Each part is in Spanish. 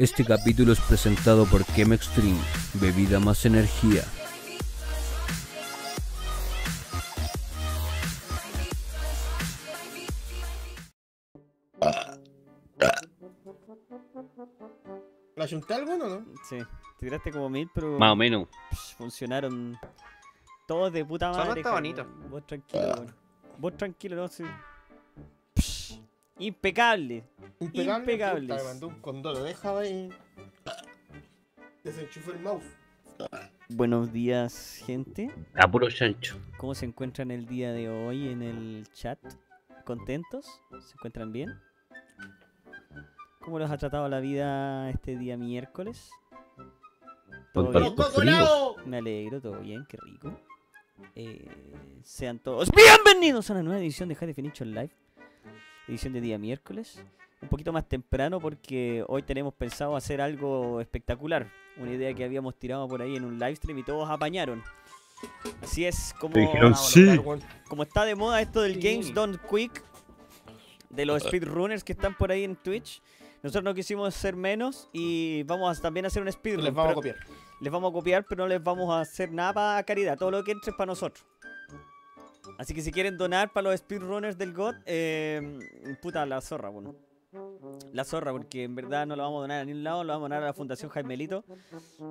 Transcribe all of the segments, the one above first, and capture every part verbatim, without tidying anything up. Este capítulo es presentado por ChemExtreme, bebida más energía. ¿La junté alguno, no? Sí, tiraste como mil, pero... Más o menos. Psh, funcionaron todos de puta madre. Solo está bonito. Vos tranquilo, bueno. Vos tranquilo, no sé. Sí. Impecable. Impecable. Impecable. Me mandó un condoro, déjame y... Desenchufé el mouse. Buenos días, gente. A puro chancho. ¿Cómo se encuentran el día de hoy en el chat? ¿Contentos? ¿Se encuentran bien? ¿Cómo los ha tratado la vida este día miércoles? ¿Todo bien? Me alegro, todo bien, qué rico. Eh, sean todos bienvenidos a una nueva edición de Jaidefinichon Live. Edición de día miércoles. Un poquito más temprano porque hoy tenemos pensado hacer algo espectacular. Una idea que habíamos tirado por ahí en un live stream y todos apañaron. Así es, como, ah, sí. como está de moda esto del sí. Games Done Quick, de los speedrunners que están por ahí en Twitch. Nosotros no quisimos ser menos y vamos a también hacer un speedrun. Les vamos a copiar. Les vamos a copiar, pero no les vamos a hacer nada para caridad. Todo lo que entre es para nosotros. Así que si quieren donar para los speedrunners del GOTH, eh, puta, la zorra, bueno. La zorra, porque en verdad no la vamos a donar a ningún lado. Lo vamos a donar a la Fundación Jaimelito.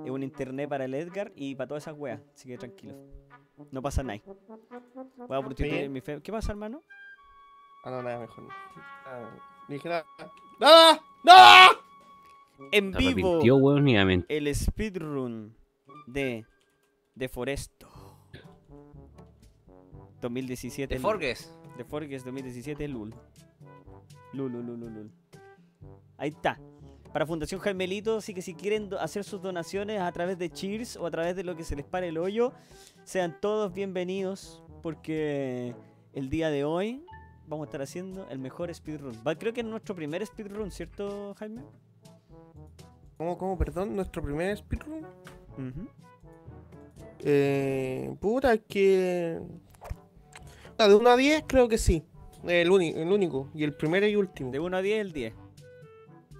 Es un internet para el Edgar y para todas esas weas. Así que tranquilos. No pasa nada. Voy a prostituir mi fe. ¿Qué pasa, hermano? Ah, no, nada, mejor no. Ah, dije nada. ¡Nada! ¡Nada! En vivo, el speedrun de The Forest dos mil diecisiete. De Forges. De Forges dos mil diecisiete, Lul. Lul, Lul, Lul, Lul. Ahí está. Para Fundación Jaimelito, así que si quieren hacer sus donaciones a través de Cheers o a través de lo que se les pare el hoyo, sean todos bienvenidos porque el día de hoy vamos a estar haciendo el mejor speedrun. Creo que es nuestro primer speedrun, ¿cierto, Jaime? ¿Cómo, cómo, perdón? ¿Nuestro primer speedrun? Uh-huh. Eh... Puta, es que... Ah, de uno a diez creo que sí. El, uni, el único. Y el primero y último. De uno a diez el diez.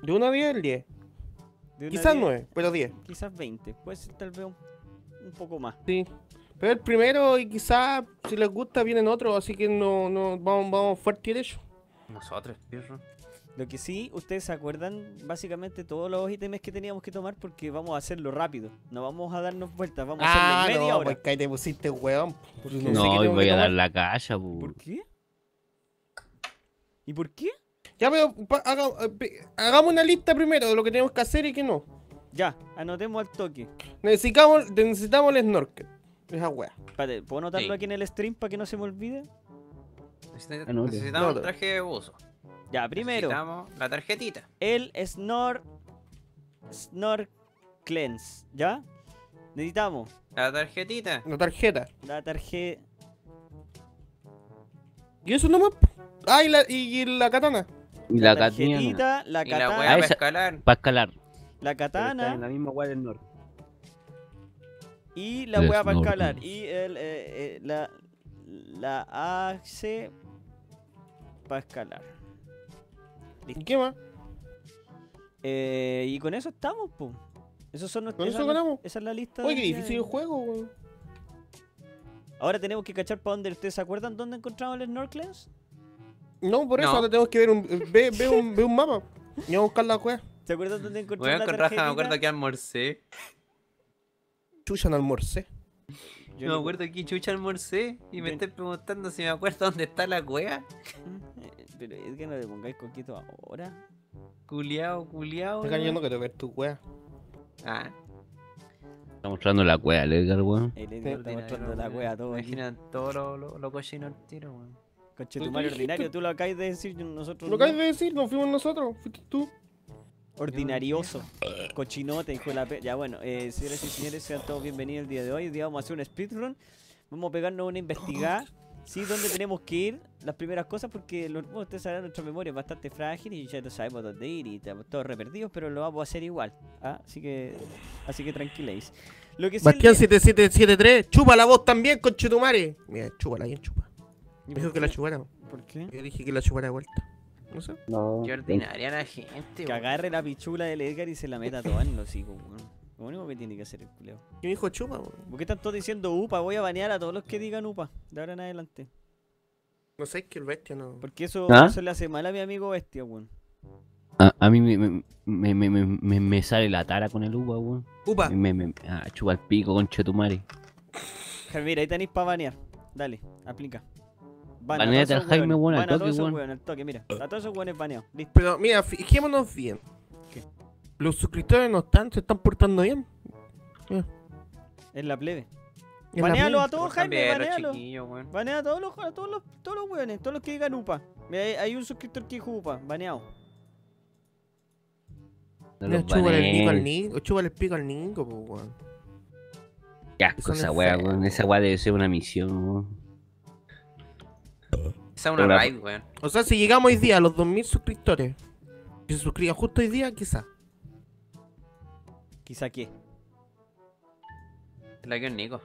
De uno a diez el diez. Quizás nueve, pero diez. Quizás veinte. Puede ser tal vez un, un poco más. Sí. Pero el primero y quizás, si les gusta, vienen otros, así que no, no vamos, vamos fuerte y derecho. Nosotros, pierro. Lo que sí, ustedes se acuerdan, básicamente todos los ítems que teníamos que tomar porque vamos a hacerlo rápido. No vamos a darnos vueltas, vamos ah, a hacerlo en media no, hora. Ah, no, pues te pusiste, weón. No, no sé hoy voy a tomar. Dar la calle, por... ¿Por qué? ¿Y por qué? Ya, pero haga, hagamos una lista primero de lo que tenemos que hacer y que no. Ya, anotemos al toque. Necesitamos, necesitamos el snorkel. Esa wea. Espérate, ¿puedo anotarlo sí. aquí en el stream para que no se me olvide? Necesitamos, necesitamos el traje de buzo. Ya, primero. Necesitamos la tarjetita. El snor... Snor... Cleanse. ¿Ya? Necesitamos. La tarjetita. La tarjeta. La tarjeta. ¿Y eso nomás? Ah, y la, y, y la katana. Y la, la tarjetita, la katana. Y la wea para escalar. Para escalar. La katana. En la misma wea del norte. Y la hueá para escalar. Y el, eh, eh, la, la axe para escalar. ¿Y qué más? Eh, y con eso estamos, po. Esos son nuestros. Con eso ganamos. Esa es la lista. Oye, qué difícil el juego, weón. Ahora tenemos que cachar para dónde. ¿Ustedes se acuerdan dónde encontramos el Snorklens? No, por eso no. Ahora tenemos que ver un, ve, ve un, ve un mapa. Y vamos a buscar la hueá. ¿Se acuerdan dónde encontramos la tarjeta? Con raja me acuerdo que almorcé. Chucha no almorcé. Yo me acuerdo que chucha almorcé y me yo... estás preguntando si me acuerdo dónde está la cueva. Pero es que no le pongáis coquito ahora. Culeado, culeado. Está yo no quiero ver tu cueva. Ah. Está mostrando la cueva, el Edgar, weón. El Edgar está mostrando la cueva, todo. Imaginan todos los lo, lo cochinos al tiro, weón. Conchetumario ordinario, tú lo acabas de decir, nosotros. Lo acabas de decir, no fuimos nosotros, fuiste tú. Ordinarioso, cochinote, hijo de la pe... Ya bueno, eh, señoras y señores, sean todos bienvenidos el día de hoy. Hoy día vamos a hacer un speedrun. Vamos a pegarnos una investigada. Sí, dónde tenemos que ir, las primeras cosas, porque los, bueno, ustedes sabrán, nuestra memoria es bastante frágil y ya no sabemos dónde ir y estamos todos reperdidos, pero lo vamos a hacer igual, ¿ah? Así que, así que tranquiléis. Lo que sí Bastián el... siete siete siete tres, chupa la voz también, conchetumare. Mira, chúpala, bien chupa. Me dijo que la chupara. ¿Por qué? Yo dije que la chupara de vuelta. No sé. No. Qué ordinaria la gente. Que agarre la pichula del Edgar y se la meta toda en los hijos, weón. Lo único que tiene que hacer el culeo. ¿Qué dijo Chupa, weón? ¿Por qué están todos diciendo upa? Voy a banear a todos los que digan upa de ahora en adelante. No sé, es que el bestia no. Porque eso, ¿ah? Eso le hace mal a mi amigo bestia, weón. A, a mí me, me, me, me, me, me sale la tara con el upa, weón. Upa. Me, me, me, ah, chupa el pico, concha de tu madre. Mira, ahí tenéis para banear. Dale, aplica. Baneate al Jaime, weón, al toque, weón. Al toque, mira. A todos esos weones baneados. Listo. Pero mira, fijémonos bien. ¿Qué? Los suscriptores no están, se están portando bien. Mira. Es la plebe. Banealo a todos, Jaime, banealo. Banea a todos los, a todos los, todos los weones, todos los que digan upa. Mira, hay, hay un suscriptor que dijo upa, baneado. No, no chúbale el pico al niño, chúbale el pico al niño, pues, weón. Qué asco esa weá, weón. Esa weá debe ser una misión, weón. Esa es una raid, weón. O sea, si llegamos hoy día a los dos mil suscriptores, que se suscriban justo hoy día, quizá. ¿Quizá qué? Se la quedó el Nico.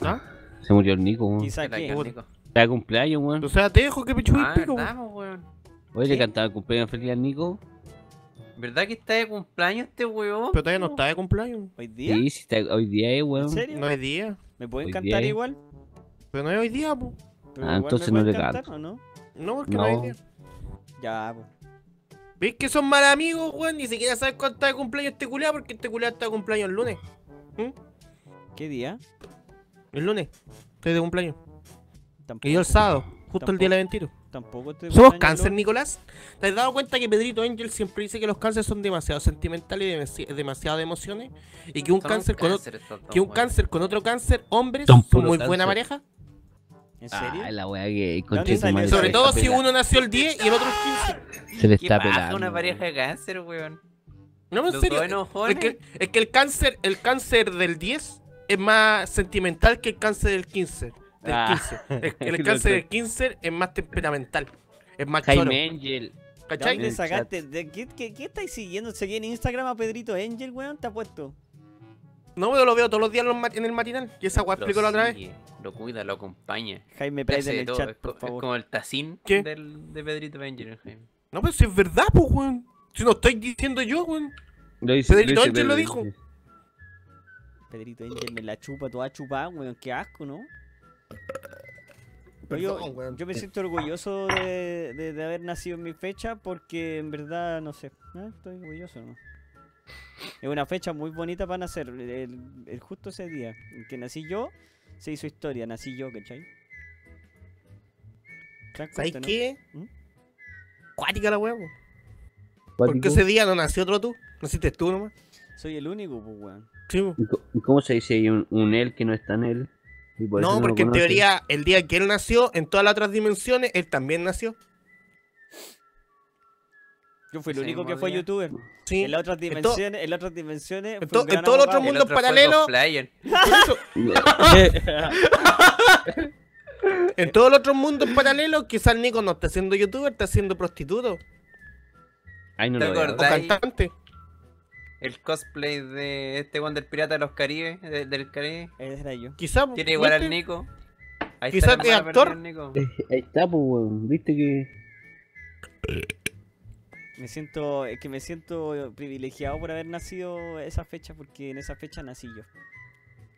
¿Ah? Se murió el Nico, weón. ¿Quizá qué? Está de cumpleaños, weón. O sea, te dejo que pechugue el pico, weón. Oye, le cantaba el cumpleaños feliz al Nico. ¿Verdad que está de cumpleaños este weón? Pero todavía no está de cumpleaños. ¿Hoy día? Sí, sí está, hoy día es, weón. ¿En serio? No es día. ¿Me pueden hoy cantar día igual? Pero no es hoy día, po. Pero ah, entonces no le canto. ¿No? No, porque no, no es día. Ya, po. ¿Ves que son mal amigos, weón? Ni siquiera sabes cuándo está de cumpleaños este culiao, porque este culiao está de cumpleaños el lunes. ¿Mm? ¿Qué día? El lunes. Estoy de cumpleaños. Tampoco. Y yo el sábado, justo el día del eventito. Tampoco te somos cáncer, loco. Nicolás, ¿te has dado cuenta que Pedrito Engel siempre dice que los cánceres son demasiado sentimentales y demasiadas emociones? Y que un cáncer, con, cáncer, o... que un cáncer con otro cáncer, hombres, son muy cáncer. Buena pareja. ¿En serio? Ah, la wea que madre. Sobre todo si pelada. Uno nació el diez y el otro el quince. Se le está pegando una pareja de cáncer, weón. No, en serio. Es que, es que el cáncer, el cáncer del diez es más sentimental que el cáncer del quince. Del ah. quince. El, el cáncer del quince es más temperamental. Es más Jaime choro. Engel. ¿Cachai? ¿Dónde sacaste? ¿De qué, qué, ¿Qué estáis siguiendo? ¿Seguí en Instagram a Pedrito Engel, weón? ¿Te ha puesto? No, pero lo veo todos los días en el matinal. Y esa weá explico la otra vez. Lo cuida, lo acompaña. Jaime Pérez en el todo. Chat, por favor. Es como el tacín del, de Pedrito Engel, Jaime. No, pero si es verdad, pues, weón. Si no estoy diciendo yo, weón. Pedrito Engel lo dijo. Pedrito Engel me la chupa toda chupada, weón. Qué asco, ¿no? Yo, yo me siento orgulloso de, de, de haber nacido en mi fecha porque en verdad, no sé, ¿eh? Estoy orgulloso, ¿no? Es una fecha muy bonita para nacer, el, el justo ese día en que nací yo, se hizo historia, nací yo, ¿cachai? ¿Sabes qué? ¿Mm? Cuática la huevo. Porque ese día no nació otro tú, naciste tú nomás. Soy el único, pues, weón. Sí, ¿y cómo se dice un, un él que no está en él? Por no, porque no en teoría, el día que él nació, en todas las otras dimensiones, él también nació. Yo fui el único sí, que fue día. Youtuber. Sí. En las otras dimensiones, en las otras dimensiones. En, to en todos los otros mundos paralelos. En todos los otros mundos paralelos, quizás Nico no está siendo youtuber, está siendo prostituto. Ay, no, ¿te lo acordás? O cantante. El cosplay de este one del Pirata de los Caribes, de, del Caribe. Era yo. Quizá, tiene igual ¿viste? Al Nico. Ahí quizá que actor. Nico. Ahí está, pues, weón. Viste que. Me siento. Es que me siento privilegiado por haber nacido esa fecha, porque en esa fecha nací yo.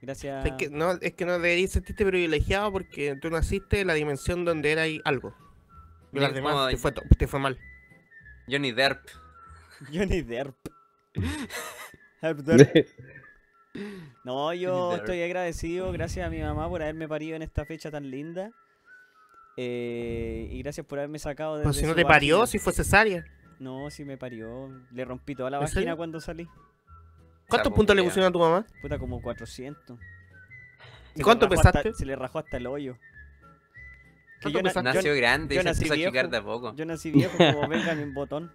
Gracias. Es que no, es que no deberías sentirte privilegiado porque tú naciste en la dimensión donde era ahí algo. Y las demás te fue, te fue mal. Johnny Depp. Johnny Depp. No, yo estoy agradecido, gracias a mi mamá por haberme parido en esta fecha tan linda eh, y gracias por haberme sacado de. Pero si no te vagina. Parió, si fue cesárea. No, si me parió, le rompí toda la vagina serio? Cuando salí. ¿Cuántos puntos le pusieron a tu mamá? Puta, como cuatrocientos. ¿Y se cuánto pesaste? Hasta, se le rajó hasta el hoyo. Que yo na nació yo, grande yo y nací se empezó viejo, a de poco. Yo nací viejo como venga mi botón.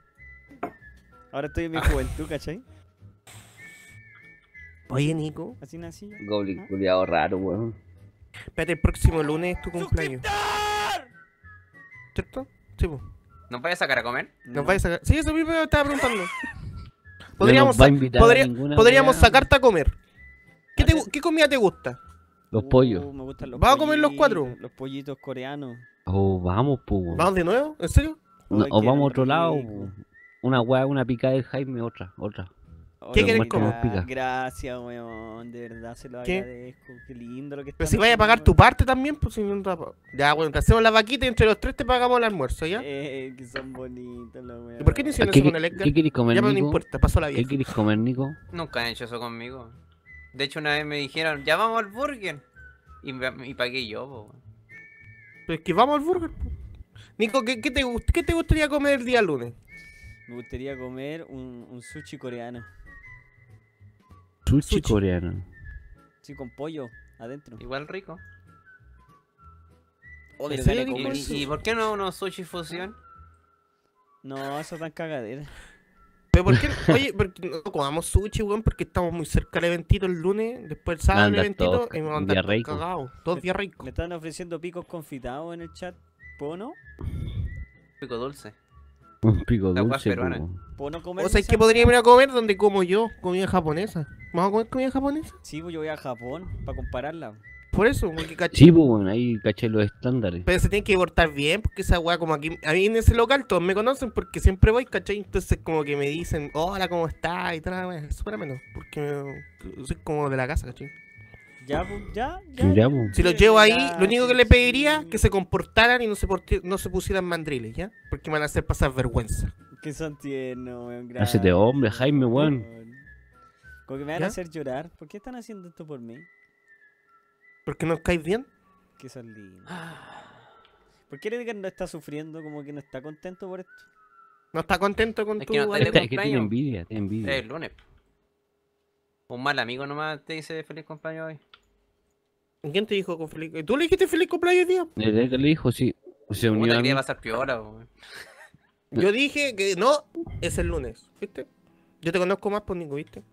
Ahora estoy en mi juventud, ¿cachai? Oye, Nico. Así nací. Goblin culiado raro, weón. Espérate, el próximo lunes es tu cumpleaños. ¿Cierto? Sí, pues. ¿Nos vayas a sacar a comer? Nos no. vayas a sacar. Sí, eso mismo me estaba preguntando. Podríamos, no nos va a podría, a podríamos sacarte a comer. ¿Qué, te, ¿Qué comida te gusta? Los pollos. Uh, me gustan los ¿vas pollitos, a comer los cuatro? Los pollitos coreanos. Oh, vamos, pues. ¿Vamos de nuevo? ¿En serio? No, o vamos a otro lado, una hueá, una picada de Jaime, otra, otra. ¿Qué querés comer? Gracias, weón, de verdad se lo ¿Qué? agradezco, qué lindo lo que está. Pero si vaya a pagar tu parte también, pues si no... Ya, bueno, te hacemos la vaquita y entre los tres te pagamos el almuerzo, ¿ya? Eh, que son bonitos los weón. ¿Y por qué no hicieron eso con el Edgar? ¿Qué querés comer, Nico? Ya no importa, pasó la vida. ¿Qué querés comer, Nico? Nunca han hecho eso conmigo. De hecho, una vez me dijeron, ya vamos al burger. Y, y pagué yo, po. Pero es que vamos al burger, po. Nico, ¿qué, qué, te, ¿qué te gustaría comer el día lunes? Me gustaría comer un, un sushi coreano. Sushi coreano. Sí, con pollo adentro. Igual rico. O de ser, ¿y, ¿Y por qué no unos sushi fusión? No, eso tan cagadera. Pero por qué, oye, porque no comamos sushi, weón, porque estamos muy cerca del eventito el lunes, después el sábado el eventito todo, y me mandan todo rico. Cagado, todos días ricos. Me están ofreciendo picos confitados en el chat. ¿Pono? Pico dulce. Un pico dulce. ¿Pono comer? O sea, es que podríamos ir a comer donde como yo, comida japonesa. ¿Vamos a comer comida japonesa? Sí, pues yo voy a Japón, para compararla. Por eso, porque caché. Sí, pues bueno, ahí caché los estándares. Pero se tienen que portar bien, porque esa weá como aquí, a mí en ese local todos me conocen porque siempre voy, ¿cachai? Entonces como que me dicen, hola, ¿cómo estás? Y tal, weá, súper menos, porque me... soy como de la casa, ¿cachai? Ya, pues, ya, ya, ya. Si los llevo ahí, lo único que le pediría es que se comportaran y no se, no se pusieran mandriles, ¿ya? Porque me van a hacer pasar vergüenza. Que son tiernos, weón, gracias. Hacete de hombre, Jaime, weón. Como que me van a hacer llorar. ¿Por qué están haciendo esto por mí? ¿Por qué no caes bien? Que son lindos. ¿Por qué Edgar no está sufriendo? Como que no está contento por esto. No está contento con es tu... Que no, es que tiene envidia, tiene envidia. Es el lunes. Un mal amigo nomás te dice feliz cumpleaños hoy. ¿Quién te dijo con feliz? ¿Tú le dijiste feliz cumpleaños hoy día? El Edgar le dijo, sí. Se unió a mí. Pasar piola, yo dije que no, es el lunes, ¿viste? Yo te conozco más por Nico, ¿viste?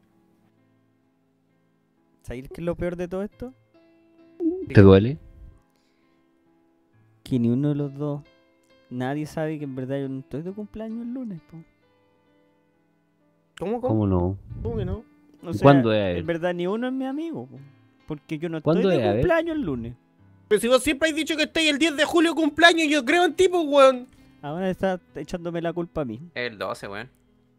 ¿Sabes qué es lo peor de todo esto? ¿Te duele? Que ni uno de los dos, nadie sabe que en verdad yo no estoy de cumpleaños el lunes, po. ¿Cómo, cómo? ¿Cómo no? ¿Cómo que no? O sea, ¿cuándo es? En verdad ni uno es mi amigo, po. Porque yo no estoy de es? cumpleaños el lunes. Pero si vos siempre has dicho que estáis el diez de julio cumpleaños, yo creo en ti, pues, weón. Ahora estás echándome la culpa a mí. El doce, weón.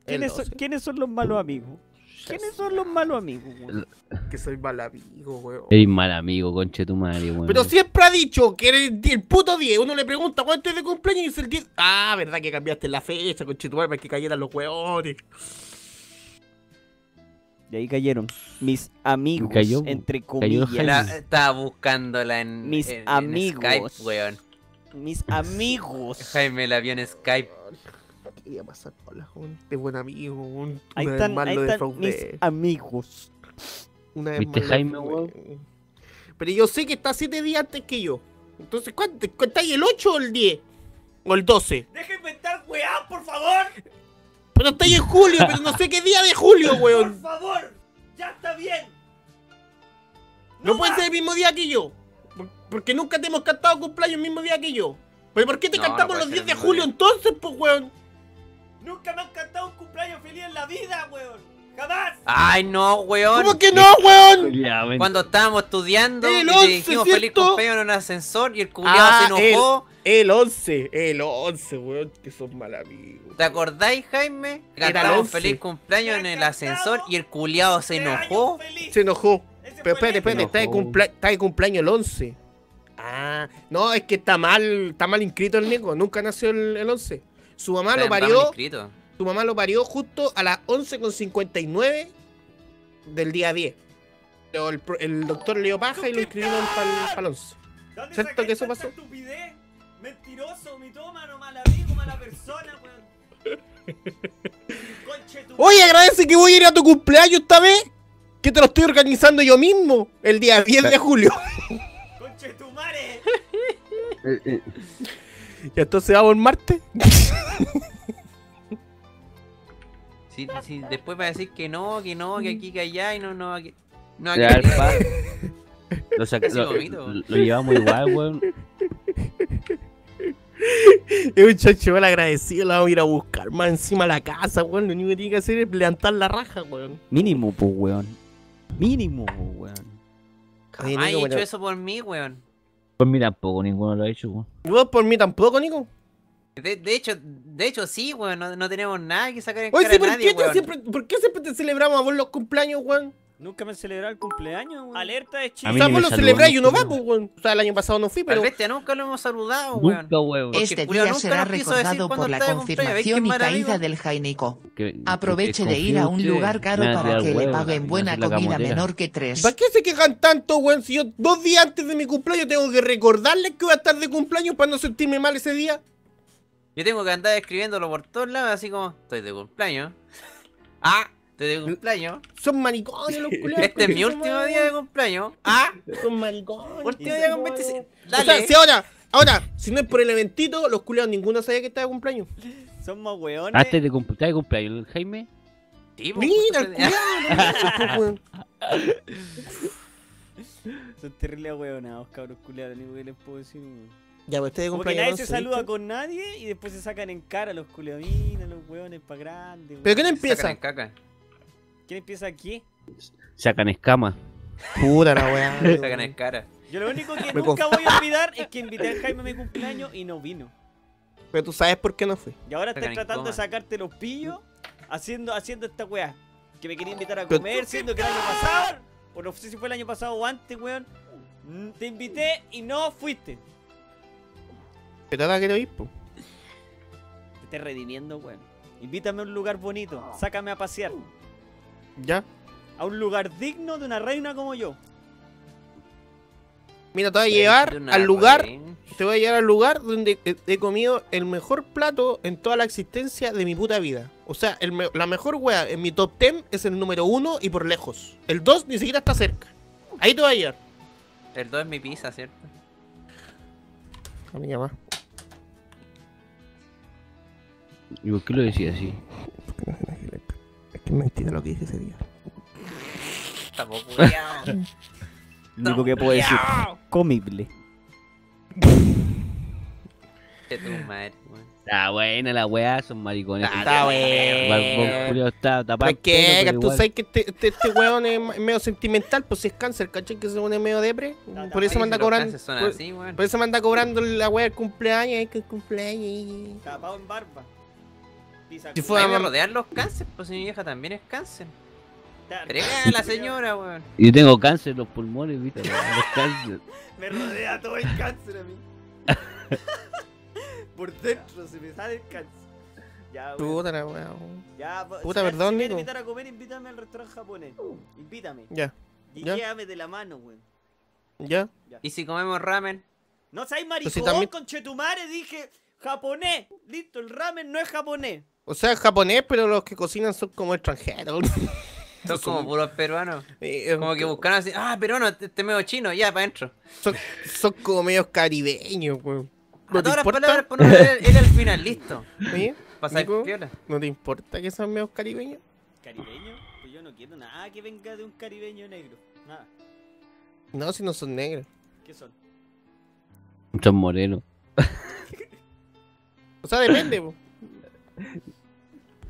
¿Quiénes, ¿Quiénes son los malos amigos? ¿Quiénes son los malos amigos, weón? Que soy mal amigo, weón. Eres mal amigo, conche tu madre, weón. Pero siempre ha dicho que eres el puto diez. Uno le pregunta cuánto es de cumpleaños y dice el diez. Ah, verdad que cambiaste la fecha, conche tu madre, para que cayeran los weones. Y ahí cayeron mis amigos, cayó, entre comillas. La, estaba buscándola en, mis en, amigos. en Skype, weón. Mis amigos. Jaime la vio en Skype. Quería pasar por la gente, buen amigo. Un, ahí están, ahí están mis amigos. Una vez ¿Viste, Jaime, weón? Pero yo sé que está siete días antes que yo. Entonces, ¿cuánto? ¿Está ahí el ocho o el diez? ¿O el doce? ¡Déjenme estar, weón, por favor! Pero está ahí en julio, pero no sé qué día de julio, weón. Por favor, ya está bien. No, no puede ser el mismo día que yo. Porque nunca te hemos cantado cumpleaños el mismo día que yo. ¿Pero por qué te no, cantamos no los diez de julio día. entonces, pues, weón? Nunca me han cantado un cumpleaños feliz en la vida, weón. Jamás. Ay, no, weón. ¿Cómo que no, weón? Cuando estábamos estudiando, el once, y te dijimos ¿cierto? feliz cumpleaños en un ascensor y el culiado ah, se enojó. El... El once, el once, weón, que son mal amigos. ¿Te acordáis, Jaime? Cantaron feliz cumpleaños en el ascensor y el culiado se enojó. Se enojó. Pero espérate, espérate, está de, cumplea está de cumpleaños el once. Ah, no, es que está mal, está mal inscrito el Nico, nunca nació el, el once. Su mamá está lo parió. Su mamá lo parió justo a las once con cincuenta y nueve del día diez. Pero el, el doctor le dio paja y lo inscribieron para el once. ¿Cierto que eso pasó? Mentiroso, mitómano, mal amigo, mala persona, weón. Oye, agradece que voy a ir a tu cumpleaños esta vez. Que te lo estoy organizando yo mismo. El día diez de julio. Conche tu madre. Y entonces vamos el martes. Sí, sí, después va a decir que no, que no, que aquí, que allá y no, no, aquí. No, aquí. Ya, lo, lo, lo llevamos igual, weón. Es un chacho mal agradecido, la vamos a ir a buscar más encima a la casa, weón. Lo único que tiene que hacer es levantar la raja, weón. Mínimo, pues, weón. Mínimo, pues, weón. Jamás he hecho bueno. eso por mí, weón. Por mí tampoco, ninguno lo ha hecho, weón. ¿Y vos por mí tampoco, Nico? De, de hecho, de hecho sí, weón, no, no tenemos nada que sacar en Oye, cara sí, ¿por a nadie, qué siempre, ¿por qué siempre te celebramos a vos los cumpleaños, weón? Nunca me celebraba el cumpleaños, weón. Alerta de chiste. O sea, vos lo celebrás y uno va, pues, weón. O sea, el año pasado no fui, pero... Al bestia nunca lo hemos saludado, weón. Nunca, weón. Este día nunca será recordado por la confirmación y caída del Jaineco. Aproveche de ir a un lugar caro para que le paguen buena comida menor que tres. ¿Para qué se quejan tanto, weón? Si yo dos días antes de mi cumpleaños tengo que recordarles que voy a estar de cumpleaños para no sentirme mal ese día. Yo tengo que andar escribiéndolo por todos lados, así como... Estoy de cumpleaños. Ah... de cumpleaños. Son maricones los culeros. Este es mi último día de cumpleaños. Ah, son maricones. Último día con veintiséis. Dale. O sea, si ahora, ahora, si no es por el eventito, los culeros ninguno sabía que estaba de cumpleaños. Son más weones. Antes de cumpleaños, cumpleaños, Jaime. Sí, mira, el culeado. Son terribles weonados, cabros culeados. Lo único que les puedo decir. Ya, pues, este de cumpleaños. Porque nadie se saluda con nadie y después se sacan en cara los culeros. Mira, los weones pa' grandes. ¿Pero qué no empiezan? ¿Quién empieza aquí? Sacan escama. Puta la weá. Sacan escara. Yo lo único que nunca voy a olvidar es que invité a Jaime a mi cumpleaños y no vino. Pero tú sabes por qué no fui. Y ahora estás tratando de sacarte los pillos haciendo, haciendo esta weá. Que me quería invitar a comer, siendo que el año pasado, o no sé si fue el año pasado o antes, weón. Te invité y no fuiste. ¿Qué tal que lo hizo? Te estás redimiendo, weón. Invítame a un lugar bonito, sácame a pasear. ¿Ya? A un lugar digno de una reina como yo. Mira, te voy a llevar al lugar. Reina. Te voy a llevar al lugar donde he comido el mejor plato en toda la existencia de mi puta vida. O sea, el me la mejor wea en mi top diez es el número uno y por lejos. El dos ni siquiera está cerca. Ahí te voy a llevar. El dos es mi pizza, ¿cierto? A mí llama. ¿Y por qué lo decía así? Porque no se me gira. Es mentira lo que dije ese día. Estamos culiados. Lo único que puedo decir. Comible. Está buena la weá, son maricones. Está buena. Está tapado. Porque tú sabes que este, este, este weón es medio sentimental, pues es cáncer, ¿cachai? Que se pone medio depre. No, por eso me anda cobrando. Por, así, bueno. por eso me anda cobrando la weá del cumpleaños. Es que el cumpleaños. Tapado en barba. Si fuéramos a rodear los cánceres, pues mi vieja también es cáncer. Pero a la señora, weón. Yo tengo cáncer en los pulmones, viste. Los cáncer. Me rodea todo el cáncer a mí. Por dentro se me sale el cáncer. Ya, weón. Puta la weón. Ya, puta, si perdón, si Nico. Si me invitar a comer, invítame al restaurante japonés. Invítame. Ya. Y ya. Llévame de la mano, weón. Ya. ya. ¿Y si comemos ramen? No seas maricón, si también... con chetumare, dije japonés. Listo, el ramen no es japonés. O sea, japonés, pero los que cocinan son como extranjeros. Son como puros peruanos. Como que buscan así, ah, peruano, este medio chino, ya, para adentro. Son, son como medios caribeños, weón. ¿No todas importa? Las palabras poner él al final, listo. ¿Sí? Pasar piola. ¿No te importa que sean medios caribeños? ¿Caribeño? Pues yo no quiero nada que venga de un caribeño negro. Nada. No, si no son negros. ¿Qué son? Son morenos. O sea, depende, weón.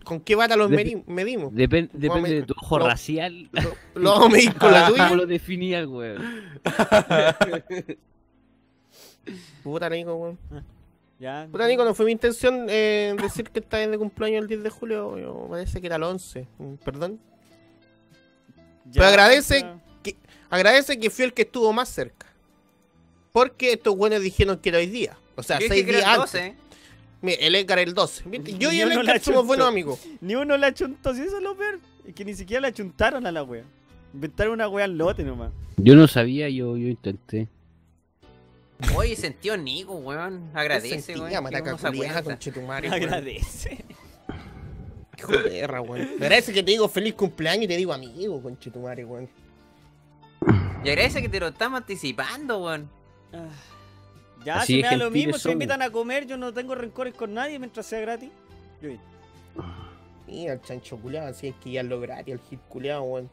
¿Con qué bata los Dep medimos? Depen depende me de tu ojo lo racial. Lo, lo medí con la tuya. ¿Cómo lo definías, weón? Puta Nico, weón. Ya, Puta Nico, no fue mi intención eh, decir que está en el cumpleaños el diez de julio. Parece que era el once. Perdón. Ya, Pero agradece, ya. que, agradece que fui el que estuvo más cerca. Porque estos buenos dijeron que era hoy día. O sea, seis días antes. doce. Mira, el Edgar el doce. Yo y el Edgar somos buenos amigos. Ni uno la chuntó, si eso es lo peor. Es que ni siquiera la chuntaron a la wea. Inventaron una wea al lote nomás. Yo no sabía, yo, yo intenté. Oye, sentió Nico, weón. Agradece, weón. Agradece. Hijo de perra, weón. Agradece que te digo feliz cumpleaños y te digo amigo, conchetumare, weón. Y agradece que te lo estamos anticipando, weón. Ah. Ya, si me da lo mismo, si me invitan a comer, yo no tengo rencores con nadie mientras sea gratis. Yo bien. Mira, el chancho culeado, así es que ya lo gratis, el hit culeado, weón.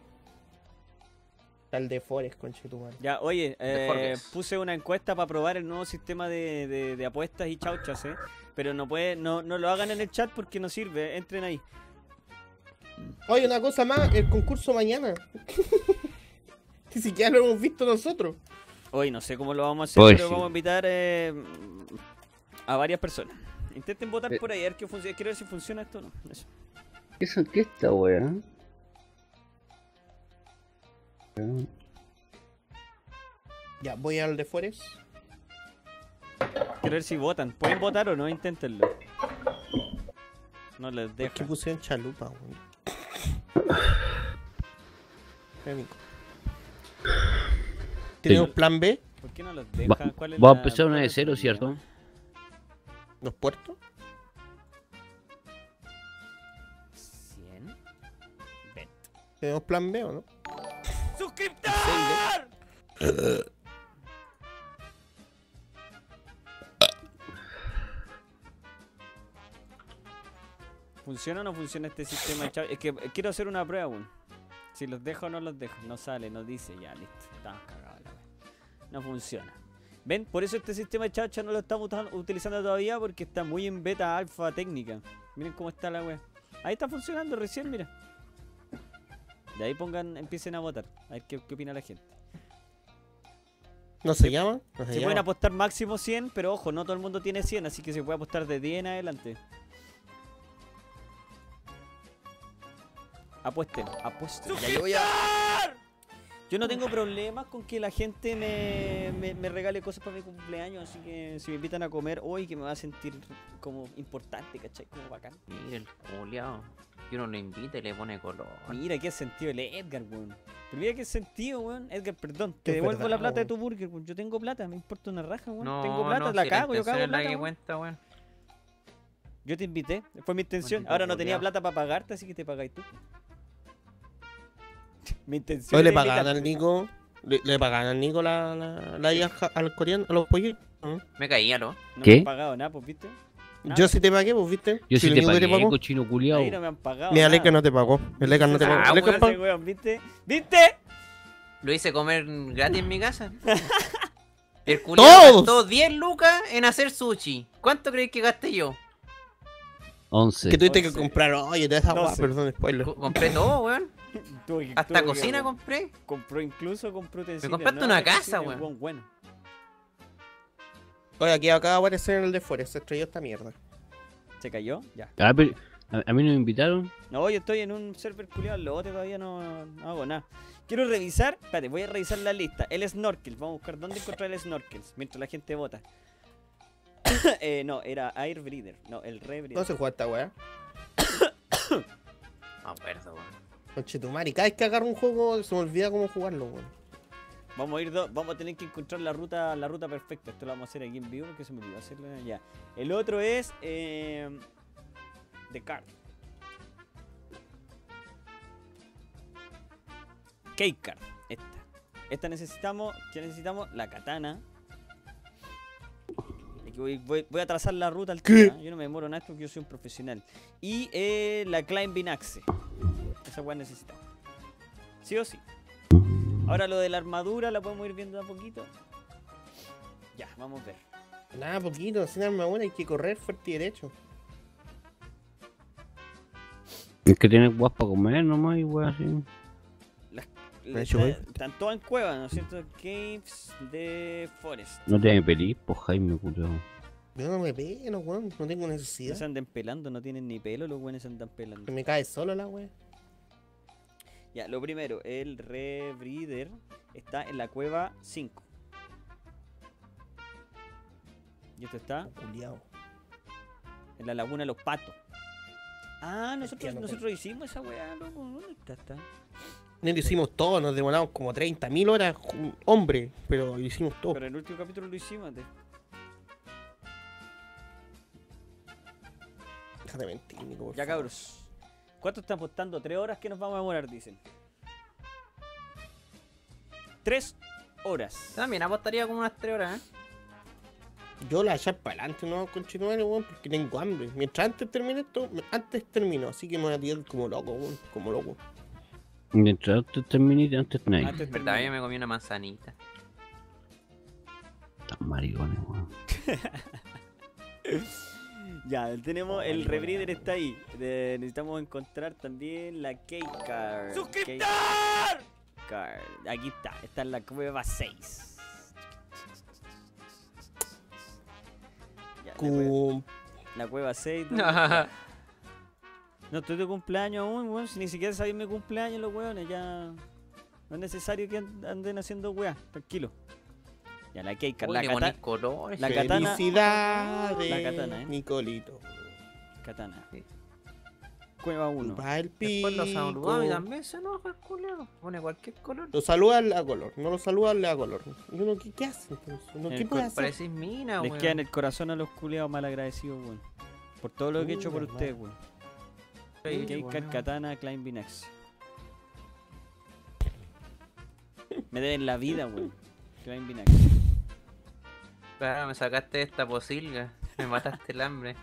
Tal de Forest, conchetumare. Ya, oye, eh, puse una encuesta para probar el nuevo sistema de, de, de apuestas y chauchas, eh. Pero no, puede, no, no lo hagan en el chat porque no sirve, entren ahí. Oye, una cosa más, el concurso mañana. Ni siquiera lo hemos visto nosotros. Hoy no sé cómo lo vamos a hacer, Hoy pero sí. vamos a invitar eh, a varias personas. Intenten votar eh. por ahí, a ver qué funciona. Quiero ver si funciona esto o no. Eso. ¿Eso qué está, weá? Ya, voy al de Forest. Quiero ver si votan. ¿Pueden votar o no? Inténtenlo. No les dejo. ¿Por qué pusieron chalupa, weón? ¿Tenemos plan B? ¿Por qué no los dejan? Vamos a empezar una de cero, ¿cierto? ¿Los puertos? cien. Bet. ¿Tenemos plan B o no? ¡Suscriptor! ¿Funciona o no funciona este sistema? Es que quiero hacer una prueba aún. Si los dejo o no los dejo. No sale, no dice. Ya, listo. Estamos cagados la wea. No funciona. ¿Ven? Por eso este sistema chacha no lo estamos utilizando todavía, porque está muy en beta alfa técnica. Miren cómo está la wea. Ahí está funcionando recién, mira. De ahí pongan, empiecen a votar. A ver qué, qué opina la gente. ¿No se, se llama? No se, se llama. Pueden apostar máximo cien, pero ojo, no todo el mundo tiene cien, así que se puede apostar de diez en adelante. Apuesten, apuesten. Ya, yo, voy a... yo no tengo problemas con que la gente me, me, me regale cosas para mi cumpleaños, así que si me invitan a comer hoy, que me va a sentir como importante, ¿cachai? Como bacán. Mira el culiao. Que uno lo invita y le pone color. Mira qué sentido el Edgar, weón. Pero mira qué sentido, weón. Edgar, perdón. Te es devuelvo verdad, la plata weón. de tu burger, weón. Yo tengo plata, me importa una raja, weón. No, tengo plata, no, la si cago, yo cago en la plata, que cuenta, weón. Yo te invité, fue mi intención. Ahora culiao. no tenía plata para pagarte, así que te pagáis tú. Mi intención. ¿Le pagaban al Nico? ¿Le, le pagaban al Nico la, la, la, la al coreano, a los pollitos? ¿Eh? Me caía, ¿no? No ¿Qué? me han pagado nada, pues, ¿viste? Nada. Yo sí te pagué, pues, ¿viste? Yo sí si te pagué, te pagó, cochino culiao. Ahí no me han pagado. Mira, Leca no te pagó. El Leca no te pagó. Ah, Leca weón, pagó. Weón, ¿viste? ¿Viste? Lo hice comer gratis en mi casa. El culiao gastó diez lucas en hacer sushi. ¿Cuánto crees que gasté yo? once. Que tuviste once. que comprar, oye, te das agua, perdón, spoiler. Compré todo, weón. Tuve, Hasta tuve, cocina weón. compré. Compró incluso, compró utensilios. Me compraste no, una casa, weón. Buen, bueno. Oye, aquí acaba de aparecer el de Forest, se estrelló esta mierda. ¿Se cayó? Ya. Ah, pero, a, a mí no me invitaron. No, yo estoy en un server culiado, lo otro todavía no, no hago nada. Quiero revisar, espérate, voy a revisar la lista. El snorkel, vamos a buscar dónde encontrar el snorkel mientras la gente vota. eh, no, era Air Breeder, no, el Re Breeder. ¿Cómo se juega esta weá? No acuerdo, weón. Conchetumari, cada vez que agarro un juego se me olvida cómo jugarlo, weón. Vamos a ir dos, vamos a tener que encontrar la ruta, la ruta perfecta. Esto lo vamos a hacer aquí en vivo porque se me olvidó hacerlo ya. El otro es eh, The Card. Cake Card. Esta. Esta necesitamos. ¿Qué necesitamos? La katana. Voy, voy, voy a trazar la ruta al tema. Yo no me demoro nada porque yo soy un profesional. Y eh, la climbing axe. Esa weá necesitamos. Sí o sí. Ahora lo de la armadura la podemos ir viendo a poquito. Ya, vamos a ver. Nada, poquito, sin armadura hay que correr fuerte y derecho. Es que tiene guas para comer nomás y weá así. Están todas en cuevas, ¿no es cierto? Games de Forest. No te me pelís, pues Jaime, culo. Yo no me pelo, weón, no tengo necesidad. No se andan pelando, no tienen ni pelo, los weones se andan pelando. Me cae solo la wea. Ya, lo primero, el Rebreeder está en la cueva cinco. Y esto está Culeado. en la laguna de los patos. Ah, nosotros, nosotros hicimos esa wea, loco, ¿no? Está, está. No lo hicimos todo, nos demoramos como treinta mil horas, hombre, pero lo hicimos todo. Pero en el último capítulo lo hicimos. ¿tú? Déjate mentir, Nico, Ya favor. cabros, ¿cuánto están apostando? tres horas que nos vamos a demorar, dicen. tres horas. También apostaría como unas tres horas, ¿eh? Yo la echar para adelante, no continuar, weón, bueno, porque tengo hambre. Mientras antes termine esto, antes termino, así que me voy a tirar como loco, weón, bueno, como loco. Mientras antes terminé, antes tenéis. Antes verdad, yo me comí una manzanita. Están maricones, weón. Ya, tenemos el Rebreeder, está ahí. De, necesitamos encontrar también la K-Card. ¡Suscriptor! Card. Aquí está, está en la cueva seis. Ya, Cum La cueva seis. No estoy de cumpleaños aún, weón. Si ni siquiera sabéis mi cumpleaños, los weones. Ya. No es necesario que anden haciendo weas. Tranquilo. Ya la Keika, la katana. La katana. Felicidades. La katana, eh. Nicolito. Katana. Sí. Cueva uno. Después lo saludaba y también se enoja el culero. Pone cualquier color. Lo saluda a color. No lo saluda a color. Uno, ¿qué, qué hace? Uno, ¿qué puede hacer? Parecís mina, weón. Les queda en el corazón a los culeados malagradecidos, weón. Por todo lo que he hecho por ustedes, weón. Keika, katana, Klein Binax. Me deben la vida, weón. Klein Binax. Claro, me sacaste esta posilga. Me mataste el hambre.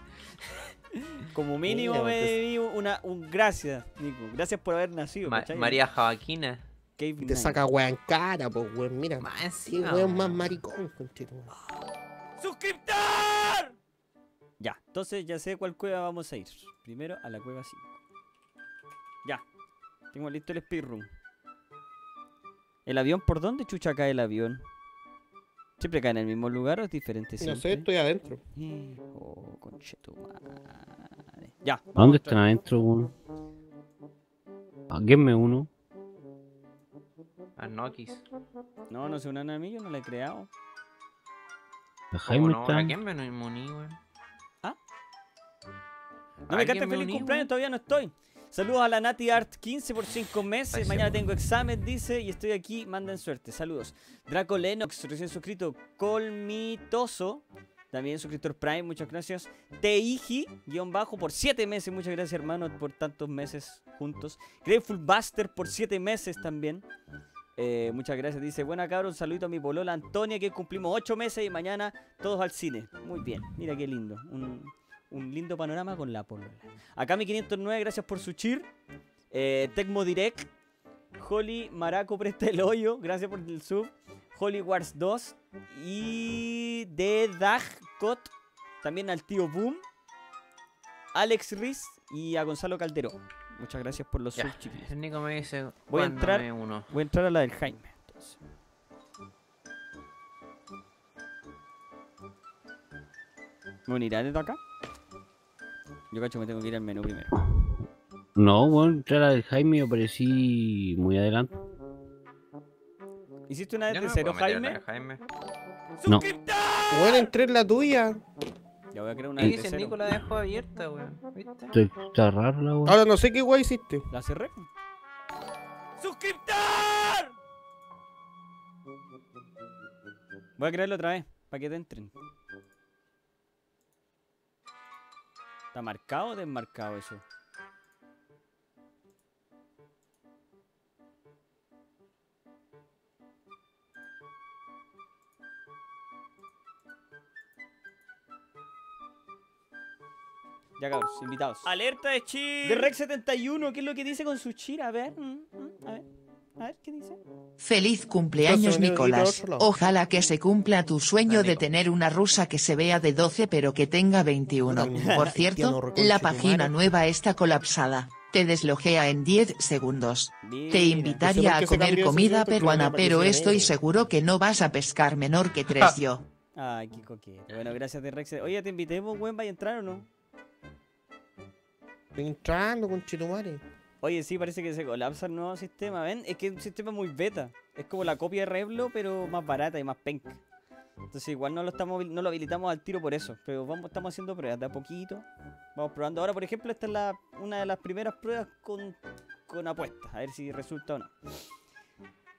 Como mínimo mira, me debí una, un gracias, Nico. Gracias por haber nacido. Ma ¿cachai? María Javaquina. Te Night. Saca weón cara, pues weón. Mira, más encima. Sí, weón más maricón. ¡Suscriptor! Ya, entonces ya sé cuál cueva vamos a ir. Primero a la cueva cinco. Ya. Tengo listo el speedrun. ¿El avión por dónde chucha cae el avión? ¿Siempre cae en el mismo lugar o es diferente siempre? No sé, estoy adentro. Oh, conchetumare. Ya. ¿Dónde están adentro, uno? Páguenme uno. Anokis. No, no se unan a mí, yo no la he creado. Jaime está. Páguenme no inmuní, weón. ¿Ah? No me cantes feliz cumpleaños, todavía no estoy. Saludos a la Nati Art quince por cinco meses. Ay, mañana tengo examen, dice, y estoy aquí. Manden suerte. Saludos. Draco Lennox, recién suscrito. Colmitoso, también suscriptor Prime. Muchas gracias. Teiji, guión bajo, por siete meses. Muchas gracias, hermano, por tantos meses juntos. Grateful Buster, por siete meses también. Eh, muchas gracias. Dice, buena cabrón, un saludito a mi polola Antonia, que cumplimos ocho meses y mañana todos al cine. Muy bien. Mira qué lindo. Un... Un lindo panorama con la polola. Akami quinientos nueve, gracias por su cheer. Eh, Tecmo Direct. Holly Maraco presta el hoyo. Gracias por el sub. Holly Wars dos. Y de Dagcot. También al tío Boom. Alex Riz. Y a Gonzalo Calderón. Muchas gracias por los subs, chicos. El Nico me dice. Voy a entrar. Uno. Voy a entrar a la del Jaime. Entonces. ¿Me unirá desde acá? Yo cacho me tengo que ir al menú primero. No, bueno, entrar la del Jaime y aparecí muy adelante. ¿Hiciste una de no cero, Jaime? Jaime? No. Bueno, entré en la tuya. Ya voy a crear una de cero. Nico la dejó abierta, weón. ¿Viste? Está raro la weón. Ahora no sé qué weón hiciste. La cerré. ¡Suscriptor! Voy a crearlo otra vez, para que te entren. ¿Está marcado o desmarcado eso? Ya cabros, invitados. ¡Alerta de cheer! De Rec setenta y uno, ¿qué es lo que dice con su cheer? A ver, a ver, a ver, ¿qué dice? Feliz cumpleaños, Nicolás. Ojalá que se cumpla tu sueño de tener una rusa que se vea de doce pero que tenga veintiuno. Por cierto, la página nueva está colapsada. Te deslogea en diez segundos. Te invitaría a comer comida peruana, pero estoy seguro que no vas a pescar menor que tres yo. Ay, qué coqueto. Bueno, gracias de Rex. Oye, te invitemos, buen, ¿vaya a entrar o no? Estoy entrando, conchetumare. Oye, sí, parece que se colapsa el nuevo sistema, ¿ven? Es que es un sistema muy beta. Es como la copia de Revlo, pero más barata y más penca. Entonces igual no lo estamos, no lo habilitamos al tiro por eso. Pero vamos, estamos haciendo pruebas de a poquito. Vamos probando. Ahora, por ejemplo, esta es la, una de las primeras pruebas con, con apuestas. A ver si resulta o no.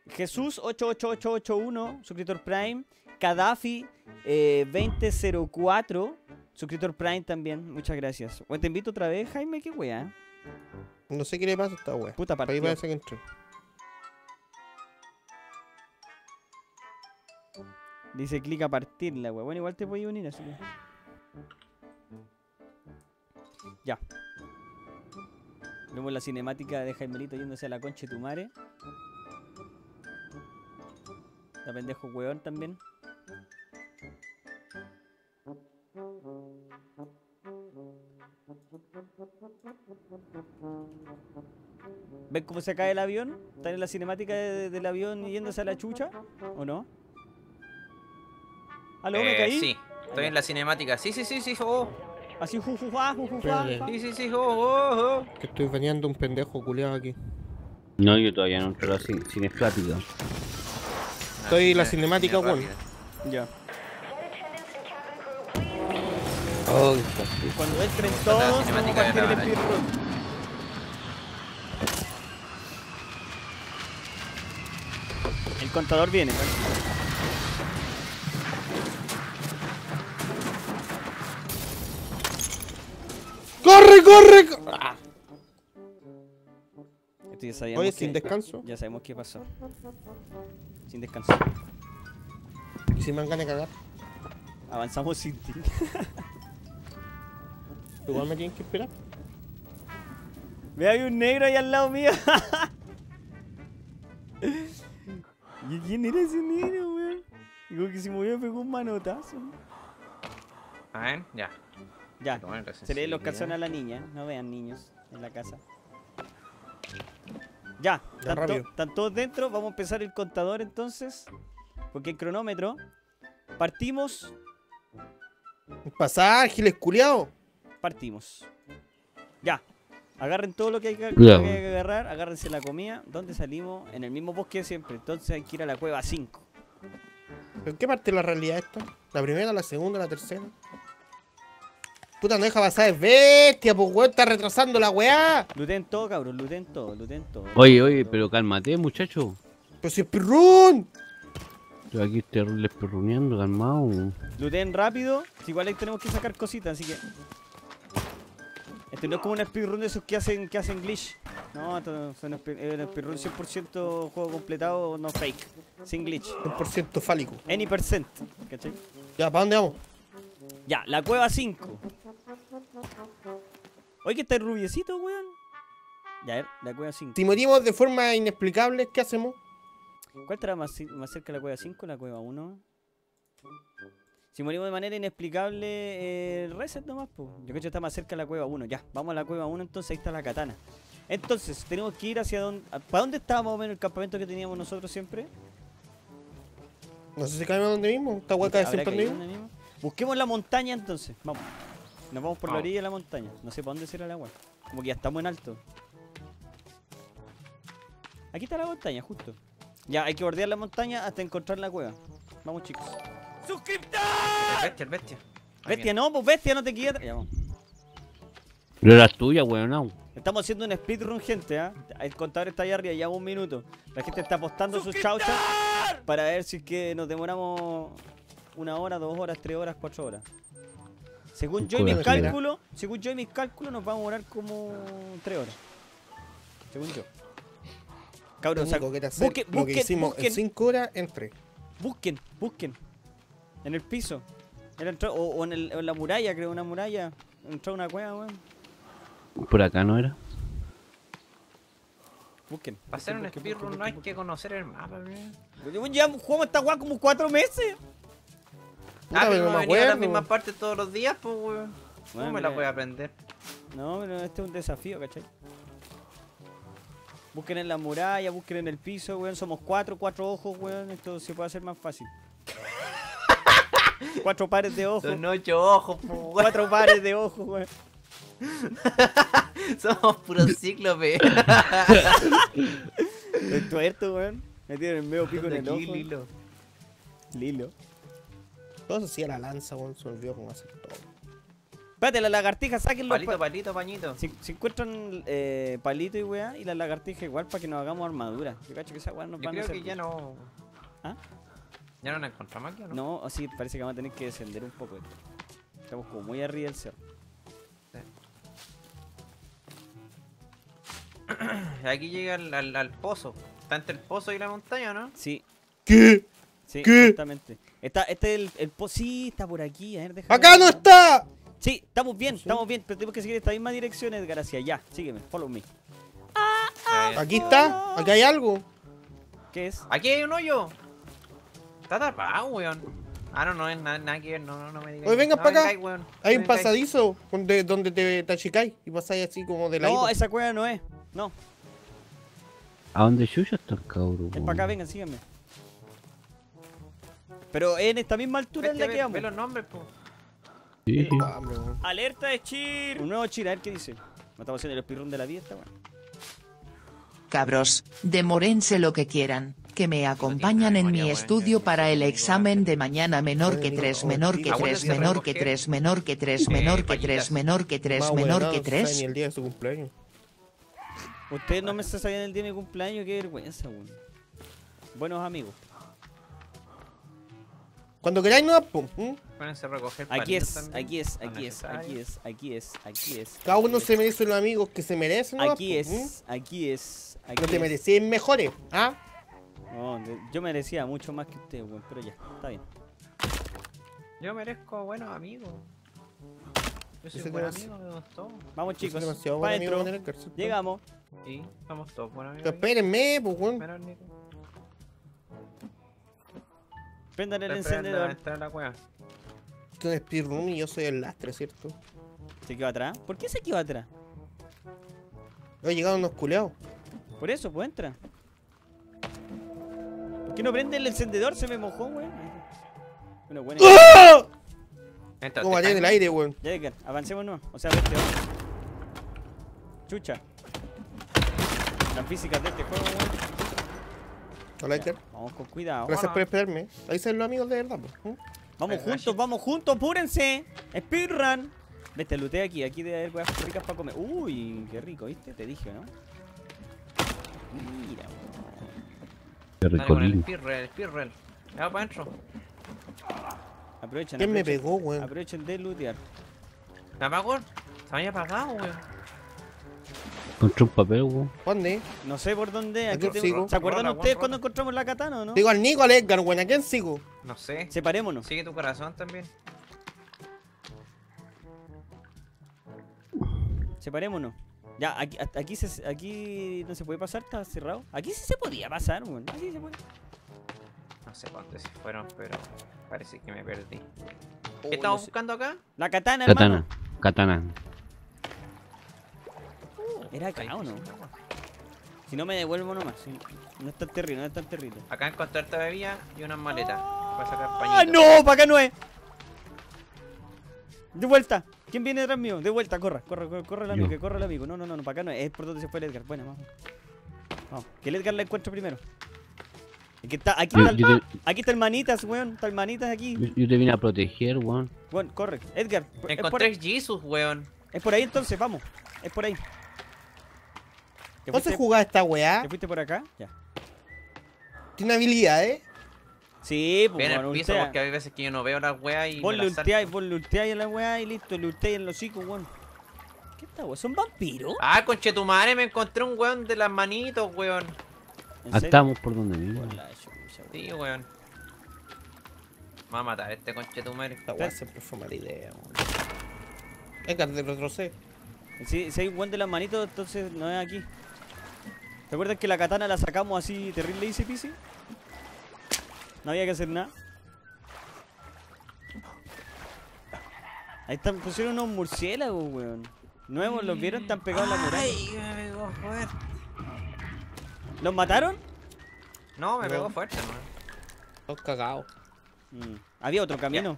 Jesús ocho ocho ocho ocho uno, suscriptor Prime. Gaddafi eh, veinte cero cuatro, suscriptor Prime también. Muchas gracias. Bueno, te invito otra vez, Jaime, qué wea, ¿eh? No sé qué le pasa a esta wea. Puta partida. Ahí parece que entró. Dice clic a partir la wea. Bueno, igual te voy a unir así. Ya. Vemos la cinemática de Jaimerito yéndose a la concha de tu madre. La pendejo weón también. ¿Ves cómo se cae el avión? ¿Están en la cinemática de, de, del avión yéndose a la chucha? ¿O no? ¿Aló, eh, me caí? Sí, estoy en la cinemática. Sí, sí, sí, sí. Oh. Así, jujuja, jujuja. Sí, sí, sí, jujuja. Que estoy bañando un pendejo culiado aquí. No, yo todavía no entro a la Cinecraft. Estoy en la cinemática, weón. Ya. Oh, cuando entren todos, vamos a partir de Pirrón. El contador viene, ¿vale? ¡Corre, corre! Ah. Esto ya sabíamos. Oye, sin que, descanso. Ya sabemos qué pasó. Sin descanso. ¿Y si me han ganado de cagar? Avanzamos sin ti. Igual me tienen que esperar. Ve, hay un negro ahí al lado mío. ¿Y quién era ese negro, weón? Digo que se movió y pegó un manotazo. A ver, ya. Ya, se leen los calzones a la niña, no vean niños en la casa. Ya, están, to están todos dentro, vamos a empezar el contador entonces. Porque el cronómetro. Partimos. Pasar, giles culiao. Partimos. Ya. Agarren todo lo que hay que, yeah. que, hay que agarrar, agárrense la comida. ¿Dónde salimos? En el mismo bosque de siempre. Entonces hay que ir a la cueva cinco. ¿En qué parte de la realidad esto? ¿La primera, la segunda, la tercera? Puta, no deja pasar, es bestia, pues weón, está retrasando la weá. Luten todo, cabrón, luten todo, luten todo. Oye, oye, todo. Pero cálmate, muchacho. Pero si es pirrón. Yo aquí estoy perruneando, calmado. Luten rápido, si igual ahí tenemos que sacar cositas, así que. Este no es como un speedrun de esos que hacen, que hacen glitch. No, esto es un speedrun cien por ciento juego completado, no fake. Sin glitch. cien por ciento fálico. Any percent, ¿cachai? Ya, ¿para dónde vamos? Ya, la cueva cinco. Oye, que está el rubiecito, weón. Ya, eh, la cueva cinco. Si morimos de forma inexplicable, ¿qué hacemos? ¿Cuál estará más, más cerca de la cueva cinco? La cueva uno. Si morimos de manera inexplicable, eh, reset nomás, pues. Yo creo que está más cerca de la cueva uno. Ya, vamos a la cueva uno, entonces ahí está la katana. Entonces, tenemos que ir hacia donde. ¿Para dónde estaba más o menos el campamento que teníamos nosotros siempre? No sé si caemos donde mismo. Esta hueca de siempre donde mismo. Busquemos la montaña entonces, vamos. Nos vamos por la orilla de la montaña. No sé para dónde será el agua. Como que ya estamos en alto. Aquí está la montaña, justo. Ya, hay que bordear la montaña hasta encontrar la cueva. Vamos, chicos. ¡Suscriptor! El bestia, el bestia. Bestia, no, pues bestia, no te quieras. Ya, vamos. Pero la tuya, weón, no. Estamos haciendo un speedrun, gente, ¿eh? El contador está allá arriba, ya un minuto. La gente está apostando sus chauchas para ver si es que nos demoramos. Una hora, dos horas, tres horas, cuatro horas. Según yo y mis cálculos, según yo y mis cálculos nos vamos a demorar como tres horas. Según yo. Cabrón, saco. Busquen, lo que hicimos busquen. En cinco horas, en tres. Busquen, busquen. En el piso. En el, o, o en, el, en la muralla, creo, una muralla. Entró una cueva, weón. Por acá no era. Busquen. Para hacer un speedrun no hay que conocer el mapa, weón. Ya jugamos esta weá como cuatro meses. Ah, pero no venía a la misma parte todos los días, pues, weón. ¿Cómo me la voy a aprender? No, pero este es un desafío, ¿cachai? Busquen en la muralla, busquen en el piso, weón. Somos cuatro, cuatro ojos, weón. Esto se puede hacer más fácil. Cuatro pares de ojos. Son ocho ojos, pues, weón. Cuatro pares de ojos, weón. Somos puros cíclopes. Estoy tuerto, weón. Me tienen el medio pico en el ojo. Lilo. Lilo. Todo eso hacía la lanza, weón, se olvidó cómo hacer todo. Espérate, la lagartija, sáquenlo. Palito, pa palito, pañito. Si, si encuentran eh, palito y weá, y la lagartija igual para que nos hagamos armadura. Yo cacho que esa weá nos van a hacer. Yo creo que ya no. ¿Ah? ¿Ya no la encontramos aquí o no? No, sí, parece que vamos a tener que descender un poco. Estamos como muy arriba del cerro. Sí. Aquí llega al, al, al pozo. Está entre el pozo y la montaña, ¿no? Sí. ¿Qué? Sí, ¿qué? Exactamente. Está, este es el, el pozo. Sí, está por aquí. A ver, déjame. ¡Acá no está! Sí, estamos bien, estamos bien. Pero tenemos que seguir esta misma dirección, Edgar, hacia allá. Sígueme, follow me. Ah, ah, aquí follow. Está, aquí hay algo. ¿Qué es? Aquí hay un hoyo. Está tapado, weón. Ah, no, no es nada, nada que ver, no, no, no me digas. Oye, venga no, para acá. Hay, weón. Hay no, un pasadizo donde, donde te, te achicáis y pasáis así como de la. No, esa cueva no es. No. ¿A dónde yo ya estoy, cabrón? Es para acá, vengan, síganme. Pero en esta misma altura es la que vamos. Ve los nombres, po. Sí. Alerta de cheer. Un nuevo cheer, a ver qué dice. No estamos haciendo el pirrón de la dieta, bueno. Cabros, demorense lo que quieran, que me acompañan en mi estudio para el examen de mañana. Menor que tres, menor que tres, menor que tres, menor que tres, menor que tres, menor que tres, menor que tres. El día de su cumpleaños. Ustedes no me sabían el día de mi cumpleaños, qué vergüenza, weón. Buenos amigos. Cuando queráis, no. Pónganse a recoger. Aquí es, aquí es, aquí es, aquí es, aquí es, aquí es. Cada uno se merece los amigos que se merecen, ¿no? Aquí es, aquí es, aquí es. No te merecís mejores, ¿ah? No, yo merecía mucho más que usted, weón, pero ya, está bien. Yo merezco buenos amigos. Yo soy buen amigo de todos. Vamos, chicos, para adentro. Llegamos. Sí, vamos todos buenos amigos. Espérenme, pues, weón. Prendan el encendedor. Tú eres Speedrun y yo soy el lastre, ¿cierto? ¿Se quedó atrás? ¿Por qué se quedó atrás? No llegaron unos culeados. Por eso, pues entra. ¿Por qué no prende el encendedor? Se me mojó, weón. Bueno, bueno. ¡Oh! Entonces, como allá en el aire, weón. Ya, Edgar, avancemos nomás. O sea, vete, vamos. Chucha. Las físicas de este juego, weón. Hola, ya, vamos con cuidado. Gracias por esperarme. Ahí son los amigos de verdad. ¿Eh? Vamos juntos, vamos juntos, apúrense. Speedrun. Vete, looté aquí. Aquí debe haber huevas ricas para comer. Uy, qué rico, ¿viste? Te dije, ¿no? Mira, qué rico. Dale, el speedrun, el speedrun. Me va para adentro. Aprovechen. ¿Quién me pegó, weón? Aprovechen de lootear. ¿La apagó? Se había apagado, weón. Encontré un papel, weón. ¿Dónde? No sé por dónde. Aquí te... ¿Se acuerdan rota, ustedes cuando encontramos la katana o no? Digo al Nico, al Edgar, weón. ¿A quién sigo? No sé. Separémonos. Sigue tu corazón también. Separémonos. Ya, aquí, aquí, se, aquí no se puede pasar, está cerrado. Aquí sí se podía pasar, weón. Aquí se puede. No sé cuántos se fueron, pero parece que me perdí. Oh, ¿qué estamos no sé. buscando acá? La katana, katana, hermano. Katana. ¿Era acá o no? Si no me devuelvo nomás. No es tan terrible, no es tan terrible. Acá encontré harta bebida y unas maletas. Para sacar pañitos. ¡Ah, no! ¡Para acá no es! ¡De vuelta! ¿Quién viene detrás mío? ¡De vuelta! ¡Corra! ¡Corre, corre, corre el amigo! ¡Que corre el amigo! No, no, no, no, para acá no es. Es por donde se fue el Edgar. Bueno, vamos. Vamos. Que el Edgar la encuentre primero. Aquí está, aquí está, el, aquí está el manitas, weón. Está el manitas aquí. Yo te vine a proteger, weón. Bueno, corre. Edgar. Encontré Jesus, weón. Es por ahí entonces, vamos. Es por ahí. ¿Cómo se jugaba esta weá? ¿Te fuiste por acá? Ya. Tiene habilidad, ¿eh? Sí, pues bueno, piso porque hay veces que yo no veo las weá y vos le ulteáis, vos le ulteáis a la weá y listo, le ulteáis en los hocicos, weón. ¿Qué esta weá? ¿Son vampiros? Ah, conchetumare, me encontré un weón de las manitos, weón. Estamos por donde vimos. Sí, weón. Me va a matar este conchetumare. Esta weá siempre fue mala idea, weón. Venga, te retrocede. Si hay un weón de las manitos, entonces no es aquí. ¿Te acuerdas que la katana la sacamos así terrible easy peasy? No había que hacer nada. Ahí están, pusieron unos murciélagos, weón. Nuevos, los vieron, están pegados a la muralla. Ay, me pegó fuerte. ¿Los mataron? No, me no. pegó fuerte, man. Los cagados. Mm. Había otro camino.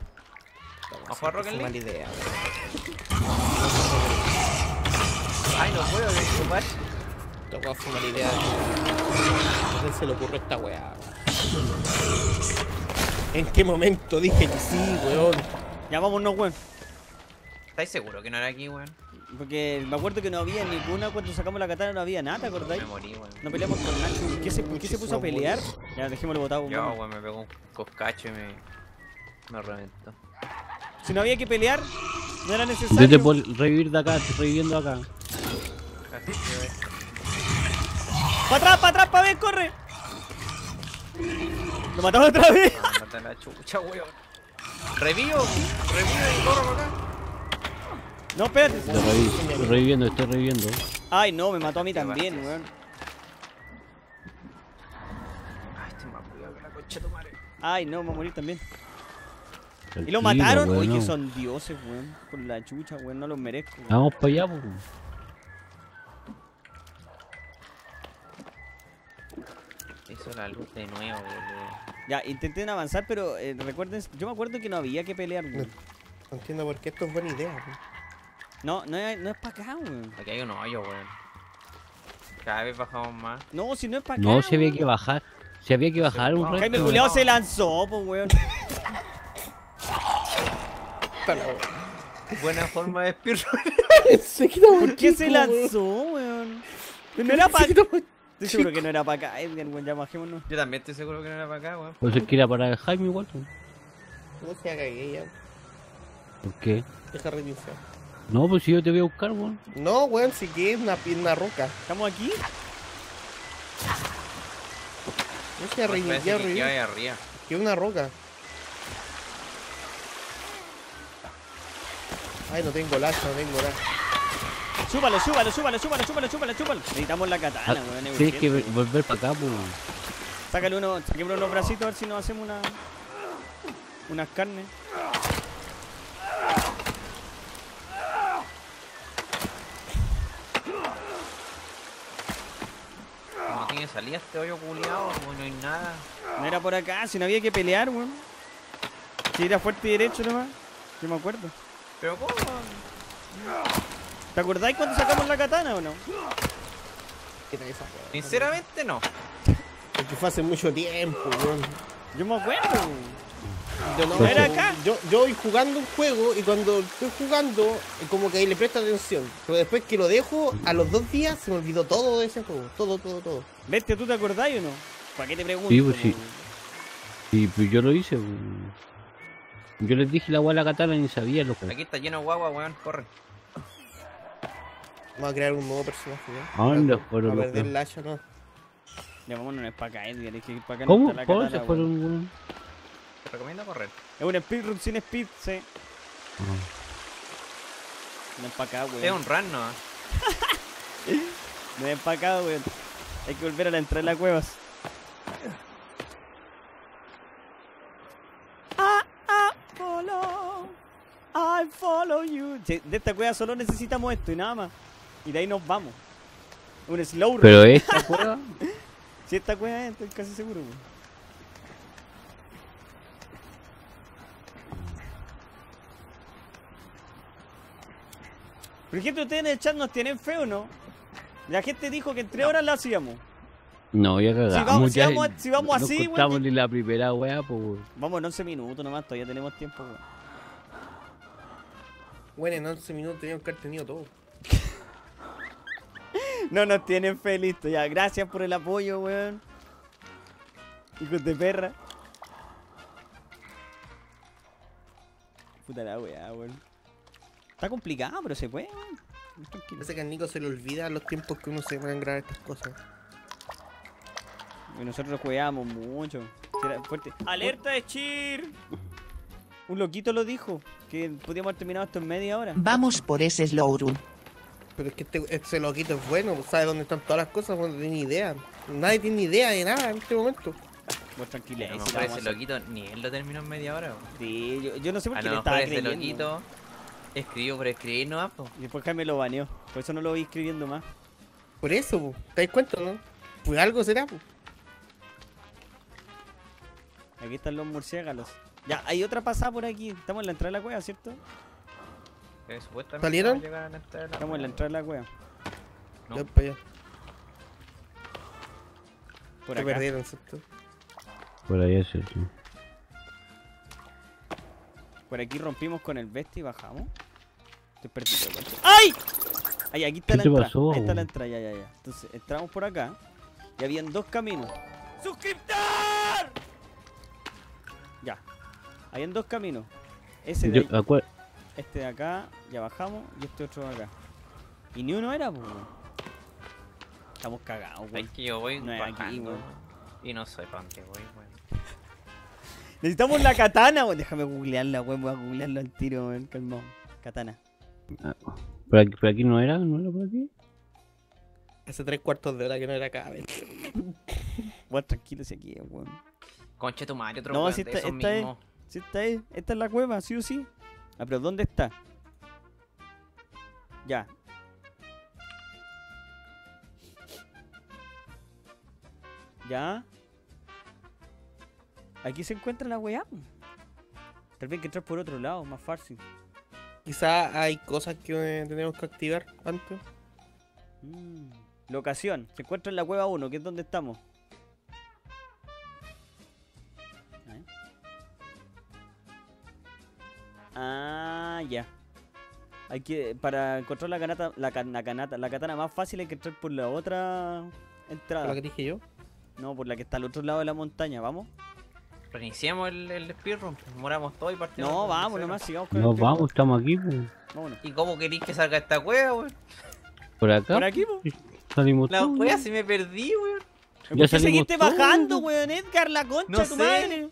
Ojo a Rocket League. Mala idea, weón. Ay, no puedo disculpar. Esta weá fue mala idea. ¿A quién se le ocurrió esta weá? ¿En qué momento dije que sí, weón? Ya vámonos, weón. ¿Estáis seguros que no era aquí, weón? Porque me acuerdo que no había ninguna. Cuando sacamos la katana no había nada, ¿te acordáis? No me morí, weón. No peleamos con Nacho. ¿Qué se, ¿qué se puso a pelear? Ya, dejémoslo botado, weón. Yo, weón, me pegó un coscacho y me... me reventó. Si no había que pelear, no era necesario. Yo te puedo revivir de acá, estoy reviviendo acá. Así que, weón. ¡Para atrás, para atrás, para ver, corre! ¡Lo matamos otra vez! ¡Me matan la chucha, weón! ¡Revivo! ¡Revivo y corro para acá! No, espérate. Estoy reviv reviviendo, estoy reviviendo. Ay, no, me mató a mí también, weón. Ay, este me ha podido ver la concha de tu madre. Ay, no, me voy a morir también. Tranquilo, y lo mataron. Bueno. Uy, que son dioses, weón. Por la chucha, weón, no los merezco. Weón. Vamos para allá, weón. Hizo la luz de nuevo, boludo. Ya, intenten avanzar, pero eh, recuerden, yo me acuerdo que no había que pelear, weón. No entiendo por qué esto es buena idea, weón. No, no es, no es para acá, weón. Aquí hay un hoyo, weón. Cada vez bajamos más. No, si no es para acá. No, se había que bajar. Se había que bajar un rato. Jaime Juliado se lanzó, pues, weón. Buena forma de speedrun. ¿Por qué se lanzó, weón? No era para acá. Estoy seguro que no era para acá, Edgar, weón. Ya bajémonos. Yo también estoy seguro que no era para acá, weón. Pues es que era para el Jaime igual, weón. No se cagué ya. ¿Por qué? Deja reiniciar. No, pues si yo te voy a buscar, weón. No, weón, si que es una, una roca. ¿Estamos aquí? No se ha reiniciado, arriba. Que es una roca. Ay, no tengo lazo, no tengo lazo. Súbalo, súbalo, súbalo, súbalo, súbalo, súbalo, súbalo. Necesitamos la katana, weón. Tienes sí, es que volver para acá, weón. Sácale uno, saquemos unos bracitos a ver si nos hacemos una... unas carnes. No tiene salida este hoyo culiado, no hay nada. No era por acá, si no había que pelear, weón. Si era fuerte y derecho nomás, yo me acuerdo. Pero cómo. ¿Te acordáis cuando sacamos la katana o no? Sinceramente no. Porque fue hace mucho tiempo, weón. Yo me acuerdo, weón. Yo, no, era acá. Yo, yo voy jugando un juego y cuando estoy jugando, como que ahí le presto atención. Pero después que lo dejo, a los dos días se me olvidó todo de ese juego. Todo, todo, todo. Vete, ¿tú te acordás o no? ¿Para qué te pregunto? Sí, pues sí. Sí, pues yo lo hice. Yo les dije la guala katana y ni sabía lo que... Aquí está lleno de guagua, weón, corre. Vamos a crear un nuevo personaje, ¿no? ¿A dónde fueron? A perder el hacha, ¿no? Ya, vámonos, no es para acá, Edgar, es que para acá no está la katana. ¿Cómo se fueron, weón? Te recomiendo correr. Es un speedrun sin speed, sí. Mm. No es para acá, weón. Es un run, ¿no? No es para acá, weón. Hay que volver a la entrada de las cuevas. Ah, ah, follow. I follow you. De esta cueva solo necesitamos esto y nada más. Y de ahí nos vamos. Un slow run. Pero esta cueva. Si esta cueva es, estoy casi seguro, weón. Por ejemplo, ustedes en el chat nos tienen fe o no. La gente dijo que en tres horas la hacíamos. No, ya cagamos. Si vamos, si vamos, si vamos así, weón. No estamos ni la primera, weá, pues. Vamos en once minutos nomás, todavía tenemos tiempo, weón. Bueno, en once minutos teníamos que haber tenido todo. No nos tienen fe, listo, ya. Gracias por el apoyo, weón. Hijos de perra. Puta la weá, weón. Está complicado, pero se puede, weón. Parece que al Nico se le olvida los tiempos que uno se van a grabar estas cosas. Y nosotros jugábamos mucho. Era fuerte. ¡Alerta de cheer! Un loquito lo dijo, que podíamos haber terminado esto en media hora. Vamos por ese slowdown. Pero es que este, este loquito es bueno, sabe dónde están todas las cosas, no tiene idea. Nadie tiene idea de nada en este momento. Vos tranquila, no, no, ese loquito, ni él lo terminó en media hora. Sí, yo, yo no sé por qué le estaba creyendo. Ese loquito... Escribió por escribir nomás, po. Y después Jaime lo baneó. Por eso no lo voy escribiendo más. Por eso, po. ¿Te das cuenta, no? Pues algo será, po. Aquí están los murciélagos. Ya, hay otra pasada por aquí. Estamos en la entrada de la cueva, ¿cierto? Eh, supuestamente ¿salieron? A a la estamos en la entrada de la cueva. No. Por allá. Por acá. Se perdieron, ¿cierto? Por allá, sí, sí. Por aquí rompimos con el bestia y bajamos. Estoy perdido, ¿cuánto? ¡Ay! Ay, aquí está la entrada. Pasó, ahí está la entrada, ya, ya, ya. Entonces, entramos por acá. Y habían dos caminos. ¡Suscriptor! Ya. Habían dos caminos. Ese de yo, ahí. Este de acá, ya bajamos. Y este otro de acá. Y ni uno era, pues. Estamos cagados, güey. Es que yo voy no bajando. Aquí, y no soy panque, güey, güey. Necesitamos la katana, weón. Déjame googlearla, weón. Voy a googlearla al tiro, weón. Calmado. Katana. Ah, ¿por, aquí, ¿Por aquí no era? ¿No era por aquí? Hace tres cuartos de hora que no era acá, weón. Weón, tranquilo si aquí, weón. Concha tu madre, otro weón. No, si esta, esta, mismo. Es, si esta es. Esta es la cueva, sí o sí. Ah, pero ¿dónde está? Ya. Ya. Aquí se encuentra la weá. Tal vez hay que entrar por otro lado, más fácil. Quizá hay cosas que eh, tenemos que activar antes. Mm. Locación. Se encuentra en la cueva uno, que es donde estamos. ¿Eh? Ah, ya. Hay que, para encontrar la canata, la, can, la canata, la katana más fácil hay que entrar por la otra entrada. ¿Por la que dije yo? No, por la que está al otro lado de la montaña, vamos. Reiniciamos el, el speedrun, moramos todo y partimos. No, vamos nomás, sigamos con el speedrun. Nos vamos, estamos aquí, pues. Vámonos. ¿Y cómo queréis que salga esta cueva, weón? Por acá. Por aquí, pues. Salimos la todos, wea, si me perdí, weón. ¿Por qué seguiste todos bajando, weón, Edgar, la concha no de tu sé. Madre?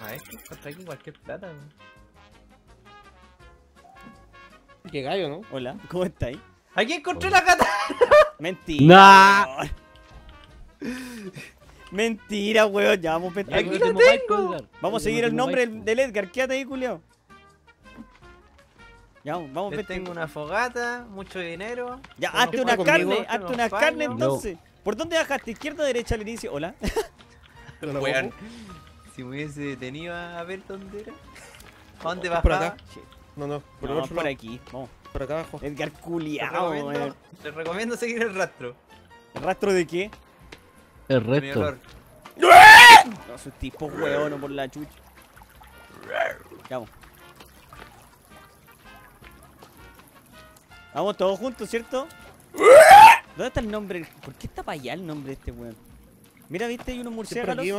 A ver, encontré aquí cualquier plata, weón. Qué gallo, ¿no? Hola, ¿cómo estáis? Aquí encontré Hola. la katana. Mentira. Nah. Mentira, weón. Ya vamos a pescar. Aquí lo tengo. Vamos a seguir el nombre del Edgar. Quédate ahí, culiao. Ya vamos, vamos a pescar. Tengo una fogata, mucho dinero. Ya, hazte una carne, hazte una carne entonces. ¿Por dónde bajaste? ¿Izquierda o derecha al inicio? Hola. Weón. Si me hubiese detenido a ver dónde era. ¿A dónde bajaba? No, no, por, no, por aquí, vamos. Por acá abajo. Edgar culiao, te recomiendo, te recomiendo seguir el rastro. ¿El rastro de qué? El resto. No, sus tipos hueonos por la chucha. Vamos. Vamos todos juntos, ¿cierto? ¿Dónde está el nombre? ¿Por qué está para allá el nombre de este weón? Mira, viste, hay unos murciélagos. Sí,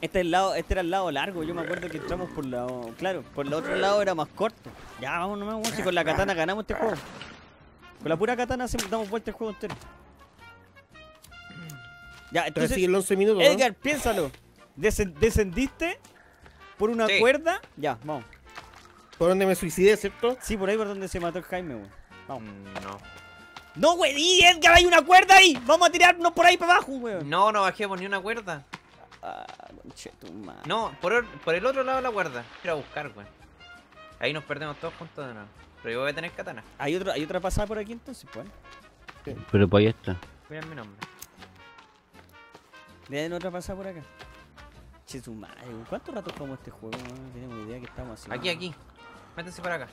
Este, es el lado, este era el lado largo, yo me acuerdo que entramos por la... Claro, por el otro lado era más corto. Ya, vamos nomás, si con la katana ganamos este juego. Con la pura katana hacemos, damos vuelta el juego entero. Ya, entonces... entonces once minutos, Edgar, ¿no? Piénsalo. Des descendiste por una sí. cuerda. Ya, vamos. Por donde me suicidé, ¿cierto? Sí, por ahí por donde se mató el Jaime, güey. Vamos. No. No, güey, di, Edgar, hay una cuerda ahí. Vamos a tirarnos por ahí para abajo, güey. No, no bajemos ni una cuerda. Ah, conchetumada. No, por el, por el otro lado de la cuerda. Quiero buscar, weón. Ahí nos perdemos todos juntos de nuevo. Pero yo voy a tener katana. ¿Hay, otro, hay otra pasada por aquí entonces, pues? Sí. Pero para allá está. Miren mi nombre. Le den otra pasada por acá. Chetumada. ¿Cuánto rato jugamos este juego? No tenemos idea que estamos haciendo. Aquí, aquí. Métanse para acá.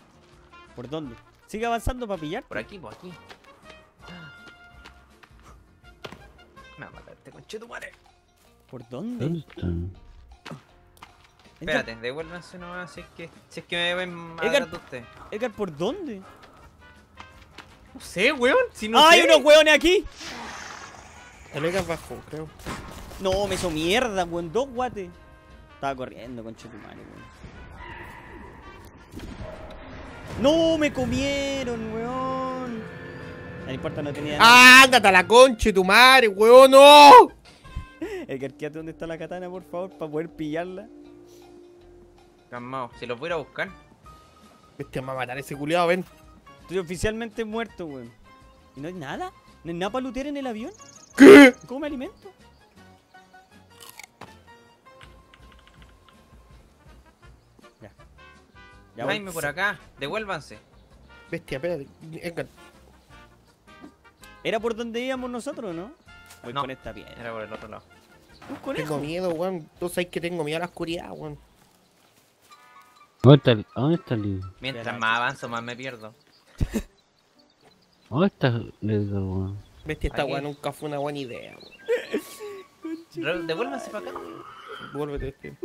¿Por dónde? Sigue avanzando para pillar. Por aquí, por aquí. Me va a matar este conchetumare. ¿Por dónde? ¿Dónde están? Espérate, devuélvanse nomás si es que, si es que me ven más a usted. Edgar, ¿por dónde? No sé, weón. Si no ¡Ah, sé. hay unos weones aquí! El Edgar bajó, creo. No, me hizo mierda, weón. Dos guates. Estaba corriendo, conchetumare, weón. ¡No, me comieron, weón! No importa, no tenía nada. ¡Ándate a la conchetumare, weón! ¡No! Edgar, quédate donde está la katana, por favor, para poder pillarla. Calmao, se los voy a ir a buscar. Este va a matar ese culiado, ven. Estoy oficialmente muerto, weón. ¿Y no hay nada? ¿No hay nada para lootear en el avión? ¿Qué? ¿Cómo me alimento? Ya. Ya Jaime por acá, devuélvanse. Bestia, espérate, Edgar. ¿Era por donde íbamos nosotros, no? Voy no, con esta piedra. Era por el otro lado. Tengo eso? miedo, weón. Tú sabes que tengo miedo a la oscuridad, weón. ¿Dónde está el, dónde está el... Mientras más avanzo, más me pierdo. ¿Dónde está el weón? Bestia, esta weón nunca fue una buena idea, weón. Devuélvase para acá. Devuélvete, este.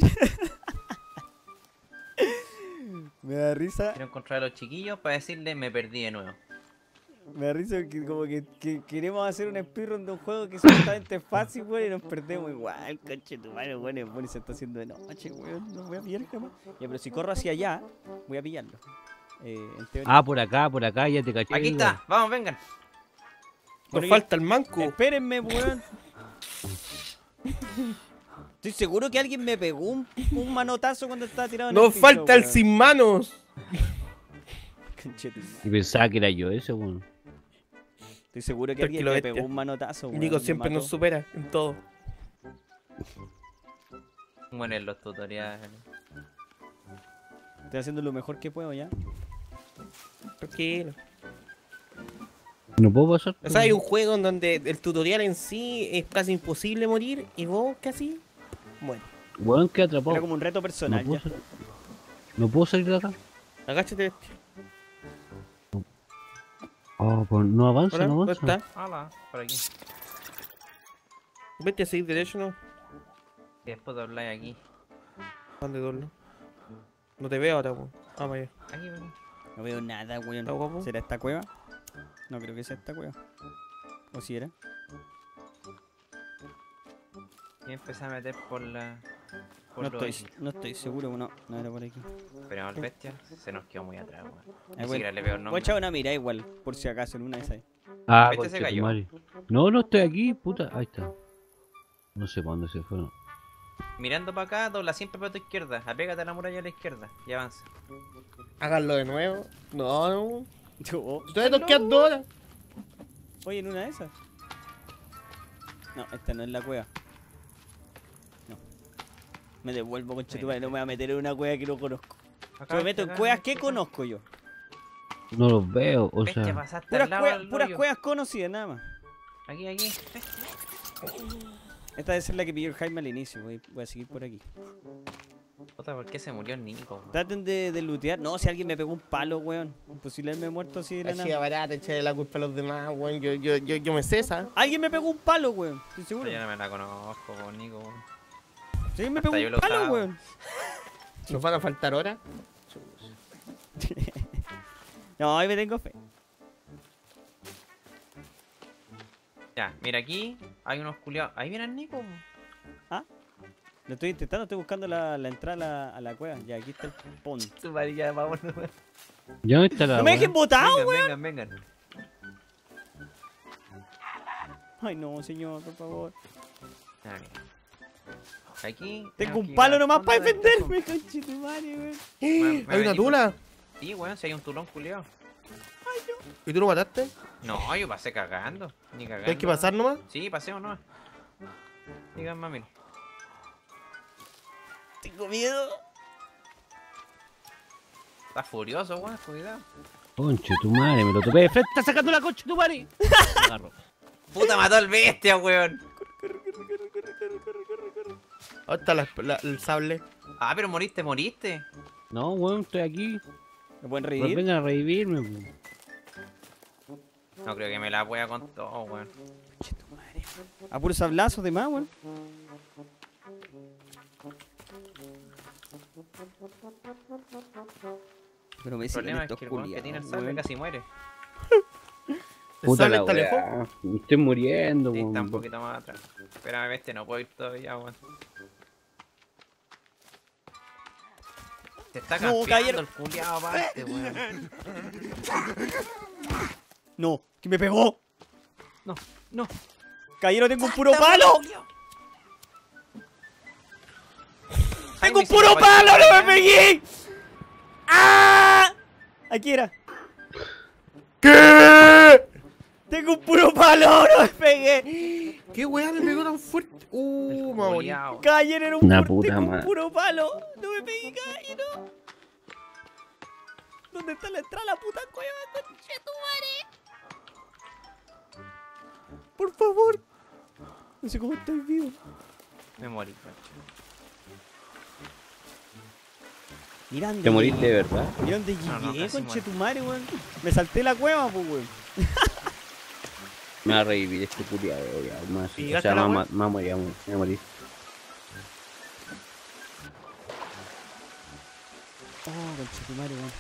Me da risa. Quiero encontrar a los chiquillos para decirles me perdí de nuevo. Me da risa que como que, que queremos hacer un speedrun de un juego que es absolutamente fácil, weón, y nos perdemos igual, coche tu madre, weón, es bueno y se está haciendo de noche, weón, no voy a pillar jamás. Ya, pero si corro hacia allá, voy a pillarlo. Eh, ah, por acá, por acá, ya te caché. Aquí está, weón. Vamos, vengan. Nos bueno, falta el manco. Espérenme, weón. Estoy seguro que alguien me pegó un, un manotazo cuando estaba tirado en el piso. Nos falta el sin manos. Y pensaba que era yo ese, weón. Estoy seguro que Porque alguien le pegó un manotazo, weón. Nico siempre nos supera en todo. Bueno, en los tutoriales. Estoy haciendo lo mejor que puedo ya. Tranquilo. No puedo pasar. O sea, hay un juego en donde el tutorial en sí es casi imposible morir y vos casi Bueno. Weón, que atrapado. Era como un reto personal, ¿no ya? Puedo ¿No puedo salir de acá? Agáchate. Oh, pues no avanza, Hola, no avanza. ¿Dónde está? Ala, por aquí. Vete a seguir derecho, ¿no? Y después dobláis aquí. ¿Dónde doblo? No te veo ahora, weón. Ah, vaya. Aquí, weón. No veo nada, weón. ¿Será esta cueva? No creo que sea esta cueva. ¿O si era? Y empecé a meter por la... Por no, estoy, no estoy seguro, no, no era por aquí. Pero el bestia se nos quedó muy atrás, weón. Bueno. Le veo el nombre. Voy a echar una mira igual, por si acaso, en una de esas. Ah, este se cayó. Madre. No, no estoy aquí, puta. Ahí está. No sé para dónde se fueron. Mirando para acá, dobla siempre para tu izquierda. Apégate a la muralla a la izquierda y avanza. Háganlo de nuevo. No, no. Ustedes nos quedan dos horas. Oye, en una de esas. No, esta no es la cueva. Me devuelvo con chetupa y no me voy a meter en una cueva que no conozco. Acá, yo me meto acá, en cuevas que conozco yo. No los veo, o sea. Puras, cueva, puras cuevas conocidas, nada más. Aquí, aquí. Esta debe ser la que pidió el Jaime al inicio, voy, voy a seguir por aquí. Otra, ¿por qué se murió el Nico? Man? Traten de, de lootear. No, si alguien me pegó un palo, weón. Imposible haberme muerto así de la nada. Barata, echarle la culpa a los demás, weón. Yo, yo, yo, yo me cesa. Alguien me pegó un palo, weón. Estoy seguro. Yo no me la conozco, con Nico, weón. Sí, me pegó un palo, weón. ¿Nos van a faltar horas? No, hoy me tengo fe. Ya, mira aquí. Hay unos culiados. Ahí viene el Nico. Ah, lo estoy intentando. Estoy buscando la, la entrada a la, a la cueva. Ya, aquí está el pon. Su varilla de pavón, weón. Ya no está la. ¡No me dejen botado, weón! Vengan, vengan. Ay, no, señor, por favor. Ya, mira. Aquí, tengo un palo nomás para defenderme, conchetumare, weón. ¿Hay una venimos. Tula? Sí, weón, bueno, si hay un tulón culiao. Ay, no. ¿Y tú lo mataste? No, yo pasé cagando. Ni cagando. ¿Tienes que pasar nomás? Sí, pasemos nomás. Digan, mami. Tengo miedo. Estás furioso, weón, cuidado. Conchetumare, me lo topé de frente, está sacando la conchetumare. Puta, mató al bestia, weón. ¿Dónde está la, la, el sable? Ah, pero moriste, moriste. No, weón, estoy aquí. ¿Me pueden revivir? Vengan a revivirme, weón. No creo que me la pueda con todo, weón. A puros sablazos de más, weón. Pero me dice el problema es que el weón que tiene el sable casi muere. Puta, está lejos. Me estoy muriendo, weón. Sí, está un poquito más atrás. Espérame, bestia, no puedo ir todavía, weón. Se está campeando el culiao aparte, weón. No, que me pegó. No, no. Caballero, tengo un puro palo. ¡Tengo un puro palo! ¡No me pegué! ¡Ah! Aquí era. ¿Qué? Tengo un puro palo, no me pegué. ¿Qué weá me pegó tan fuerte? Uh, mamoneado. Cayer era un, una puta madre. Un puro palo. No me pegué, caballero. ¿Dónde está la entrada a la puta cueva, conchetumare? Por favor. No sé cómo estoy vivo. Me morí, conchetumare. Te moriste de verdad. Mira dónde llegué, no, no, conchetumare, weón. Me salté la cueva, pues, weón. Me va a revivir este culiado, más. O sea, me va a morir, me va a morir. Oh, conchetumare, weón.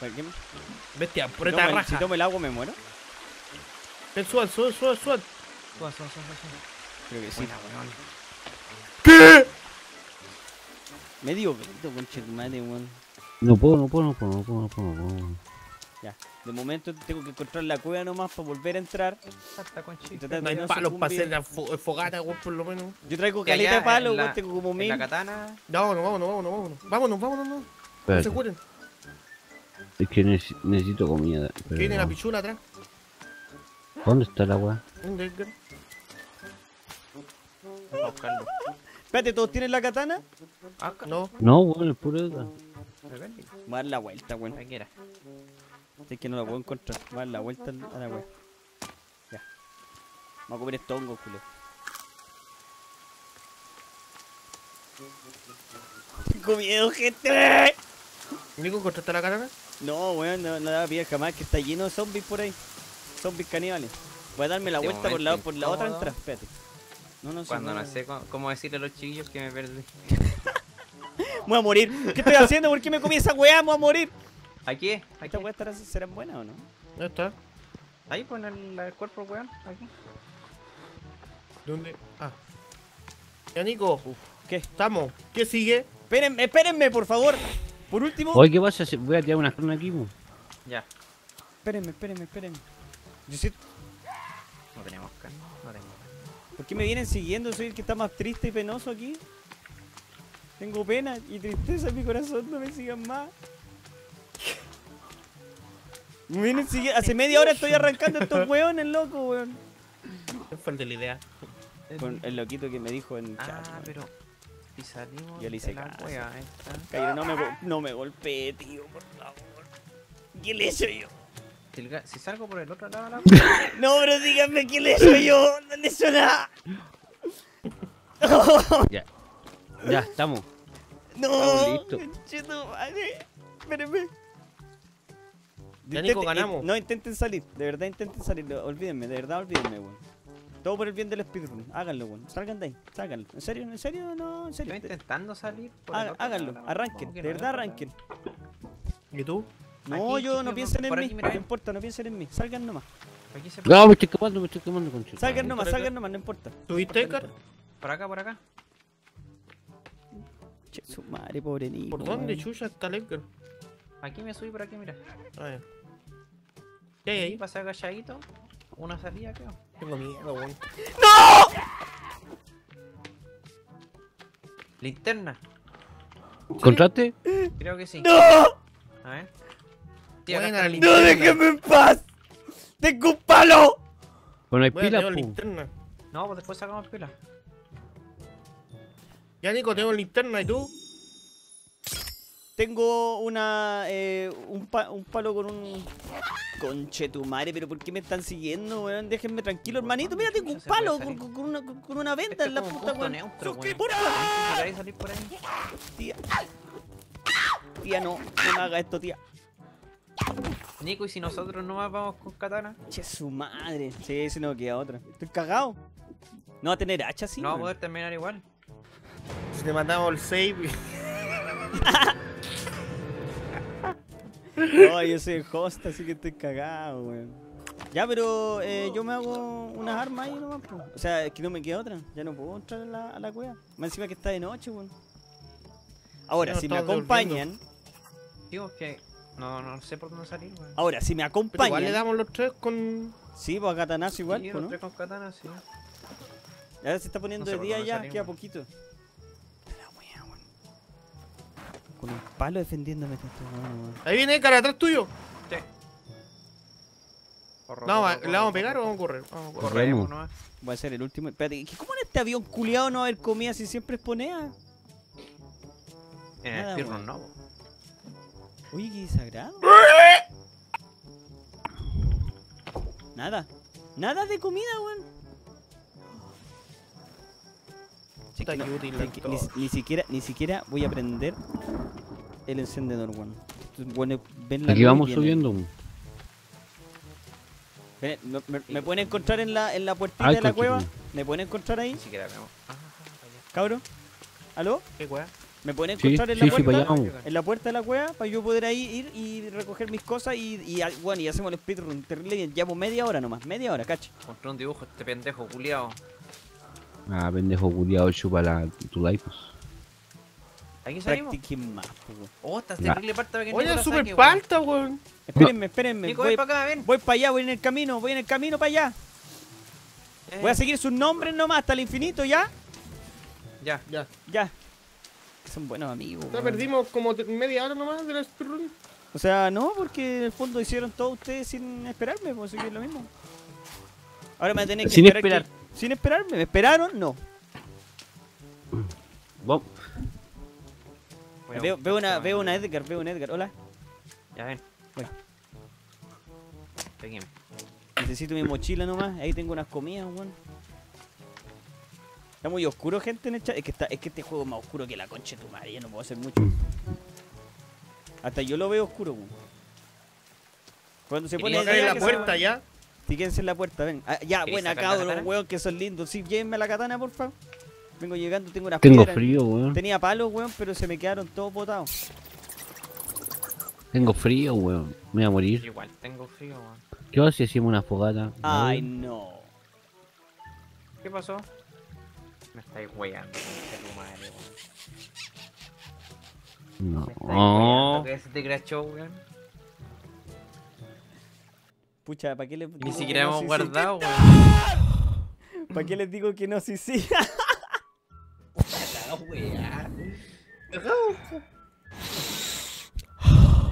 ¿Para qué? Bestia, por esta raja. Si tomo el agua, me muero. El suad, suad, suad, suad. Suad, suad, suad, suad. Creo que sí. ¿Qué? Me dio grito, conchetumare, weón. No puedo, no puedo, no puedo, no puedo, no puedo, no puedo. Ya. De momento tengo que encontrar la cueva nomás para volver a entrar. No hay palos para hacer la fogata, weón, por lo menos. Yo traigo caleta de palo, weón, tengo como mil. La katana. No, no, vámonos, vámonos, vámonos. Vámonos, vámonos, no. No se curen. Es que necesito comida. Que viene la pichula atrás. ¿Dónde está el agua? ¿Dónde? Vamos a buscarlo. Espérate, ¿todos tienen la katana? No. No, weón, es puro esta. Voy a dar la vuelta, weón. Aquí era. Es que no la puedo encontrar. Voy a dar la vuelta a la wea. Ya. Vamos a comer estos hongos, culo. Tengo miedo, gente. ¿Nico, encontraste la carona? No, weón, no, no la vi jamás, que está lleno de zombies por ahí. Zombies caníbales. Voy a darme la este vuelta por la, por la otra entrada, espérate. No, no sé. Cuando no, no sé cómo, cómo decirle a los chiquillos que me perdí. Voy a morir. ¿Qué estoy haciendo? ¿Por qué me comí esa weá? Voy a morir. Aquí, aquí. ¿Estas weas serán buenas o no? ¿Dónde está? Ahí pon el, el cuerpo, weón. Aquí. ¿Dónde? Ah. Ya, Nico. Uf. ¿Qué? Estamos. ¿Qué sigue? Espérenme, espérenme, por favor. Por último. Oye, ¿qué pasa? Voy a tirar una zona aquí, bu. Ya. Espérenme, espérenme, espérenme. Yo siento... No tenemos carne, no tenemos carne. ¿Por qué me vienen siguiendo? Soy el que está más triste y penoso aquí. Tengo pena y tristeza en mi corazón, no me sigan más. Me vienen siguiendo. Hace media hora estoy arrancando estos weones, loco, weón. Es fuerte la idea. Con el loquito que me dijo en chat. Ah, pero... Y salimos. Yo le hice caso. Cairo, no me, no me golpeé, tío, por favor. ¿Qué le he hecho yo? Si salgo por el otro lado, la... No, pero díganme qué le he hecho yo. No le he hecho nada. Ya. Ya, estamos. No. Estamos listos. No, vale. Espérenme. Ya, Nico, ganamos. No, intenten salir. De verdad, intenten salir. Olvídenme, de verdad, olvídenme, weón. Todo por el bien del speedrun, háganlo, weón. Salgan de ahí, ságanlo. ¿En serio? ¿En serio? No, en serio. Estoy intentando salir. Por Há, el háganlo, lado. Arranquen, de verdad arranquen. ¿Y tú? No, aquí, yo no piensen en mí, no importa, no piensen en mí. Salgan nomás. Se... No, me estoy quemando, me estoy quemando con chico. Salgan nomás, salgan nomás, no importa. ¿Tuviste, car? Por acá, por acá. Che, su madre, pobre niño. ¿Por dónde chucha está el Edgar? Aquí me subí, por aquí, mira. Ah, ya. ¿Qué hay ahí? Pasar agachadito. Una salida, creo. Tengo miedo, weón. ¡No! Linterna. ¿Encontraste? ¿Sí? Creo que sí. ¡No! A ver. Tío, buena, la linterna. ¡No, déjenme en paz! ¡Tengo un palo! Bueno, hay pila, tengo linterna. No, pues después sacamos pila. Ya, Nico, tengo linterna, ¿y tú? Tengo una... Eh, un, pa un palo con un... Conche tu madre, pero ¿por qué me están siguiendo, weón? Déjenme tranquilo, hermanito. Mira, tengo un palo con, con, una, con una venda en la puta, weón. ¡Suscriptura! Tía. Tía, no, no me haga esto, tía. Nico, ¿y si nosotros no vamos con katana? Che, su madre. Sí, si no queda otra. Estoy cagado. No va a tener hacha, sí. No va a poder terminar igual. Si te matamos el save. No, yo soy el host, así que estoy cagado, weón. Ya, pero eh, yo me hago unas armas ahí nomás, po. O sea, es que no me queda otra. Ya no puedo entrar a la, a la cueva. Más encima que está de noche, weón. Ahora, no, si me acompañan... Digo que... No, no sé por dónde salir, weón. Ahora, si me acompañan... Pero igual le damos los tres con... Sí, pues a katanazo igual, sí, po, ¿no? Los tres con katana, sí. Ahora se está poniendo no de día ya, salir, queda bueno. Poquito. Con un palo defendiéndome. Ahí viene el cara atrás tuyo. Sí. Corro, no, corro, ¿la vamos a pegar o vamos a correr? Vamos a correr. Corremos. ¿No? Voy a ser el último. Espérate, ¿cómo en este avión culiado no va a haber comida si siempre esponea? En el speedrun no. Uy, qué desagrado. Nada. Nada de comida, weón. No, ni, ni siquiera, ni siquiera voy a prender el encendedor, weón. Bueno, bueno, aquí vamos subiendo. Ven, no, me, me pueden encontrar en la, en la puertita Ay, de la cueva. Chico. Me pueden encontrar ahí. Ni siquiera vemos. Cabro. ¿Aló? ¿Qué cueva? Me pueden encontrar sí, en, la sí, puerta, sí, en la puerta de la cueva para yo poder ahí ir y recoger mis cosas y, y bueno, y hacemos el speedrun terrible bien. Llevamos media hora nomás, media hora, cacho. Encontré un dibujo este pendejo culiao. Ah, pendejo culiado, chupa la tu like, pues. Aquí salimos. Practiquen más, weón. Oh, estás terrible parta que no. Oye, super palta, weón. Espérenme, espérenme. Nico, voy para acá, ven. Voy para allá, voy en el camino, voy en el camino para allá. Eh. Voy a seguir sus nombres nomás hasta el infinito, ¿ya? Ya, ya. Ya. Son buenos amigos. O sea, perdimos como media hora nomás de la speedrun. O sea, no, porque en el fondo hicieron todo ustedes sin esperarme, por seguir lo mismo. Ahora me tenéis que esperar. Sin esperar. Que... Sin esperarme, ¿me esperaron? No. Bueno, veo, veo, una, veo una Edgar, veo una Edgar, hola. Ya ven. Bueno. Pégame. Necesito mi mochila nomás, ahí tengo unas comidas, weón. Bueno. Está muy oscuro, gente, en el chat. Es que, está, es que este juego es más oscuro que la concha de tu madre. Ya no puedo hacer mucho. Hasta yo lo veo oscuro, güey. Cuando se pone allá, en la puerta se... ya. Tíquense en la puerta, ven. Ah, ya, buena, cabrón, weón, que son lindos. Sí, llévenme la katana, por favor. Vengo llegando, tengo unas Tengo piedras. frío, weón. Tenía palos, weón, pero se me quedaron todos botados. Tengo frío, weón. Me voy a morir. Igual, tengo frío, weón. ¿Qué pasa si hicimos una fogata? Ay, no. ¿Qué pasó? Me estáis weyando, con tu madre, weón. No. Me estáis weyando, que se te crachó, weón. Pucha, ¿para qué les digo Ni siquiera hemos no, guardado, sí, sí? ¿Para qué les digo que no, sí, sí? Cagado, weá. Cagamos,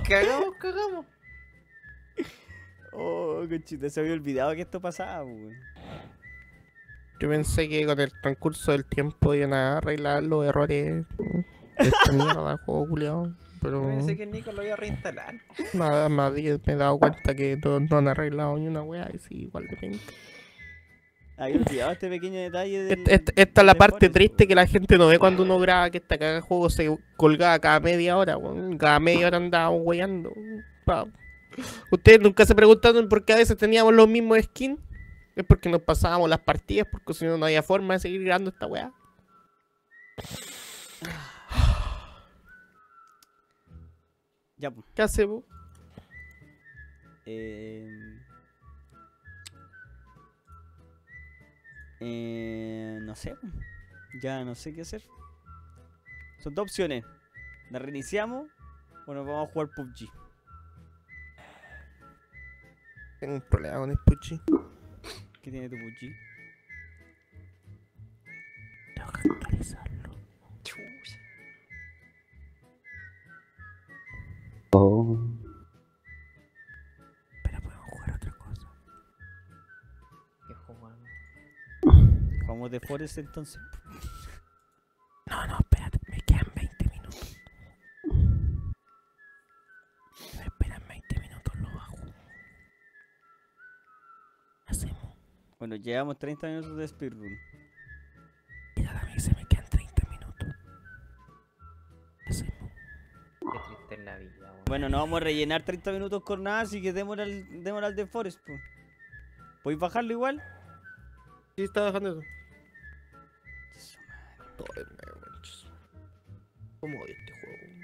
cagamos, cagamos. Oh, conchita, se había olvidado que esto pasaba, weón. Yo pensé que con el transcurso del tiempo iban a arreglar los errores de esta mierda, juego culiao. Pero... pensé que el Nico lo iba a reinstalar. Nada más, me he dado cuenta que no, no han arreglado ni una wea, y sí, igual de pinta. Había olvidado este pequeño detalle del, este, este, Esta es la parte Forest, triste, ¿no? Que la gente no ve cuando uno graba, que esta caga de juego se colgaba cada media hora, weón. Cada media hora andábamos weyando. Ustedes nunca se preguntaron por qué a veces teníamos los mismos skins. Es porque nos pasábamos las partidas, porque si no, no había forma de seguir grabando esta wea. Ya, ¿qué hacemos? Eh... Eh... No sé. Ya no sé qué hacer. Son dos opciones. ¿La reiniciamos o nos vamos a jugar P U B G? Tengo un problema con el P U B G. ¿Qué tiene tu P U B G? Tengo que actualizarlo. Chucha. Pero podemos jugar otra cosa. ¿Qué jugamos? ¿Jugamos The Forest entonces? No, no, espérate, me quedan veinte minutos. Me esperan veinte minutos, lo bajo. Hacemos. Bueno, llevamos treinta minutos de speedrun. Y ahora a mí se me quedan treinta minutos. Hacemos. Qué triste en la vida. Bueno, no vamos a rellenar treinta minutos con nada, así que démosle al, démosle al The Forest, po. ¿Podéis bajarlo igual? Sí, está bajando eso. ¿Cómo odio este juego?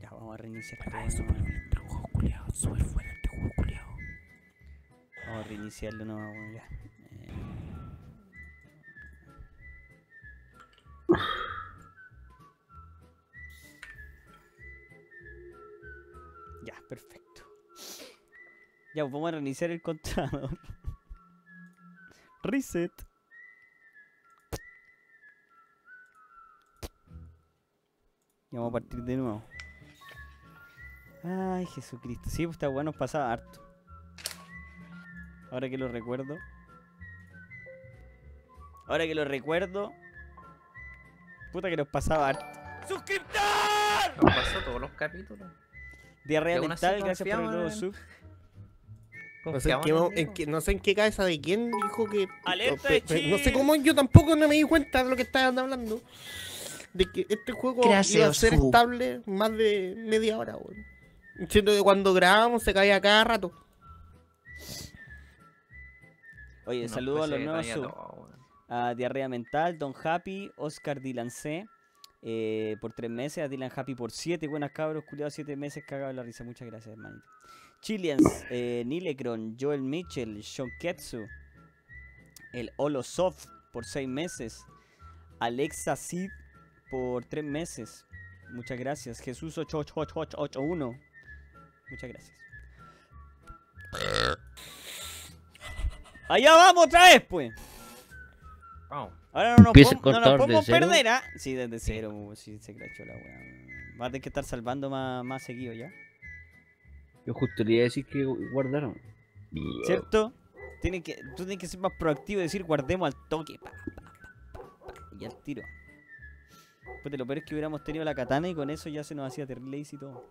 Ya, vamos a reiniciar. Para eso, para nuestro juego culiado. Súper fuera este juego culiado. Vamos a reiniciarlo, no vamos a... Eh... Ya, perfecto. Ya, pues vamos a reiniciar el contador. Reset. Y vamos a partir de nuevo. Ay, Jesucristo. Sí, pues esta weá nos pasaba harto. Ahora que lo recuerdo. Ahora que lo recuerdo. Puta que nos pasaba harto. ¡Suscriptor! Nos pasó todos los capítulos. Diarrea mental, gracias por el nuevo sub. No sé en, qué, en qué, no sé en qué cabeza de quién dijo que... Alerta de Chile. No sé cómo, yo tampoco no me di cuenta de lo que estaban hablando. De que este juego gracias, iba a ser sub. estable más de media hora, weón. Siento que cuando grabamos se caía cada rato. Oye, no, saludos pues a los nuevos sub. Todo, a Diarrea Mental, Don Happy, Oscar Dilancé. Eh, por tres meses, a Dylan Happy por siete. Buenas cabros, culiados, siete meses cagado en la risa. Muchas gracias, hermanito. Chilians, eh, Nilecron, Joel Mitchell, Sean Ketsu, el Olosoft por seis meses, Alexa Sid por tres meses. Muchas gracias. Jesús ocho ocho ocho ocho uno. Muchas gracias. Allá vamos otra vez, pues. Oh. Ahora no nos, pom no nos podemos perder, ¿ah? ¿eh? Sí, desde cero, sí, se crachó la weá. Va a tener que estar salvando más, más seguido ya. Yo justo le iba a decir que guardaron. ¿Cierto? Tienes que, tú tienes que ser más proactivo y decir guardemos al toque. Pa, pa, pa, pa, pa, y al tiro. Pues lo peor es que hubiéramos tenido la katana y con eso ya se nos hacía terrible y todo.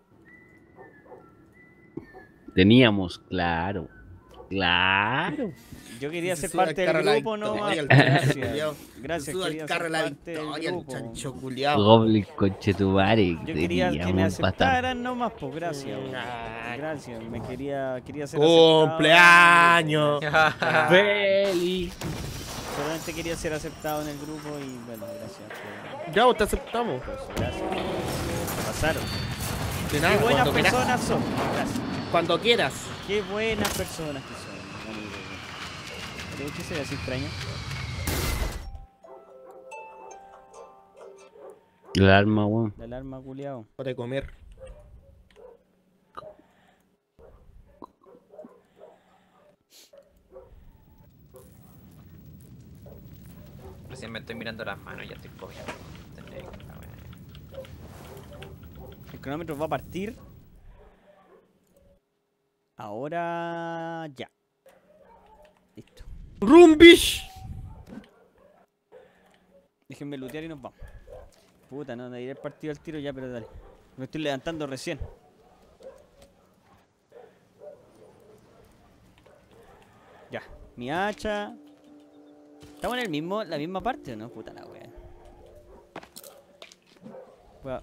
Teníamos, claro. Claro. Yo quería ser parte del grupo, no. Gracias. Gracias, quería ser parte del grupo. Goblin conchetumare. Yo quería que me aceptaran nomás, pues gracias. Gracias, me quería quería ser aceptado. ¡Cumpleaños! ¡Feliz! Solamente quería ser aceptado en el grupo y bueno, gracias. Ya, te aceptamos. Gracias. Pasaron. Qué buenas personas son. Gracias. Cuando quieras. Qué buenas personas que son. ¿Qué se ve así extraño? La alarma, weón. La alarma, culiao. Para comer. Recién me estoy mirando las manos y ya estoy cogiendo. El cronómetro va a partir. Ahora ya. Listo. ¡Rumbish! Déjenme lootear y nos vamos. Puta, no, me iré el partido al tiro ya, pero dale. Me estoy levantando recién. Ya, mi hacha. Estamos en el mismo, la misma parte, ¿o no? Puta la wea. Voy a,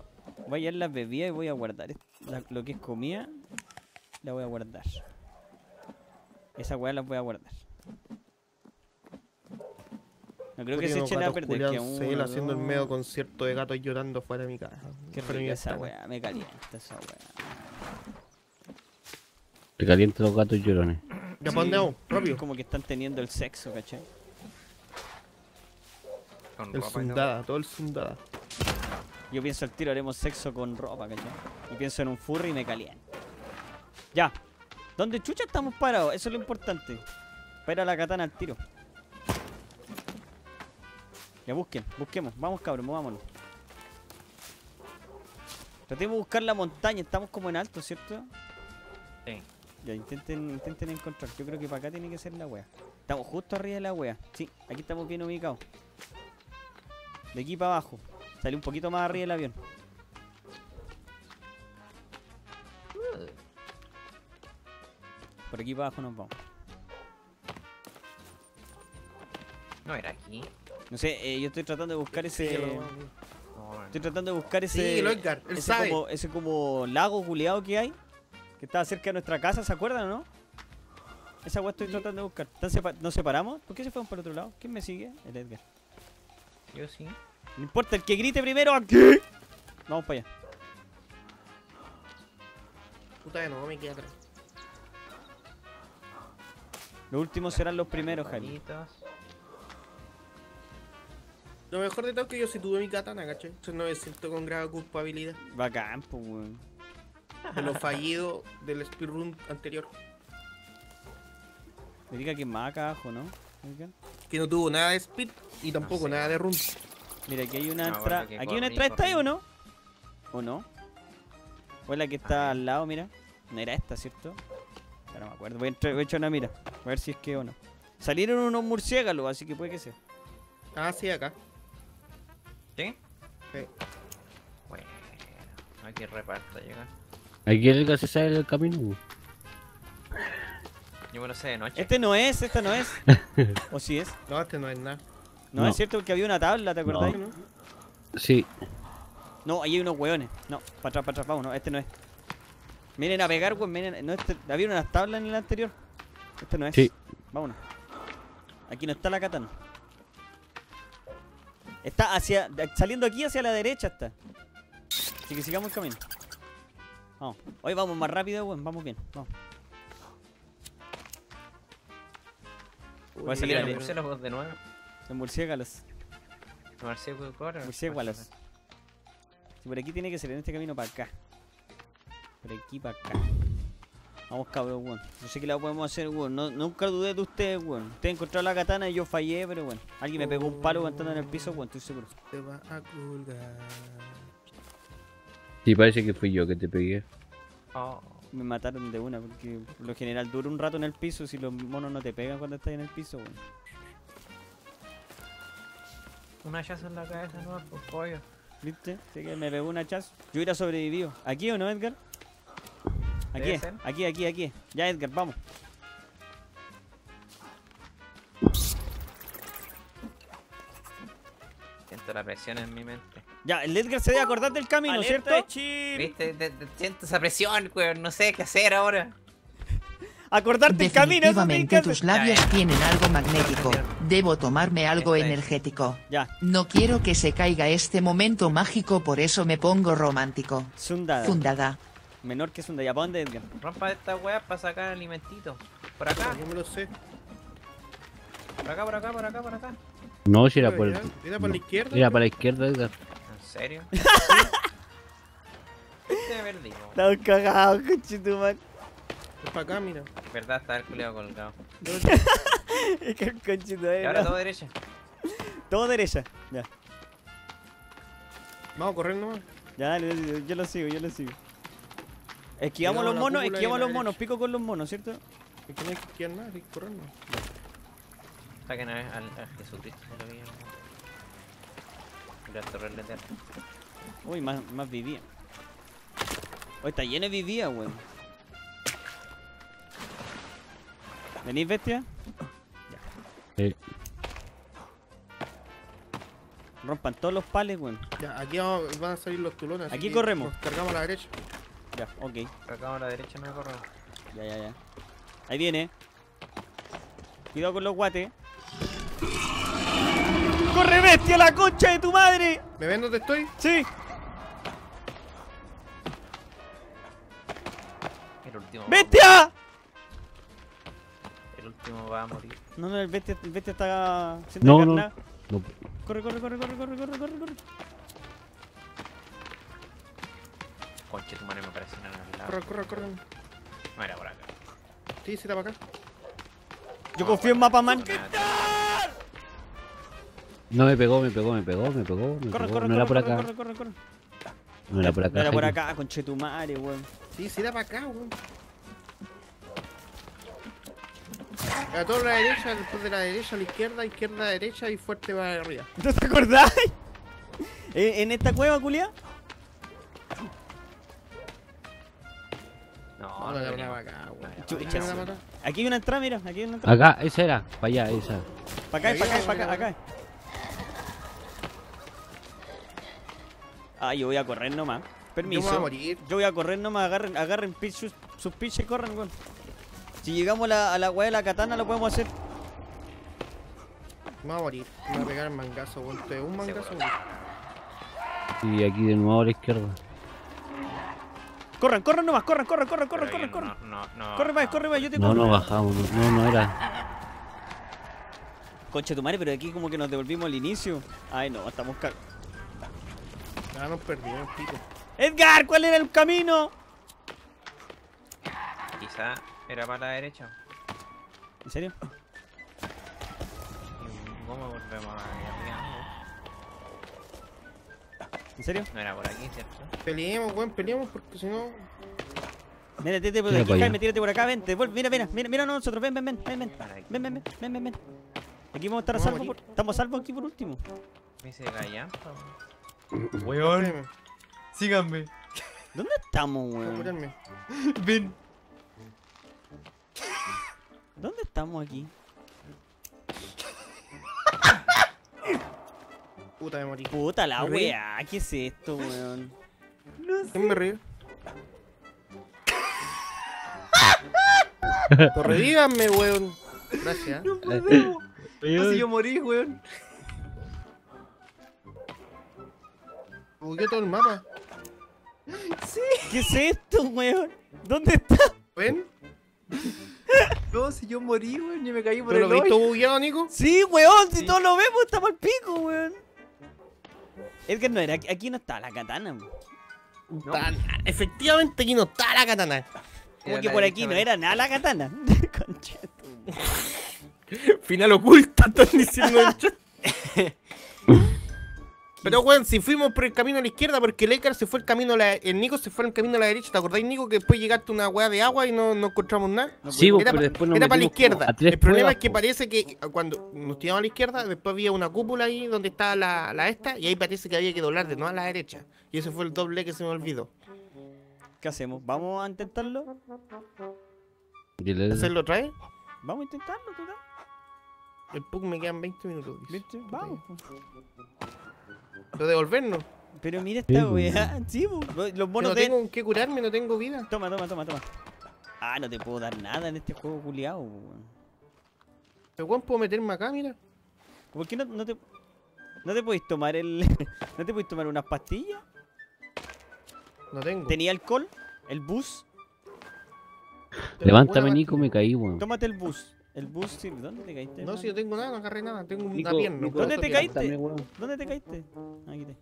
voy a llevar las bebidas y voy a guardar la, lo que es comida. La voy a guardar. Esa weá la voy a guardar. No creo que se echen a perder. Que aún seguir haciendo el medio concierto de gatos llorando fuera de mi casa. Qué rica esa weá, me calienta esa weá. Te calientan los gatos llorones. Ya ponemos, rápido. Como que están teniendo el sexo, ¿cachai? El sundada, todo el sundada. Yo pienso al tiro, haremos sexo con ropa, ¿cachai? Y pienso en un furry y me calienta. Ya. ¿Dónde chucha estamos parados? Eso es lo importante. Para la katana al tiro. Ya busquen, busquemos. Vamos, cabrón, movámonos. Tratemos de buscar la montaña. Estamos como en alto, ¿cierto? Sí. Ya, intenten, intenten encontrar. Yo creo que para acá tiene que ser la wea. Estamos justo arriba de la wea. Sí, aquí estamos bien ubicados. De aquí para abajo. Sale un poquito más arriba del avión. Por aquí para abajo nos vamos. No era aquí. No sé, eh, yo estoy tratando de buscar ese... Sí, no, no. Estoy tratando de buscar ese... Sí, Loidgar, él ese, sabe. Como, ese como lago culeado que hay. Que está cerca de nuestra casa, ¿se acuerdan o no? Esa agua estoy sí. tratando de buscar. Sepa ¿Nos separamos? ¿Por qué se fueron para el otro lado? ¿Quién me sigue? El Edgar. Yo sí. No importa, el que grite primero aquí. Vamos para allá. Puta que no, me queda atrás. Los últimos serán los primeros, Javi. Lo mejor de todo es que yo sí tuve mi katana, ¿cachai? Entonces no me siento con grave culpabilidad. Bacán, pues, weón. De lo fallido del speedrun anterior. Me diga que más acá abajo, ¿no? Que no tuvo nada de speed y tampoco no sé. Nada de run. Mira, aquí hay una no, entrada. Aquí hay una entrada, ¿está ahí o no? ¿O no? ¿O es la que está ah, al lado, mira? No era esta, ¿cierto? No me acuerdo, voy a echar una mira. A ver si es que o no. Salieron unos murciélagos, así que puede que sea. Ah, sí, acá. ¿Sí? Sí. Bueno, hay que reparta, llega. Hay que ver que se sale el camino. Yo me lo sé de noche. Este no es, esta no es. ¿O sí es? No, este no es nada. No, no. Es cierto que había una tabla, ¿te acordáis? No. Sí. No, ahí hay unos hueones. No, para atrás, para atrás, vamos, no, este no es. Miren a pegar, weón, miren. No, este, había unas tablas en el anterior. Este no es. Sí. Vámonos. Aquí no está la katana. Está hacia. Saliendo aquí hacia la derecha está. Así que sigamos el camino. Vamos. Hoy vamos más rápido, weón. Vamos bien. Vamos. Voy a salir a los murciélagos de nuevo. Los murciélagos. Murciélagos. Murciélagos. Si por aquí tiene que ser en este camino para acá. Por aquí para acá. Vamos, cabrón, weón. No sé qué la podemos hacer, weón. No, nunca dudé de ustedes, weón. Ustedes encontraron la katana y yo fallé, pero bueno. Alguien me pegó un palo cantando en el piso, weón, estoy seguro. Te va a colgar. Sí, parece que fui yo que te pegué. Oh. Me mataron de una, porque por lo general dura un rato en el piso si los monos no te pegan cuando estás en el piso, weón. Un hachazo en la cabeza, no, por pollo. ¿Viste? Sé que me pegó un hachazo. Yo hubiera sobrevivido. ¿Aquí o no, Edgar? Aquí, aquí, aquí, aquí. Ya, Edgar, vamos. siento la presión en mi mente. Ya, el Edgar se debe acordar del camino, Alerta ¿cierto? Chip. Viste, de, de, siento esa presión, weón. No sé qué hacer ahora. Acordarte el camino. Definitivamente tus labios ya, tienen algo magnético. Debo tomarme algo Esta energético. Ya. No quiero que se caiga este momento mágico, por eso me pongo romántico. Sundada. Fundada. Menor que Sundada. ¿Para dónde, Edgar? Rompa esta weá para sacar alimentito. Por acá. Yo me lo sé. Por acá, por acá, por acá, por acá. No, si era por el... ¿Era para la izquierda? Era para la izquierda, Edgar. ¿En serio? Te perdí. Estás cagado, conchetumal. Es para acá, mira. Es verdad, está el culeado colgado. Es que el conchetumal. Y ahora todo derecha. Todo derecha, ya. Vamos a correr nomás. Ya, dale, yo lo sigo, yo lo sigo. Esquivamos los monos, esquivamos los monos, pico con los monos, ¿cierto? Es que no hay que esquivar nada, hay que correr nomás. Saquen a, a, a Jesucristo lo vi. Las torres de tierra. Uy, más, más vivía. Uy, está lleno de vivía, weón. ¿Venís, bestia? Ya. Sí. Rompan todos los pales, weón. Ya, aquí vamos, van a salir los tulones. Aquí corremos. Cargamos a la derecha. Ya, ok. Cargamos a la derecha, no corremos. Ya, ya, ya. Ahí viene. Cuidado con los guates. ¡Corre, bestia, la concha de tu madre! ¿Me ven dónde estoy? Sí. El último ¡bestia! El último va a morir. No, no, el bestia, el bestia está siendo no, encarnado. No, no. Corre, corre, corre, corre, corre, corre, corre, corre. Concha de tu madre me parece nada. No, corre, corre, corre. No era por acá. Sí, sí, era para acá. Yo no, confío en mapa, man. No, me pegó, me pegó, me pegó, me pegó. Me corre, pegó. Corre, no corre, era por corre, acá. Corre, corre, corre. No era por acá. No era por acá, conchetumare, weón. Sí, sí, da para acá, weón. A toda la derecha, después de la derecha, a la izquierda, izquierda, derecha y fuerte para arriba. ¿No te acordáis? ¿En esta cueva, culia? No, no, no, no, acá, no, aquí hay una entrada, mira, aquí hay una entrada. Acá, esa era, para allá, esa. Para acá, para acá, para acá, acá. Ah, yo voy a correr nomás. Permiso. Yo voy a morir. Yo voy a correr nomás, agarren, agarren sus, sus pinches y corran, weón. Si llegamos la, a la weá de la katana, lo podemos hacer. Me voy a morir, me voy a pegar el mangazo, weón. Un mangazo, weón. Y aquí de nuevo a la izquierda. Corran, corran nomás, corran, corran, corran, corran, corran, corran. No, no, no. Corre más, corre más, yo te corro. No, no bajamos, no, no era. Concha tu madre, pero aquí como que nos devolvimos al inicio. Ay, no, estamos cagados. Ah, nos perdimos, pico. Edgar, ¿cuál era el camino? Quizá era para la derecha. ¿En serio? ¿Cómo volvemos a ir? ¿En serio? No era por aquí, ¿cierto? Peleemos, weón, peleemos porque si no... Mira, tírate por aquí, Jaime, tírate por acá, vente, vuelve, mira, mira, mira, mira nosotros, ven, ven, ven, ven, ven, ven, ven, ven, ven, ven. Aquí vamos a estar a salvo, por... estamos salvos aquí por último. Me dice la llampa, weón. Weón, síganme. ¿Dónde estamos, weón? Ven. ¿Dónde estamos aquí? Puta, me morí. Puta la weá, ¿qué es esto, weón? No sé. ¿Quién me río? Corríganme, weón. Gracias. No puedo. No, si yo morí, weón. Bugué todo el mapa. Sí. ¿Qué es esto, weón? ¿Dónde está? ¿Ven? No, si yo morí, weón, y me caí por el hoyo. ¿Lo viste bugueado, Nico? Sí, weón, si todos lo vemos, está mal pico, weón. Edgar no era, aquí no está la katana. No. Efectivamente aquí no está la katana. Como que por aquí no era nada la katana. Final oculto, están diciendo. Pero weón, si fuimos por el camino a la izquierda, porque el Edgar se fue el camino a la... El Nico se fue el camino a la derecha, ¿te acordáis, Nico? Que después llegaste a una weá de agua y no, no encontramos nada. No, sí, era para no pa la izquierda. El problema es que parece que cuando nos tiramos a la izquierda, después había una cúpula ahí donde estaba la, la esta, y ahí parece que había que doblar de nuevo a la derecha. Y ese fue el doble que se me olvidó. ¿Qué hacemos? ¿Vamos a intentarlo? ¿Hacerlo otra vez? Vamos a intentarlo, total. El P U C me quedan veinte minutos. ¿Viste? Vamos. Lo devolvernos. Pero mira esta weá. Sí, los monos de... No tengo que curarme, no tengo vida. Toma, toma, toma, toma. Ah, no te puedo dar nada en este juego culiao, weón. Pero weón, puedo meterme acá, mira. ¿Por qué no, no te... ¿No te podéis tomar el... ¿No te podéis tomar unas pastillas? No tengo. ¿Tenía alcohol? ¿El bus? Levántame, Nico, me caí, weón. Tómate el bus. El bus sirve. ¿Dónde te caíste? No, si yo tengo nada, no agarré nada. Tengo una pierna. ¿Dónde te caíste? ¿Dónde te caíste? Aquí te...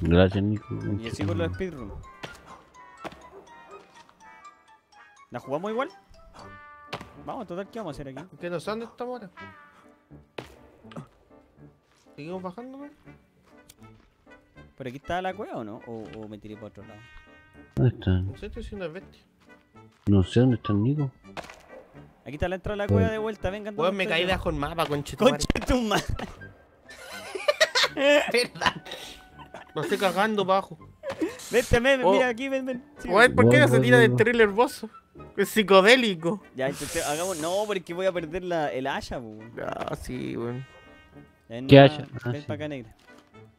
Gracias, Nico. Y así con los speedruns. ¿La jugamos igual? Vamos, total, ¿qué vamos a hacer aquí? Que no sé dónde estamos ahora. ¿Seguimos bajando, man? ¿Pero aquí está la cueva o no? ¿O, o me tiré para otro lado? ¿Dónde están? No sé, estoy siendo el bestia. No sé dónde están, Nico. Aquí está la entrada de la cueva de vuelta, vengan. Pues me caí debajo el mapa, conchetumare. Conchetumare. Verdad. Lo estoy cagando abajo. Vete, men, oh. Mira aquí, ven, ven. Sí, Oye, ¿por qué no se tira del terrible hermoso? Es psicodélico. Ya, entonces hagamos. No, porque voy a perder la, el haya, po. Ah, no, sí, weón. Bueno. ¿Qué haya? Ah, ven sí. Para acá, negra.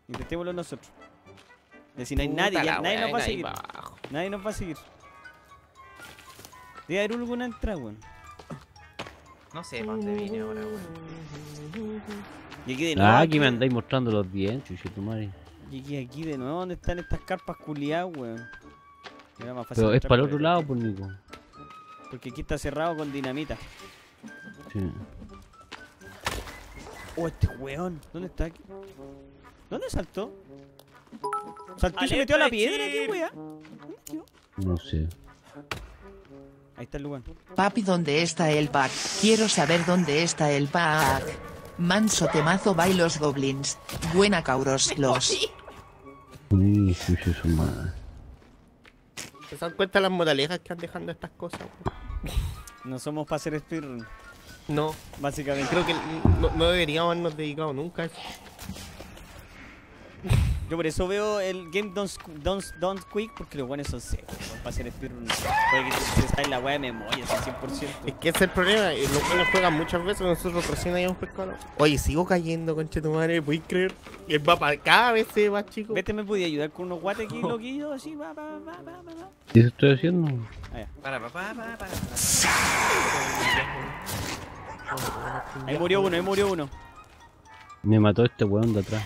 Intentémoslo nosotros. Si no hay nadie, ya, nadie nos va a seguir. Bajo. Nadie nos va a seguir. Debe haber alguna entrada, weón. No sé para dónde vine ahora, weón. Y aquí de nuevo. Ah, aquí me andáis mostrando los dientes, chucho, tu madre. Y aquí, aquí de nuevo, ¿dónde están estas carpas culiadas, weón? Era más fácil. Pero es para el otro lado, por Nico. Porque aquí está cerrado con dinamita. Sí. Oh, este weón. ¿Dónde está aquí? ¿Dónde saltó? ¿Saltó y se metió a la piedra aquí, weón? No sé. Ahí está el lugar. Papi, ¿dónde está el pack? Quiero saber dónde está el pack. Manso temazo by los goblins. Buena cauros los. Uy, sucio su madre. ¿Se dan cuenta las moralejas que han dejando estas cosas? No somos para hacer speedrun. No, básicamente. Creo que no, no deberíamos habernos dedicado nunca a eso. Yo por eso veo el Game Done Don't, Don't Quick, porque los buenos son secos. Para hacer speedrun. Puede que está en la wea de memoria, es cien por ciento. Es que ese es el problema. Los buenos juegan muchas veces, nosotros recién hayamos pescado. Oye, sigo cayendo, concha tu madre, ¿puedes creer? El mapa cada vez se va, chico. Vete, me podía ayudar con unos guates aquí, loquillos, así, va, va, va, va, va. ¿Qué estoy haciendo? Allá. Para, para, para, para, para. Ahí murió uno, ahí murió uno. Me mató este weón de atrás.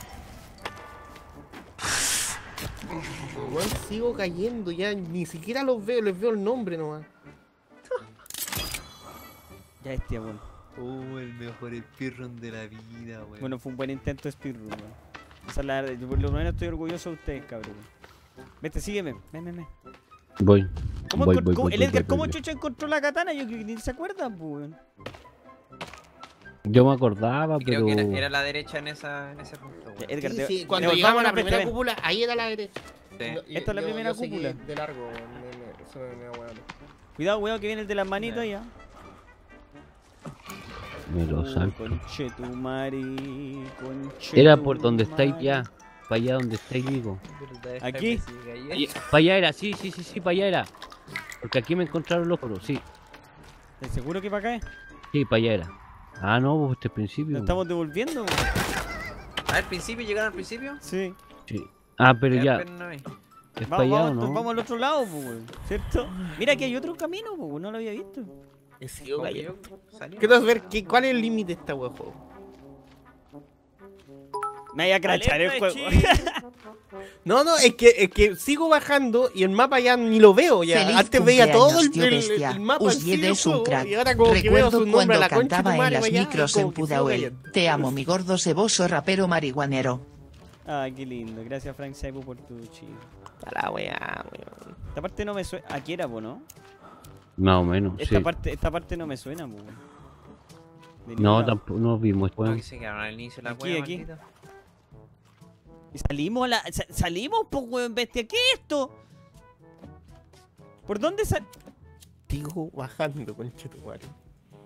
Weón, sigo cayendo, ya ni siquiera los veo, les veo el nombre nomás. Ya este, weón. Oh, el mejor speedrun de la vida, weón. Bueno, fue un buen intento de speedrun, weón. O sea, la, yo por lo menos estoy orgulloso de ustedes, cabrón. Vete, sígueme, ven, ven, ven. Voy. ¿Cómo voy, voy, ¿cómo, voy el Edgar, voy, ¿cómo voy, chucha voy. Encontró la katana? Yo que ni se acuerdan, weón. Yo me acordaba, creo pero... Creo que era, era la derecha en, esa, en ese punto, weón. Edgar, sí, te... sí, cuando llegamos a la primera cúpula, ahí era la derecha. Sí. No, esta yo, es la primera yo, yo cúpula. De largo, me, me, eso me, me aguanta. Cuidado, weón, que viene el de las manitos ya. Me lo saco. Conchetumari, conchetumari. Era por donde estáis ya. Para allá donde estáis, digo. ¿Aquí? Para allá era, sí, sí, sí, sí, para allá era. Porque aquí me encontraron los coros, sí. ¿Estás seguro que para acá es? Sí, para allá era. Ah, no, pues este principio. ¿Nos estamos devolviendo? ¿Ah, al principio? ¿Llegaron al principio? Sí. Sí. Ah, pero ya. Es para allá, ¿o no? Vamos al otro lado, pues, ¿cierto? Mira, aquí hay otro camino, pues, no lo había visto. Quiero ver qué, cuál es el límite de esta wea juego. Me voy a crachar el juego. No, no, es que, es que sigo bajando y el mapa ya ni lo veo. Ya. Antes veía todo el, el, el mapa en el juego, y ahora como Recuerdo que veo su nombre a la concha de las allá, micros en Pudahuel. Te amo, mi gordo ceboso rapero marihuanero. Ay, qué lindo. Gracias, Frank Saibu, por tu chido. A la weá, weón. Esta parte no me suena. Aquí era, po, ¿no? Más o menos, esta sí. Parte, esta parte no me suena, po. No, tampoco, no vimos. Aquí se quedaron al inicio de la cueva, aquí. Salimos a la... Sa salimos, po, weón, bestia. ¿Qué es esto? ¿Por dónde sal...? Sigo bajando, conchetumare.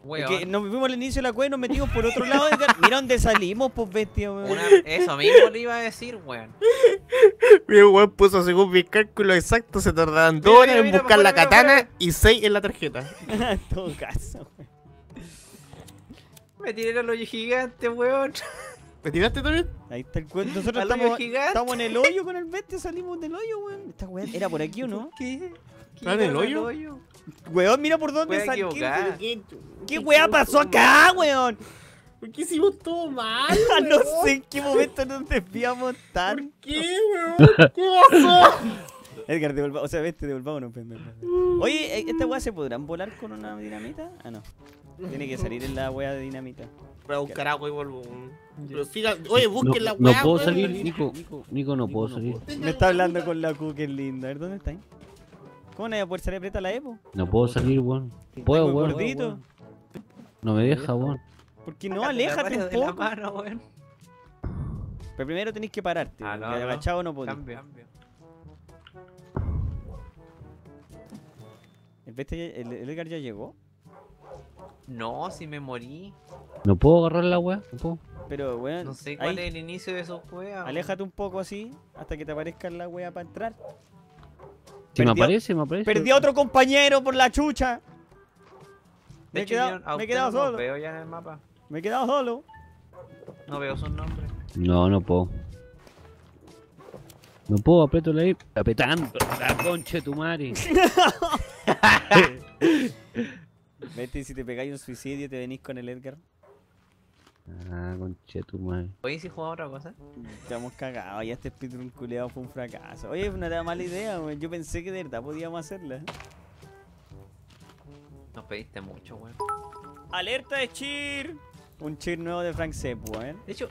Porque nos vimos al inicio de la cueva y nos metimos por otro lado. Mira dónde salimos, pues, bestia, weón. Una... Eso mismo le iba a decir, weón. Mi weón puso, según mis cálculos exactos, se tardaban dos horas en buscar la katana y seis en la tarjeta. En todo caso, weón. Me tiré al hoyo gigante, weón. ¿Me tiraste también? Ahí está el cuento. Nosotros estamos, estamos en el hoyo con el bestia, salimos del hoyo, weón. Esta weón era por aquí o no. ¿Qué? ¿Está en el hoyo? hoyo? Weón, mira por dónde salió. ¿Qué, qué weá pasó acá, weón? ¿Por qué hicimos todo mal? No sé en qué momento nos desviamos tan. ¿Por qué, weón? ¿Qué pasó? Edgar, devolvamos. O sea, vete, devolvámonos. Oye, ¿esta weá se podrán volar con una dinamita? Ah, no. Tiene que salir en la weá de dinamita. Voy a buscar agua y vuelvo. Pero siga, oye, busquen no, la weá. No puedo weá, salir, Nico. Nico, Nico no Nico puedo no salir. Puedo. Me está hablando con la Q, que es linda. A ver, ¿dónde está ahí? ¿Cómo no voy a poder salir? ¿Aprieta la Epo? No puedo salir, weón. Puedo, weón. No me deja, weón. Porque no, aléjate un poco. Mano, bueno. Pero primero tenés que pararte. Ah, no, que no. Agachado no podés. Cambio, cambio. ¿El, bestia, el, ¿El Edgar ya llegó? No, si me morí. No puedo agarrar la wea, no puedo. Pero weón. No sé cuál ahí. Es el inicio de esos weas. Aléjate un poco así hasta que te aparezca la wea para entrar. Si me aparece, me aparece. Perdí a otro compañero por la chucha. De me hecho, he quedado, me he quedado solo. No veo ya en el mapa. Me he quedado solo. No veo sus nombres. No, no puedo. No puedo, aprieto la I. Apretando la concha de tu madre. Vete, si te pegáis un suicidio te venís con el Edgar. Ah, concha de tu madre. Oye, si jugamos otra cosa. Estamos cagados, ya este speedrun culeado fue un fracaso. Oye, no era mala idea, wey. Yo pensé que de verdad podíamos hacerla. Nos pediste mucho, weón. ¡Alerta de cheer! Un cheer nuevo de Frank Sepp, weón. De hecho...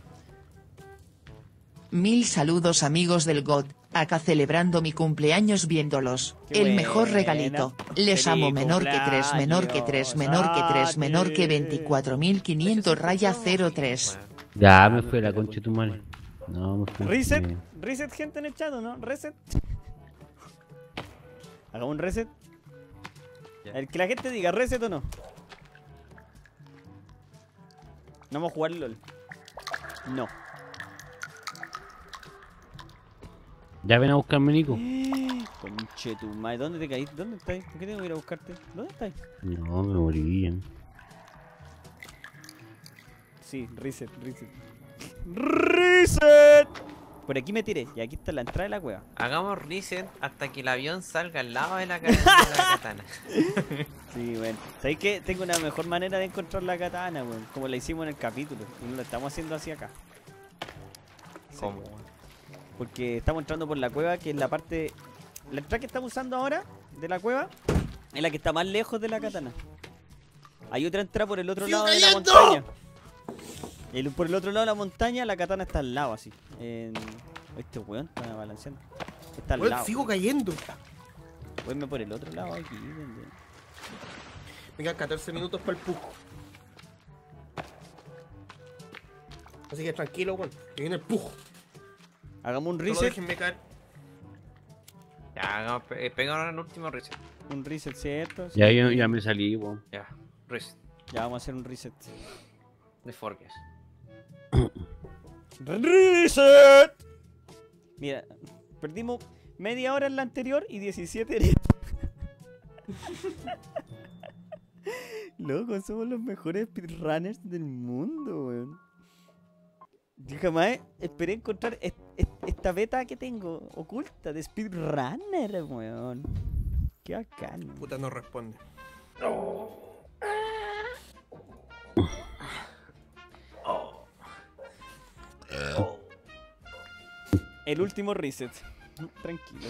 Mil saludos amigos del GOTH, acá celebrando mi cumpleaños viéndolos. Qué el buena. Mejor regalito. Les amo menor que tres, menor que tres, menor que tres, menor que veinticuatro mil quinientos raya cero tres. Ya me fue la concha tu madre. No, me fue. Reset, bien. Reset gente en el chat, ¿no? Reset. Haga un reset. El que la gente diga reset o no. No vamos a jugar LOL. No. Ya ven a buscarme, Nico. Conche tu madre, ¿dónde te caíste? ¿Dónde estás? ¿Por qué tengo que ir a buscarte? ¿Dónde estás? No, me morí. ¿eh? Sí, reset, reset. ¡Reset! Por aquí me tiré, y aquí está la entrada de la cueva. Hagamos reset hasta que el avión salga al lado de la, de la katana. Sí, bueno. ¿Sabéis qué? Tengo una mejor manera de encontrar la katana, weón. Como la hicimos en el capítulo. Y no la estamos haciendo así acá. ¿Cómo? Sí, porque estamos entrando por la cueva, que es la parte... La entrada que estamos usando ahora, de la cueva, es la que está más lejos de la katana. Hay otra entrada por el otro lado de la montaña. El, por el otro lado de la montaña, la katana está al lado, así. En... Este weón está balanceando. Está al weón, lado. Sigo cayendo. Vuelve por el otro lado aquí. Venga, catorce minutos para el pujo. Así que tranquilo, weón. Que viene el pujo. Hagamos un reset. Solo caer. Ya, hagamos, eh, pegamos el último reset. Un reset, ¿cierto? Ya, ya, ya me salí, weón. Ya, reset. Ya vamos a hacer un reset. De Forges. ¡Reset! Mira, perdimos media hora en la anterior y diecisiete en esta. Loco, somos los mejores speedrunners del mundo, weón. Yo jamás esperé encontrar est est esta beta que tengo oculta de speedrunner, weón. Qué bacán. Puta no responde. Oh. Oh. Oh. El último reset. Tranquilo.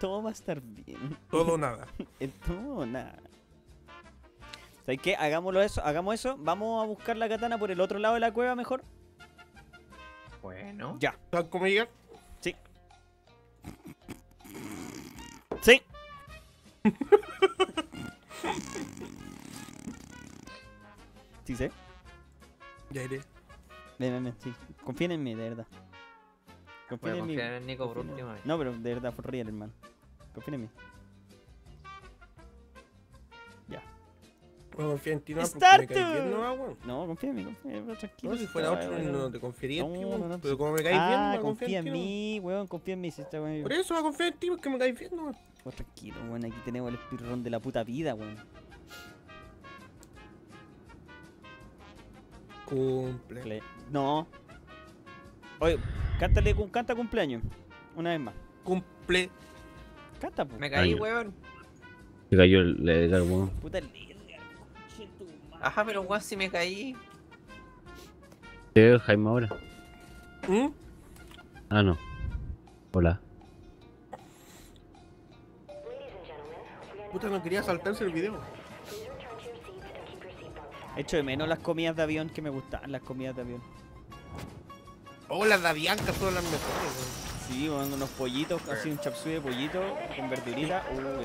Todo va a estar bien. Todo o nada. El todo o nada. ¿Sabes qué? Hagámoslo eso, hagamos eso. Vamos a buscar la katana por el otro lado de la cueva mejor. Bueno. Ya. ¿Estás conmigo? Sí. Sí. ¿Sí sé? Ya iré. Ven, ven, ven, sí. Confíen en mí, de verdad. Confíen en mí. Confíen en Nico por última vez. No, pero de verdad, por real, hermano. Confíen en mí. Ya. No confía en ti, no, porque me caes bien, no, bueno. No, confía en mí, confía en mí, tranquilo. No, si fuera otro, bueno. no te confiaría en no, ti, bueno. no, no. Pero como me caes ah, bien, no confía, confía en, en mí, no. Weón, confía en mí, si está weón. Por eso va a confiar en ti, porque me caes bien, no, weón. Pues tranquilo, weón, aquí tenemos el espirrón de la puta vida, weón. Cumple. No. Oye, cántale, canta cumpleaños. Una vez más. Cumple. Canta, pues. Me caí, weón. Me cayó el Edgar, weón. Puta el Edgar. Ajá, pero weón, si me caí. Te veo Jaime ahora. ¿Mm? Ah, no. Hola. Puta, no quería saltarse el video. Echo de menos las comidas de avión que me gustaban, las comidas de avión. Oh, las de Avianca son las mejores, güey. Sí, van unos pollitos, casi un chapsui de pollito con verdurita. Uh, Otros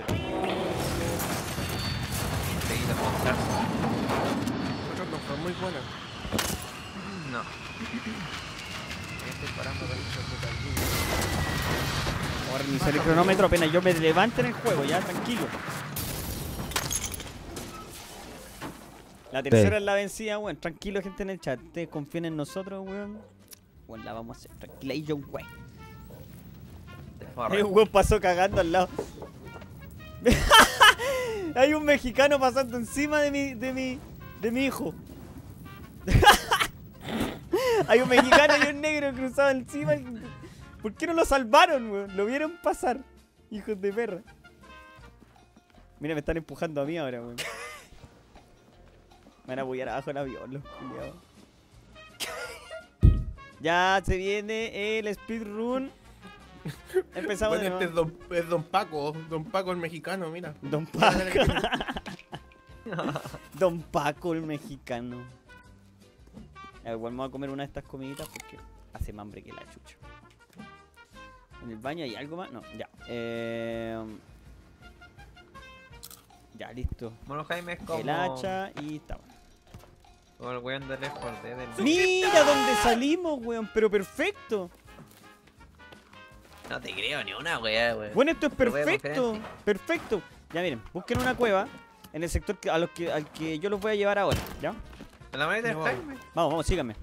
no son muy buenos. No. Estoy parando para el chocolate. Ahora ni se el cronómetro apenas yo me levanto en el juego, ya, tranquilo. La tercera sí. Es la vencida, weón. Tranquilo, gente en el chat. Ustedes confíen en nosotros, weón. Weón, la vamos a hacer. Tranquila, y yo, weón. Hay un weón pasó cagando al lado. Hay un mexicano pasando encima de mi. de mi. de mi hijo. Hay un mexicano y un negro cruzado encima. ¿Por qué no lo salvaron, weón? Lo vieron pasar. Hijos de perra. Mira, me están empujando a mí ahora, weón. Me van a bullar abajo el avión, los culiados. Ya se viene el speedrun. Empezamos bueno, de este es don, es don Paco, Don Paco el mexicano, mira. Don Paco. Don Paco el mexicano. A ver, igual me voy a comer una de estas comiditas porque hace más hambre que la chucha. ¿En el baño hay algo más? No, ya. Eh... Ya, listo. Bueno, Jaime es como... El hacha y está. Como el weón del Esport, ¿eh? Del... ¡Mira dónde salimos, weón! ¡Pero perfecto! No te creo ni una, weá, weón. Bueno, esto es perfecto. Perfecto. Ya, miren. Busquen una cueva en el sector que, a los que, al que yo los voy a llevar ahora, ¿ya? ¿En la manera de Jaime? Vamos, vamos, síganme.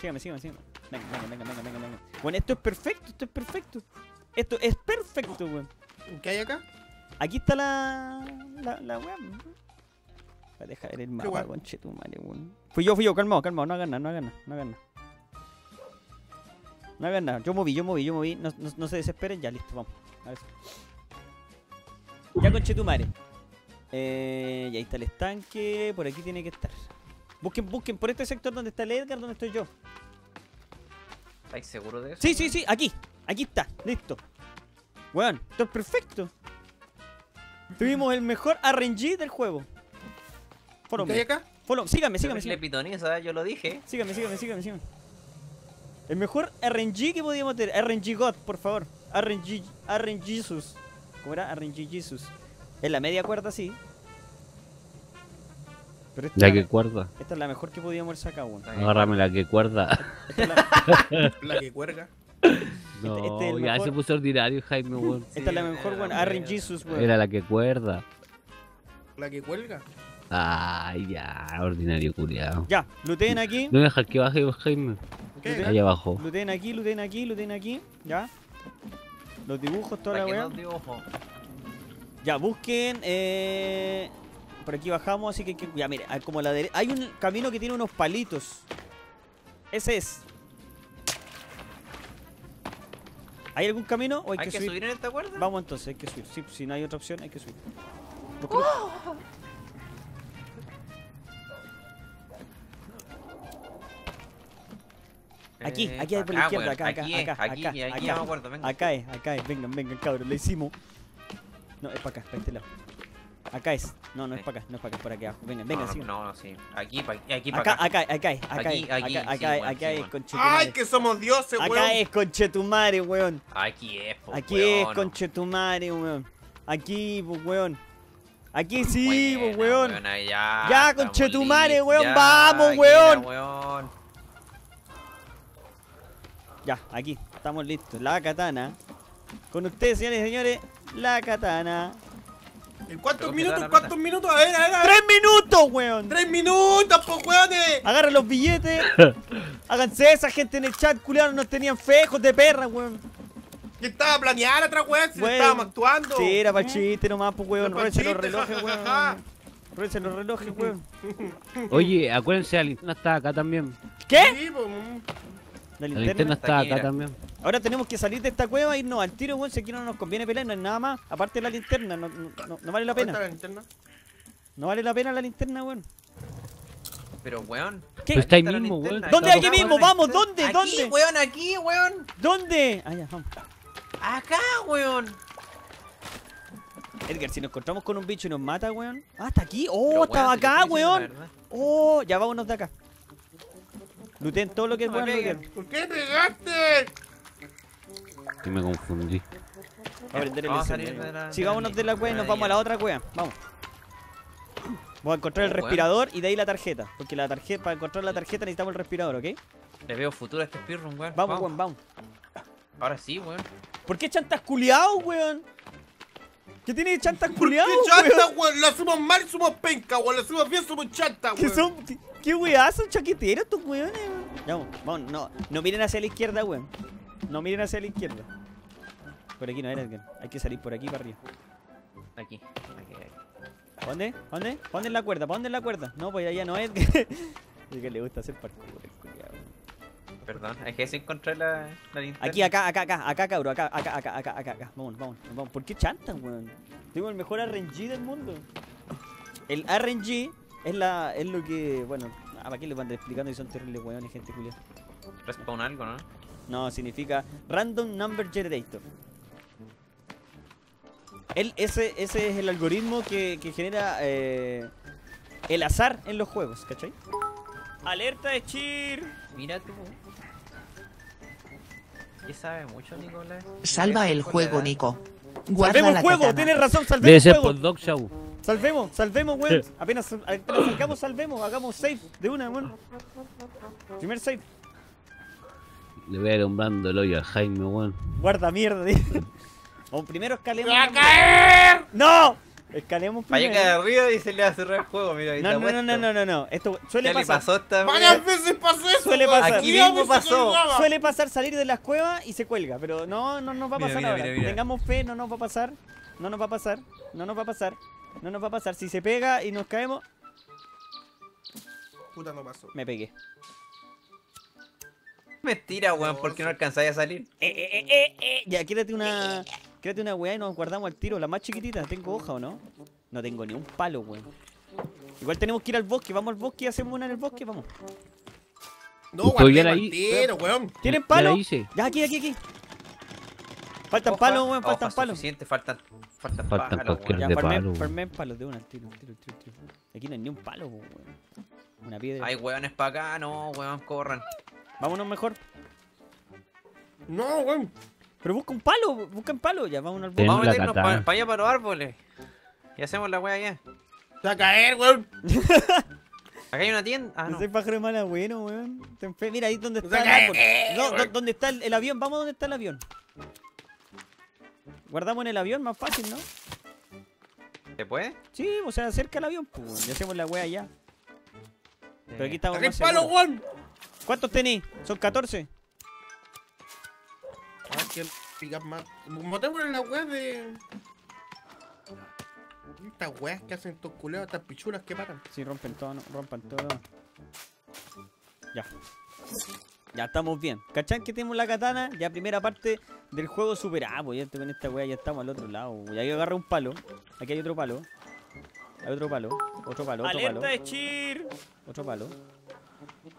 Síganme, síganme, síganme. Venga, venga, venga, venga, venga, venga. Bueno, esto es perfecto, esto es perfecto. Esto es perfecto, weón. ¿Qué hay acá? Aquí está la... la... la weá. Deja ver el mapa, conchetumare, weón. Fui yo, fui yo, calmado, calmado, no hagan nada, no hagan nada, no hagan nada. No hagan nada, yo moví, yo moví, yo moví, no, no, no se desesperen, ya, listo, vamos. A ver. Ya, conchetumare. Eh, y ahí está el estanque, por aquí tiene que estar. Busquen, busquen, por este sector donde está el Edgar, donde estoy yo. ¿Estáis seguro de eso? Sí, sí, sí, aquí, aquí está, listo. Weón, esto es perfecto. Tuvimos el mejor R N G del juego. Follow me. Acá? Follow. Sígame, sígame, sígame. Le pitoniza, yo lo dije. Sígame, sígame, sígame, sígame. El mejor R N G que podíamos tener. R N G God, por favor. R N G... R N G Jesus. ¿Cómo era? R N G Jesus. En la media cuerda, sí. Pero esta, ¿la que cuerda? Esta es la mejor que podíamos haber sacado. Agárrame la que cuerda. Esta es la... la que cuerda. No, este, este es el ya mejor... se puso ordinario Jaime, weón. Sí, esta es la mejor, weón. R N G Jesus, weón. Era la que cuerda. ¿La que cuelga? Ah, ya, ordinario culiado. Ya, looten aquí. No dejas que baje Jaime. ¿Qué? Ahí abajo. Looten aquí, looten aquí, looten aquí. Ya. Los dibujos, toda la weá. Ya, busquen. Eh... Por aquí bajamos, así que. que... Ya, mire, como la derecha. Hay un camino que tiene unos palitos. Ese es. ¿Hay algún camino o hay, ¿Hay que, que subir? subir en esta cuerda? Vamos entonces, hay que subir. Sí, si no hay otra opción, hay que subir. ¡Oh! Aquí, eh, aquí hay por la izquierda, acá, acá, acá, acá, aquí, acá, aquí, acá, aquí, acá, no me acuerdo, venga. Acá es, acá es, vengan, vengan, cabrón, lo hicimos. No, es para acá, para este lado. Acá es, no, no es para acá, no es para acá, por aquí abajo. Vengan, vengan, sí. No, no, sí. Aquí, pa, aquí, para acá. Acá, acá, acá es, acá es, acá es, acá es, conchetumare. ¡Ay, que somos dioses, weón! Acá es, conchetumare, weón. Aquí es, po, weón. Aquí es, conchetumare, weón. Aquí, po, weón. Aquí sí, po, weón. Ya, conchetumare, weón, vamos, weón. Ya, aquí, estamos listos. La katana. Con ustedes, señores y señores, la katana. ¿En cuántos minutos? ¿En cuántos minutos? A ver, a ver, a ver. ¡Tres minutos, weón! ¡Tres minutos, po, weones! Agarren los billetes. Háganse esa gente en el chat, culiados, nos tenían fejos de perra, weón. Yo estaba planeada atrás, weón, si estábamos actuando. Sí, era para el chiste nomás, po, weón. Róbense los relojes, weón. Aprovechan los relojes, weón. Oye, acuérdense, la linterna está acá también. ¿Qué? La linterna, la linterna está taquera. Acá también. Ahora tenemos que salir de esta cueva y e irnos al tiro, weón. Si aquí no nos conviene pelear, no hay nada más. Aparte de la linterna, no, no, no vale la pena. ¿Dónde está la linterna? No vale la pena la linterna, weón. Pero, weón. ¿Qué? Pero está ahí mismo, weón. ¿Dónde? Aquí mismo, vamos, ¿dónde? Aquí, ¿dónde? Weón, aquí, weón. ¿Dónde? Allá, vamos. Acá, weón. Edgar, si nos encontramos con un bicho y nos mata, weón. Ah, está aquí. Oh, estaba acá, weón. Oh, ya vámonos de acá. Looten todo lo que es bueno, Edgar. ¿Por qué pegaste? Que me confundí. Vamos a prender el encendedor. Sí, vámonos de la cueva y nos vamos a la otra cueva. Vamos. Voy a encontrar el respirador y de ahí la tarjeta. Porque la tarjeta, para encontrar la tarjeta necesitamos el respirador, ¿ok? Le veo futuro a este speedrun, weón. Vamos, weón, vamos. Ahora sí, weón. ¿Por qué chantas culiao, weón? ¿Qué tiene chantas culiao? ¿Qué chantas, weón? La somos mal, somos penca, weón. La somos bien, somos chantas, weón. ¿Qué son? ¿Qué weón? Son chaqueteros estos weones, weón. Ya, vamos, vamos, no, no miren hacia la izquierda, weón. No miren hacia la izquierda. Por aquí no era, hay que salir por aquí para arriba. Aquí, aquí, aquí. ¿Dónde? ¿Dónde? ¿Dónde es la cuerda? ¿Dónde es la cuerda? No, pues allá no es. Es que le gusta hacer parkour. Perdón, hay que encontrar la, la linterna. Aquí, acá, acá, acá, acá, cabrón. Acá, acá, acá, acá, acá, acá. Vamos, vamos, vamos. ¿Por qué chantan, weón? Tengo el mejor R N G del mundo. El R N G es la es lo que. Bueno, ¿para qué les van explicando y son terribles, weón? Gente culia. Respawn algo, ¿no? No, significa Random Number Generator. El, ese, ese es el algoritmo que, que genera eh, el azar en los juegos, ¿cachai? ¡Alerta de cheer! Mira tú. ¿Qué sabe mucho, Nicolás? Salva el juego, Nico. ¡Salvemos el juego! ¡Tienes razón! ¡Salvemos el juego! Debe ser Dog Show. ¡Salvemos! ¡Salvemos, weón! Sí. Apenas, apenas salgamos, salvemos. Hagamos save de una, weón. Primer save. Le voy alumbrando el hoyo a Jaime, weón. Guarda mierda, tío. O primero escalemos. ¡Me va a caer! ¡No! Escalemos primero. Vaya de arriba y se le va a cerrar el juego, mira. No, no, no, no, no, no, no. Esto suele pasar. ¡Varias veces pasó eso! Suele pasar. Aquí mismo pasó. Suele pasar salir de las cuevas y se cuelga. Pero no, no nos va a pasar ahora. Tengamos fe, no nos va a pasar. No nos va a pasar. No nos va a pasar. No nos va a pasar. Si se pega y nos caemos. Puta, no pasó. Me pegué. Mentira, weón, porque no alcanzáis a salir. Eh, eh, eh, eh. Ya, quédate una. Créate una weá y nos guardamos al tiro, la más chiquitita. ¿Tengo hoja o no? No tengo ni un palo, weón. Igual tenemos que ir al bosque, vamos al bosque y hacemos una en el bosque, vamos. No, guardé tiro, weón. ¿Tienen palo? Ya, aquí, aquí, aquí. Faltan palos, weón, faltan palos. Faltan faltan palos, weón. Ya, farmen palos de una, tiro, tiro, tiro, tiro. Aquí no hay ni un palo, weón. Una piedra. Ay, weones pa' acá, no, weón, corran. Vámonos mejor. No, weón. Pero busca un palo, busca un palo, ya vamos al bosque. Vamos a meternos para allá para los árboles. Y hacemos la wea allá. ¡Se va a caer, weón! Acá hay una tienda. Ah, no. Ese pájaro es mala, bueno, weón. Mira ahí donde está el árbol. No, donde está el avión, vamos donde está el avión. Guardamos en el avión, más fácil, ¿no? ¿Se puede? Sí, o sea, cerca del avión, pues, y hacemos la wea allá. Pero aquí estamos. ¡Acá palo, weón! ¿Cuántos tenéis? Son catorce. Que pica más. Motémosle en la wea de. Estas weas que hacen estos culeos, estas pichulas que matan. Si sí, rompen todo, no, rompan todo. Ya. Ya estamos bien. ¿Cachán que tenemos la katana? Ya primera parte del juego superada, pues ya con esta wea ya estamos al otro lado. Y ahí agarra un palo. Aquí hay otro palo. Hay otro palo. Otro palo. Otro ¡alerta palo. De cheer! Otro palo.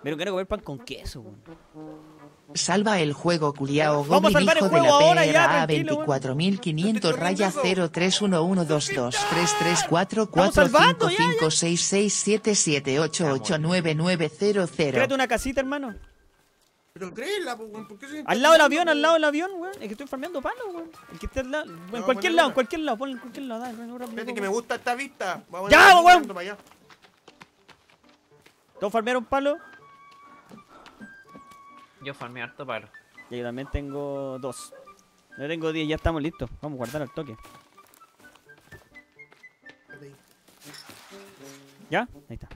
Pero quiero comer pan con queso, weón. Salva el juego, culiao. Vamos a salvar el juego ahora ya, tranquilo. veinticuatro mil quinientos raya cero tres uno uno dos dos tres tres cuatro cuatro cinco seis seis siete siete ocho ocho nueve nueve cero cero. Créate una casita, hermano. Pero créela, weón. Al lado del avión, al lado del avión, weón. Es que estoy farmeando palo, weón. El que está al lado. En cualquier lado, en cualquier lado. Ponle en cualquier lado. Espérate que me gusta esta vista. Ya, weón. ¿Todos farmearon palo? Yo farmeé harto palo. Y yo también tengo dos. Yo tengo diez, ya estamos listos. Vamos a guardar al toque. ¿Ya? Ahí está.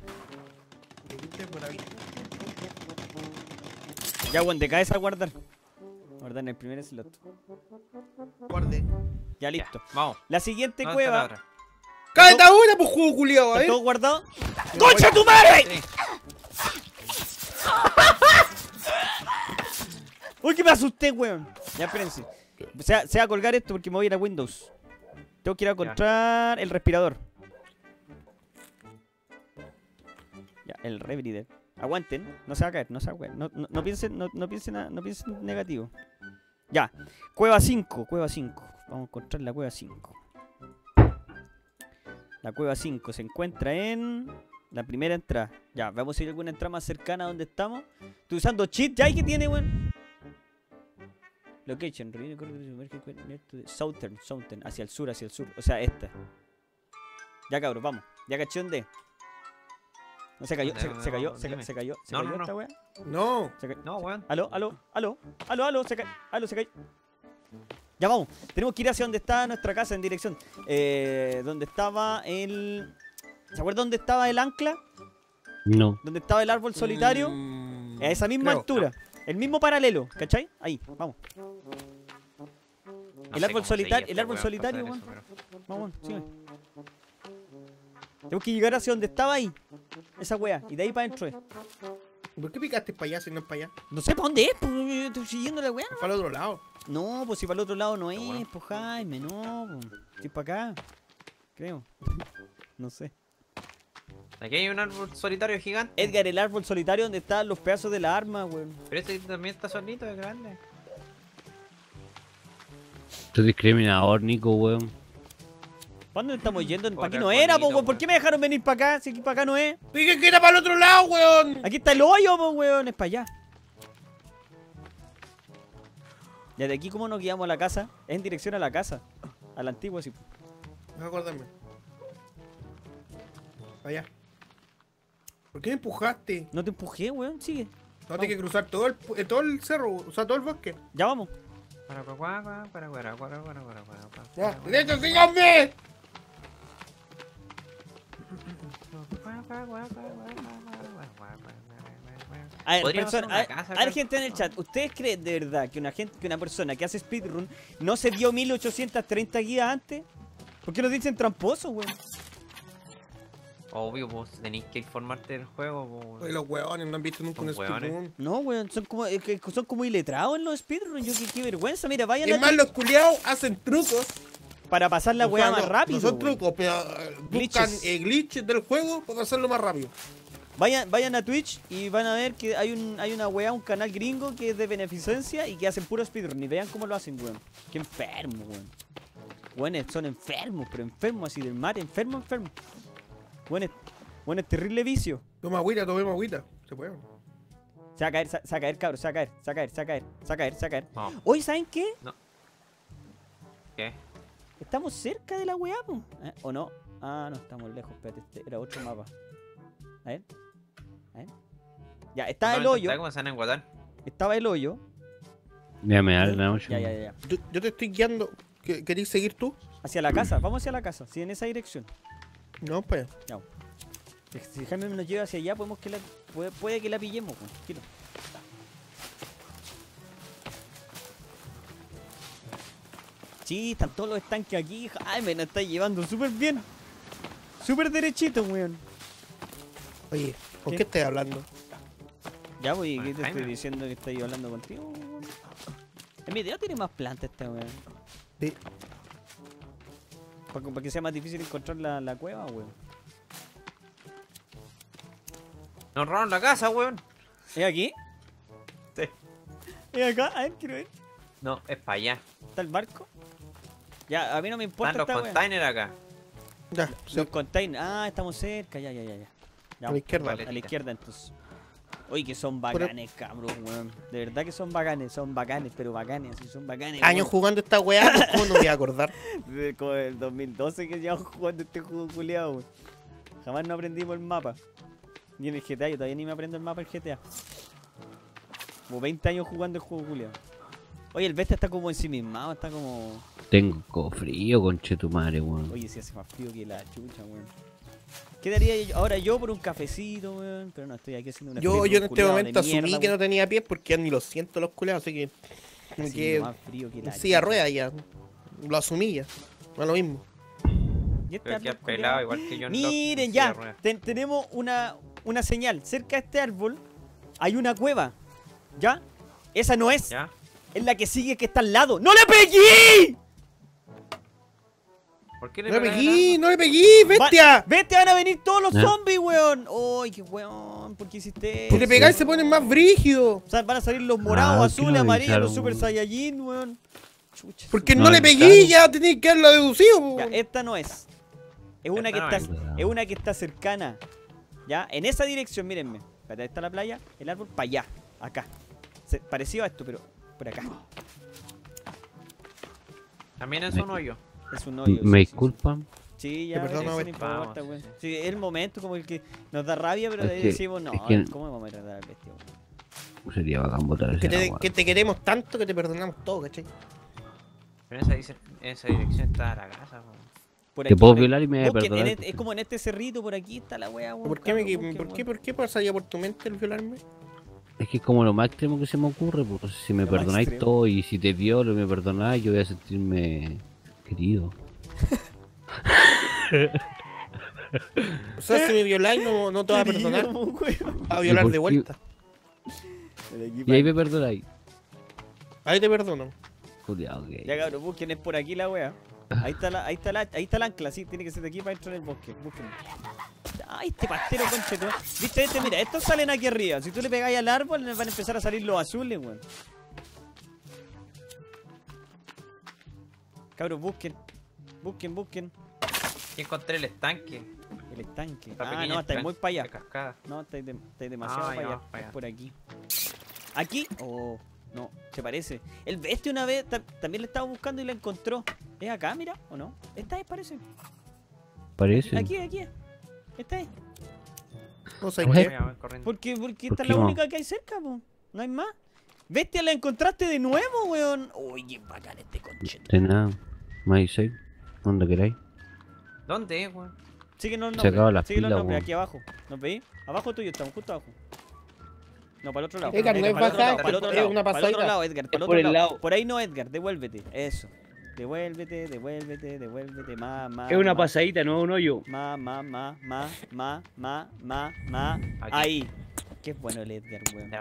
Ya, weón, te caes a guardar. Guardar en el primer slot. Guarde. Ya listo. Ya, vamos. La siguiente cueva. ¡Cállate ahora, pues, juego culiao! ¿Está todo guardado? ¡Concha tu madre! ¡Uy, que me asusté, weón! Ya, espérense. Se va, se va a colgar esto porque me voy a ir a Windows. Tengo que ir a encontrar el respirador. Ya, el refrigerador. Aguanten, no se va a caer, no se va a caer. No, no, no piensen, no, no piensen, no piensen negativo. Ya, cueva cinco, cueva cinco. Vamos a encontrar la cueva cinco. La cueva cinco se encuentra en la primera entrada. Ya, vamos a ir a alguna entrada más cercana a donde estamos. Estoy usando cheat, ya hay que tiene, weón. Location, reviene, corre, sumerge, southern, southern, hacia el sur, hacia el sur. O sea, esta. Ya, cabros, vamos. Ya caché dónde. No, se cayó, no, se, no, se cayó, no, se, se cayó, se no, cayó no, esta no. Weá. No, se cayó. No, weón. Aló, aló, aló, aló, aló, se cayó, aló, se cayó. Ya vamos, tenemos que ir hacia donde está nuestra casa en dirección. Eh, donde estaba el... ¿Se acuerda dónde estaba el ancla? No. ¿Dónde estaba el árbol solitario? Mm, a esa misma creo, altura, no. El mismo paralelo, ¿cachai? Ahí, vamos. No el, árbol solita este el árbol solitario, el árbol solitario, weón. Vamos, sigue. Tenemos que llegar hacia donde estaba ahí. Esa weá, y de ahí para adentro. ¿Por qué picaste para allá si no es para allá? No sé para dónde es, pues estoy siguiendo la weá. Para el otro lado. No, pues si para el otro lado no es, bueno. Pues Jaime, no, pues. Estoy para acá. Creo. No sé. Aquí hay un árbol solitario gigante. Edgar, el árbol solitario donde están los pedazos de la arma, weón. Pero este también está solito, es grande. Esto es discriminador, Nico, weón. ¿Cuándo estamos yendo? ¿Para aquí no era, po, weón? ¿Por qué me dejaron venir para acá? Si aquí para acá no es. Dije que era para el otro lado, weón. Aquí está el hoyo, po, weón. Es para allá. Desde aquí, ¿cómo nos guiamos a la casa? Es en dirección a la casa. A la antigua, sí. No acuérdame. Allá. ¿Por qué me empujaste? No te empujé, weón. Sigue. No, tienes que cruzar todo el, eh, todo el cerro, o sea, todo el bosque. Ya vamos. Para, para, para, para, para, para, para, para, para. ¡De hecho, síganme! A ver, persona, a, casa, a ver, gente en el chat, ¿ustedes creen de verdad que una gente, que una persona que hace speedrun no se dio mil ochocientas treinta guías antes? ¿Por qué nos dicen tramposos, weón? Obvio, vos tenés que informarte del juego, po, weón. Los weones no han visto nunca un speedrun. No, weón, son como, eh, son como iletrados en los speedruns. Yo qué, qué vergüenza, mira, vayan. Es más, los culiados hacen trucos para pasar la weá más rápido. No son trucos, pero uh, buscan eh, glitches del juego para hacerlo más rápido. Vayan, vayan a Twitch y van a ver que hay un hay una weá, un canal gringo que es de beneficencia y que hacen puro speedrun. Y vean cómo lo hacen, weón. Qué enfermo, weón. Weones son enfermos, pero enfermos así del mar, enfermo, enfermo. Weones, weones, terrible vicio. Toma agüita, tomemos agüita. Se puede. Se va a caer, se va a caer, cabrón, se va a caer, se va a caer, se va a caer, se va a caer, se va a caer. No. Hoy, ¿saben qué? No. ¿Qué? Estamos cerca de la weá, ¿eh? ¿O no? Ah, no, estamos lejos, espérate, este era otro mapa. A ver. A ver. Ya, estaba no, el hoyo. ¿Cómo se van a enguatar? Estaba el hoyo. Ya me da la noche. Ya, ya, ya. Yo, yo te estoy guiando. ¿Querés seguir tú? Hacia la casa, vamos hacia la casa, sí, en esa dirección. No, pues. No. Si Jaime nos lleva hacia allá, podemos que la. Puede, puede que la pillemos, pues. Tranquilo. Sí, están todos los estanques aquí. Jaime, nos está llevando súper bien. Súper derechito, weón. Oye, ¿por qué, qué estás hablando? Ya, oye, ¿qué te Jaime? Estoy diciendo que estoy hablando contigo? En mi video tiene más plantas este, weón. Sí. Para, para que sea más difícil encontrar la, la cueva, weón. Nos robaron la casa, weón. ¿Es aquí? Sí. ¿Es acá? A ver, quiero ver. No, es para allá. ¿Está el barco? Ya, a mí no me importa. Están los containers acá. Ya, los containers. Ah, estamos cerca. Ya, ya, ya, ya. ya a la izquierda. A la izquierda, entonces. Oye, que son bacanes, pero... cabrón, weón. De verdad que son bacanes, son bacanes, pero bacanes, sí, son bacanes. Años jugando esta weá, ¿cómo no me voy a acordar? Desde como el dos mil doce que llevamos jugando este juego culiado, weón. Jamás no aprendimos el mapa. Ni en el G T A, yo todavía ni me aprendo el mapa del G T A. Como veinte años jugando el juego culiado. Oye, el Vesta está como ensimismado, está como... Tengo frío, conche tu madre, weón. Oye, si hace más frío que la chucha, weón. ¿Qué daría yo? Ahora yo por un cafecito, weón. Pero no, estoy aquí haciendo una... Yo, yo en este momento asumí mierda, que weón. No tenía pies porque ya ni los siento los culeados, así que... Así que más frío que la... Sí, a rueda ya. Lo asumí ya. No es lo mismo. Y este árbol pelado, igual que yo. Miren, ya, ten, tenemos una, una señal. Cerca de este árbol hay una cueva. ¿Ya? Esa no es. ¿Ya? Es la que sigue, que está al lado. ¡No le pegué! ¿Por qué le no, le pegué, ¡No le pegué! ¡Bestia! Va, ¡bestia! Van a venir todos los zombies, weón. ¡Ay, qué weón! ¿Por qué hiciste eso? Si le pegáis se ponen más brígidos. O sea, van a salir los morados, ah, azules, no amarillos, claro, los super saiyajin, weón. Chucha. Porque no, no le pegué, ya tenéis que haberlo deducido, weón. Ya, esta no es. Es una, que no está, es. es una que está cercana. Ya, en esa dirección, mírenme. Acá está la playa, el árbol, para allá, acá. Se, parecido a esto, pero por acá. También es me, un hoyo. Es un hoyo. Me sí, disculpan. Sí, sí ya, perdón, no me importa, güey. Sí, es el momento como el que nos da rabia, pero es de ahí decimos, no, que, ¿cómo vamos a tratar al bestia, güey? Sería bacán botar que, te, que te queremos tanto que te perdonamos todo, ¿cachai? Pero en esa, en esa dirección está la casa, güey. Aquí, te puedo violar y me perdonar. Es, es como en este cerrito, por aquí está la wea, güey. ¿Por qué, me, ¿por, ¿por, qué, por qué pasaría por tu mente el violarme? Es que es como lo más extremo que se me ocurre, porque si me lo perdonáis todo y si te violo y me perdonáis, yo voy a sentirme querido. O sea, si me violáis no, no te vas a perdonar, a violar de vuelta. Y ahí me perdonáis. Ahí te perdono. Julia, okay. Ya cabrón, busquen, es por aquí la wea. Ahí está la, ahí está la, ahí está el ancla, sí, tiene que ser de aquí para entrar en el bosque, busquen. Ay, este pastero, concheto. Viste, este, mira, estos salen aquí arriba. Si tú le pegáis al árbol, van a empezar a salir los azules, weón. Cabros, busquen. Busquen, busquen. Aquí encontré el estanque. El estanque. Está ah, no, estáis muy para allá. Cascada. No, estáis de, demasiado Ay, para, no, allá. para allá. Es por aquí. Aquí. Oh, no, se parece. El bestia una vez también le estaba buscando y la encontró. ¿Es acá, mira? ¿O no? Esta es, parece. Parece. Aquí, aquí es. ¿Esta es? No sé qué. Porque, porque esta ¿Por qué es la no? única que hay cerca, po. No hay más. Bestia, la encontraste de nuevo, weón. Oye, bacán este conchete. De nada. Más seis. ¿Dónde queráis? ¿Dónde es, weón? Síguenos los nombres. Síguenos los nombres. Aquí abajo. ¿Nos veis? Abajo tuyo estamos, justo abajo. No, para el otro lado. Edgar, no es pasada. Para el otro lado, para el otro lado, Edgar. Para el otro lado. Por ahí no, Edgar. Devuélvete. Eso. Devuélvete, devuélvete, devuélvete, ma, ma. Es una ma, pasadita, no un hoyo. Ma, ma, ma, ma, ma, ma, ma, ma. Ahí. Qué bueno el Edgar, weón.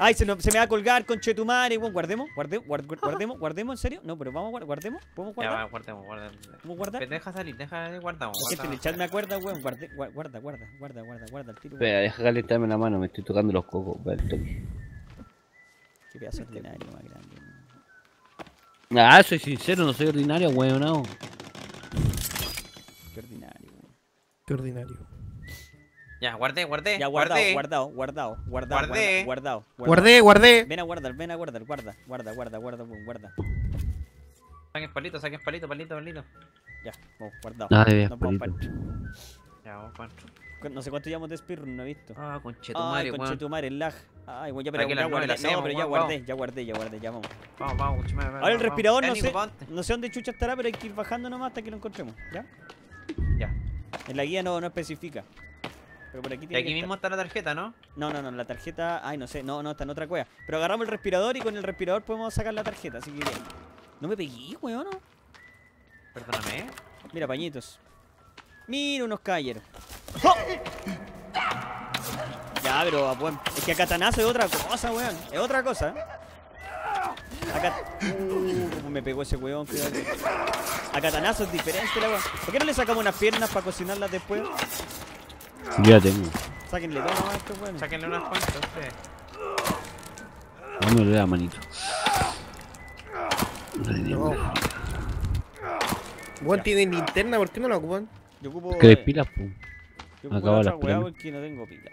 Ay, se, no, se me va a colgar, conchetumare, weón. Guardemos, guardemos, guardemos, guardemos, ¿en serio? No, pero vamos, guardemos. ¿Podemos guardar? Ya, guardemos, guardemos. ¿Podemos guardar? Deja salir, deja salir, guardamos. Gente, en el chat me acuerda, weón. Guarda, guarda, guarda, guarda, guarda el tiro. Espera, deja calentarme la mano, me estoy tocando los cocos. Qué pedazo de nadie más grande. Ah, soy sincero, no soy ordinario, weón. No. Qué ordinario, weón. Qué ordinario. Ya, guardé, guardé. Ya, guardado, guardé. guardado, guardado, guardado, guardé. guardado, guardado. Guardé, guardé. Ven a guardar, ven a guardar, guarda, guarda, guarda, guarda, weón, guarda. Saquen palito, saquen palito, palito, palito. Ya, vamos, guardado. No, debías no palito. Ya, vamos, palito. No sé cuánto llevamos de speedrun, no he visto. Ah, conchetumare, weón. Conchetumare, el lag. Ay, weón, ya, pero ya guardé, no, pero ya guardé, ya guardé, ya guardé, ya vamos. Vamos, vamos, conchetumare. Ahora el respirador no sé, no sé dónde chucha estará, pero hay que ir bajando nomás hasta que lo encontremos, ¿ya? Ya. En la guía no, no especifica. Pero por aquí tiene. Y aquí mismo está la tarjeta, ¿no? No, no, no, la tarjeta, ay, no sé, no, no, está en otra cueva. Pero agarramos el respirador y con el respirador podemos sacar la tarjeta, así que... No me pegué, weón, ¿no? Perdóname. Mira, pañitos. Mira unos calleros. ¡Oh! Ya, pero bueno, es que a catanazo es otra cosa, weón. Es otra cosa. Acá... Uh, me pegó ese weón, cuidado. A catanazo es diferente la weón. ¿Por qué no le sacamos unas piernas para cocinarlas después? Ya tengo. Sáquenle todo a estos weones. Sáquenle unas cuantas, sí. No me le da manito. No. Weón tiene linterna, ¿por qué no la ocupan? Yo ocupo... Que despilas, pum. Yo ocupo la weá porque no tengo pila.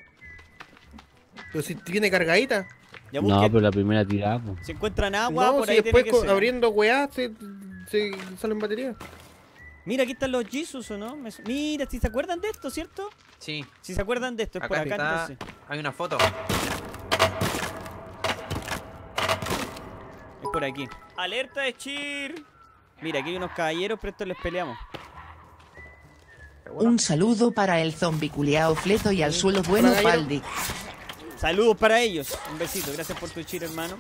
Pero si tiene cargadita. Ya no, pero la primera tirada, pues. Se encuentran agua, no, por si ahí después tiene que abriendo weá se, se salen baterías. Mira, aquí están los Jesus, ¿o no? Me... Mira, si ¿sí se acuerdan de esto, ¿cierto? Sí. Si se acuerdan de esto, es acá por acá está... entonces. Hay una foto. Es por aquí. ¡Alerta de cheer! Mira, aquí hay unos caballeros, pero estos les peleamos. Bueno. Un saludo para el zombi culiao fleto y al sí, suelo bueno paldi. Saludos para ellos. Un besito. Gracias por tu chile, hermano.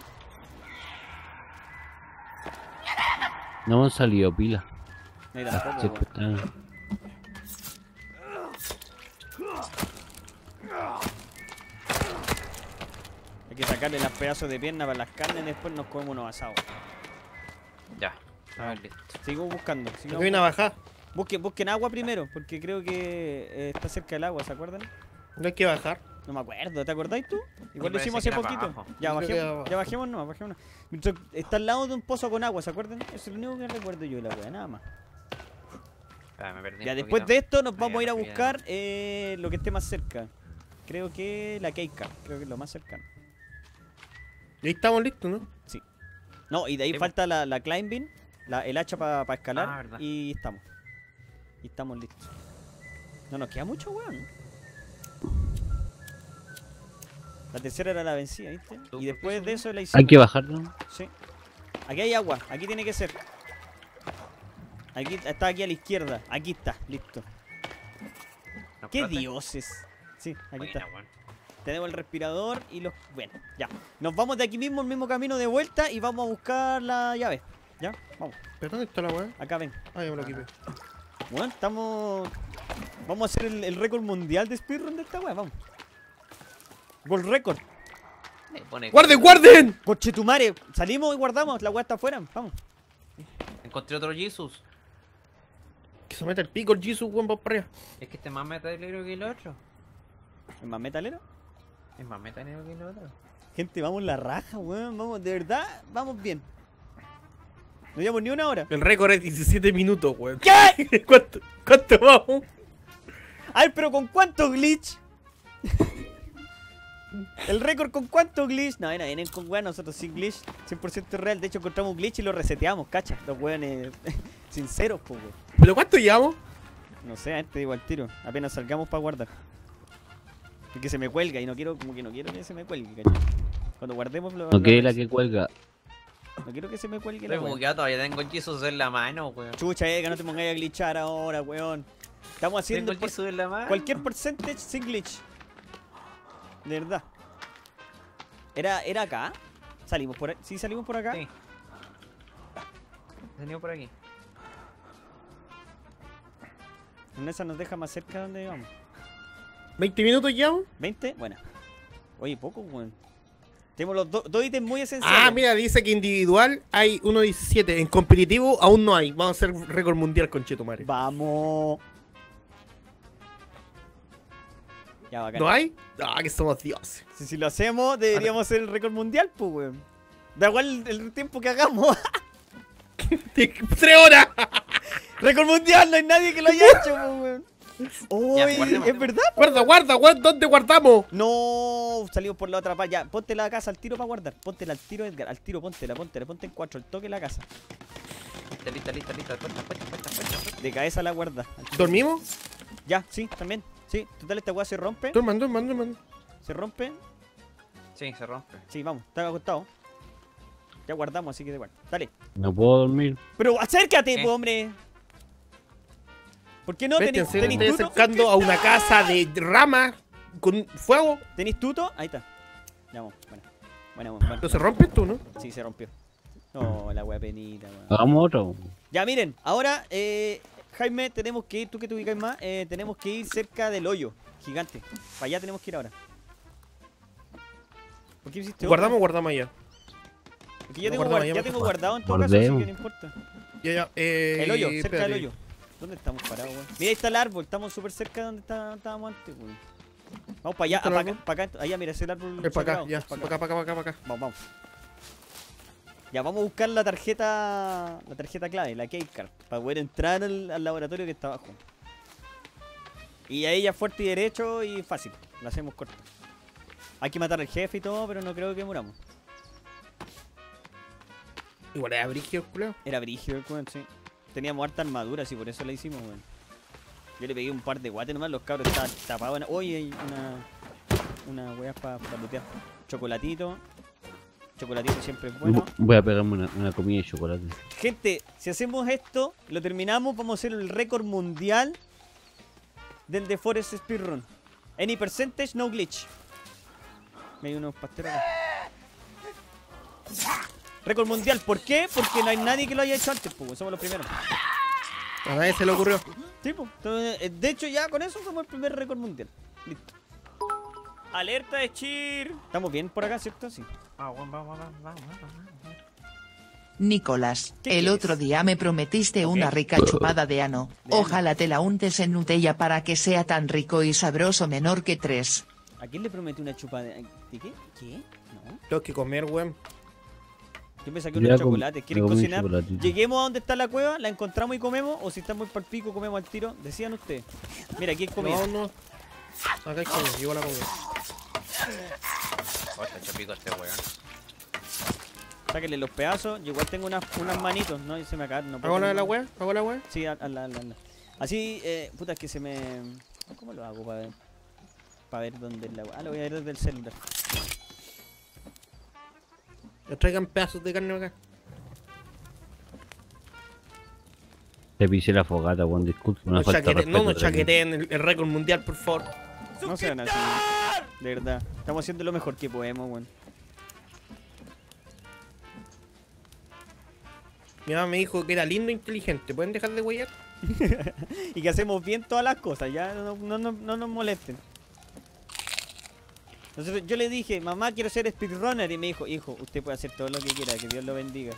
No han salido pila. No hay tampoco, sí, que sacarle las pedazos de pierna para las carnes y después nos comemos unos asados. Ya, a ver, listo. Sigo buscando. Sigo buscando. Hay una baja. Busquen, busquen agua primero, porque creo que eh, está cerca del agua, ¿se acuerdan? No hay que bajar. No me acuerdo, ¿te acordáis tú? Igual lo hicimos hace poquito. Ya bajemos, ya bajemos, no, bajemos. No. Está al lado de un pozo con agua, ¿se acuerdan? Eso es lo único que recuerdo yo de la wea, nada más. Ah, me perdí ya, después poquito. De esto nos vamos a ir a buscar eh, lo que esté más cerca. Creo que la Keika, creo que es lo más cercano. Y ahí estamos listos, ¿no? Sí. No, y de ahí sí, falta la, la climbing, la, el hacha para pa escalar, ah, verdad. Y estamos. Y estamos listos. No nos queda mucho, weón. La tercera era la vencida, ¿viste? Y después de eso la hicimos. Hay que bajarlo. Sí. Aquí hay agua, aquí tiene que ser. Aquí está, aquí a la izquierda. Aquí está, listo. No, ¡qué espérate. Dioses! Sí, aquí bueno, está. Bueno. Tenemos el respirador y los... Bueno, ya. Nos vamos de aquí mismo, el mismo camino de vuelta y vamos a buscar la llave. ¿Ya? Vamos. ¿Pero dónde está la weá? Acá, ven. Ah, ya me lo quité. Bueno, estamos... Vamos a hacer el, el récord mundial de speedrun de esta weá, vamos. World record. Pone... ¡Guarden, guarden! Conchetumare, salimos y guardamos, la weá está afuera, vamos. Encontré otro Jesus. Que se mete el pico el Jesus, weón, para arriba. Es que este más metalero que el otro. ¿Es más metalero? Es más metalero que el otro. Gente, vamos la raja, weón, vamos, de verdad, vamos bien. No llevamos ni una hora. El récord es diecisiete minutos, weón. ¿Qué? ¿Cuánto, cuánto vamos? Ay, pero ¿con cuánto glitch? El récord con cuánto glitch. No, no, en el con weón, nosotros sin glitch, cien por ciento real. De hecho, encontramos un glitch y lo reseteamos, cacha. Los weones sinceros, pues, weón. ¿Pero cuánto llevamos? No sé, antes te digo al tiro. Apenas salgamos para guardar. Es que se me cuelga y no quiero, como que no quiero que se me cuelgue, cacho. Cuando guardemos lo. No quiero la que cuelga. No quiero que se me cuelgue. Estoy bugueado, todavía tengo el Jesus en la mano, weón. Chucha, eh, que no te pongáis a glitchar ahora, weón. Estamos haciendo. Tengo el Jesus en la mano. Cualquier percentage sin glitch. De verdad. Era, era acá. Salimos por aquí. Sí, salimos por acá. Sí. Salimos por aquí. En esa nos deja más cerca donde vamos. ¿veinte minutos ya? ¿veinte? Bueno. Oye, poco, weón. Tenemos los do dos ítems muy esenciales. Ah, mira, dice que individual hay uno punto diecisiete. En competitivo aún no hay. Vamos a hacer récord mundial, conchetumare. Vamos. Ya, bacán. ¿No hay? Ah, que somos dioses. Si, si lo hacemos, deberíamos hacer el récord mundial, pues, weón. Da igual el, el tiempo que hagamos. ¡Tres horas! ¡Récord mundial! No hay nadie que lo haya hecho, pues, weón. Uy, es verdad. Guarda, guarda, guarda, ¿dónde guardamos? No, salimos por la otra parte. Ya, ponte la casa al tiro para guardar. Póntela al tiro, Edgar, al tiro, póntela, póntela, ponte en cuatro, el toque la casa. Lista, lista, lista, lista, puerta, puerta, puerta, puerta. De cabeza la guarda. ¿Dormimos? Ya, sí, también. Sí, total esta weá se rompe. Dorman, dorman, dorman. ¿Se rompe? Sí, se rompe. Sí, vamos, está acostado. Ya guardamos, así que da igual. Dale. No puedo dormir. Pero acércate, ¿eh? Pues, hombre. ¿Por qué no tenéis tuto? Estoy acercando a una casa de rama con fuego. ¿Tenéis tuto? Ahí está. Ya vamos, bueno. Bueno, bueno, bueno. ¿No se rompe tú, no? Sí, se rompió. No, la wea penita, weón. Hagamos otro. Ya, miren, ahora, eh, Jaime, tenemos que ir, tú que te ubicas más, eh, tenemos que ir cerca del hoyo gigante. Para allá tenemos que ir ahora. ¿Por qué hiciste? ¿Guardamos o guardamos allá? Porque ya no, tengo, guard ya tengo guardado en todo Guardemos. Caso, así que no importa. Ya, ya, eh, el hoyo, cerca espérate. Del hoyo. ¿Dónde estamos parados, weón? Mira, ahí está el árbol, estamos súper cerca de donde está, estábamos antes, weón. Vamos para allá, para acá, para acá, allá, mira, ese árbol. Es para acá, ya, para acá, para acá, para acá. Vamos, vamos. Ya, vamos a buscar la tarjeta, la tarjeta clave, la keycard, para poder entrar al, al laboratorio que está abajo. Y ahí ya fuerte y derecho y fácil, lo hacemos corto. Hay que matar al jefe y todo, pero no creo que muramos. Igual era brígido el culo. Era brígido el culo, sí. Teníamos harta armadura, sí, por eso la hicimos, weón. Yo le pegué un par de guates nomás, los cabros estaban tapados. Oye, hay una, una weá para pa lootear. Chocolatito. Chocolatito siempre es bueno. Voy a pegarme una, una comida de chocolate. Gente, si hacemos esto, lo terminamos, vamos a hacer el récord mundial del The Forest Speedrun. Any percentage, no glitch. Me dio unos pasteros. Récord mundial, ¿por qué? Porque no hay nadie que lo haya hecho antes, pues, somos los primeros. A nadie se le ocurrió. Sí, pues, entonces, de hecho ya con eso somos el primer récord mundial. Listo. Alerta de cheer. Estamos bien por acá, ¿cierto? Sí. Vamos, vamos, vamos, vamos, vamos. Nicolás, el otro día me prometiste una rica chupada de ano. Ojalá te la untes en Nutella para que sea tan rico y sabroso menor que tres. ¿A quién le prometí una chupada de ano? ¿De qué? ¿Qué? No. Tengo que comer, weón. Yo me saqué unos chocolates. ¿Quieren cocinar? Lleguemos a donde está la cueva, la encontramos y comemos. O si estamos para el pico, comemos al tiro. Decían ustedes. Mira, aquí hay comida. No, no. Acá hay comida. Llevo la comida. Oh, está chapito este weón. Sáquenle los pedazos, yo igual tengo unas, unas manitos, ¿no? Y se me acaban, no puedo. ¿Hago la de la wea? ¿Hago la wea? Sí, hazla, hazla. Así, eh, puta, es que se me... ¿Cómo lo hago para ver? Para ver dónde es la wea. Ah, lo voy a ver desde el celular. Yo traigan pedazos de carne acá. Te pisé la fogata, Juan, disculpa. No, chaquete, no nos chaqueteen el, el récord mundial, por favor. No sean así, de verdad. Estamos haciendo lo mejor que podemos, weón. Mi mamá me dijo que era lindo e inteligente. ¿Pueden dejar de huellar? Y que hacemos bien todas las cosas. Ya no, no, no, no nos molesten. Entonces, yo le dije, mamá, quiero ser speedrunner. Y me dijo, hijo, usted puede hacer todo lo que quiera. Que Dios lo bendiga.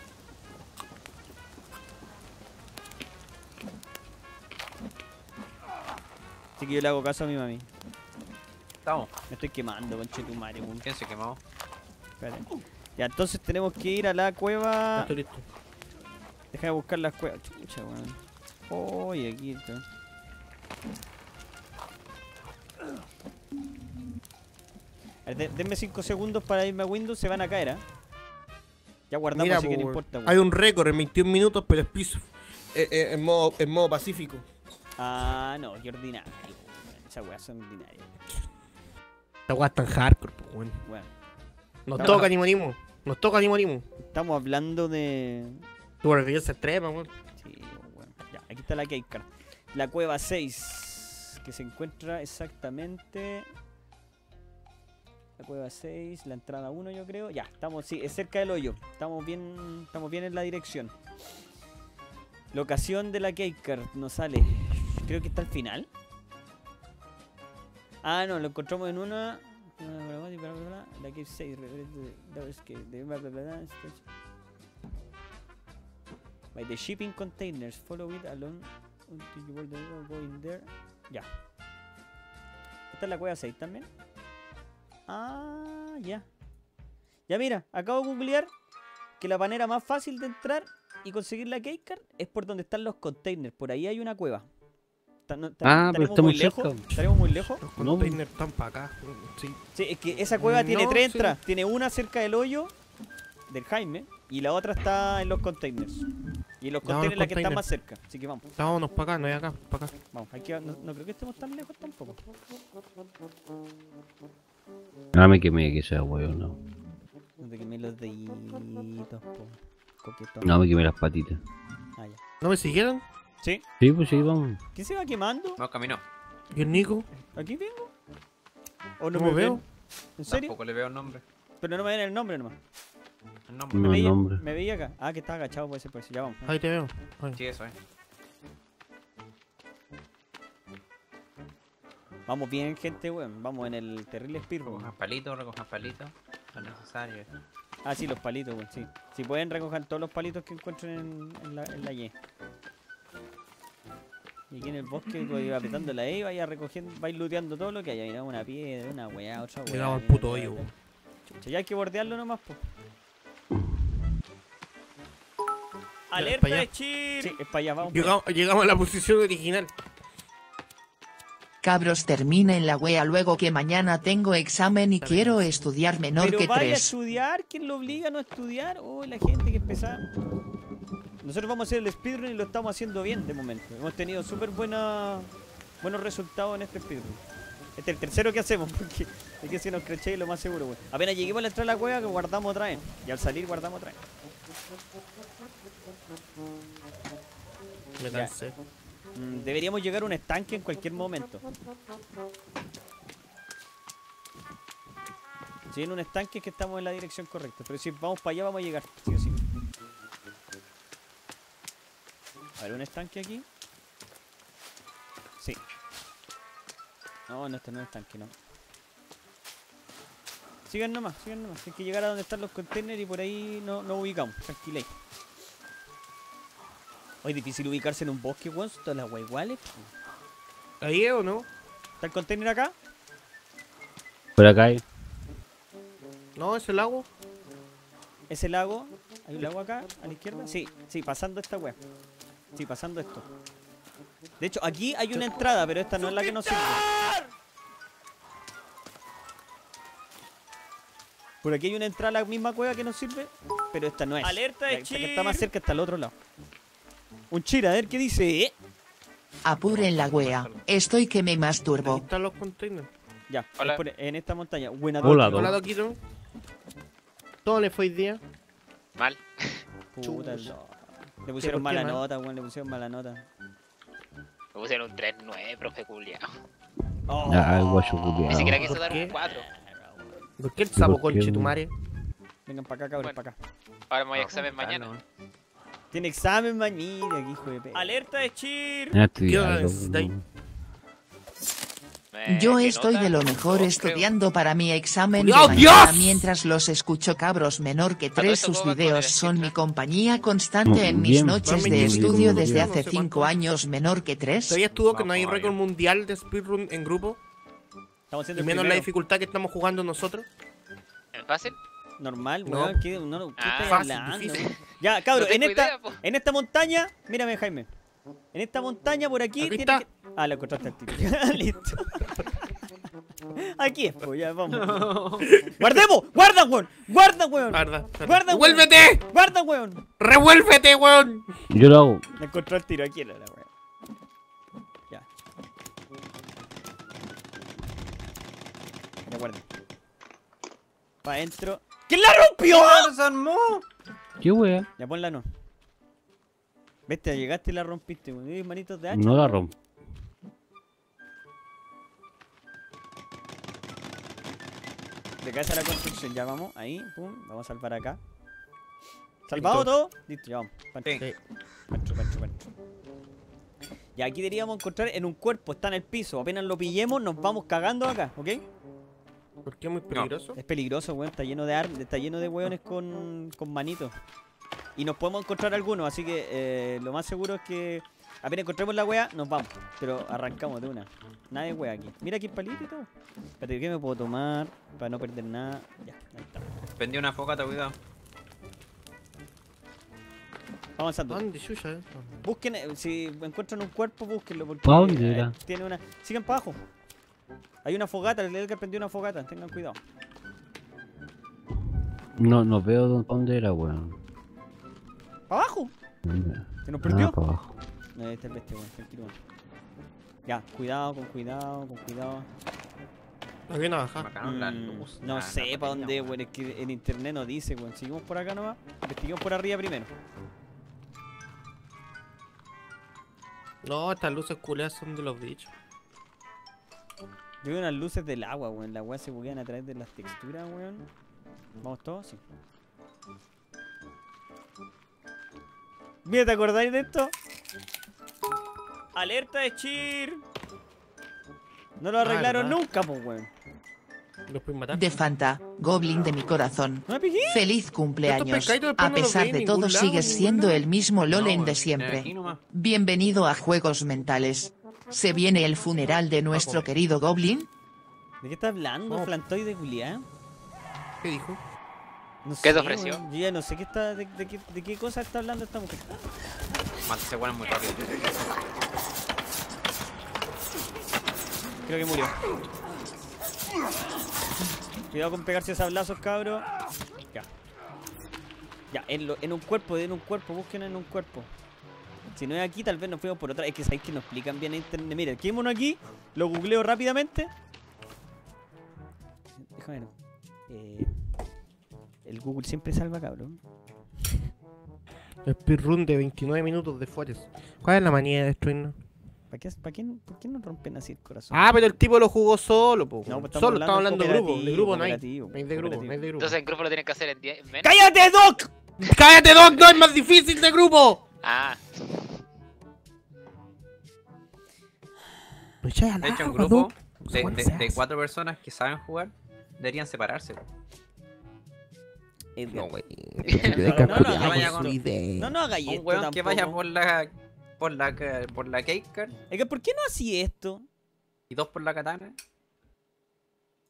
Así que yo le hago caso a mi mami. Estamos. Me estoy quemando, conchetumare. ¿Quién se quemó? Espérate. Ya, entonces tenemos que ir a la cueva. Ya estoy listo. Deja de buscar las cuevas. Chucha, weón. Oye, oh, aquí está. A ver, denme cinco segundos para irme a Windows. Se van a caer, ¿eh? Ya guardamos. Mira, así por... que no importa, weón. Hay un récord en veintiún minutos, pero es piso. Eh, eh, en, modo, en modo pacífico. Ah, no, qué ordinario. Esas weas son ordinarias. Esas weas tan hardcore, pues, weón. Bueno. Nos Estamos... toca ni morimos. Nos toca ni morimos. Estamos hablando de... Bueno, que yo se extrema, weón. Sí, bueno. Ya, aquí está la cakecard. La cueva seis. Que se encuentra exactamente... La cueva seis, la entrada uno, yo creo. Ya, estamos, sí, es cerca del hoyo. Estamos bien, estamos bien en la dirección. Locación de la cakecard. Nos sale... Creo que está al final. Ah, no, lo encontramos en una... La cave seis. By the shipping containers, follow it along until you board the river, go in there. Ya. Esta es la cueva seis también. Ah, ya. Ya mira, acabo de googlear que la manera más fácil de entrar y conseguir la cakecard es por donde están los containers. Por ahí hay una cueva. No, ah, pero estamos muy lejos. ¿Estaremos muy lejos? Los containers no, están para acá. Sí. Sí, es que esa cueva no, tiene tres sí. entradas. Tiene una cerca del hoyo del Jaime. Y la otra está en los containers. Y en los no, containers es la que está más cerca. Así que vamos. Vámonos para acá, no hay acá, para acá. Vamos, hay que, no, no creo que estemos tan lejos tampoco. No me quemé, que sea huevo, no. No te quemé los deditos, po. Coquetón. No me quemé las patitas. Ah, ya. ¿No me siguieron? Sí. Sí, pues sí, vamos. ¿Quién se va quemando? No, caminó. ¿Y el Nico? ¿Aquí vengo? ¿O no, no me veo? Ven? ¿En serio? Tampoco le veo el nombre. Pero no me ven el nombre nomás. El nombre. No, me, veía, nombre. me veía acá. Ah, que estaba agachado, puede ser por eso. Ya vamos. Ahí te veo. Ahí. Sí, eso, eh. Vamos bien, gente, weón. Vamos en el terrible espirro. Recojan palitos, recojan palitos. No es necesario. Ah, sí, los palitos, weón, sí. Si pueden, recojan todos los palitos que encuentren en, en, la, en la Y. Y aquí en el bosque, iba apretando la E, vaya recogiendo, vais looteando todo lo que haya. Mirá, una piedra, una weá, otra weá. Mirá, el puto hoyo, weón. Ya hay que bordearlo nomás, pues. ¡Alerta de chip! Sí, es para allá, vamos. Llegamos, llegamos a la posición original. Cabros, terminen la wea luego que mañana tengo examen y También. quiero estudiar menor Pero que tres. Vaya a estudiar, ¿quién lo obliga a no estudiar? Oh, la gente que es pesada. Nosotros vamos a hacer el speedrun y lo estamos haciendo bien de momento. Hemos tenido súper buenos resultados en este speedrun. Este es el tercero que hacemos, porque es que si nos crechéis lo más seguro, wey. Apenas lleguemos a la entrada de la cueva, que guardamos otra vez. Y al salir guardamos otra vez. Me cansé. Mm, deberíamos llegar a un estanque en cualquier momento. Si en un estanque es que estamos en la dirección correcta. Pero si vamos para allá vamos a llegar. Sí o sí. A ver, un estanque aquí. Sí. No, no, este no es estanque, no. Sigan nomás, sigan nomás. Hay que llegar a donde están los containers y por ahí no, no ubicamos. Tranquilé. Hoy es difícil ubicarse en un bosque, weón. Son todas las weas iguales. ¿Ahí o no? ¿Está el container acá? Por acá hay. No, es el lago. ¿Es el lago? ¿Hay un lago acá? ¿A la izquierda? Sí, sí, pasando esta wea. Sí, pasando esto. De hecho, aquí hay una entrada, pero esta no es la que nos sirve. Por aquí hay una entrada a la misma cueva que nos sirve, pero esta no es. Alerta de chir. La que está más cerca está al otro lado. Un chir, a ver qué dice. Apuren la wea. Estoy que me masturbo. Aquí están los containers. Ya, hola. En esta montaña. Buena. Hola, Doquito. ¿Todo le fue hoy día? Mal. Puta, no. Le pusieron mala nota, weón, le pusieron mala nota. Le pusieron un tres nueve, profe culiao. Oh, ah, ni siquiera quiso dar un cuatro. ¿Por qué el sapo conche tu madre? Vengan para acá, cabrón, bueno, para acá. Ahora me voy a examen mañana. Tiene examen mañana, hijo de p. Alerta de cheer. Yo estoy de lo mejor estudiando para mi examen de mañana mientras los escucho, cabros. Menor que tres, sus videos son mi compañía constante en mis noches de estudio desde hace cinco años. Menor que tres. ¿Todavía estuvo que no hay récord mundial de speedrun en grupo? Y menos la dificultad que estamos jugando nosotros. ¿Es fácil? Normal, weón. ¿Qué estás hablando? Ya, cabros, en esta montaña, mírame, Jaime. En esta montaña por aquí tiene que... Ah, lo encontraste al tiro. Listo. Aquí es, pues ya, vamos. No. ¡Guardemos! ¡Guarda, weón! ¡Guarda, weón! Guarda, guarda. Guarda, ¡revuélvete! ¡Guarda, weón! ¡Revuélvete, weón! Yo lo hago. Lo encontró al tiro, aquí era la weón. Ya. Me guardo. Pa' adentro. ¿Quién la rompió? ¡Se armó! ¡Qué weón! Ya ponla no. Vete, llegaste y la rompiste, weón. Manitos de hacha. No la rompo. De casa a la construcción, ya vamos, ahí, pum, vamos a salvar acá. ¿Salvado todo? Listo, ya vamos. Pancho, sí. Pancho, pancho, pancho. Y aquí deberíamos encontrar en un cuerpo, está en el piso. Apenas lo pillemos, nos vamos cagando acá, ¿ok? ¿Por qué es muy peligroso? No. Es peligroso, weón, está lleno de armas, está lleno de weones con, con manitos. Y nos podemos encontrar algunos, así que eh, lo más seguro es que apenas encontremos la wea, nos vamos. Pero arrancamos de una. Nada de wea aquí. Mira aquí el palito y todo. Espérate, ¿qué me puedo tomar? Para no perder nada. Ya, ahí está. Prendí una fogata, cuidado. Vamos avanzando. ¿Dónde chucha eso? Busquen, si encuentran un cuerpo, búsquenlo. Porque ¿dónde era? Tiene una... Sigan para abajo. Hay una fogata, el que prendió una fogata. Tengan cuidado. No, no veo dónde era, weón. ¿Para abajo? ¿Se nos perdió? Ah, para abajo. No, este es el bestia, weón, tranquilo. Ya, cuidado, con cuidado, con cuidado. ¿Nos viene a bajar? Mm, la luz. No nada, sé para dónde, weón, bueno, es que en internet nos dice, weón. Seguimos por acá nomás, investiguemos por arriba primero. No, estas luces culeas son de los bichos. Yo veo unas luces del agua, weón. Las weas se buguean a través de las texturas, weón. ¿Vamos todos? Sí. Mira, ¿te acordáis de esto? Alerta de cheer. No lo arreglaron ah, nunca, pues, weón. De Fanta, Goblin de mi corazón. ¿No me pegué? Feliz cumpleaños. A pesar no de todo, sigues siendo el mismo Lolen no, de siempre. Bienvenido a Juegos Mentales. ¿Se viene el funeral de nuestro ah, querido Goblin? ¿De qué está hablando, oh. Flantoy de Julián? ¿Qué dijo? No ¿Qué sé, te ofreció? Bueno, yo ya no sé qué está, de, de, de, de qué cosa está hablando esta mujer. Se vuelan muy rápido. Creo que murió. Cuidado con pegarse sablazos, cabros. Ya. Ya, en, lo, en un cuerpo, en un cuerpo, busquen en un cuerpo. Si no es aquí, tal vez nos fuimos por otra. Es que sabéis que nos explican bien en internet. Mira, aquí hay uno aquí, lo googleo rápidamente. Déjame ver. Eh, el Google siempre salva, cabrón. El speedrun de veintinueve minutos de Forges. ¿Cuál es la manía de destruirnos? ¿Para qué, para qué, ¿Por qué no rompen así el corazón? Ah, pero el tipo lo jugó solo, po. No, pues solo, estaba hablando de grupo. De grupo no hay. No hay de grupo, no hay de grupo. Entonces el grupo lo tienen que hacer en diez. ¡Cállate, Doc! ¡Cállate, Doc! ¡No es más difícil de grupo! Ah. De hecho, un grupo de, de, de cuatro personas que saben jugar deberían separarse. No, güey. No, no, galleta. Un weón que vaya por la... Por la... Por la cake card. ¿Por qué no hacía esto? Y dos por la katana.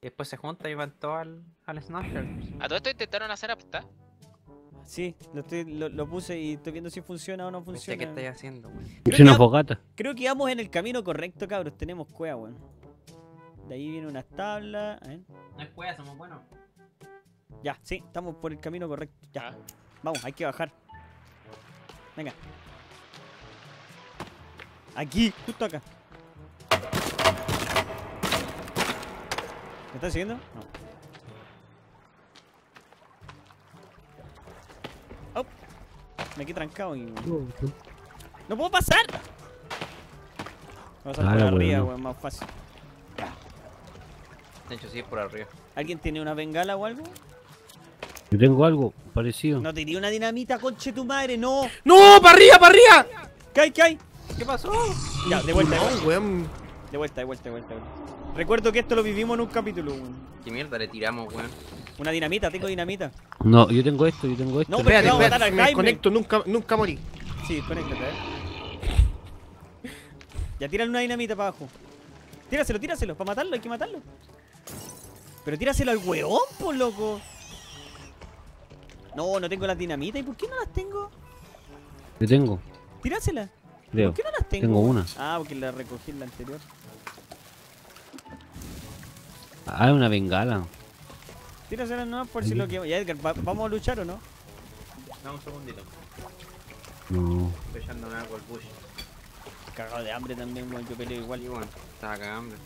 Y después se junta y van todos al, al Snapper. ¿A todo esto intentaron hacer apta? Sí, lo, estoy, lo, lo puse y estoy viendo si funciona o no funciona. ¿Qué estáis haciendo, güey? Es una fogata. Creo que vamos en el camino correcto, cabros. Tenemos cueva, weón. De ahí viene unas tablas. A ver. No es cueva, somos buenos. Ya, sí, estamos por el camino correcto. Ya. Ah. Vamos, hay que bajar. Venga. Aquí, justo acá. ¿Me estás siguiendo? No. Oh. Me quedé trancado y... ¡No puedo pasar! Vamos a ir por arriba, weón, más fácil. De hecho, sí es por arriba. ¿Alguien tiene una bengala o algo? Yo tengo algo parecido. No tenía una dinamita, conche tu madre, no. ¡No! ¡Para arriba, para arriba! ¿Qué hay, qué hay? ¿Qué pasó? Ya, de vuelta, de vuelta. No, weón. De vuelta, de vuelta, de vuelta, de vuelta. Recuerdo que esto lo vivimos en un capítulo, weón. Qué mierda le tiramos, weón. Una dinamita, tengo dinamita. No, yo tengo esto, yo tengo esto. No, pero no, matar al Jaime. Conecto, nunca, nunca morí. Sí, desconéctate, eh. Ya tiran una dinamita para abajo. Tíraselo, tíraselo, para matarlo, hay que matarlo. Pero tíraselo al weón, por loco. No, no tengo las dinamitas. ¿Y por qué no las tengo? Yo tengo. Tírasela. Creo. ¿Por qué no las tengo? Tengo una. Ah, porque la recogí en la anterior. Ah, una bengala. Tírasela nomás por si lo que... Ya, Edgar, ¿va ¿vamos a luchar o no? No, un segundito. No. Estoy echando nada con el bush. Cagado de hambre también, weón. Yo peleo igual. Y bueno, estaba cagado de hambre.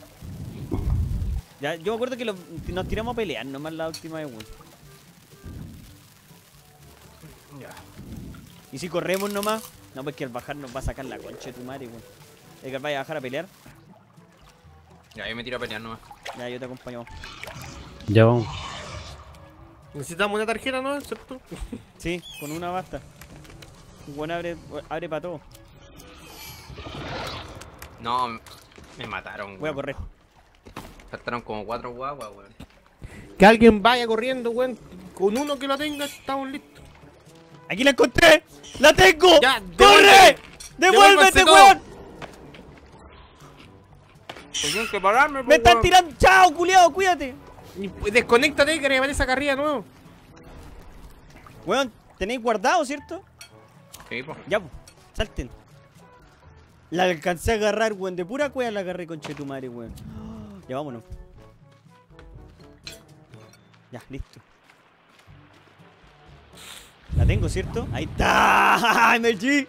Ya, yo me acuerdo que los, nos tiramos a pelear nomás la última de weón. Ya. ¿Y si corremos nomás? No, pues que al bajar nos va a sacar la concha de tu madre, weón. Edgar, ¿vaya a bajar a pelear? Ya, yo me tiro a pelear nomás. Ya, yo te acompaño. Ya vamos. Necesitamos una tarjeta, ¿no? ¿Cierto? Sí, con una basta. Bueno, abre, abre para todo. No, me mataron, weón. Voy a correr. Faltaron como cuatro guaguas, weón. Que alguien vaya corriendo, weón. Con uno que lo tenga, estamos listos. Aquí la encontré. ¡La tengo! Ya, ¡corre! ¡Devuélvete, weón! Tengo que pararme, po, ¡me están tirando! ¡Chao, culiado! ¡Cuídate! Desconéctate que me aparece acá arriba de nuevo. Weón, tenéis guardado, ¿cierto? Sí, po. Ya, po. Salten. La alcancé a agarrar, weón. De pura cueva la agarré, conchetumare, weón. Ya, vámonos. Ya, listo. La tengo, ¿cierto? ¡Ahí está! ¡M L G!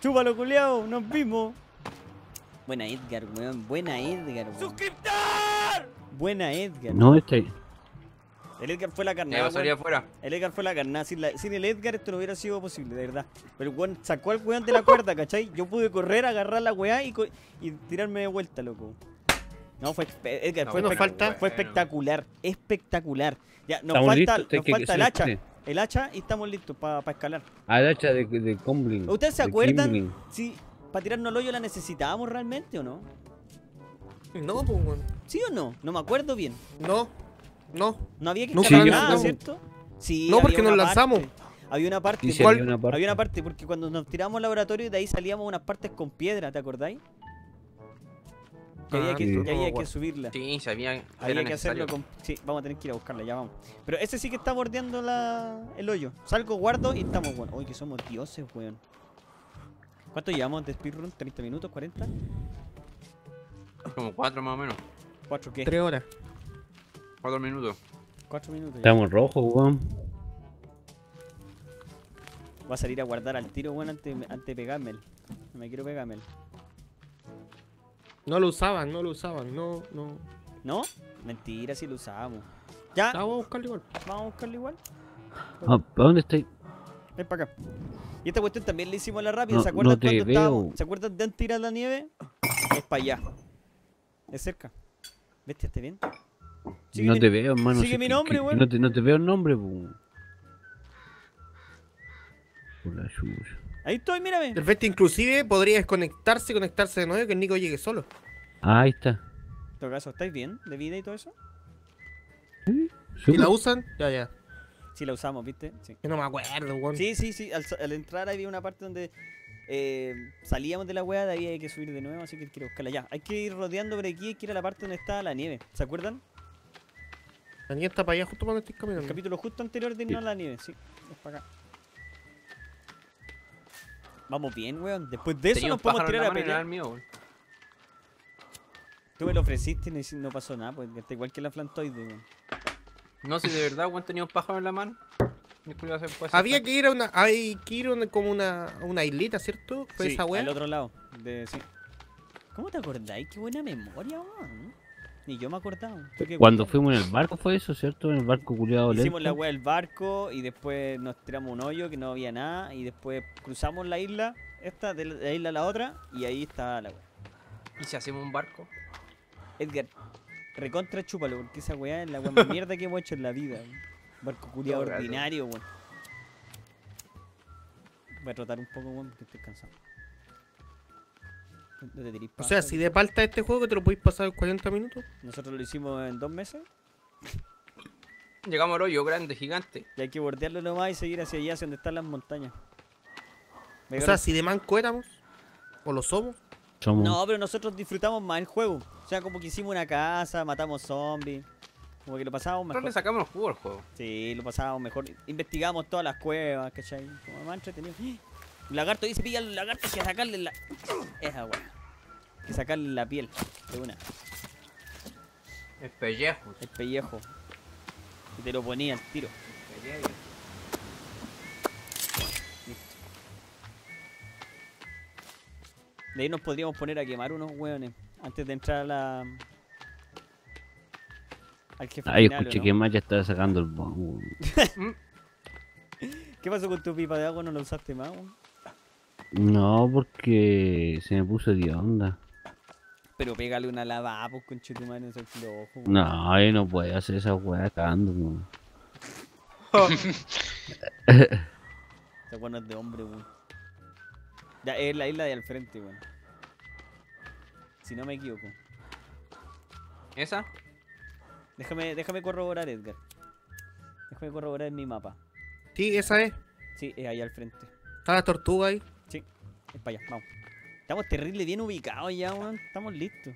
¡Chúpalo, culiao! ¡Nos vimos! Buena Edgar, weón. Buena Edgar, weón. ¡Suscriptor! Buena Edgar. No, este... El Edgar fue la carnada, weón. El Edgar fue la carnada. Sin, la... Sin el Edgar esto no hubiera sido posible, de verdad. Pero el weón sacó al weón de la cuerda, ¿cachai? Yo pude correr, agarrar la weá y, co... y tirarme de vuelta, loco. No, fue, Edgar, no, fue, nos falta, fue espectacular, espectacular. Ya, nos estamos falta, listos, nos que falta que el hacha, usted. El hacha y estamos listos para pa escalar. Ah, el hacha de, de Combling. ¿Ustedes se acuerdan Kimbling. Si para tirarnos el hoyo la necesitábamos realmente o no? No, pues bueno. ¿Sí o no? No me acuerdo bien. No, no. No había que escalar no, sí, nada, no. ¿Cierto? Sí, no, porque nos lanzamos. Había una parte, sí, había una parte, había una parte, porque cuando nos tiramos al laboratorio de ahí salíamos unas partes con piedra, ¿te acordáis? Que había, ah, que, que, había que subirla. Sí, sabían. Había que necesario. Hacerlo con... Sí, vamos a tener que ir a buscarla, ya vamos. Pero ese sí que está bordeando la... el hoyo. Salgo, guardo y estamos, weón. Uy, que somos dioses, weón. ¿Cuánto llevamos de speedrun? ¿treinta minutos? ¿cuarenta? Como cuatro más o menos. ¿cuatro qué? tres horas. cuatro minutos. cuatro minutos. Estamos rojos, weón. Va a salir a guardar al tiro, weón, antes, antes de pegarme. No me quiero pegarme. No lo usaban, no lo usaban, no, no. ¿No? Mentira, si lo usábamos. Ya. Vamos a buscarlo igual. Vamos a buscarlo igual. ¿Para dónde estoy? Ven para acá. Y esta cuestión también la hicimos a la rápida. No, ¿se acuerdan no cuando veo. Estábamos? ¿Se acuerdan de antes de ir a la nieve? Es para allá. Es cerca. ¿Viste? ¿Está bien? Sigue no mi... te veo, hermano. Sigue si mi nombre, güey. No te, no te veo el nombre, güey. Por la lluvia. Ahí estoy, mírame. Perfecto, inclusive podría desconectarse y conectarse de nuevo que el Nico llegue solo. Ahí está. En todo caso, ¿estáis bien de vida y todo eso? Sí. ¿Sí? ¿Y la usan? Ya, ya. Sí, la usamos, ¿viste? Sí. Yo no me acuerdo, weón. Sí, sí, sí. Al, al entrar había una parte donde eh, salíamos de la weá, de ahí hay que subir de nuevo, así que quiero buscarla ya. Hay que ir rodeando por aquí, hay que ir a la parte donde está la nieve. ¿Se acuerdan? La nieve está para allá, justo cuando estoy caminando. El capítulo justo anterior terminó la nieve, sí. Es para acá. Vamos bien, weón. Después de eso nos podemos tirar a pelear. Tú me lo ofreciste y no pasó nada, pues está igual que la flantoide, weón. No, si de verdad, weón, tenía un pájaro en la mano. Había que ir a una... Hay que ir a como una, una islita, ¿cierto? Fue sí, esa weón. Al otro lado. De, sí. ¿Cómo te acordáis? Qué buena memoria, weón. Ni yo me acordaba. Cuando fuimos en el barco fue eso, ¿cierto? En el barco culiado lento. Hicimos la weá del barco y después nos tiramos un hoyo que no había nada y después cruzamos la isla, esta, de la isla a la otra y ahí está la weá. ¿Y si hacemos un barco? Edgar, recontra chúpalo porque esa weá es la weá más mierda que hemos hecho en la vida. Weá. Barco culiado ordinario, weón. Voy a trotar un poco, weón, porque estoy cansado. O sea, si de palta este juego que te lo podéis pasar en cuarenta minutos. Nosotros lo hicimos en dos meses. Llegamos al hoyo grande, gigante. Y hay que bordearlo nomás y seguir hacia allá, hacia donde están las montañas. O sea, si de manco éramos. O lo somos. somos. No, pero nosotros disfrutamos más el juego. O sea, como que hicimos una casa, matamos zombies. Como que lo pasábamos mejor. Nosotros le sacamos el jugo al juego. Sí, lo pasábamos mejor. Investigamos todas las cuevas, ¿cachai? Como más entretenido. El lagarto dice, pilla al lagarto, que sacarle la... Esa weá. Que sacarle la piel. De una. El pellejo. El pellejo. Y te lo ponía al tiro. El pellejo. Listo. De ahí nos podríamos poner a quemar unos hueones. Antes de entrar a la... Al jefe. Ay, final, escuché, ¿no? Que Maya estaba sacando el bongo. ¿Qué pasó con tu pipa de agua? ¿No la usaste más, weón? No, porque se me puso de onda. Pero pégale una lavada, pues, con chetumano, ese flojo. No, yo no puedo hacer esa weá cagando. Esa weá no es de hombre, weón. Ya, es la isla de al frente, weón. Si no me equivoco. ¿Esa? Déjame, déjame corroborar, Edgar. Déjame corroborar en mi mapa. Sí, esa es. Sí, es ahí al frente. ¿Está la tortuga ahí? Sí, es para allá, vamos. Estamos terrible bien ubicados ya, weón. Estamos listos.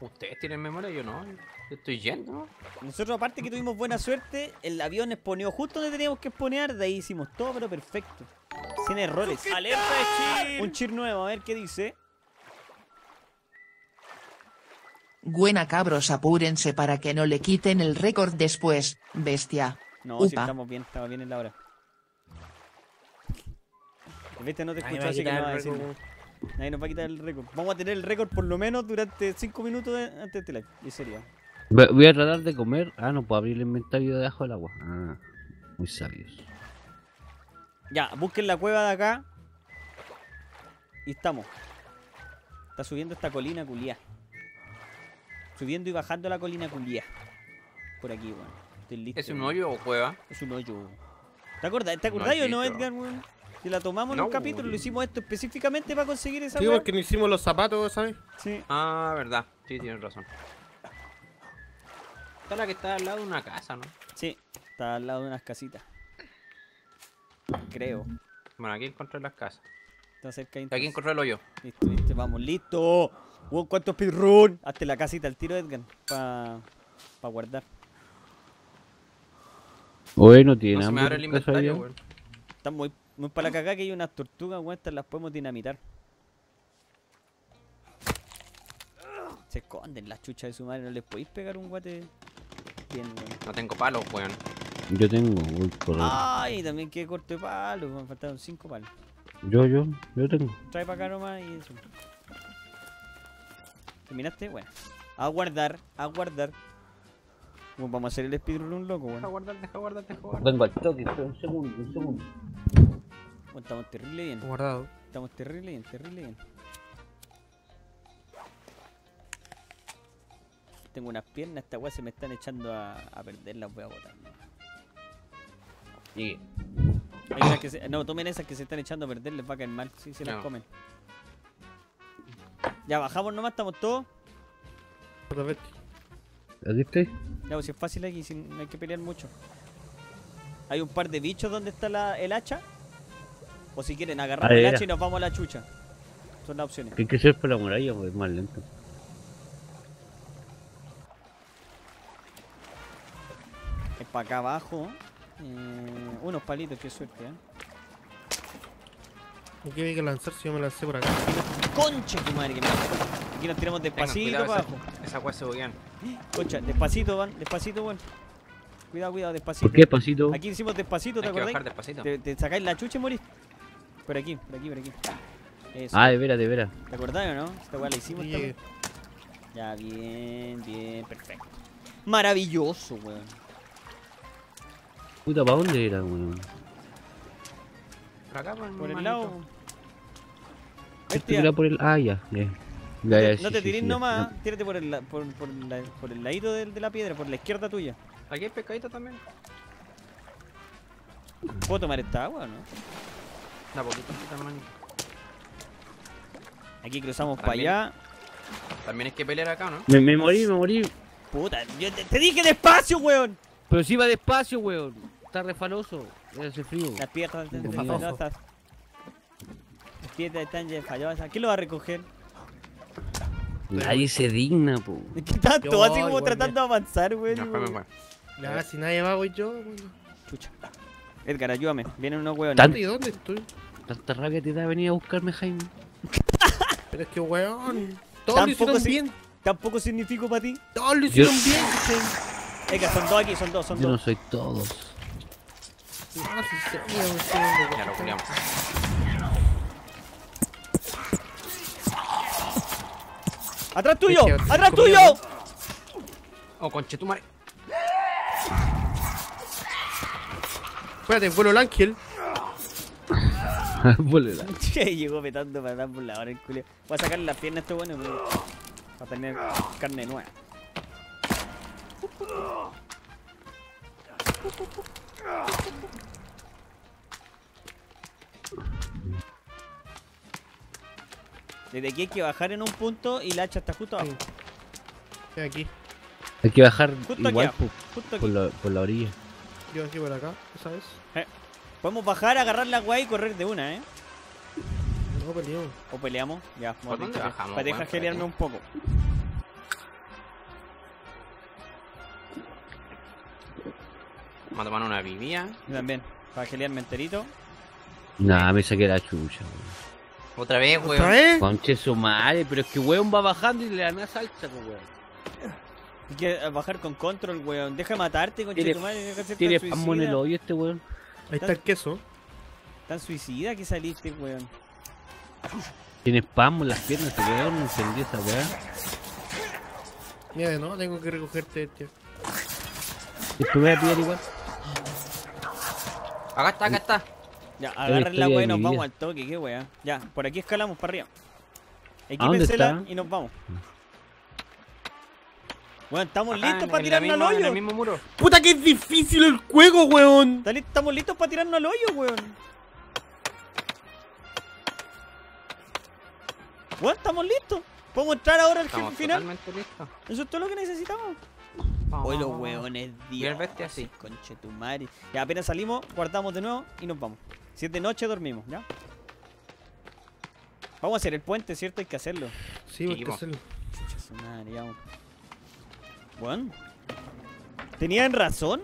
Ustedes tienen memoria, yo no. Yo estoy yendo, ¿no? Nosotros, aparte que tuvimos buena suerte, el avión exponeó justo donde teníamos que exponear. De ahí hicimos todo, pero perfecto. Sin errores. ¡Alerta de cheer! Un cheer nuevo, a ver qué dice. Buena cabros, apúrense para que no le quiten el récord después, bestia. No, Upa. Si estamos bien, estamos bien en la hora. El bestia no te escuchó, así que no va a decir. Nadie nos va a quitar el récord. Vamos a tener el récord por lo menos durante cinco minutos de, antes de este live. Y sería. Voy a tratar de comer. Ah, no puedo abrir el inventario debajo del agua. Ah, muy sabios. Ya, busquen la cueva de acá. Y estamos. Está subiendo esta colina culiá. Subiendo y bajando la colina culia. Por aquí, weón. Estoy listo. ¿Es un hoyo o cueva? Es un hoyo. ¿Te acordás, ¿Te acordás no o no, Edgar, weón? Si la tomamos no, en un capítulo, güey. Lo hicimos esto específicamente para conseguir esa weón. Sí, porque no hicimos los zapatos, ¿sabes? Sí. Ah, verdad. Sí, tienes razón. Está la que está al lado de una casa, ¿no? Sí, está al lado de unas casitas. Creo. Bueno, aquí encontré las casas. Está cerca de aquí encontré el hoyo. Listo, listo, vamos, listo. Wow, ¿cuántos speedrun? Hazte la casita al tiro, Edgar, para pa guardar. Oye, no tiene nada. No se me abre el inventario, weón. Están muy, muy para la cagada que hay unas tortugas, weón, estas las podemos dinamitar. Se esconden las chuchas de su madre, no les podéis pegar un guate. Bien, weón. No tengo palos, weón. Yo tengo, uy, por ahí. Ay, también quedé corto de palos, me faltaron cinco palos. Yo, yo, yo tengo. Trae para acá nomás y eso. ¿Terminaste? Bueno. A guardar, a guardar. Bueno, vamos a hacer el speedrun loco, bueno. Deja guardar, deja guardar, deja guardar. Vengo al toque, un segundo, un segundo. Bueno, estamos terrible bien. Guardado. Estamos terrible bien, terrible bien. Tengo unas piernas, esta weá se me están echando a, a perder, las voy a botar. Llegué. Hay unas que se, no, tomen esas que se están echando a perder, les va a caer mal, sí, se no. las comen. Ya bajamos nomás, estamos todos. ¿Aquí estoy? No, si es fácil aquí, si no hay que pelear mucho. Hay un par de bichos donde está la, el hacha. O si quieren, agarrar el hacha y nos vamos a la chucha. Son las opciones. ¿Qué hay que hacer por la muralla? Pues más lento. Es para acá abajo. Eh, unos palitos, qué suerte, ¿eh? Aquí hay que lanzar, si yo me lancé por acá. ¡Concha tu madre que me hace! Aquí nos tiramos despacito. Venga, cuidado, para abajo. Esas weas se boquean. Concha, despacito, van, despacito, weón. Cuidado, cuidado, despacito. ¿Por qué despacito? Aquí hicimos despacito, ¿te acordás? Te, te sacáis la chucha y morís. Por aquí, por aquí, por aquí. Eso. Ah, de veras, de veras. ¿Te acordás o no? Esta wea la hicimos. Sí. Ya, bien, bien, perfecto. Maravilloso, weón. Puta, ¿para dónde era, weón? Por acá, por, por el lado. Este por el... Ah, ya, yeah. ya, ya No te, sí, no te sí, tires sí, nomás, no. Tírate por el, la... por, por, la... por el ladito de, de la piedra, por la izquierda tuya. Aquí hay pescadito también. ¿Puedo tomar esta agua o no? Da poquito, hermano. Aquí cruzamos para allá. También hay que pelear acá, ¿no? Me, me morí, me morí. Puta, yo te, te dije despacio, weón. Pero si va despacio, weón. Está refaloso. Hace frío. Las piedras están desfallosas. Las piedras están desfallosas. ¿Quién lo va a recoger? Nadie se digna, po. ¿Qué tanto? Yo, así como tratando de avanzar, weón. No, no, no, no. Ahora si nadie va, voy yo, weón. Chucha. Edgar, ayúdame. Vienen unos huevos. ¿Y dónde estoy? Tanta rabia te da venir a buscarme, Jaime. Pero es que, weón. Todos lo hicieron bien. Tampoco significo para ti. Todos lo hicieron bien. Edgar, son dos aquí, son dos, son dos. Yo no soy todos. Ah, sí, sí, sí, sí, sí, sí. Ya lo culiamos. ¡Atrás tuyo! ¡Atrás tuyo! Oh, conchetumare. Espérate, vuelo el ángel. Vuelo el ángel. Llegó petando para dar por la hora el culio. Voy a sacarle las piernas a este bueno para tener carne nueva. Desde aquí hay que bajar en un punto y la hacha está justo abajo. Sí, aquí. Hay que bajar justo igual aquí, por, justo por, la, por la orilla. Yo aquí por acá, ¿sabes? Eh. Podemos bajar, agarrar la guay y correr de una, ¿eh? No peleamos. O peleamos, ya. ¿Por dónde bajamos? Para dejar gelearme un poco. Vamos a tomar una vivía. Yo también, para gelearme enterito. Nah, me saqué la chucha, güey. Otra vez, weón. ¿Otra vez? Conche su madre, pero es que weón va bajando y le dan más salsa, weón. Hay que bajar con control, weón. Deja de matarte, conche su madre. Tiene famo en el hoyo este, weón. Ahí está el queso. Tan suicida que saliste, weón. Tiene spam en las piernas, te quedó, no entendí esa weón. Mira, no, tengo que recogerte, tío. Esto me voy a pillar igual. Acá está, acá está. Ya, agarren la weá y nos vamos al toque, qué weá. Ya, por aquí escalamos para arriba. Equípensela y nos vamos. Weón, estamos Ajá, listos para tirarnos al hoyo. En el mismo muro. Puta que es difícil el juego, weón. Estamos listos para tirarnos al hoyo, weón. Weón, estamos listos. Podemos entrar ahora al final. Totalmente listos. Eso es todo lo que necesitamos. Hoy los weones, Dios. Así. Conchetumare. Ya apenas salimos, guardamos de nuevo y nos vamos. Siete noches dormimos, ¿ya? Vamos a hacer el puente, ¿cierto? Hay que hacerlo. Sí, hay que hacerlo. Chucha su madre, ya vamos. Bueno. ¿Tenían razón?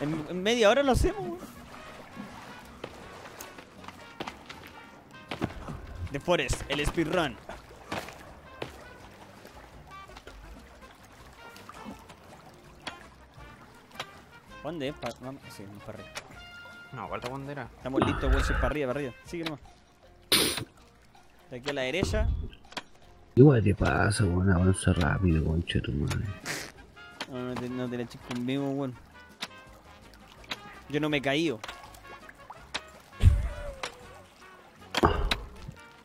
En, en media hora lo hacemos, weón. The Forest, el speedrun. ¿Dónde es? Pa no, sí, para arriba. No, falta dónde era. Estamos listos, weón, si es para arriba, para arriba. Sigue nomás. De aquí a la derecha. Igual te pasa, weón, avanza rápido, concha tu madre. No, no te, no te la eches conmigo, weón. Yo no me he caído.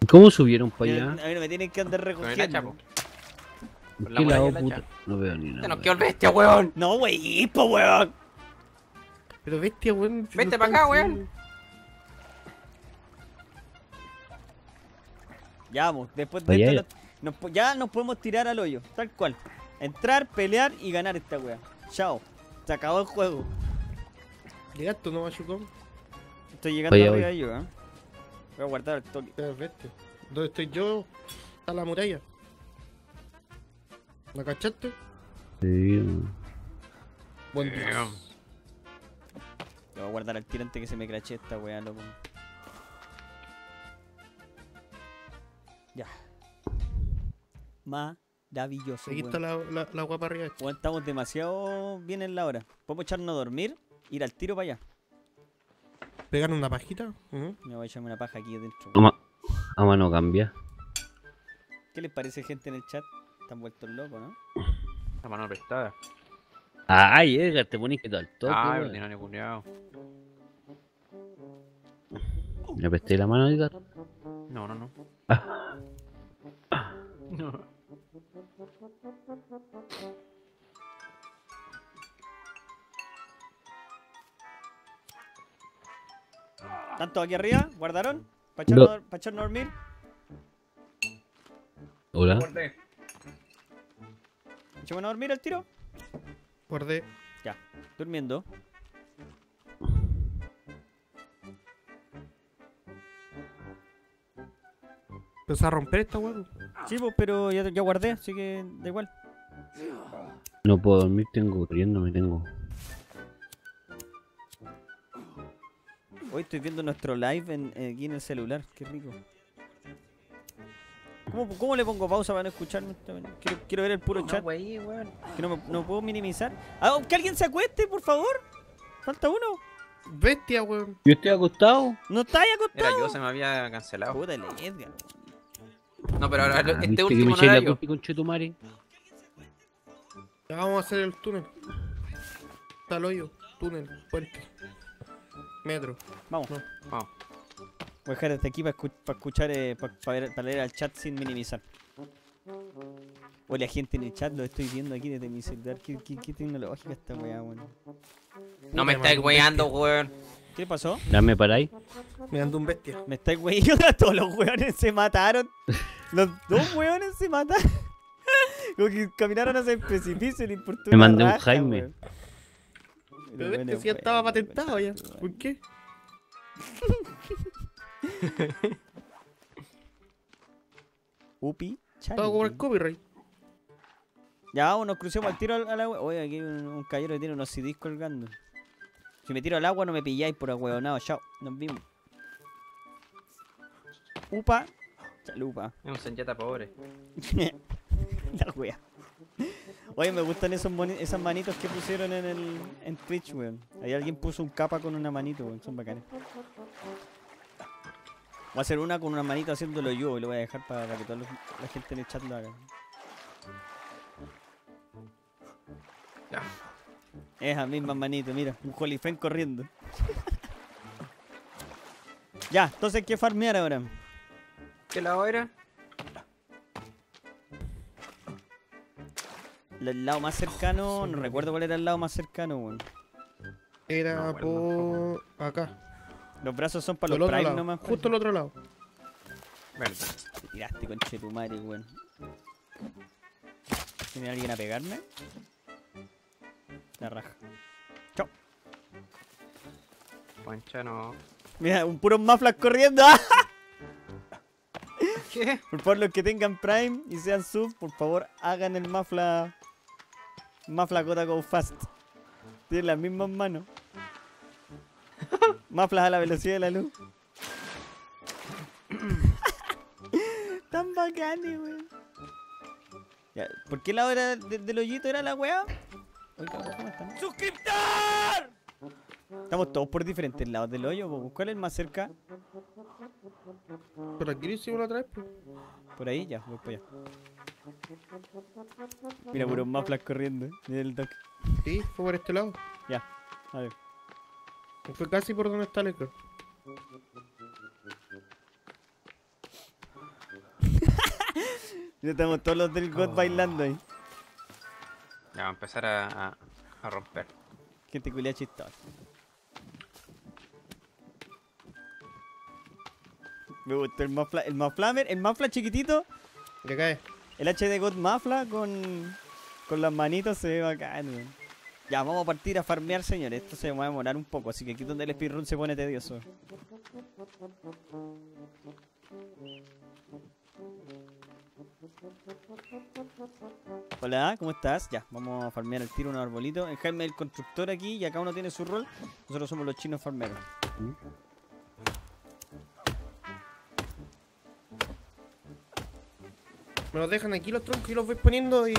¿Cómo subieron para allá? A ver, me tienen que andar recogiendo. ¿Por qué lado, puta? No veo ni nada. ¡Te nos quedó el bestia, weón! ¡No, wey, po, weón! Pero bestia, weón. Vete para acá, weón. Ya vamos, después de esto nos, ya nos podemos tirar al hoyo, tal cual. Entrar, pelear y ganar esta wea. Chao. Se acabó el juego. ¿Llegaste o no, Machucón? Estoy llegando voy, arriba voy. yo, ¿eh? Voy a guardar el toque. ¿Dónde estoy yo? Está la muralla. ¿La cachaste? Sí. Buen día. Voy a guardar el tiro antes que se me crache esta weá, loco. Ya. Maravilloso. Aquí está la, la, la guapa arriba. Bueno, estamos demasiado bien en la hora. Podemos echarnos a dormir, ir al tiro para allá. ¿Pegar una pajita? Uh-huh. Me voy a echarme una paja aquí dentro. Toma. A mano cambia. ¿Qué les parece, gente en el chat? Están vueltos locos, ¿no? La mano prestada. Ay, Edgar, te ponís que todo el toque. Ay, no, no, cuñado. ¿Le presté la mano, Edgar? No, no, no. Ah. Ah. No. ¿Tanto aquí arriba? ¿Guardaron? ¿Para echarnos no. pa echar a dormir? Hola. ¿Echémonos a dormir el tiro? Guardé. Ya, durmiendo. ¿Empezó a romper esta huevo? Sí, pues, pero ya, ya guardé, así que da igual. No puedo dormir, tengo corriendo, me tengo. Hoy estoy viendo nuestro live en, aquí en el celular, qué rico. ¿Cómo, ¿Cómo le pongo pausa para no escucharme? Quiero, quiero ver el puro no, chat. Wey, wey. Que no me no puedo minimizar. Ah, que alguien se acueste, por favor. Falta uno. Bestia, weón. Yo estoy acostado. No estáis acostado. Era yo, se me había cancelado. Puta, el Edgar. No, pero ahora ah, este último no era yo. Ya vamos a hacer el túnel. Está el hoyo. Túnel, puente. Metro. Vamos. No. Vamos. Voy a dejar hasta aquí para escuchar, para, escuchar, eh, para, para leer al chat sin minimizar. Hola, gente en el chat, lo estoy viendo aquí desde mi celular. ¿Qué, qué, qué tecnológica esta weá, weón? No me estáis weyando, weón. ¿Qué pasó? Dame para ahí. Me ando un bestia. Me estáis weyando, todos los weones se mataron. Los dos weones se mataron. Como que caminaron hacia el precipicio, le importó. Me mandé un Jaime. Weón. Pero este bueno, sí bueno, estaba bueno, patentado bueno, ya. Bueno. ¿Por qué? Upi, chaval. Todo como el copyright. Ya vamos, nos crucemos al tiro al, al agua. Oye, aquí hay un, un caballero que tiene unos C Ds colgando. Si me tiro al agua no me pilláis por ahueonado. Chao, nos vimos. Upa, chalupa. Es un senjata pobre. La wea. Oye, me gustan esos esas manitos que pusieron en el en Twitch, weón. Ahí alguien puso un capa con una manito, weón. Son bacanes. Voy a hacer una con una manito haciéndolo yo y lo voy a dejar para, para que toda la gente en el chat lo haga. Ya. Esa misma manito, mira. Un jolifén corriendo. Ya, entonces ¿qué farmear ahora? ¿Qué lado era? El lado más cercano, no recuerdo cuál era el lado más cercano, weón. Bueno. Era por acá. Los brazos son para los prime nomás. Justo al otro lado. Verde. Te tiraste, conche tu madre, weón. ¿Tiene alguien a pegarme? La raja. Chao. Pancha no. Mira, un puro maflas corriendo. ¿Qué? Por favor, los que tengan prime y sean sub, por favor, hagan el mafla. Mafla Gota Go Fast. Tienen las mismas manos. Maflas a la velocidad de la luz. Tan bacanes, weón. ¿Por qué la hora de, del hoyito era la weá? ¡Suscriptor! Estamos todos por diferentes lados del hoyo, po. ¿Cuál es el más cerca? Por aquí sí uno atrás. Por ahí ya, voy para allá. Mira, puros maflas corriendo, ¿eh? Mira el doc. Sí, fue por este lado. Ya, a ver. Fue casi por donde está el eco. Ya estamos todos los del God oh. bailando ahí. Ya va a empezar a, a, a romper. Gente culia chistosa. Me gustó el mafla, el maflamer, el mafla chiquitito. ¿Qué cae? El H D God mafla con... Con las manitos se ve bacán, weón. Ya, vamos a partir a farmear, señores. Esto se va a demorar un poco, así que aquí es donde el speedrun se pone tedioso. Hola, ¿cómo estás? Ya, vamos a farmear al tiro unos arbolitos. El Jaime es el constructor aquí y acá uno tiene su rol. Nosotros somos los chinos farmeros. Me los dejan aquí los troncos y los voy poniendo y,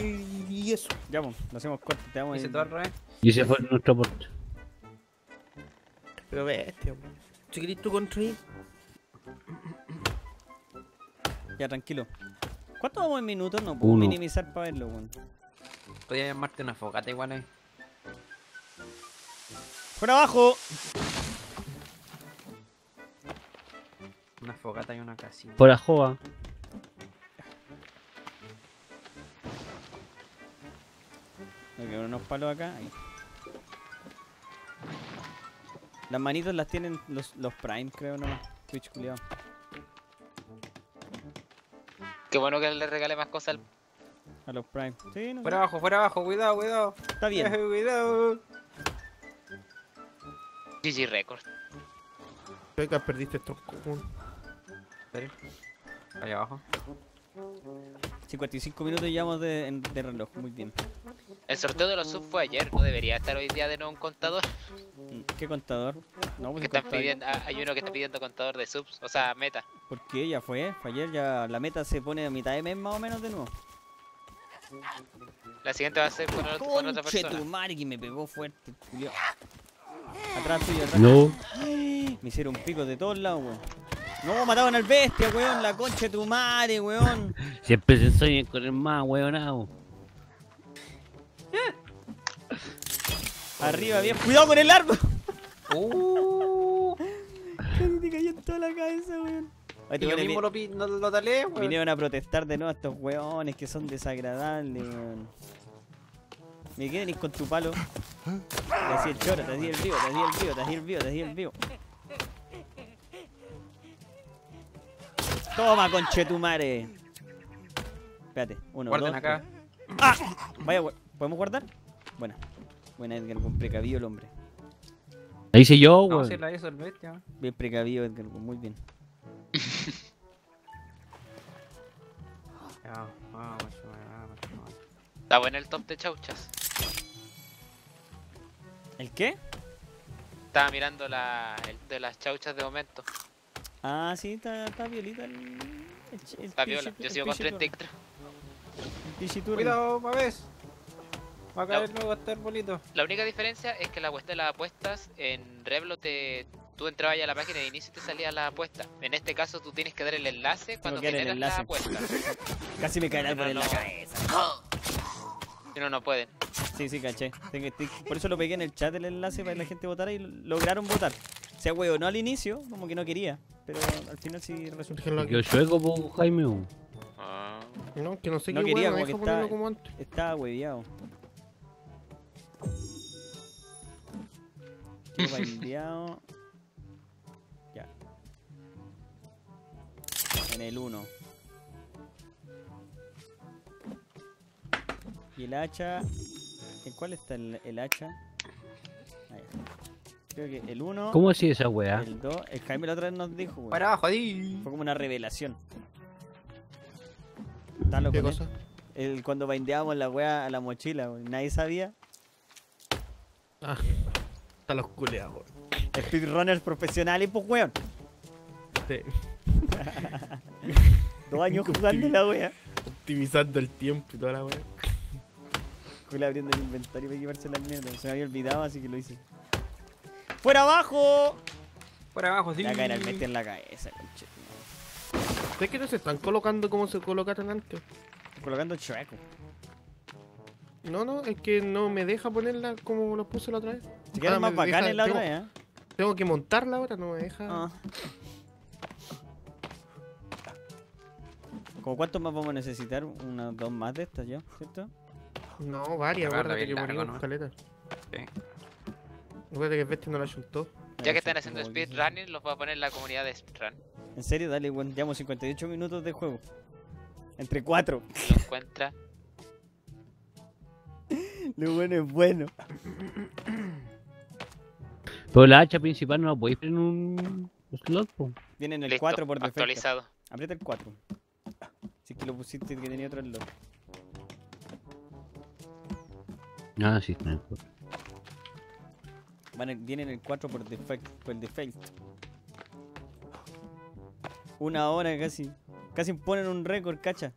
y eso. Ya, vamos, lo hacemos corto, te damos. Y se todo al revés. Y ese fue nuestro aporte. Pero bestia, weón. Si querés tú construir. Ya, tranquilo. ¿Cuánto vamos en minutos? No puedo Uno. minimizar para verlo, weón. Podría llamarte una fogata igual ahí. ¡Fuera abajo! Una fogata y una casita. Por ajoa. Ok, unos palos acá. Ahí. Las manitos las tienen los, los Prime, creo nomás. Twitch culiado. Qué bueno que le regale más cosas al... a los Prime. Sí, no, fuera abajo, fuera abajo, cuidado, cuidado. Está bien. Cuidado. G G Record. Creo que perdiste estos cojones. Ahí abajo. cincuenta y cinco minutos llevamos de, de reloj, muy bien. El sorteo de los subs fue ayer, ¿no debería estar hoy día de nuevo un contador? ¿Qué contador? No, pues están pidiendo, hay uno que está pidiendo contador de subs, o sea, meta. ¿Por qué? Ya fue, fue ayer, ya la meta se pone a mitad de mes más o menos de nuevo. La siguiente va a ser con, otro, con otra persona. Tu madre que me pegó fuerte, Julio. Atrás tuyo, atrás. No. Me hicieron picos de todos lados, weón. No, mataban al bestia, weón, la concha de tu madre, weón. Siempre se sueña con el más, weonado. Arriba, bien. ¡Cuidado con el árbol! ¡Uh! Casi te cayó en toda la cabeza, weón. Yo weones, mismo lo, no, lo talé, weón. Vinieron a protestar de nuevo a estos weones que son desagradables, weón. Me quedan con tu palo. Te hacía el choro, te hacía el vivo, te hacía el vivo, te hacía el vivo, te hacía el vivo. Toma, conchetumare. Espérate, uno, guarden dos, acá. Tres. ¡Ah! Vaya, ¿podemos guardar? Buena. Buena, Edgar, con precavido el hombre. La hice yo, güey. No, sí, la hizo el bestia. Bien precavido, Edgar, muy bien. Está bueno el top de chauchas. ¿El qué? Estaba mirando la, el de las chauchas de momento. Ah, sí, está, está violita el, el, el está viola, el, yo sigo con treinta extra. Cuidado, Mavés. Va a caer la, luego este arbolito. La única diferencia es que la cuestión de las apuestas en Revlo te... Tú entrabas ya a la página de inicio y te salía la apuesta. En este caso tú tienes que dar el enlace cuando generas la apuesta. Casi me cae el árbol en la cabeza. Si no, no pueden. Sí, sí, caché. Por eso lo pegué en el chat el enlace para que la gente votara y lograron votar. O sea, huevo, no al inicio, como que no quería, pero al final sí resultó. Yo juego, Jaime. No, que no sé qué quería, como que está, como antes. Estaba hueveado. Hueveado. Ya. En el uno. Y el hacha. ¿En cuál está el, el hacha? Ahí. Creo que el uno. ¿Cómo así esa wea? El dos. El Jaime la otra vez nos dijo, wea. Para abajo, ahí. Fue como una revelación. ¿Qué cosa? El, cuando bindeábamos la wea a la mochila, wea. Nadie sabía. Ah, están los culeados, wea. Speedrunners profesionales, pues, weón. Sí. Dos años jugando la wea. Optimizando el tiempo y toda la wea. Jule abriendo el inventario para equiparse las mierdas. Se me había olvidado, así que lo hice. ¡Fuera abajo! ¡Fuera abajo, sí! La cara al meter en la cabeza, conche. ¿Sabes que no se están colocando como se colocaron antes? Colocando chueco. No, no, es que no me deja ponerla como los puse la otra vez. Se quedan más bacanes la otra vez, ¿eh? Tengo que montarla ahora, no me deja. Ah. ¿Como cuántos más vamos a necesitar? Unas dos más de estas, ¿yo? ¿Cierto? No, varias, guárdate que ponen una escaleta. Sí. Recuerda que el bestia no la ayuntó. Ya que están haciendo speedrunning, los voy a poner en la comunidad de speedrun. En serio, dale, bueno, llevamos cincuenta y ocho minutos de juego. Entre cuatro. Lo encuentra. Lo bueno es bueno. Pero la hacha principal no la podéis poner en un slot, po. Viene en el Listo, cuatro por defecto. Actualizado. Aprieta el cuatro. Si es que lo pusiste que tenía otro slot. Ah, sí, está en el cuatro. Bueno, viene en el cuatro por defecto. Por defecto. Una hora casi. Casi ponen un récord, cacha.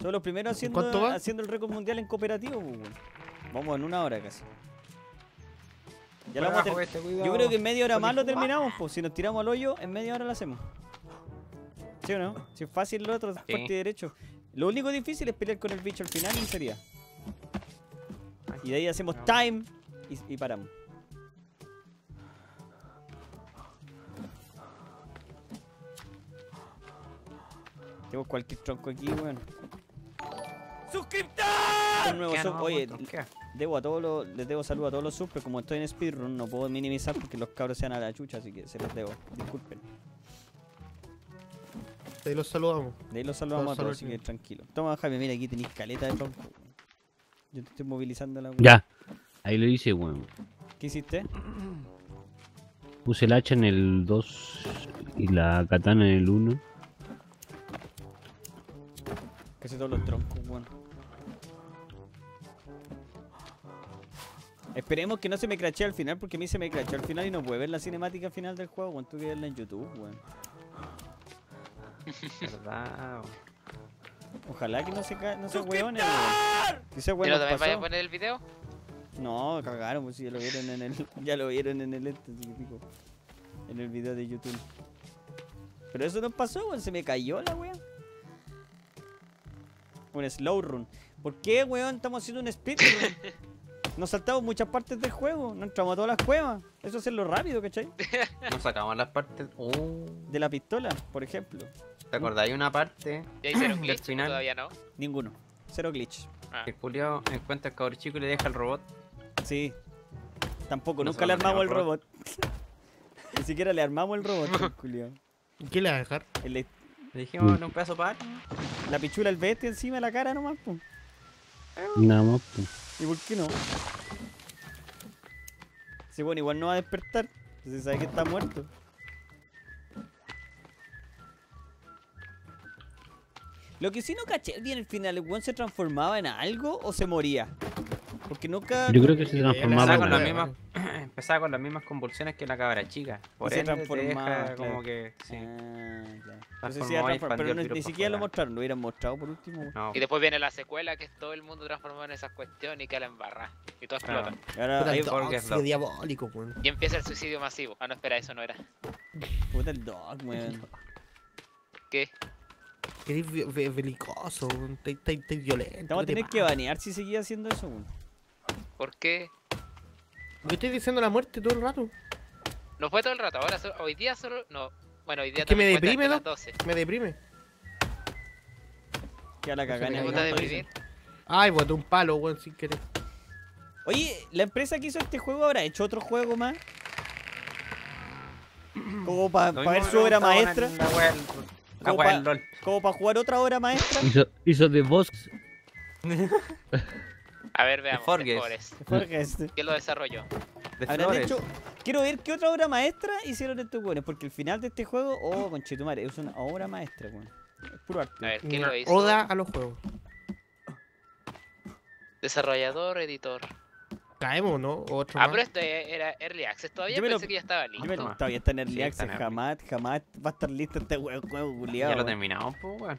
Son los primeros haciendo, haciendo el récord mundial en cooperativo, pues, bueno. Vamos en una hora casi. Ya lo vamos a este, yo creo que en media hora más lo terminamos, pues. Si nos tiramos al hoyo, en media hora lo hacemos. ¿Sí o no? Si es fácil lo otro, fuerte y derecho. Lo único difícil es pelear con el bicho al final y sería. Y de ahí hacemos time y, y paramos. Tengo cualquier tronco aquí, weón. Bueno. ¡Suscriptor! Oye, debo a todos los, les debo salud a todos los subs, pero como estoy en speedrun no puedo minimizar porque los cabros sean a la chucha, así que se los debo. Disculpen. De ahí los saludamos. De ahí los saludamos a todos, así que tranquilo. Toma, Javi, mira, aquí tenéis caleta de tronco. Yo te estoy movilizando la... Ya, ahí lo hice, weón. ¿Qué hiciste? Puse el hacha en el dos y la katana en el uno. Casi todos los troncos, weón. Esperemos que no se me crachee al final, porque a mí se me crachee al final y no puede ver la cinemática final del juego, weón. Tuve que verla en YouTube, weón. Verdad, weón. Ojalá que no se ca no se hueonen, weón. ¿Pero también vaya a poner el video? No, cagaron, pues si ya lo vieron en el. Ya lo vieron en el este, digo, en el video de YouTube. Pero eso no pasó, weón, se me cayó la weón. Un slow run. ¿Por qué, weón? Estamos haciendo un speedrun. Nos saltamos muchas partes del juego, nos entramos a todas las cuevas. Eso es hacerlo rápido, ¿cachai? Nos sacamos las partes. Oh. De la pistola, por ejemplo. ¿Te acordáis una parte? ¿Y hay cero glitch? Final. ¿Todavía no? Ninguno. Cero glitch. Ah. El culiao encuentra al cabrón chico y le deja el robot. Sí. Tampoco, no nunca le armamos el robot. Ni siquiera le armamos el robot, culiao. ¿Qué le va a dejar? El le... le dijimos en un pedazo para... La pichula, el bestia encima de la cara nomás, po. Nada más, po. ¿Y por qué no? Sí, bueno, igual no va a despertar. Se sabe que está muerto. Lo que sí no caché bien el final, ¿el weón se transformaba en algo o se moría? Porque nunca... Yo creo que se transformaba con las mismas, empezaba con las mismas convulsiones que la cabra chica. Por eso transformaba, claro. Como que... Sí. Ah, claro. No sé si transformaba, pero no, ni siquiera lo mostraron, lo hubieran mostrado por último. No. Y después viene la secuela que es todo el mundo transformado en esas cuestiones y que la embarra. Y todo explota. No. Ahora, puta, el Forges, no. Diabólico, weón. Y empieza el suicidio masivo. Ah, no, espera, eso no era. Puta el dog, weón. ¿Qué? Que eres belicoso, estáis violento. Vamos a tener que banear si seguís haciendo eso, weón. ¿Por qué? Porque estoy diciendo la muerte todo el rato. No fue todo el rato, ahora solo, hoy día solo. No, bueno, hoy día es que me deprime, ¿no? Me deprime. ¿Qué a la cagana? ¿Me gusta deprimir? Ay, boté un palo, weón, sin querer. Oye, ¿la empresa que hizo este juego habrá hecho otro juego más? Como para pa ver su obra maestra. Como para pa jugar otra obra maestra. Hizo, hizo The Box. A ver, veamos. The Forest. The Forest. ¿Quién lo desarrolló? De hecho, quiero ver qué otra obra maestra hicieron estos buenos. Porque el final de este juego, oh, conchetumare, es una obra maestra, weón. Es puro arte. A ver, ¿quién lo hizo? Oda a los juegos. Desarrollador, editor. Caemos, ¿no? Otro ah, más. Pero esto era Early Access. Todavía yo pensé lo... que ya estaba listo. Yo lo... Todavía está en Early sí, Access. En jamás, early. jamás va a estar listo este juego, culiado. Ya lo terminamos, pues, weón.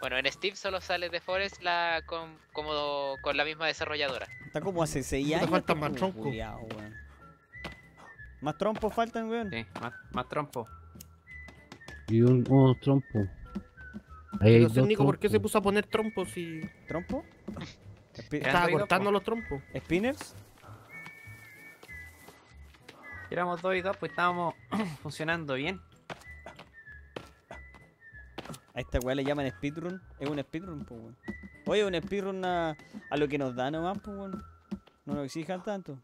Bueno, en Steam solo sale The Forest la con, como, con la misma desarrolladora. Está como hace seis años. Faltan más trompos. Más trompos faltan, weón. Sí, más, más trompos. Y un oh, trompo. Ahí no sé, Nico, ¿por qué se puso a poner trompos y...? ¿Trompo? Estaba cortando los trompos. ¿Spinners? Éramos dos y dos, pues estábamos funcionando bien. A esta weá le llaman speedrun. Es un speedrun, pues weón. Oye, un speedrun a, a lo que nos da nomás, pues weón. No nos exijan tanto.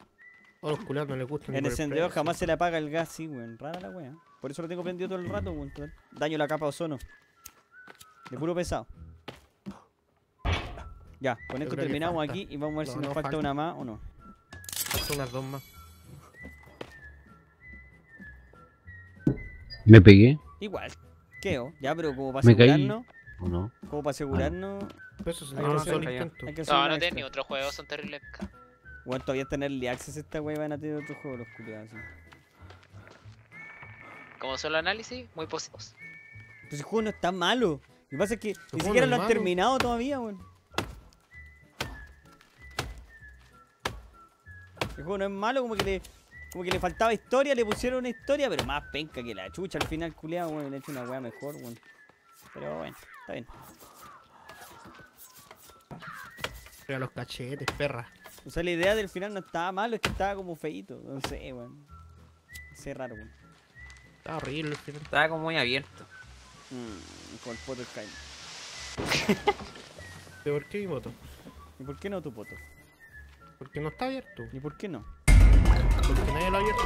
A los culos no les gusta. En el encendedor jamás se le apaga el gas, sí, weón. Rara la weá. Por eso lo tengo prendido todo el rato, weón. Daño la capa de ozono. De puro pesado. Ya, con esto terminamos aquí y vamos a ver no, si nos no, falta, falta una más o no. Faltan unas dos más. Me pegué. Igual, queo. Ya, pero como para asegurarnos. ¿O no? Como para asegurarnos. Ah. Pues eso hay no, que hacer, hay que no, no tienen ni otro juego, son terribles. Bueno, todavía tener early access esta wey, van a tener otro juego los culiados. Como solo análisis, muy positivos. Pero el juego no está malo. Lo que pasa es que ni siquiera lo han terminado todavía, weón. El juego no es malo, como que le. Como que le faltaba historia, le pusieron una historia, pero más penca que la chucha al final, culiado, weón, bueno, le he hecho una weá mejor, weón. Bueno. Pero bueno, está bien. Pero los cachetes, perra. O sea, la idea del final no estaba malo, es que estaba como feíto, no sé, weón. Bueno. No sé, raro, weón. Bueno. Estaba horrible el final. Estaba como muy abierto. Mmm, con el poto Sky. ¿De por qué mi moto? ¿Y por qué no tu poto? Porque no está abierto. ¿Y por qué no? Porque nadie lo ha abierto.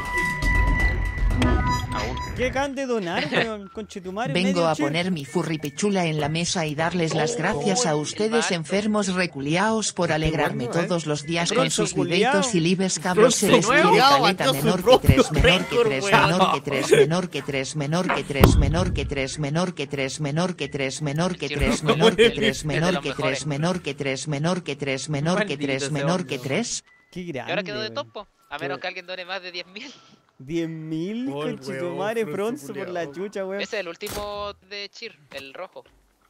¿Qué can de donar, weón? Conchetumare. Vengo a poner mi furry pechula en la mesa y darles las gracias a ustedes, enfermos reculiaos, por alegrarme todos los días con sus videitos y libres, cabros. Se les pide caleta. Menor que tres, menor que tres, menor que tres, menor que tres, menor que tres, menor que tres, menor que tres, menor que tres, menor que tres, menor que tres, menor que tres, menor que tres, menor que tres, menor que tres, menor que tres. ¿Y ahora quedó de topo? A menos que alguien done más de diez mil. diez mil, conchetumare, bronzo por la chucha, weón. Ese es el último de Cheer, el rojo.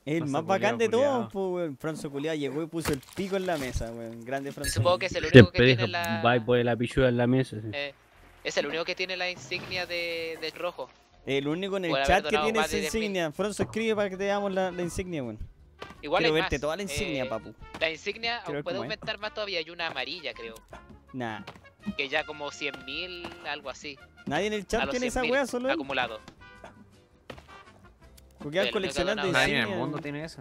El más bacán de todos, weón. Franzo culiado llegó y puso el pico en la mesa, weón. Grande Franzo. Supongo que es el único que tiene la... Va y pone la pichuda en la mesa. Es el único que tiene la insignia de rojo. El único en el chat que tiene esa insignia. Franzo, escribe para que te damos la insignia, weón. Igual quiero verte toda la insignia, papu. La insignia puede aumentar más todavía. Hay una amarilla, creo. Nah. Que ya como cien mil, algo así. Nadie en el chat tiene esa wea, solo él. Acumulado. Porque al coleccionando insignia. Nadie en el mundo tiene eso.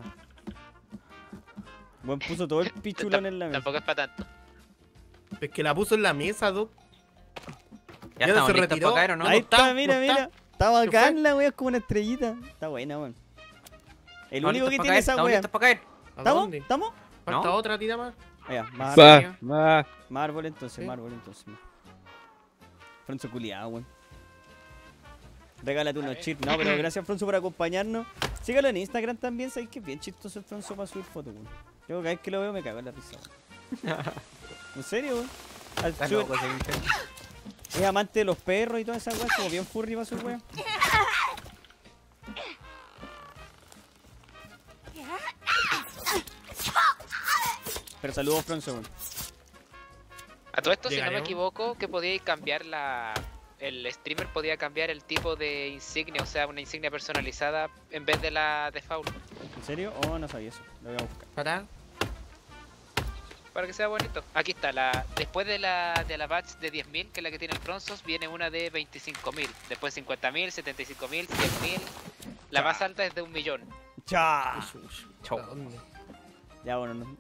Bueno, puso todo el pichulón en la mesa. Tampoco es para tanto. Es que la puso en la mesa, Doc. Ya está, se retiró. Ahí está, mira, mira. Está bacán la wea, es como una estrellita. Está buena, weón. El único que tiene esa wea. ¿Estamos? ¿Estamos? Falta otra tira más. Allá, más árbol. Más árbol entonces, ¿sí? Más árbol entonces. Fronzo culiado, weón. Regálate unos chips. No, pero gracias, Fronzo, por acompañarnos. Sígalo en Instagram también, sabéis que es bien chistoso el Fronzo para subir fotos, weón. Yo cada vez que lo veo me cago en la risa, weón. ¿En serio, weón? Al sur. Es amante de los perros y toda esa weón, como bien furry para su weón. Pero saludos, Fronzo. A todo esto, ¿llegaríamos? Si no me equivoco, que podíais cambiar la... El streamer podía cambiar el tipo de insignia, o sea, una insignia personalizada en vez de la default. ¿En serio? Oh, no sabía eso. Lo voy a buscar. ¿Para? Para que sea bonito. Aquí está, la después de la, de la batch de diez mil, que es la que tiene el Fronzo, viene una de veinticinco mil. Después cincuenta mil, setenta y cinco mil, cien mil. La Cha. Más alta es de un millón. ¡Chao! Ya, bueno, no...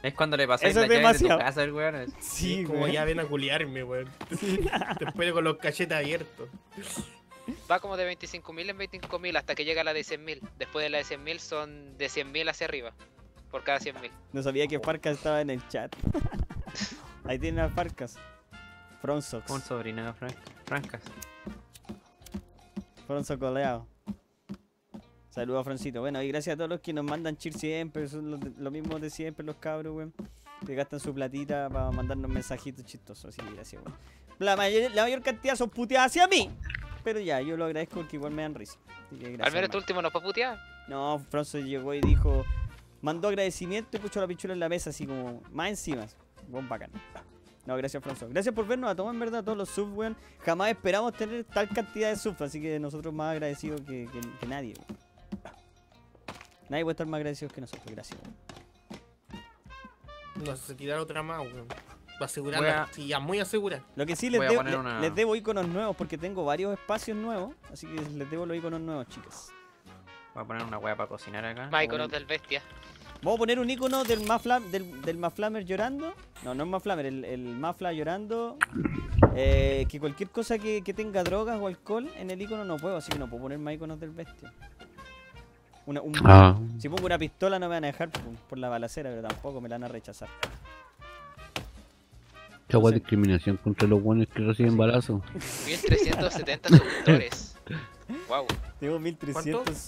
Es cuando le pasáis la llave de tu casa al weón. Sí, como ya ven a culiarme, weón. Después con los cachetes abiertos. Va como de veinticinco mil en veinticinco mil hasta que llega a la de cien mil. Después de la de cien mil son de cien mil hacia arriba. Por cada cien mil. No sabía que Farcas estaba en el chat. Ahí tienen las Farcas. Fronzox. Un sobrino, Francas. Fronzo coleado. Saludos, Froncito. Bueno, y gracias a todos los que nos mandan cheer siempre. Son los de, lo mismo de siempre los cabros, weón. Que gastan su platita para mandarnos mensajitos chistosos. Así que gracias, weón. La mayor, la mayor cantidad son puteadas hacia mí. Pero ya, yo lo agradezco porque igual me dan risa. Así que gracias, al menos tu último no fue putear. No, Fronzo llegó y dijo... Mandó agradecimiento y puso la pichula en la mesa, así como... Más encima. Buen bacán. No, gracias, Fronzo. Gracias por vernos a todos, en verdad, a todos los subs, weón. Jamás esperamos tener tal cantidad de subs. Así que nosotros más agradecidos que, que, que nadie, weón. Nadie puede estar más agradecido que nosotros, gracias. Nos tirar otra más, weón. Para asegurarla, sí, ya muy asegura. Lo que sí les debo, le, una... les debo iconos nuevos porque tengo varios espacios nuevos. Así que les debo los iconos nuevos, chicas. Voy a poner una weá para cocinar acá. Más iconos del bestia. Vamos a poner un icono del Maflam, del, del Maflamer llorando. No, no es Maflamer, el, el Mafla llorando. Eh, que cualquier cosa que, que tenga drogas o alcohol en el icono no puedo, así que no puedo poner más iconos del bestia. Una, un, ah. Si pongo una pistola no me van a dejar por, por la balacera, pero tampoco me la van a rechazar. Esta no sé. Discriminación contra los buenos que reciben balazos. mil trescientos setenta suscriptores. Wow. Tengo mil trescientos subs.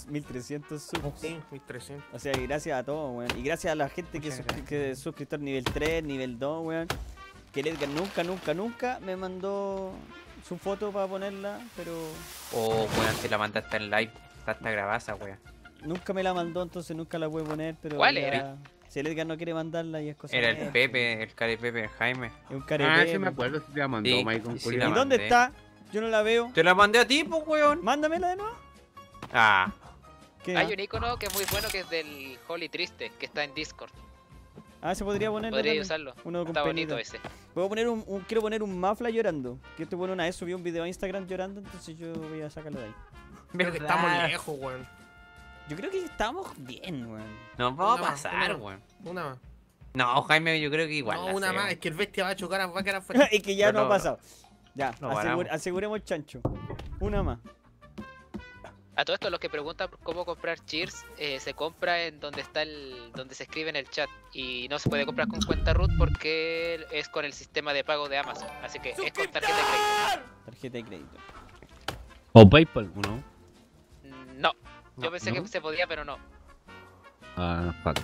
Sí, mil trescientos. O sea, y gracias a todos, weón. Y gracias a la gente que es que suscriptor nivel tres, nivel dos, weón. Que el Edgar nunca, nunca, nunca me mandó su foto para ponerla, pero... Oh, weón, si la mandaste en live. Está hasta grabada, weón. Nunca me la mandó, entonces nunca la voy a poner, pero... ¿Cuál ya... era? Si el Edgar no quiere mandarla y es cosa... Era el mía. Pepe, el carepepe, el Jaime. Es un carepepe. Ah, sí me acuerdo si te la mandó, sí, Michael. Sí, ¿y mandé? Dónde está? Yo no la veo. Te la mandé a ti, pues, weón. Mándamela de nuevo. Ah. ¿Qué? Hay un icono que es muy bueno, que es del Holy Triste, que está en Discord. Ah, se podría poner. Podría ¿no? usarlo. Uno está bonito ese. Puedo poner un, un, quiero poner un mafla llorando. Que este bueno una vez subió un video a Instagram llorando, entonces yo voy a sacarlo de ahí. Creo que estamos lejos, weón. Yo creo que estamos bien, weón. Nos vamos una a pasar, weón. Una, una más. No, Jaime, yo creo que igual. No, una sé, más. Weón. Es que el bestia va a chocar, va a quedar fuera. Es que ya pero no ha pasado. Ya, no, asegure, aseguremos el chancho. Una más. A todos estos los que preguntan cómo comprar Cheers, eh, se compra en donde está el, donde se escribe en el chat. Y no se puede comprar con cuenta root porque es con el sistema de pago de Amazon. Así que es con tarjeta de crédito. Tarjeta de crédito. ¿O PayPal, no? No, yo no, pensé no. que se podía, pero no. Ah, uh, fuck.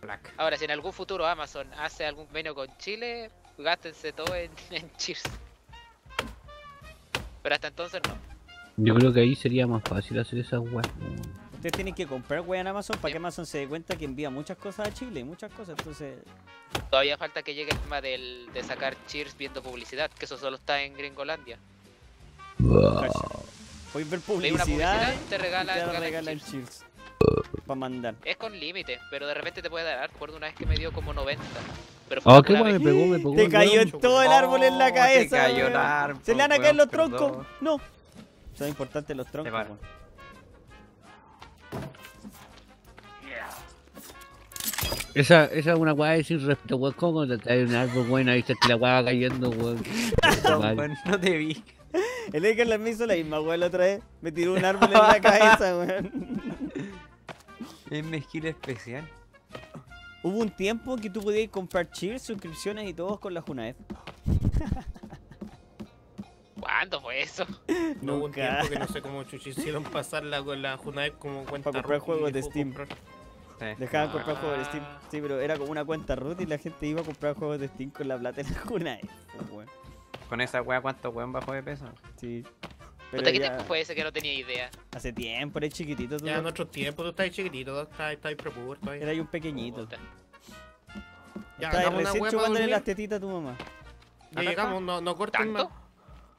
Black. Ahora, si en algún futuro Amazon hace algún convenio con Chile, gástense todo en, en Cheers. Pero hasta entonces no. Yo creo que ahí sería más fácil hacer esas weas. Ustedes tienen que comprar weas en Amazon para que Amazon se dé cuenta que envía muchas cosas a Chile, muchas cosas, entonces... Todavía falta que llegue el tema del, de sacar Cheers viendo publicidad, que eso solo está en Gringolandia. Puedes ver publicidad, publicidad y te regalan, y te regalan, regalan Cheers. Para mandar. Es con límite, pero de repente te puede dar. Recuerdo una vez que me dio como noventa. Oh, qué guay, me pegó, me pegó. Te cayó en todo el árbol en la cabeza. Te cayó el árbol. Se le van a caer los troncos. No. Son importantes los troncos. Bueno. Esa, esa es una guada de sin respeto, weón. ¿Cómo cuando te trae un árbol, weón? Ahí está la guada cayendo, weón. No te vi. El Edgar me hizo la misma, weón, la otra vez. Me tiró un árbol en la cabeza, weón. Es mezquila especial. Hubo un tiempo que tú podías comprar Cheers, suscripciones y todos con la Junaef. ¿Cuándo fue eso? No hubo un tiempo que no sé cómo chuchi hicieron pasarla con la Junaep como cuenta root. Para comprar juegos de Steam. Comprar... Dejaban ah. comprar juegos de Steam. Sí, pero era como una cuenta root y la gente iba a comprar juegos de Steam con la plata de la Junaep. Oh, con esa wea, ¿cuánto weón bajó de peso? Sí. Pero ¿qué ya... tiempo fue ese que no tenía idea? Hace tiempo, eres chiquitito. Tú ya, no... en otro tiempo, tú estás chiquitito, estás, estás prepuber todavía. Era ahí un pequeñito. Ya, estás recién chupándole las tetitas a tu mamá. Ya llegamos, no, no corten más.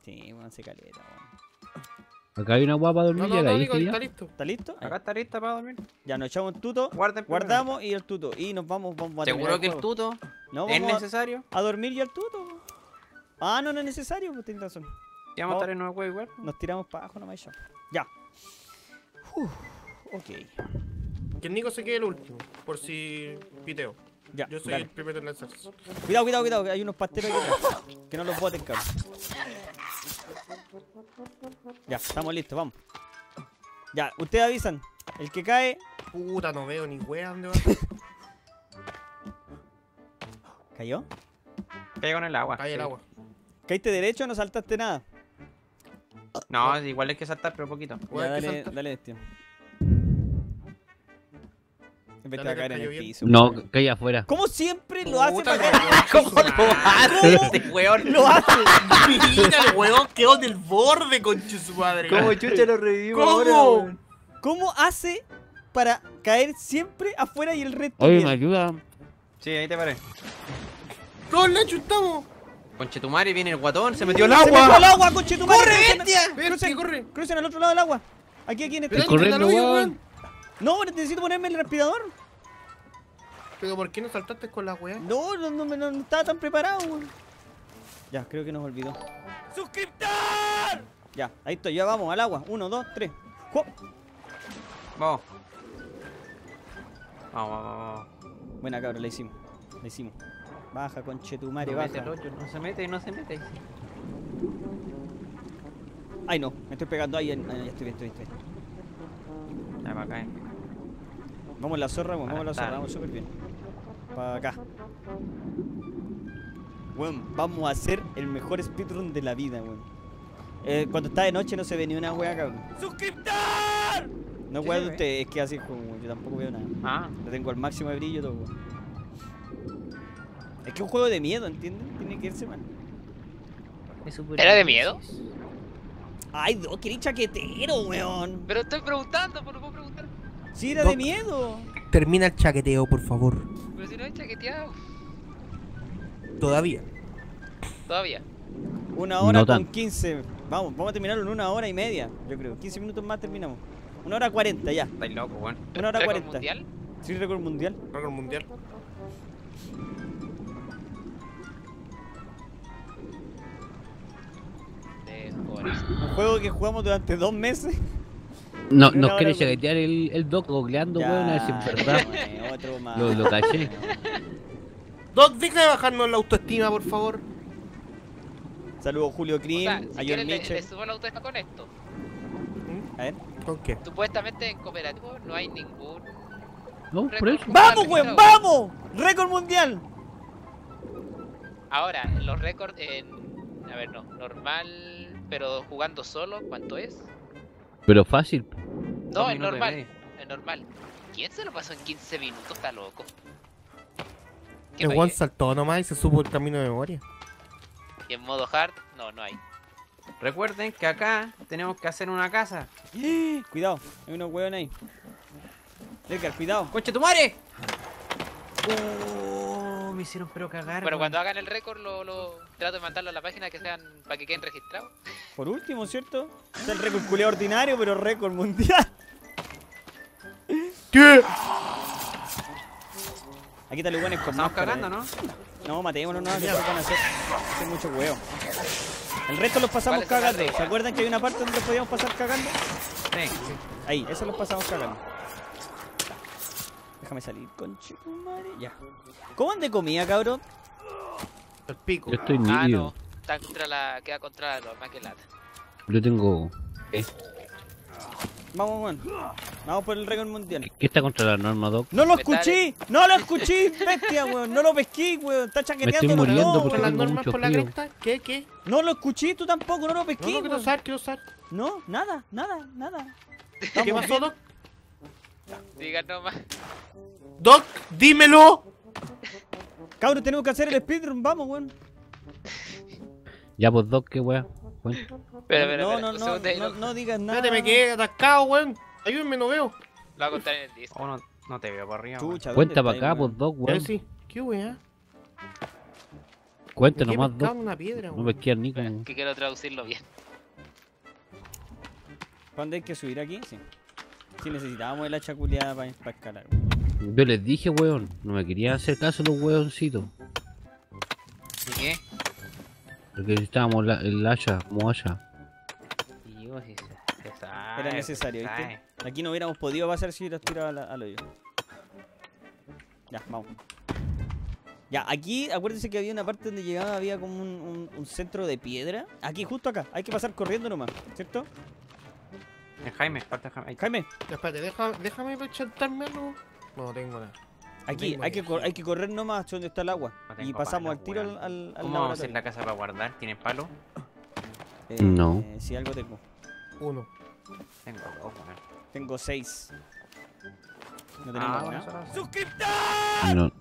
Sí, bueno, se caleta, bueno. Acá hay una guapa para dormir. No, no, no, Nico, está listo. ¿Está listo? Acá está lista para dormir. Ya nos echamos un tuto, Guarda guardamos y el tuto. Y nos vamos, vamos a dormir. ¿Seguro que el tuto no, es necesario? A, a dormir y el tuto. Ah, no, no es necesario, pues tienes razón. Ya vamos a estar en una hueá igual. Nos tiramos para abajo nomás ya. Ya. Uf, ok. Que el Nico se quede el último, por si piteo. Ya, yo soy dale. El primero en lanzar. Cuidado, cuidado, cuidado, que hay unos pasteros aquí. Que no los boten, cabrón. Ya, estamos listos, vamos. Ya, ustedes avisan. El que cae. Puta, no veo ni wea dónde va. ¿Cayó? Cayó con el agua. Cayó el agua. ¿Caíste derecho o no saltaste nada? No, igual hay que saltar, pero poquito. Ya, dale, dale, tío. Vete a caer en el piso. No, cae afuera. ¿Cómo siempre lo hace para caer? ¿Cómo lo hace este weón? Lo hace. Mira, el weón quedó del borde, concha su madre. ¿Cómo chucha lo revivimos ahora? ¿Cómo hace para caer siempre afuera y el resto? Oye, me ayuda. Sí, ahí te paré. ¡Todos la chutamos! Conchetumare, viene el guatón, se metió el agua. ¡Se metió el agua, conchetumare! ¡Corre, bestia! ¡Corre! Crucen al otro lado del agua. Aquí, aquí en este. ¡Corre, weón! No, necesito ponerme el respirador. Pero ¿por qué no saltaste con la weá? No, no, no, no, no estaba tan preparado, weón. Ya, creo que nos olvidó. ¡Suscriptor! Ya, ahí estoy, ya vamos, al agua. Uno, dos, tres. ¡Jua! Vamos. Vamos, vamos, vamos. Buena cabra, la hicimos. La hicimos. Baja, conchetumare, no baja. Ocho, no se mete, no se mete. Ay no, me estoy pegando ahí, ahí estoy bien, estoy bien, estoy bien. para acá, ¿eh? Vamos la zorra, vamos, vamos la zorra, vamos súper bien. Para acá. Bueno, vamos a hacer el mejor speedrun de la vida, weón. Eh, cuando está de noche no se ve ni una wea, cabrón. ¡Suscriptor! No wea de usted, es que así es como, yo tampoco veo nada. Ah. Lo tengo al máximo de brillo todo, weón. Es que es un juego de miedo, ¿entiendes? Tiene que irse mal. ¿Era de miedo? Ay, no, que eres chaquetero, weón. Pero estoy preguntando, ¿por qué puedo preguntar? Sí, era Doc, de miedo. Termina el chaqueteo, por favor. Pero si no es chaqueteado. Todavía. Todavía. Una hora no con quince. Vamos, vamos a terminarlo en una hora y media, yo creo. quince minutos más terminamos. Una hora cuarenta ya. Estás loco, weón. Una hora cuarenta. ¿Mundial? Sí, récord mundial. Récord mundial. Un juego que jugamos durante dos meses. No, nos quiere chaquetear el, el Doc googleando, weón, a ver si es verdad. Bueno, otro más. Lo, lo caché. Doc, deja de bajarnos la autoestima, por favor. Saludos, Julio Krim, o sea, si a John Mitchell. Le, le subo la autoestima con esto. ¿Mm? A ver, ¿con qué? Supuestamente en cooperativo no hay ningún. No, por eso. ¡Vamos, weón! ¡Vamos! ¡Récord mundial! Ahora, los récords en. A ver, no, normal. Pero jugando solo, ¿cuánto es? Pero fácil. No, es normal, es normal. ¿Quién se lo pasó en quince minutos? Está loco. El Juan saltó nomás y se supo el camino de memoria. ¿Y en modo hard? No, no hay. Recuerden que acá tenemos que hacer una casa. Cuidado, hay unos hueones ahí. Edgar, cuidado. ¡Concha tu madre! Oh, me hicieron pero cagar. Pero cuando hagan el récord lo, lo... trato de mandarlo a la página que sean para que queden registrados. Por último, ¿cierto? Es el récord culeo ordinario, pero récord mundial. ¿Qué? Aquí están los buenos con más. Estamos cagando, ¿no? No, matémonos, no, que van a hacer. Hace mucho huevo. El resto los pasamos cagando. ¿Se acuerdan que hay una parte donde los podíamos pasar cagando? Sí, sí. Ahí, eso los pasamos cagando. Déjame salir, conche tu madre. Ya. ¿Cómo de comida, cabrón? El pico. Yo estoy ah, no. Está contra la... Queda contra la más que lata. Yo tengo... ¿Eh? Vamos, bueno. Vamos por el récord mundial. ¿Qué está contra la norma, Doc? ¡No lo escuché! ¡No lo escuché, bestia, weón! ¡No lo pesqué, weón! ¡Está chaqueteando! Me estoy muriendo no, porque tengo mucho frío. ¿Por la cresta? ¿Qué, qué? ¡No lo escuché! ¡Tú tampoco! ¡No lo pesqué, no, no, quiero usar, quiero usar. No, nada, nada, nada. ¿Qué pasó, Doc? Diga nomás. ¡Doc, dímelo! Cabrón, tenemos que hacer el speedrun, vamos, weón. Ya, pues, Doc, qué weón. Espera, no, no, no, no, no digas nada. Espérate, me quedé atascado, weón. Ayúdenme, no veo. Lo voy a contar en el disco. Oh, no, no te veo para arriba. Chucha, cuenta para acá, pues, Doc, weón. Sí. ¿Qué weón? Cuenta nomás, Doc. Una piedra, no me quieras ni con... Que quiero traducirlo bien. ¿Cuándo hay que subir aquí? Sí. Sí, necesitábamos el hacha culiada para pa escalar, weón. Yo les dije, weón, no me querían hacer caso los weoncitos. ¿De qué? Porque necesitábamos la, el hacha, como hacha. Dios, esa... Era necesario, ¿viste? Ay. Aquí no hubiéramos podido pasar si hubieras tirado al, al hoyo. Ya, vamos. Ya, aquí, acuérdense que había una parte donde llegaba, había como un, un, un centro de piedra. Aquí, justo acá, hay que pasar corriendo nomás, ¿cierto? Jaime, espérate, Jaime. Jaime. Espérate, déjame, déjame chantarme algo. No tengo nada. Aquí, hay que, hay que correr nomás donde está el agua. No y pasamos palo, al tiro al, al, al ¿Cómo vamos a hacer la casa para guardar? ¿Tienes palo? Eh, no. Eh, sí, algo tengo. Uno. Tengo dos, man. Tengo seis. No tenemos ah, nada. ¡Suscriptor! No.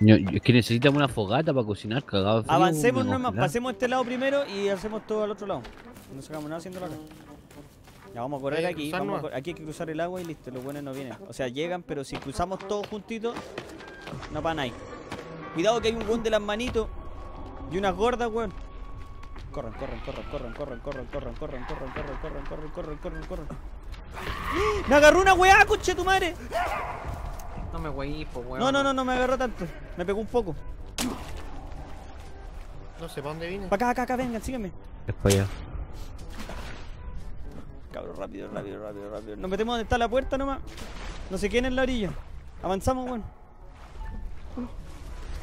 No, es que necesitamos una fogata para cocinar, cagado. Frío, avancemos nomás, pasemos este lado primero y hacemos todo al otro lado. No sacamos nada haciéndolo acá. Ya vamos a correr aquí, vamos a cor aquí hay que cruzar el agua y listo, los buenos no vienen. O sea, llegan, pero si cruzamos todos juntitos, no van ahí. Cuidado que hay un weón de las manitos y unas gordas, weón. Corran, corran, corran, corran, corran, corran, corran, corran, corran, corran, corran, corran, corran, corran, corran. ¡Me agarró una weá, coche tu madre! No me weí, po, weón. No, no, no, no me agarró tanto. Me pegó un poco. No sé para dónde vine. Para acá, acá, acá, vengan, sígueme. Es para allá. Cabrón, rápido, rápido, rápido, rápido. Nos metemos donde está la puerta nomás. No se queden en la orilla. Avanzamos, weón.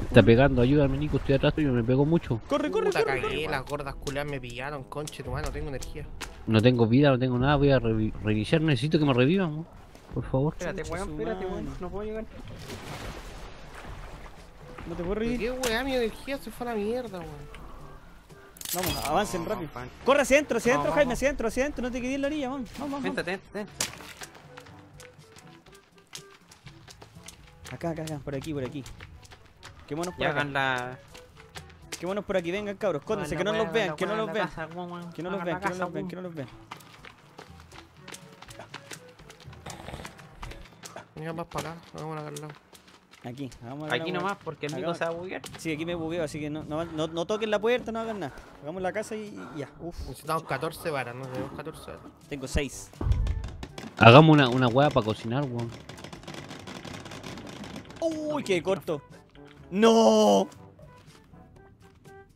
Está pegando, ayúdame, Nico, estoy atrás y me pegó mucho. Corre, corre, puta, corre, cagué, corre. Las gordas culeas me pillaron, conche tu mano, no tengo energía. No tengo vida, no tengo nada, voy a re reiniciar, necesito que me revivan, ¿no? Por favor. Espérate, weón, espérate, weón, no puedo llegar. No te puedo reír. ¿Qué weá? Mi energía se fue a la mierda, weón. Vamos, avancen rápido. No, corre hacia adentro, hacia adentro, no, Jaime, hacia adentro, hacia adentro, no te quedes en la orilla, vamos, vamos, vamos. Véntate, véntate. Acá, acá, acá, por aquí, por aquí. Qué monos por ya acá. La... Qué monos por aquí, vengan cabros, escóndense, que no los vean, que no los vean. Que no los vean, que no los vean, que no los vean. Venga más para acá, vamos a agarrarlo. Aquí, vamos a aquí nomás, buena. Porque el Nico se va a buguear. Sí, aquí me bugueo, así que no, no, no, no toquen la puerta, no hagan nada. Hagamos la casa y, y ya. Uf. Necesitamos catorce varas, no tenemos catorce varas. Tengo seis. Hagamos una, una hueá para cocinar, weón. Uy, qué corto. ¡No!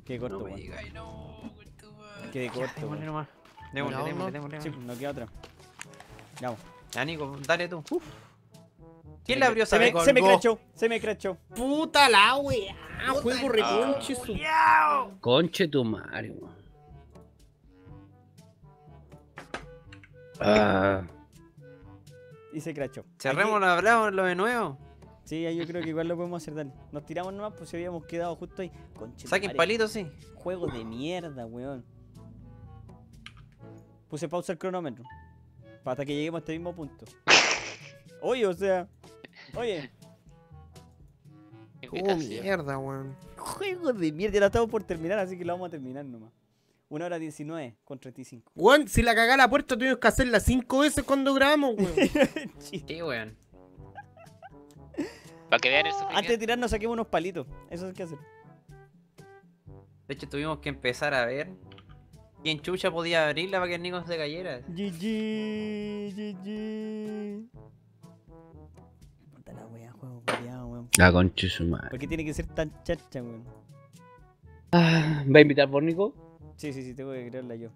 Qué corto, weón. No me digas, no, qué corto. Démosle nomás. Démosle, démosle, démosle. Sí, no queda otra. Vamos. Ya, Nico, dale tú. Uf. ¿Quién la abrió? Se me, se me crachó, se me crachó. Puta la wea. Juego reconche su. Conche tu madre, weón. Ah. Y se crachó. Cerremos, hablamos lo de nuevo. Sí, yo creo que igual lo podemos hacer, dale. Nos tiramos nomás, pues si habíamos quedado justo ahí. Conche tu madre. Saquen palitos, sí. Juego de mierda, weón. Puse pausa el cronómetro. Hasta que lleguemos a este mismo punto. Oye, o sea. Oye. Juego de mierda, weón. Juego de mierda. Ya la estamos por terminar, así que la vamos a terminar nomás. una hora diecinueve con treinta y cinco. Weón, si la cagá la puerta, tuvimos que hacerla cinco veces cuando grabamos, weón. Sí, weón. Para que vean eso. Antes de tirarnos saquemos unos palitos. Eso es que hacer. De hecho, tuvimos que empezar a ver. ¿Quién chucha podía abrirla para que el Nico se cayera? G G, G G. La wea, juego culiado, weón. La concha su madre. ¿Por qué tiene que ser tan chacha, weón? Ah, ¿va a invitar por Nico? Sí, sí, sí, tengo que creerla yo.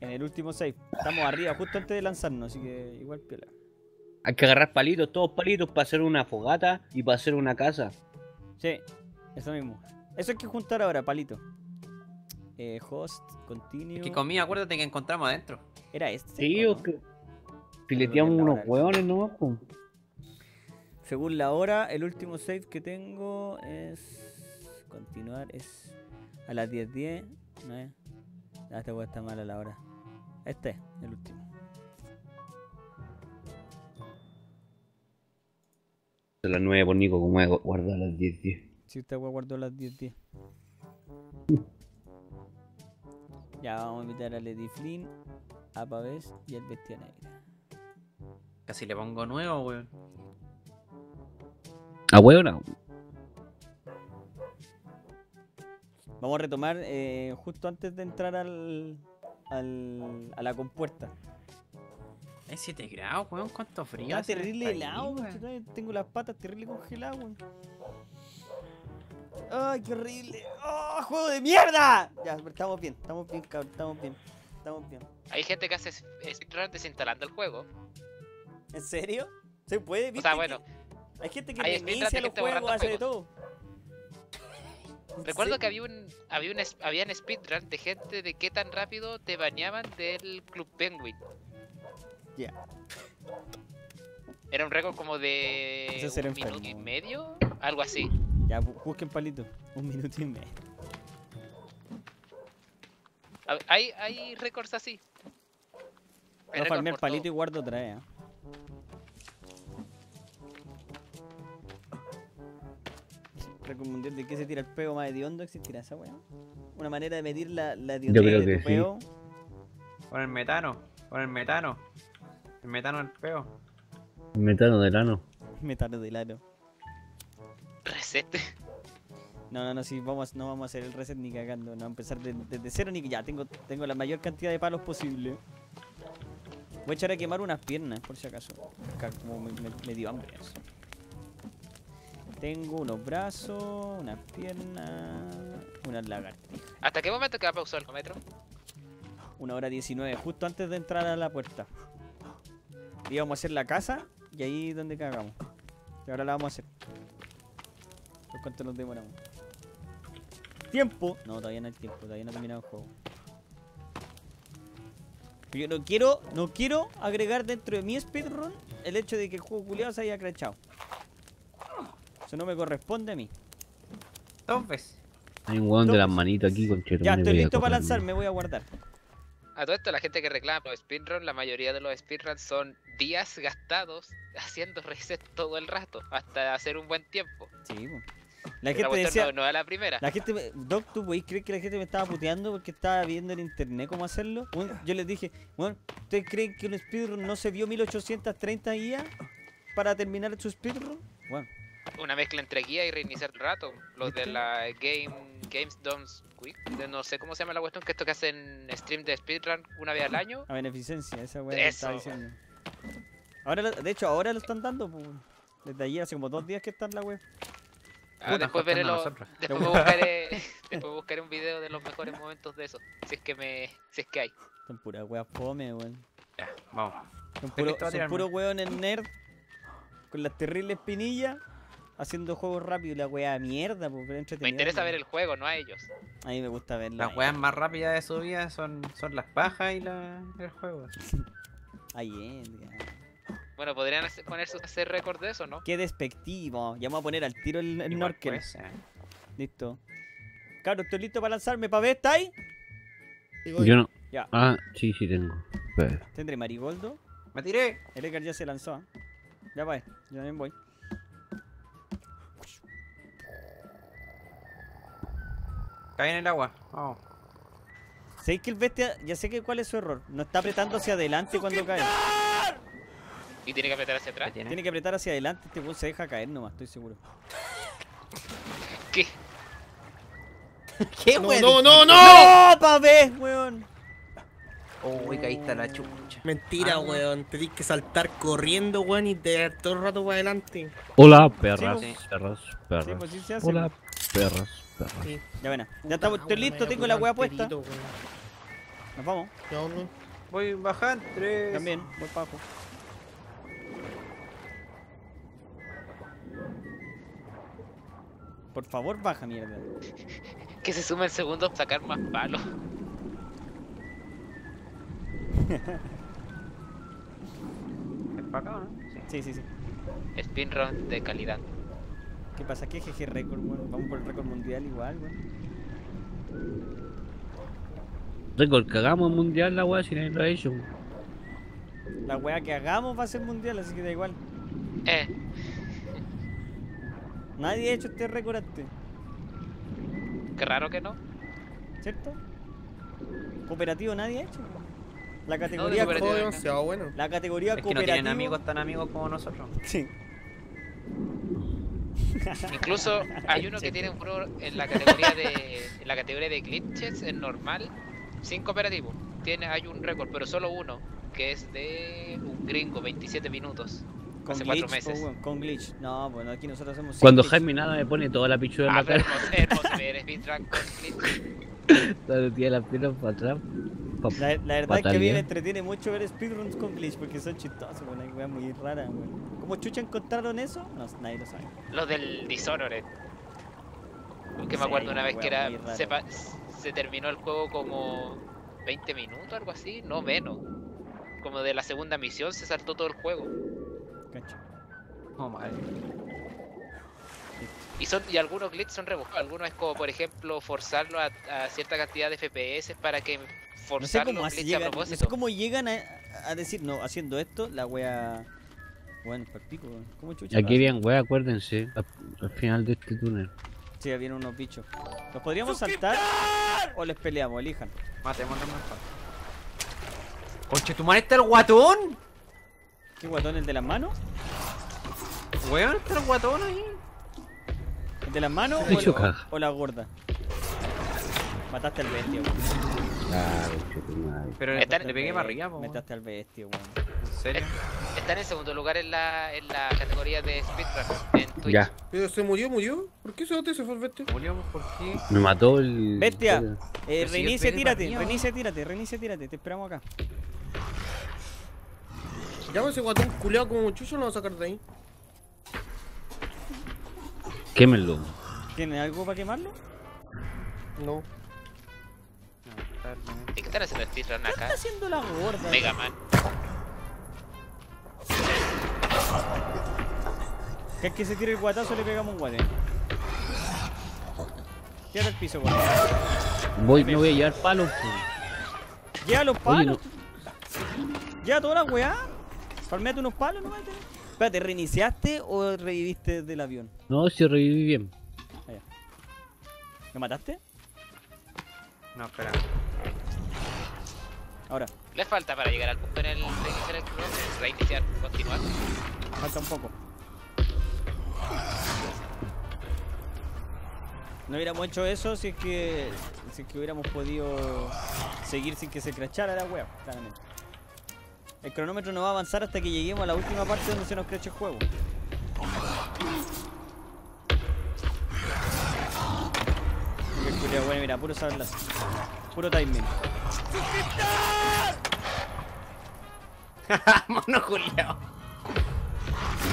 En el último save. Estamos arriba, justo antes de lanzarnos, así que igual piola. Hay que agarrar palitos, todos palitos, para hacer una fogata y para hacer una casa. Sí, eso mismo. Eso hay que juntar ahora, palito. Eh, host, continue. Es que comí, acuérdate que encontramos adentro. Era este. Sí, o que. Fileteamos unos hueones nomás, pum. Según la hora, el último save que tengo es... Continuar, es... A las diez diez, ¿no es? Ah, esta hueá está mala la hora. Este es el último. A las nueve por Nico, como he guardado a las diez diez. Sí, esta hueá guardó a las diez diez. Ya, vamos a invitar a Lady Flynn, a Pavés y al Bestia Negra. Casi le pongo nuevo, weón. ¿A huevo no? Vamos a retomar eh, justo antes de entrar al, al a la compuerta. Es siete grados, weón, cuánto frío. Está terrible helado, weón. Tengo las patas terrible congeladas, weón. Ay, qué horrible. ¡Oh, juego de mierda! Ya, estamos bien, estamos bien, cabrón, estamos bien, estamos bien. Hay gente que hace speedrun desinstalando el juego. ¿En serio? ¿Se puede? ¿Viste? O sea, bueno. Hay gente que reinicia los juegos, hace de todo. Recuerdo sí. que había un, había un, había un speedrun de gente de qué tan rápido te baneaban del Club Penguin. Ya. Yeah. Era un récord como de un minuto y medio, algo así. Ya, busquen palito, un minuto y medio. Ver, hay, hay récords así. Voy a farmear el palito todo. Y guardo otra vez, ¿eh? Mundial de qué se tira el peo más hediondo, ¿existirá esa weá? Una manera de medir la, la hediondez del peo. Sí. Con el metano, con el metano. El metano del peo. El metano del ano. Metano del ano. Reset. No, no, no, sí, vamos, no vamos a hacer el reset ni cagando, no vamos a empezar de, desde cero ni que ya, tengo, tengo la mayor cantidad de palos posible. Voy a echar a quemar unas piernas, por si acaso. Como me, me, me dio hambre eso. Tengo unos brazos, unas piernas, unas lagartijas. ¿Hasta qué momento queda pausado el cometro? una hora diecinueve, justo antes de entrar a la puerta. Íbamos a hacer la casa y ahí es donde cagamos. Y ahora la vamos a hacer. ¿Por cuánto nos demoramos? ¡Tiempo! No, todavía no hay tiempo, todavía no he terminado el juego. Yo no quiero, no quiero agregar dentro de mi speedrun el hecho de que el juego culiado se haya crachado. Eso no me corresponde a mí. Dos veces. Hay un hueón de las manitas aquí con chetumbre. Ya, estoy listo para lanzar, me voy a guardar. A todo esto, la gente que reclama los speedruns, la mayoría de los speedruns son días gastados haciendo reset todo el rato, hasta hacer un buen tiempo. Sí, la gente decía, no, no era la primera. La gente, Doc, ¿tú podés creer que la gente me estaba puteando porque estaba viendo en internet cómo hacerlo? Bueno, yo les dije, bueno, ¿ustedes creen que un speedrun no se vio mil ochocientas treinta guías para terminar su speedrun? Bueno. Una mezcla entre guía y reiniciar el rato. Los de la game, Games Done Quick, de no sé cómo se llama la cuestión, que esto que hacen stream de speedrun una vez al año. A beneficencia, esa weá que estaba diciendo. Ahora, de hecho, ahora lo están dando. Desde ayer, hace como dos días que están la web. Ah, después veré lo, después buscaré, después buscaré un video de los mejores momentos de eso. Si es que me, si es que hay. Son puras weas fome, weón. Ya, vamos. Son puros puro weones nerd con las terribles pinillas. Haciendo juegos rápidos, la weá de mierda, porque me interesa, ¿no?, ver el juego, no a ellos. A mí me gusta verla. Las weas más rápidas de su vida son, son las pajas y la, el juego. Ahí es, bueno, podrían hacer, ponerse a hacer récord de eso, ¿no? Qué despectivo. Ya vamos a poner al tiro el, el Norkel. Pues, eh. Listo. Cabros, estoy listo para lanzarme. ¿Pavé está ahí? Yo no. Ya. Ah, sí, sí tengo. Pero... ¿Tendré Marigoldo? ¡Me tiré! El Edgar ya se lanzó. Ya va, yo también voy. Cae en el agua. Oh. ¿Sabéis que el bestia? Ya sé que cuál es su error. No está apretando hacia adelante cuando cae. ¿Y tiene que apretar hacia atrás? Tiene? tiene que apretar hacia adelante. Este bus se deja caer nomás, estoy seguro. ¿Qué? ¿Qué, weón? ¡No, no, no! ¡No, no, pavé, weón! Uy, oh, caíste a la chucha. Mentira, ah, weón. Tenés que saltar corriendo, weón, y de todo el rato para adelante. Hola, perras, sí, perras, perras. Sí, pues sí se hace. Hola, perras. Sí. Ya ven, ya estamos, estoy listo, tengo la wea puesta. Perito, nos vamos. Voy a bajar, tres. También, voy para abajo. Por favor, baja, mierda. Que se sume el segundo a sacar más palos. Es para acá, ¿no? Sí, sí, sí. sí. Spinrun de calidad. ¿Qué pasa? ¿Qué G G récord, bueno? Vamos por el récord mundial igual, weón. Bueno. Récord que hagamos mundial, la weá, si nadie lo ha hecho. La weá que hagamos va a ser mundial, así que da igual. Eh. Nadie ha hecho este récord antes. Qué raro que no. ¿Cierto? Cooperativo nadie ha hecho. La categoría no, cooperativo demasiado bueno. La categoría es que cooperativo. No tienen amigos tan amigos como nosotros. Sí. Incluso hay uno que tiene un pro en la categoría de en la categoría de glitches en normal sin cooperativo. Tiene hay un récord, pero solo uno, que es de un gringo, veintisiete minutos. Con hace glitch, cuatro meses. Oh, con glitch. No, bueno, aquí nosotros hacemos cuando glitch. Jaime nada me pone toda la pichura en ah, la cara. Hermoso, hermoso, eres speedrun con glitch. Dale, tía, la pierna para atrás. Pa, la, la verdad es que a mí me entretiene mucho ver speedruns con glitch porque son chistosos, bueno, hay weas muy raras, weón. ¿Cómo chucha encontraron eso? No, nadie lo sabe. Los del Dishonored. Porque sí, me acuerdo una vez que era se, se terminó el juego como veinte minutos, algo así, no menos. Como de la segunda misión se saltó todo el juego. Cacha. Oh, madre. Y, son, y algunos glitches son rebuscados, algunos es como por ejemplo forzarlo a, a cierta cantidad de F P S para que forzar no sé los glitches llegan, a propósito. No sé cómo llegan a, a decir, no, haciendo esto, la wea... Bueno, pico, ¿cómo chucha? Aquí habían wea, acuérdense, al, al final de este túnel. Sí, habían unos bichos. ¿Los podríamos saltar o les peleamos? Elijan. Matemos más fácil. ¡Conche, tu madre, está el guatón! ¿Qué guatón? ¿El de las manos? Weón, está el guatón ahí. ¿El de las manos o, el, o, o la gorda? Mataste al bestia, weón. Claro, pero le, están, le pegué para arriba, weón. Mataste al bestia, weón. ¿En serio? Está en el segundo lugar en la, en la categoría de speedrun en Twitch. Ya. Pero se murió, murió. ¿Por qué se mató ese fue el bestia? Murió, ¿por qué? Me mató el... Bestia, eh, reinicia, tírate, reinicia, tírate, reinicia, tírate. Te esperamos acá. Ya ese guatón culeado como muchacho, lo va a sacar de ahí. Quémenlo. ¿Tiene algo para quemarlo? No. ¿Qué están haciendo speedrun acá? ¿Qué está haciendo la gorda? Mega Man. Que es que se tire el guatazo le pegamos un guate. Tira el piso, guate. Voy, no voy a llevar palos. Lleva los palos. Lleva toda la weá. Palmeate unos palos, no va a tener. Espérate, ¿reiniciaste o reviviste del avión? No, sí reviví bien. Allá. ¿Me mataste? No, espera. Ahora. ¿Le falta para llegar al punto en el reiniciar el club? Reiniciar, continuar. Falta un poco. No hubiéramos hecho eso si es que si es que hubiéramos podido seguir sin que se crachara la wea, claramente. El cronómetro no va a avanzar hasta que lleguemos a la última parte donde se nos crache el juego. Bueno, mira, puro sablazo. Puro timing. Mono Julio.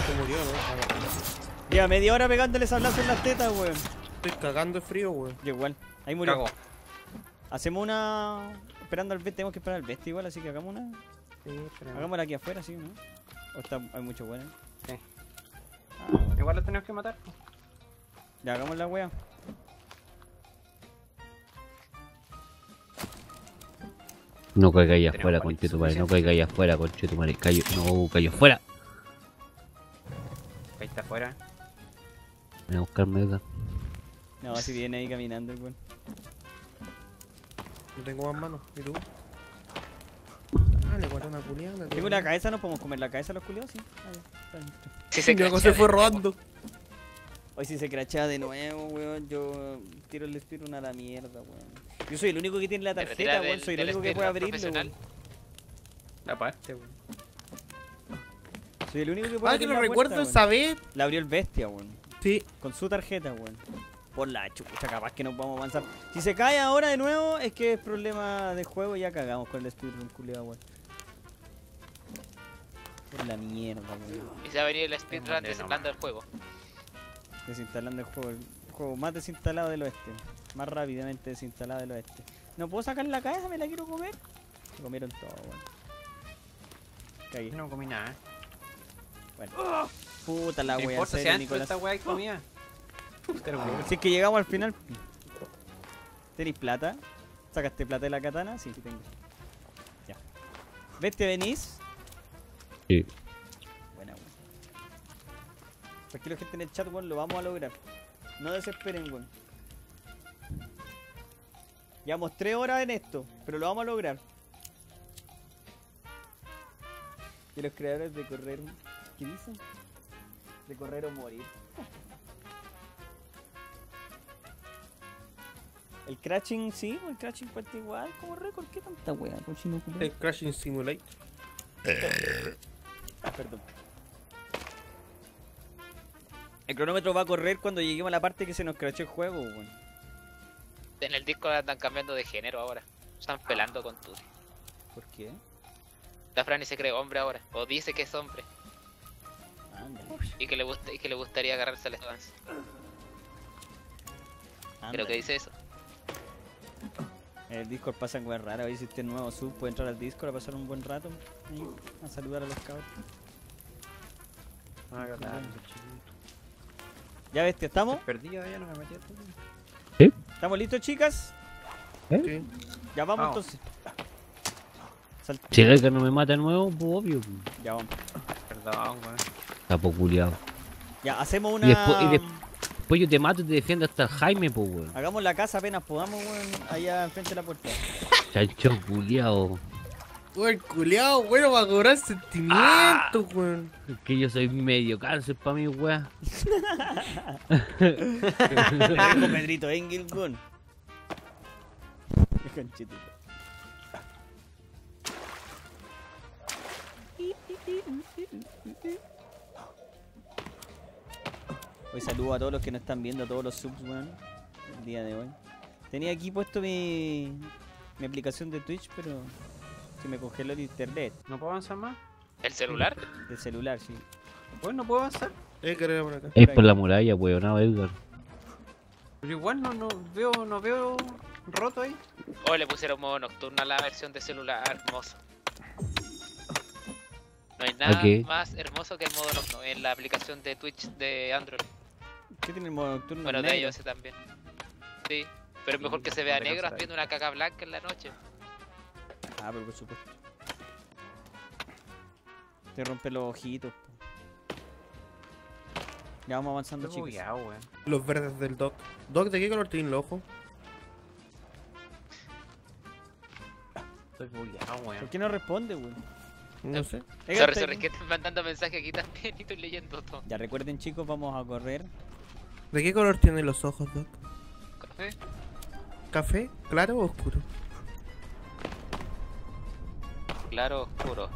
Se murió, ¿no? Lleva media hora pegándole sablazo en las tetas, weón. Estoy cagando de frío, weón. Yo igual. Ahí murió. Cago. Hacemos una... Esperando al bestia, tenemos que esperar al bestia igual, así que hagamos una... Sí, hagámosla aquí afuera, sí, ¿no? O está... hay mucho bueno. Sí. Ah. Igual los tenemos que matar. Ya, hagamos la wea. No caiga ahí afuera, conchetumare, no caiga ahí afuera, conchetumare, cayó, no, cayó afuera. Ahí está afuera. Voy a buscarme esa. No, si viene ahí caminando el weón. No tengo más manos, ¿y tú? Ah, le guardo una culiada. Tengo la cabeza, ¿no podemos comer la cabeza los culiados? Sí. Ahí está. Si se crachea, se fue robando. Hoy si se crachea de nuevo, weón, yo tiro el espíritu a la mierda, weón. Yo soy el único que tiene la tarjeta, weón, soy el único que puede abrirlo, weón. La parte, weón. Soy el único que puede abrirlo. Ah, que lo recuerdo esa vez. La abrió el bestia, weón. Sí. Con su tarjeta, weón. Por la chucha, capaz que nos vamos a avanzar. Si se cae ahora de nuevo, es que es problema de juego y ya cagamos con el speedrun culiado, weón. Por la mierda, weón. Y se ha venido el speedrun desinstalando el juego. Desinstalando el juego, el juego más desinstalado del oeste. Más rápidamente desinstalado del oeste. No puedo sacar la cabeza, me la quiero comer. Me comieron todo, weón. Caí. No comí nada, eh. Bueno. ¡Oh! Puta la wea, en serio, Nicolás. Esta wea y comía. Si es que llegamos al final. ¿Tenís plata? ¿Sacaste plata de la katana? Sí, sí tengo. Ya. ¿Veste venís? Sí. Buena, weón. Tranquilo, gente en el chat, weón, lo vamos a lograr. No desesperen, weón. Llevamos tres horas en esto, pero lo vamos a lograr. Y los creadores de correr... ¿Qué dicen? De correr o morir. El crashing sí, el crashing cuenta igual como récord. ¿Qué tanta wea? El crashing simulate. Ah, perdón. El cronómetro va a correr cuando lleguemos a la parte que se nos crashó el juego, bueno. En el disco andan cambiando de género ahora. Están pelando con Tuti. ¿Por qué? La Franny se cree hombre ahora. O dice que es hombre. Andale. Y que le gusta, y que le gustaría agarrarse a la estancia. Creo que dice eso. En el Discord pasan weas raras. Hoy si usted es nuevo sub puede entrar al Discord a pasar un buen rato. Ahí, a saludar a los cabros. Ah, claro. Ya ves, ¿te estamos? Perdido, ya no me metí a todo. ¿Sí? ¿Estamos listos, chicas? ¿Eh? Sí. Ya vamos, vamos. Entonces. Salta. Si es que no me mata de nuevo, pues obvio. Ya vamos. Perdón, weón. Está populeado. Ya, hacemos una... Y después, y después, después yo te mato y te defiendo hasta Jaime, pues weón. Hagamos la casa apenas podamos, weón, allá enfrente de la puerta. Chancho culiao. Weón, culiao, bueno, para cobrar sentimientos, ah, weón. Es que yo soy medio cáncer para mí, weón. Con Pedrito Engel, weón. Es conchito. Hoy saludo a todos los que nos están viendo, a todos los subs, weón. El día de hoy. Tenía aquí puesto mi, mi aplicación de Twitch, pero... Que me congeló el internet. ¿No puedo avanzar más? ¿El celular? El celular, sí. Pues no puedo avanzar. Eh, carrera por acá. Es por la muralla, weonado, Edgar. Pero igual no, no veo, no veo roto ahí. Oh, le pusieron modo nocturno a la versión de celular, hermoso. No hay nada okay. más hermoso que el modo nocturno en la aplicación de Twitch de Android. ¿Qué tiene el modo nocturno? Bueno, de ellos también. Sí, pero es mejor que se vea negro viendo una caca blanca en la noche. Ah, pero por supuesto. Te rompe los ojitos. Ya vamos avanzando, chicos. Ya, los verdes del Doc. Doc, ¿de qué color tiene el ojo? Estoy bugueado, weón. ¿Por qué no responde, weón? No sé. Sorry, sorry, es que están mandando mensajes aquí también y estoy leyendo todo. Ya recuerden, chicos, vamos a correr. ¿De qué color tienen los ojos, Doc? Café. ¿Café? ¿Claro o oscuro? Claro, oscuro.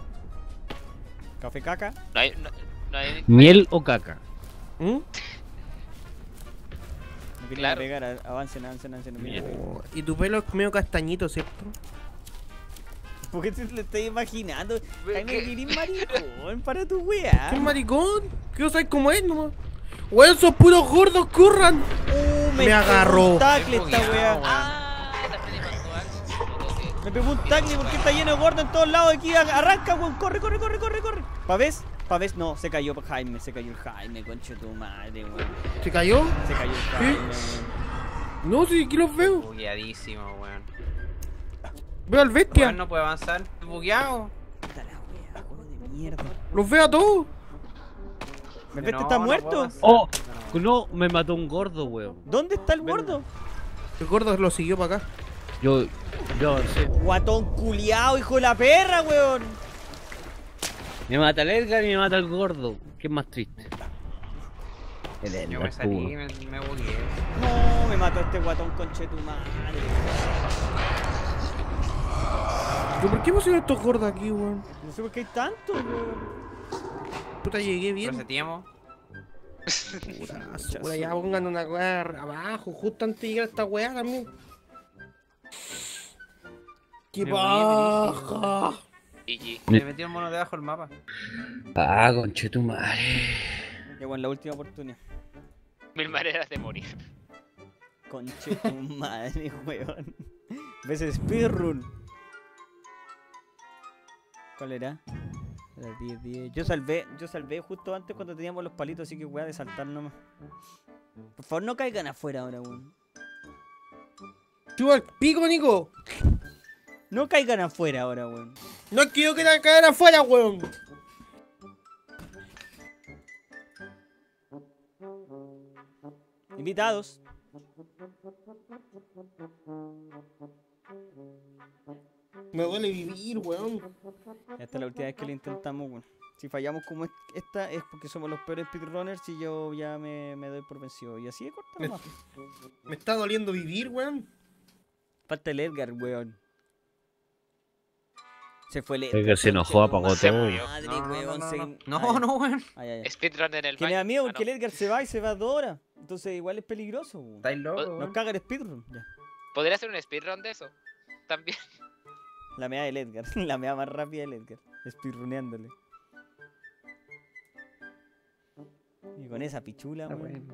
¿Café caca? No hay, no, no hay... ¿Miel o caca? ¿Mm? No quieren claro. pegar, avancen, avancen, avancen. No, y tu pelo es medio castañito, ¿cierto? ¿Por qué te lo estoy imaginando? Jaime, eres maricón para tu weá. ¿Qué maricón? ¿Qué no sabes cómo es nomás? Weón, esos puros gordos, corran. Uh, me, me agarró. Un tacle esta weá. Ah, me pegó un tacle porque está lleno de gordo en todos lados. Aquí arranca, weón. Corre, corre, corre, corre, corre. ¿Pa ves? Pa ves, no, se cayó Jaime, se cayó el Jaime, conche tu madre, weón. ¿Se cayó? Se cayó el Jaime, weón. No, sí, aquí los veo. Bugueadísimo, weón. Veo al bestia. Weón, no puede avanzar. Bugueado. Puta la wea, weón de mierda. Los veo a todos. ¿El bestia está muerto? Oh, no, me mató un gordo, weón. ¿Dónde está el gordo? El gordo lo siguió para acá. Yo, yo, sí. Guatón culiao, hijo de la perra, weón. Me mata el Edgar y me mata el gordo. ¿Qué es más triste? El Edgar. Yo me salí, me, me bugueé. No, me mató este guatón conchetumare. ¿Por qué hemos sido estos gordos aquí, weón? No sé por qué hay tantos, weón. Puta, llegué bien. Reseteamos. Puta, ya pongan una weá abajo, justo antes de llegar a esta weá también. ¡Qué baja! Me metí un mono debajo del mapa. Ah, conchetumare. Llegó en la última oportunidad. Mil maneras de morir. Conchetumare, weón. ¿Ves speedrun? ¿Cuál era? Era diez, diez. Yo salvé, yo salvé justo antes cuando teníamos los palitos, así que weá de saltar nomás. Por favor, no caigan afuera ahora, weón. ¡Chupa el pico, Nico! No caigan afuera ahora, weón. No quiero que te caigan afuera, weón. Invitados. Me duele vivir, weón. Esta es la última vez que lo intentamos, weón. Si fallamos como esta es porque somos los peores speedrunners y yo ya me, me doy por vencido. Y así de corta me, más. Me está doliendo vivir, weón. Falta el Edgar, weón. Se fue el Edgar. Se enojó, apagó todo. No, no, weón. Speedrun en el baño. Que me da miedo porque el Edgar se va y se va dos horas. Entonces igual es peligroso. Estáis locos. Nos caga el speedrun. ¿Podría hacer un speedrun de eso? También. La mea del Edgar. La mea más rápida del Edgar. Speedruneándole. Y con esa pichula, weón.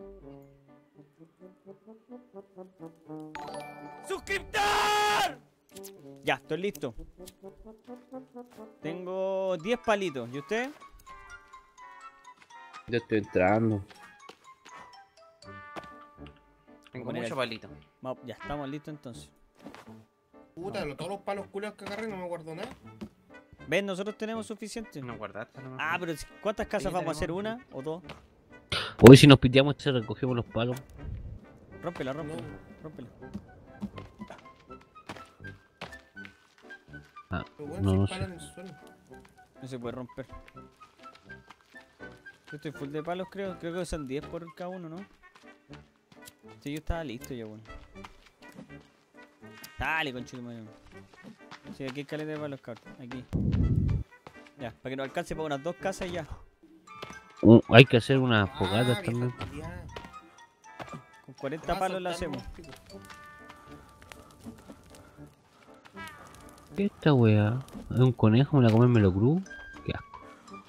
¡Suscriptor! Ya, estoy listo. Tengo diez palitos. ¿Y usted? Yo estoy entrando. Tengo muchos palitos. Ya, estamos listos entonces. Puta, vamos. Todos los palos culos que agarré no me guardo nada. ¿Ves? Nosotros tenemos suficiente. No guardaste. No, ah, pero ¿cuántas casas vamos a hacer? ¿Una o dos? Hoy si nos piteamos, se recogemos los palos. Rómpela, rómpela, no. rómpela. Ah, bueno, no, se no, en el suelo. No se puede romper. Yo estoy full de palos, creo. Creo que son diez por cada uno, ¿no? Sí, yo estaba listo ya, bueno. Dale, conchito, madre. Sí, aquí hay caleta para los cartos. Aquí. Ya, para que nos alcance para unas dos casas y ya. Uh, hay que hacer unas fogatas ah, también. Con cuarenta palos la hacemos. ¿Qué es esta wea? ¿Es un conejo? ¿Me la comen melo cru? ¿Qué asco?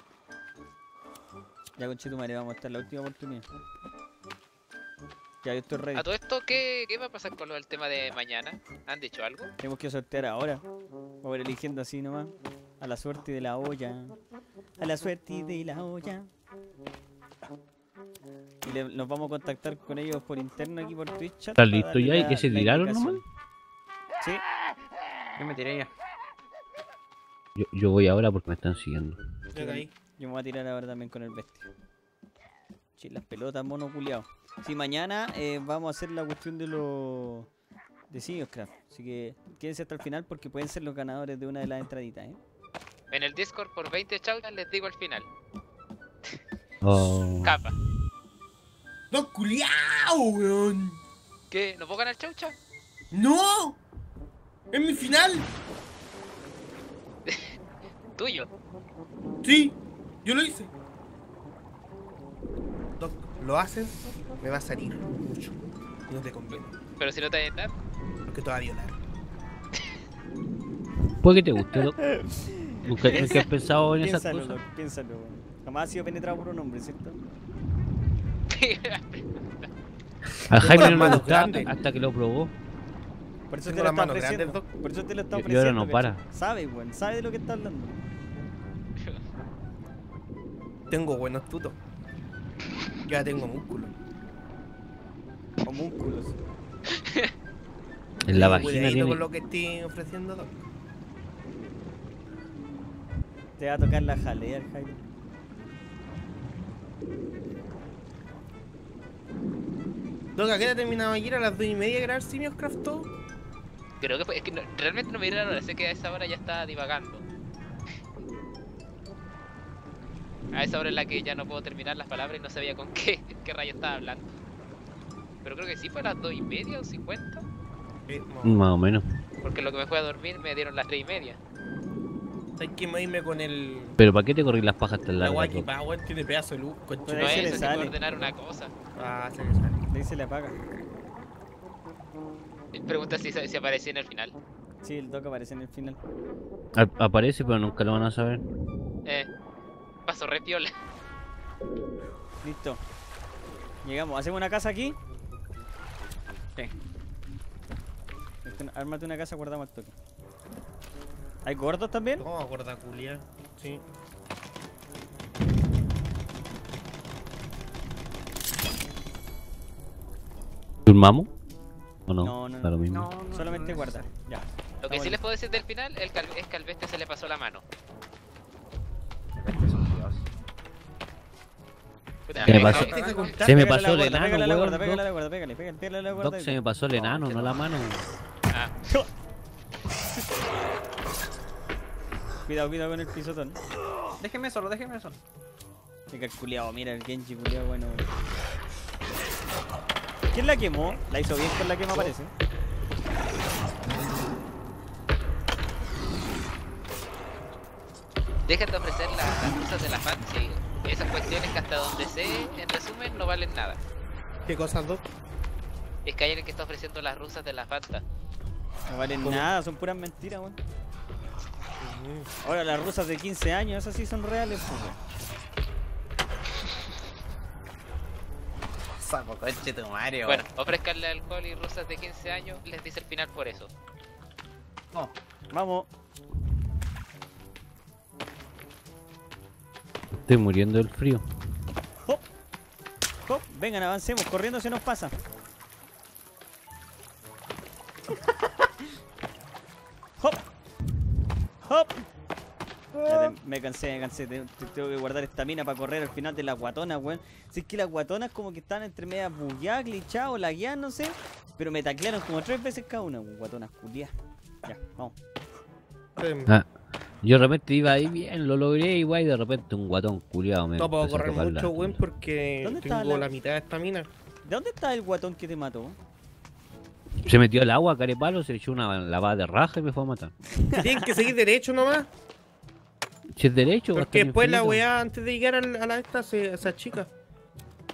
Ya, conchetumare, vamos a estar la última oportunidad. Ya, yo estoy ready. A todo esto, ¿qué, qué va a pasar con lo del tema de mañana? ¿Han dicho algo? Tenemos que sortear ahora. Vamos a ir eligiendo así nomás. A la suerte de la olla. A la suerte de la olla. Y le, nos vamos a contactar con ellos por interno aquí por Twitch chat. ¿Estás listo ya? ¿Y que se tiraron nomás? Sí. Yo me tiré ya. Yo, yo voy ahora porque me están siguiendo. Yo, yo me voy a tirar ahora también con el bestia. Che, las pelotas, mono culiao. Sí, mañana eh, vamos a hacer la cuestión de los... de Simioscraft. Así que quédense hasta el final porque pueden ser los ganadores de una de las entraditas, ¿eh? En el Discord por veinte chaulas les digo al final. Oh. Capa. ¡No, culiao, weón! ¿Qué? ¿No puedo ganar chaucha? ¡No! ¡Es mi final! ¿Tuyo? Sí, yo lo hice. Doc, lo haces, me va a salir mucho. No te conviene. ¿Pero si no te vas a violar? Porque te va a violar. Puede que te guste, Doc. Nunca es que has pensado en esas cosas. Piénsalo, piénsalo. Jamás has sido penetrado por un hombre, ¿cierto? A Jaime no le gustaba hasta que lo probó. Por eso, te lo mano grande, por eso te lo está ofreciendo. Yo ahora no para. Sabe, weón, sabe de lo que está hablando. Tengo buenos tutos. Ya tengo músculos. O músculos. En la vagina tiene... con lo que estoy ofreciendo, Doc. Te va a tocar la jalea, Jaime. Doc, ¿a qué te ha terminado ayer a las dos y media grabar Simioscraft todo? Creo que fue, es que no, realmente no me dieron la hora, sé que a esa hora ya estaba divagando. A esa hora en la que ya no puedo terminar las palabras y no sabía con qué, qué rayo estaba hablando. Pero creo que sí fue a las dos y media o cincuenta. Eh, más o menos. Porque lo que me fue a dormir me dieron las tres y media. Hay que irme con el... ¿Pero para qué te corrí las pajas tan largas? La guaki power tiene pedazo de luz, conchito. No, eso es para ordenar una cosa. Ah, se le sale. Ahí se le apaga. Pregunta si, si aparece en el final. Sí, el Doc aparece en el final. A aparece, pero nunca lo van a saber. Eh, paso re piola. Listo. Llegamos, ¿hacemos una casa aquí? Sí. Ármate una casa, guardamos el toque. ¿Hay gordos también? No, gordaculia. Sí. ¿Turmamos? ¿O no? No, no, no, mismo. no, no solamente no, no, guardar. Ya. Lo que sí bien. les puedo decir del final el cal es que al bestia se le pasó la mano. Se me pasó, se me pasó el enano. Pégale la guarda, pégale la guarda, pégale, pégale la guarda. Doc, se me pasó el enano, no la mano. Ah. Cuidado, cuidado con el pisotón. Déjeme solo, déjeme solo. Qué calculado, mira el Genji, culiado, bueno. ¿Quién la quemó? La hizo bien con la quema, parece. Deja de ofrecer las, las cosas de la fancy. Esas cuestiones que hasta donde sé, en resumen, no valen nada. ¿Qué cosas, Doc? Es que hay alguien que está ofreciendo las rusas de la Fanta. No valen ¿Cómo? nada, son puras mentiras, weón. Ahora, las rusas de quince años, esas sí son reales, weón. Saco, conche tu madre. Bueno, ofrezcanle alcohol y rusas de quince años, les dice el final por eso. No, vamos. Estoy muriendo del frío. Hop, hop, vengan, avancemos, corriendo se nos pasa. Hop, hop. Ya te, me cansé, me cansé. Te, te, tengo que guardar estamina para correr al final de las guatonas, weón. Si es que las guatonas como que están entre medias bugueadas, glitchadas, lagueadas, no sé. Pero me taclearon como tres veces cada una, weón. Guatonas culiadas. Ya, vamos. Ah, yo de repente iba ahí bien, lo logré igual y de repente un guatón culiado me... No puedo correr mucho, weón, porque ¿Dónde tengo la... la mitad de estamina. ¿De dónde está el guatón que te mató? Se metió al agua, carepalo, se echó una lavada de raja y me fue a matar. Tienen que seguir derecho nomás. Si es derecho, porque después infinito. La weá antes de llegar a la, a la esta se, se achica.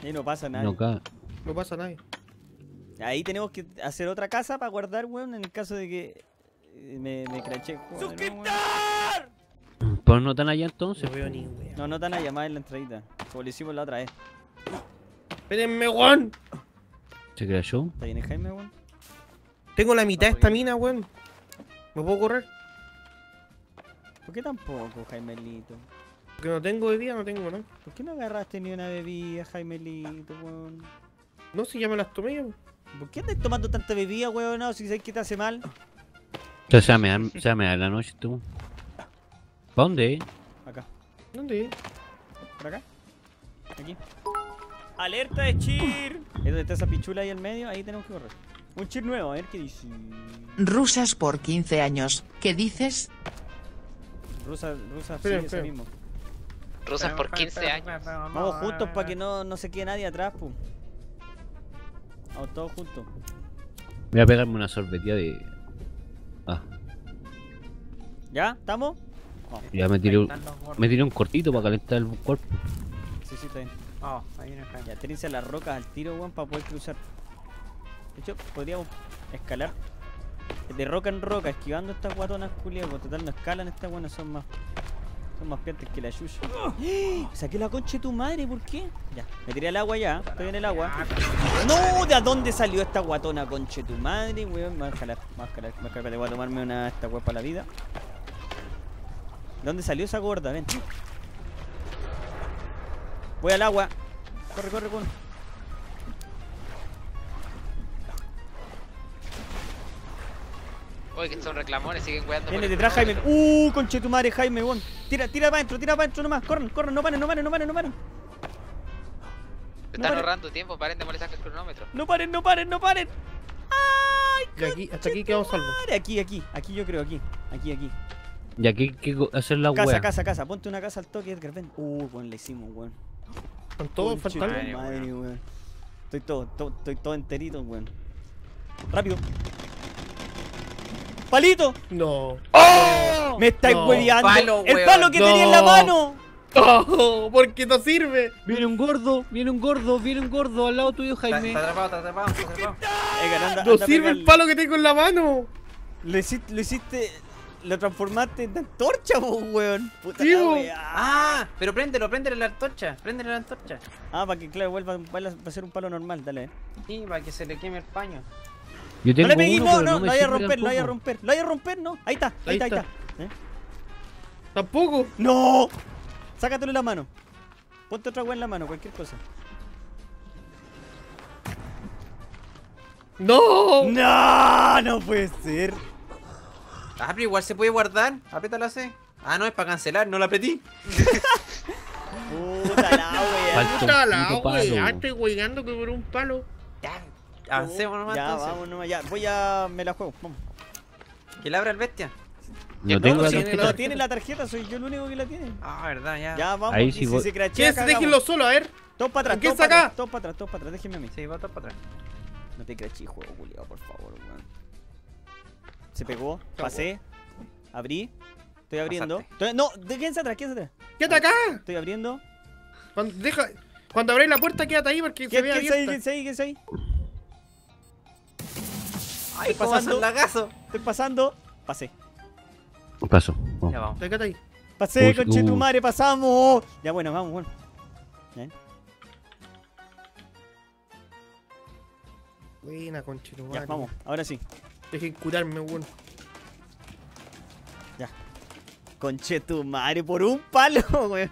Y no pasa nada. No, no pasa nada. Ahí tenemos que hacer otra casa para guardar, weón, en el caso de que me, me craché. ¡Suscriptor! Pues no tan allá entonces. No, no tan allá, más en la entradita. Como lo hicimos la otra vez. ¡Espérenme, weón! ¿Se creyó? ¿Está bien, Jaime, weón? Tengo la mitad de esta mina, weón. ¿Me puedo correr? ¿Por qué tampoco, Jaimelito? Porque no tengo bebida, no tengo, ¿no? ¿Por qué no agarraste ni una bebida, Jaimelito, weón? No, si ya me las tomé, weón. ¿Por qué andas tomando tanta bebida, weón? No, si sabes que te hace mal. Entonces ya me da la noche, tú. ¿Para dónde? Acá. ¿Dónde? ¿Por acá? Aquí. ¡Alerta de cheer! Es donde está esa pichula ahí en medio, ahí tenemos que correr. Un cheer nuevo, a ver qué dice. Rusas por quince años, ¿qué dices? Rusas, rusas, sí, eso mismo. Rusas por quince años. Vamos juntos para que no, no se quede nadie atrás, pum. Vamos todos juntos. Voy a pegarme una sorbetilla de... Ah. ¿Ya? ¿Estamos? Oh. Ya me tiré un, me tiré un cortito para calentar el cuerpo. Sí, sí, está bien. Oh, ahí viene acá. Ya, tírense a las rocas al tiro, weón, para poder cruzar. De hecho, podríamos escalar de roca en roca, esquivando estas guatonas culiadas, porque total no escalan estas guanas, son más... Son más piantes que la yuya. ¡Oh! Saqué la concha de tu madre, ¿por qué? Ya, me tiré al agua ya, estoy en el agua. ¡No! ¿De dónde salió esta guatona, concha de tu madre, weón? Me voy a escalar, me voy a escalar, me voy a escalar, voy a tomarme una esta weón para la vida. ¿De dónde salió esa gorda? Ven. Voy al agua. Corre, corre, corre. Oye, que son reclamones, siguen weando. Viene detrás, Jaime. Uh, conche tu madre, Jaime, weón. Tira, tira para adentro, tira para adentro nomás. Corren, corren, no paren, no paren, no paren, no paren. Se están ahorrando tiempo, paren de molestar el cronómetro. No paren, no paren, no paren. Ay, y aquí, hasta aquí quedamos salvos. Aquí, aquí, aquí yo creo, aquí, aquí, aquí. Y aquí hay que hacer la hueá. Casa, casa, casa, ponte una casa al toque, Edgar, ven. Uh, weón, la hicimos, weón. Con todo, falta algo. Madre, weón. Estoy todo, todo, estoy todo enterito, weón. Rápido. ¡Palito! No. ¡Oh! Me estáis no. hueveando. Palo, ¡El palo que no. tenía en la mano! ¡Oh! Porque no sirve. Viene un gordo, viene un gordo, viene un gordo al lado tuyo, Jaime. Está atrapado, está atrapado, está atrapado. Edgar, anda, ¡No anda sirve el palo que tengo en la mano! Lo hiciste, lo hiciste... Lo transformaste en antorcha, vos, weón. Puta la wea. Ah, pero préndelo, préndelo la antorcha. Préndelo la antorcha. Ah, para que, claro, vuelva a ser un palo normal, dale. Sí, para que se le queme el paño. Yo tengo no le pegué, uno, no, no, no me vaya a romper, no vaya a romper. No vaya a romper, no. Ahí está, ahí, ahí está, está, ahí está. ¿Eh? Tampoco. No. Sácatelo en la mano. Ponte otra wea en la mano, cualquier cosa. No. No, no puede ser. Ah, pero igual se puede guardar. Apriétala C. Ah, no, es para cancelar, no la apretí. Puta la wea. Puta la wea. Estoy hueveando que por un palo. Ya, avancemos nomás. Ya, vamos nomás. Ya, voy a. Me la juego. Vamos. ¿Que la abra el bestia? No tengo la tarjeta. No tiene la tarjeta, soy yo el único que la tiene. Ah, verdad, ya. Ya, vamos. Ahí sí, si se crachea. Déjenlo solo, a ver. Todos para atrás. ¿Qué saca? Todos para atrás, todos para atrás. Déjenme a mí. Sí, va todos para atrás. No te crachí, juego, culiao, por favor, weón. Se pegó, pasé, abrí, estoy abriendo. Estoy, no, quédense atrás, quédense atrás. ¡Quédate acá! Estoy abriendo. Cuando, deja, cuando abráis la puerta, quédate ahí porque se vea abierta. Quédense ahí, quédense ahí. Ay, estoy pasando, lagazo. Estoy pasando, pasé. Paso. Oh. Ya vamos. Quédate ahí. Pasé, conchetumare, pasamos. Ya bueno, vamos, bueno. ¿Eh? Buena, conchetumare. Ya, vamos, ahora sí. Dejen curarme, weón. Ya. Conche tu madre, por un palo, weón.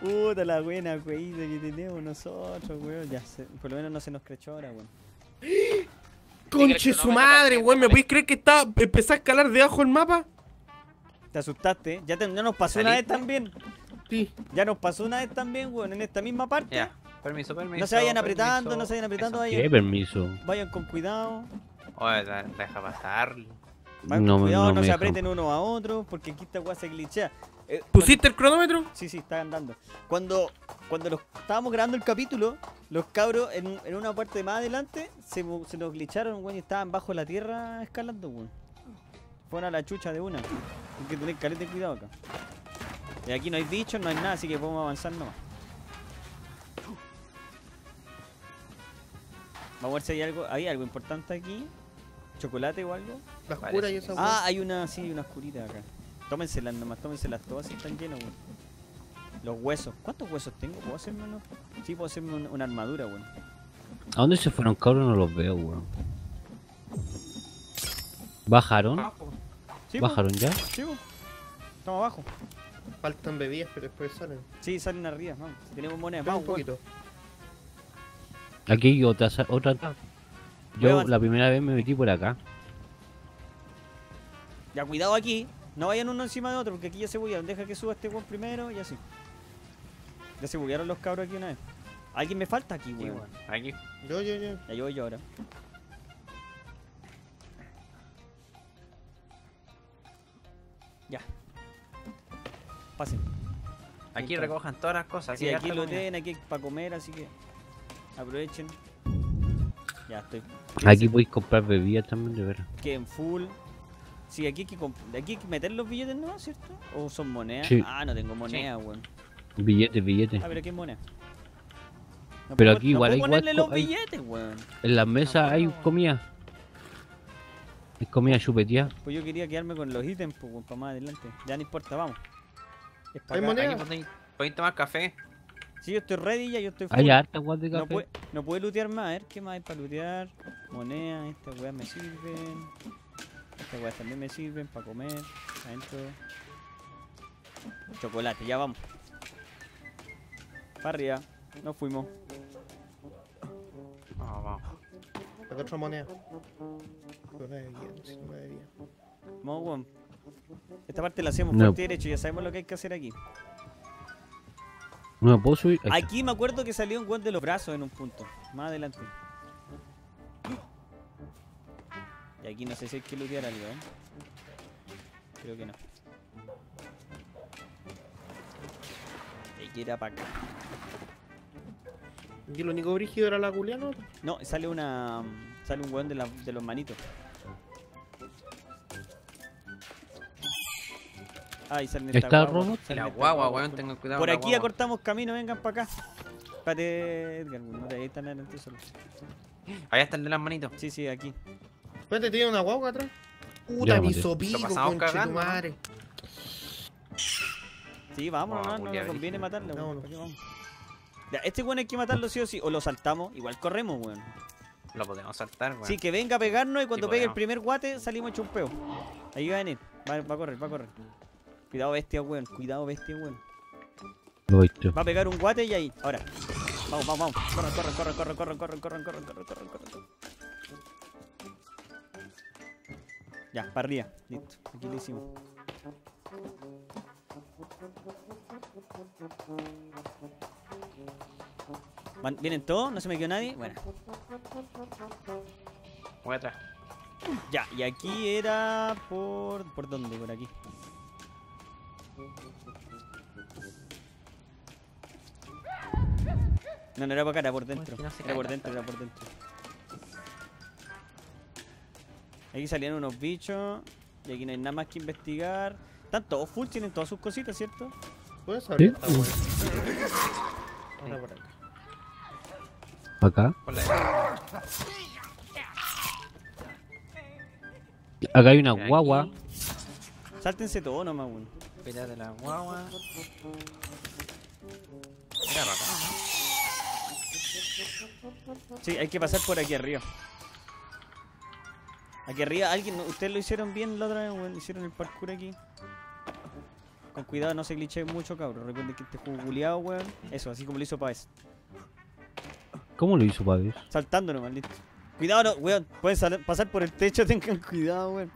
Puta la buena cueita que tenemos nosotros, weón. Ya, se, por lo menos no se nos crechó ahora, weón. Conche su madre, weón. ¿Me podéis creer que está, empezó a escalar debajo del mapa? Te asustaste, ¿eh? Ya, te, ya nos pasó ¿Saliste? una vez también. Sí. Ya nos pasó una vez también, weón, en esta misma parte. Ya. Permiso, permiso. No se vayan apretando, permiso, no se vayan apretando. Vayan, ¿Qué permiso? Vayan con cuidado. Oye, deja pasar. Vayan no, con cuidado, no, no se apreten deja. uno a otro, porque aquí esta weá se glitchea. Eh, ¿Pusiste el cronómetro? Sí, sí, está andando. Cuando, cuando los, estábamos grabando el capítulo, los cabros en, en una parte más adelante se, se los glitcharon, weón, y estaban bajo la tierra escalando, weón. Fueron a la chucha de una. Hay que tener caleta de cuidado acá. Y aquí no hay bichos, no hay nada, así que podemos avanzar nomás. Vamos a ver si hay algo, hay algo importante aquí. ¿Chocolate o algo? La oscura y esa. Ah, hay una, sí, hay una oscurita acá. Tómenselas nomás, tómenselas todas si están llenas, weón. Los huesos. ¿Cuántos huesos tengo? ¿Puedo hacerme uno? Sí, puedo hacerme un, una armadura, weón. Bueno. ¿A dónde se fueron, cabrón? No los veo, weón. ¿Bajaron? ¿Sí, ¿Bajaron po? ya? Sí, po. Estamos abajo. Faltan bebidas, pero después salen. Sí, salen arriba, vamos. Tenemos monedas, vamos, un poquito. Aquí hay otra, otra. Ah. Yo la primera vez me metí por acá. Ya, cuidado aquí. No vayan uno encima de otro, porque aquí ya se buguearon. Deja que suba este weón primero y así. Ya se buguearon los cabros aquí una vez. ¿Alguien me falta aquí, weón? Sí, aquí. Yo, yo, yo. Ya, yo voy yo ahora. Ya. Pasen. Aquí entonces recojan todas las cosas. Sí, aquí lo tienen, aquí para comer, así que aprovechen. Ya estoy. Aquí podéis comprar bebidas también, de verdad. Que en full. Sí, aquí hay que, aquí hay que meter los billetes, ¿no? ¿Cierto? ¿O son monedas? Sí. Ah, no tengo monedas, sí, weón. Billetes, billetes. Ah, pero ¿qué moneda? No, pero aquí no igual hay ponerle los billetes, hay... weón. En la mesa no, hay comida. Es comida chupeteada. Pues yo quería quedarme con los ítems, pues, weón, para más adelante. Ya no importa, vamos. Es para ¿hay moneda? ¿Podéis tomar café? Sí, yo estoy ready ya, yo estoy full. Hay harta guas de café. No, puede, no puedo lootear más, a ver qué más hay para lootear. Monedas, estas weas me sirven. Estas weas también me sirven para comer. Adentro. Chocolate, ya vamos. Para arriba, nos fuimos. Ah, vamos. Hay otra moneda. No me debía, no me debía. Vamos, weón. Esta parte la hacemos no. fuerte derecho, ya sabemos lo que hay que hacer aquí. No puedo subir. Aquí. aquí me acuerdo que salió un weón de los brazos en un punto. Más adelante. Y aquí no sé si hay que lootear algo, ¿eh? Creo que no. Hay que ir a para acá. ¿Y el único brígido era la culiana? No, sale una. Sale un weón de, la, de los manitos. Ah, y salen esta guagua. Robot? Salen la esta guagua, guagua weón, por... tengo cuidado. Por aquí acortamos camino, vengan para acá. Espérate, Edgar, no te están adelante solo. Allá está el de las manitos. Sí, sí, aquí. Espérate, tiene una guagua atrás. Puta, mi sopico, conchetumare. Sí, vamos, wow, no, no nos conviene matarlo, no, weón. No. Vamos. Ya, este weón hay que matarlo sí o sí, o lo saltamos, igual corremos, weón. Lo podemos saltar, weón. Sí, que venga a pegarnos y cuando sí, pegue podemos. el primer guate salimos hecho un peo. Ahí va a venir, va, va a correr, va a correr. Cuidado bestia, weón, cuidado bestia, weón. Va a pegar un guate y ahí, ahora. Vamos, vamos, vamos. Corran, corran, corran, corran, corran, corran, corran, corran, corran, corran, corran. Ya, para arriba, listo, aquí lo hicimos. Van, ¿vienen todos? ¿No se me quedó nadie? Bueno. Voy atrás. Ya, y aquí era por... ¿Por dónde? Por aquí. No, no era para acá, era por dentro. Era por dentro, era por dentro. Aquí salían unos bichos. Y aquí no hay nada más que investigar. Están todos full, tienen todas sus cositas, ¿cierto? Puedes abrir esta hueá. Ahora por acá. Acá. Acá hay una guagua. Sáltense todo nomás, weón. Pelea de la guagua. Mira para acá. Sí, hay que pasar por aquí arriba. Aquí arriba, alguien, ustedes lo hicieron bien la otra vez, weón. Hicieron el parkour aquí. Con cuidado, no se glitcheen mucho, cabrón. Recuerden que este juego buleado, weón. Eso, así como lo hizo Pavés. ¿Cómo lo hizo Pavés? Saltando nomás, listo. Cuidado, no, weón. Pueden salir, pasar por el techo, tengan cuidado, weón.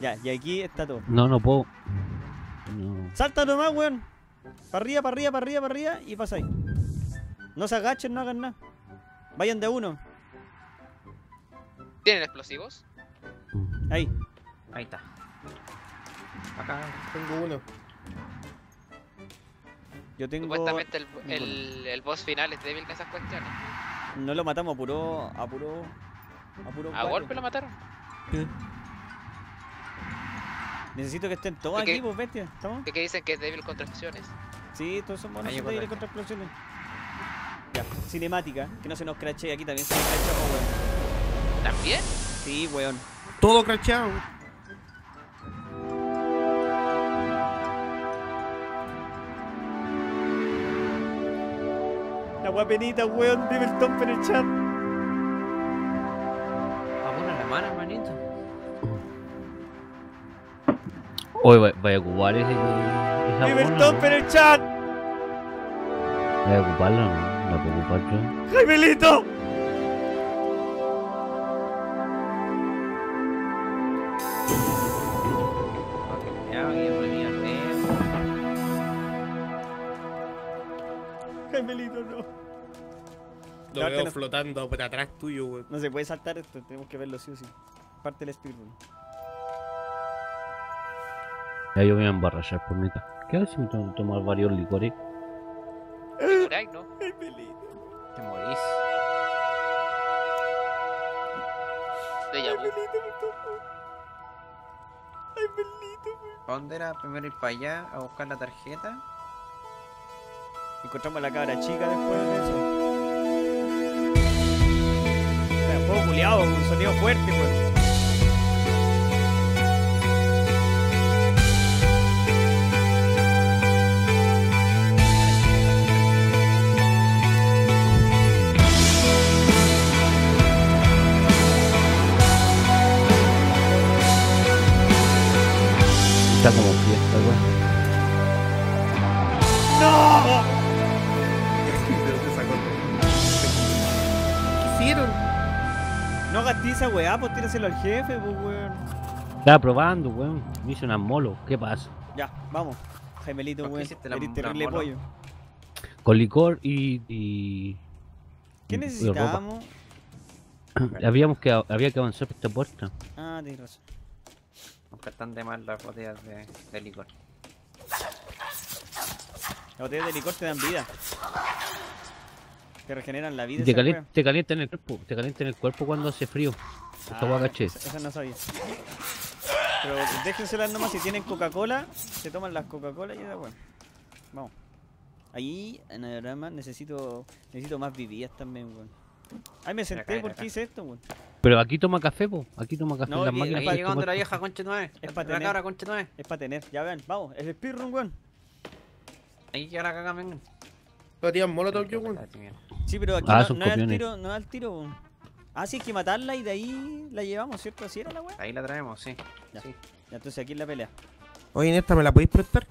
Ya, y aquí está todo. No, no puedo. No. Salta nomás, weón. Para arriba, para arriba, para arriba, para arriba y pasa ahí. No se agachen, no hagan nada. Vayan de uno. ¿Tienen explosivos? Ahí. Ahí está. Acá tengo uno. Yo tengo... Supuestamente el, el, el boss final es débil con esas cuestiones. No lo matamos, apuró... apuró... apuró a golpe lo mataron. ¿Qué? Necesito que estén todos aquí, pues bestia. ¿Estamos? Que dicen que es débil contra explosiones. Sí, todos son buenos débiles contra explosiones. Ya, cinemática. Que no se nos crachee aquí también. Se nos crachamos, weón. ¿También? Sí, weón. Todo crachado. La wea penita, weón, Riverton en el chat. Vamos a la mano, hermanito. Hoy voy a ocupar ese. Riverton en el chat. Voy a ocuparlo, ¿no? No puedo ocuparlo. ¡Jaimelito! Lo veo flotando por atrás tuyo, güey. No se puede saltar esto, tenemos que verlo sí o sí. Parte del speedrun. Ya yo voy a emborrachar por mitad. ¿Qué haces si me tengo que tomar varios licores? Te morís, ¿no? Te morís. Te llamo. Ay, Belito, güey. ¿Dónde era? Primero ir para allá a buscar la tarjeta. Encontramos a la cabra chica después de eso. Juego culiado, un sonido fuerte, pues. Está como fiesta, güey. ¡No! ¿Qué hicieron? No gasté esa weá, pues tíraselo al jefe, pues weón. Estaba probando, weón. Me hice una molo, ¿qué pasa? Ya, vamos. Jaimelito, weón. Eres terrible pollo. Con licor y. y... ¿Qué necesitábamos? Habíamos que, había que avanzar por esta puerta. Ah, tienes razón. Aunque están de mal las botellas de, de licor. Las botellas de licor te dan vida. Te regeneran la vida. Te, calienta, te calientan el cuerpo, te calientan el cuerpo cuando hace frío. Ah, esta guacache. Esa no sabía. Pero déjenselas nomás, si tienen Coca-Cola, se toman las Coca-Cola y ya bueno. Vamos. Ahí, en el drama, necesito. Necesito más bebidas también, weón. Ahí me senté porque hice esto, weón. Pero aquí toma café, po. Aquí toma café. No, la máquina está llegando la vieja concha nueve. Es para tener. La cabra concha nueve. Es para tener. Ya vean, vamos, es el speedrun, weón. Ahí ya la caga, vengan. Tío, molotov, yo, bueno. Sí, pero aquí ah, no, no, era el tiro, no era el tiro, weón. Ah, sí, hay que matarla y de ahí la llevamos, ¿cierto? ¿Así era la weá? Ahí la traemos, sí. Ya, sí. Ya, entonces aquí es la pelea. Oye, en esta, ¿me la podéis prestar?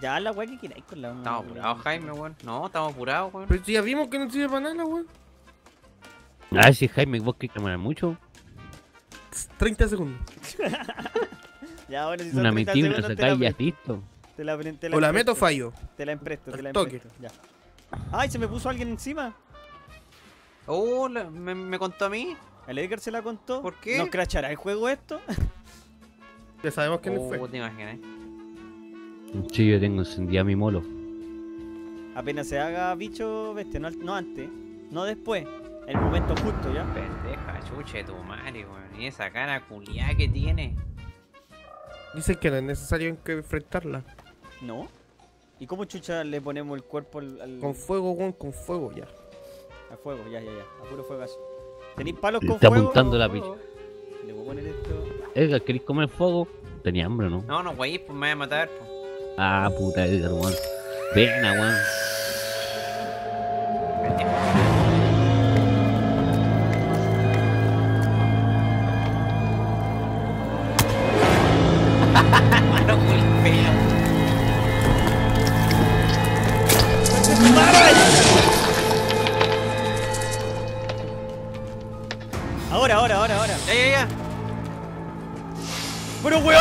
Ya, la weá que queráis con la weá. Estamos apurados, Jaime, weón. No, estamos apurados, weón. Pero si ya vimos que no sirve para nada, weón. Ah, sí, Jaime, vos que demorar mucho. treinta segundos. Ya, bueno, si son una mentira, se cae ya, listo. Te la, te la o la meto fallo. Te la empresto, te la empresto. Ya. ¡Ay, se me puso alguien encima! ¡Oh! La, me, me contó a mí. ¿El Edgar se la contó? ¿Por qué? ¿No crachará el juego esto? Ya sabemos quién oh, fue. Te imaginas. Sí, yo tengo encendida mi molo. Apenas se haga bicho bestia, no, no antes, no después. El momento justo ya. Pendeja, chuche tu madre, weón. Y esa cara culiada que tiene. Dicen que no es necesario enfrentarla. ¿No? ¿Y cómo chucha le ponemos el cuerpo al...? al... Con fuego, weón, con fuego, ya. A fuego, ya, ya, ya. A puro fuegazo. ¿Tenéis palos con fuego? Está apuntando la picha. ¿Le puedo poner esto? Edgar, ¿querés comer fuego? Tenía hambre, ¿no? No, no, güey, pues me voy a matar, pues. Ah, puta Edgar, weón. Pena, weón.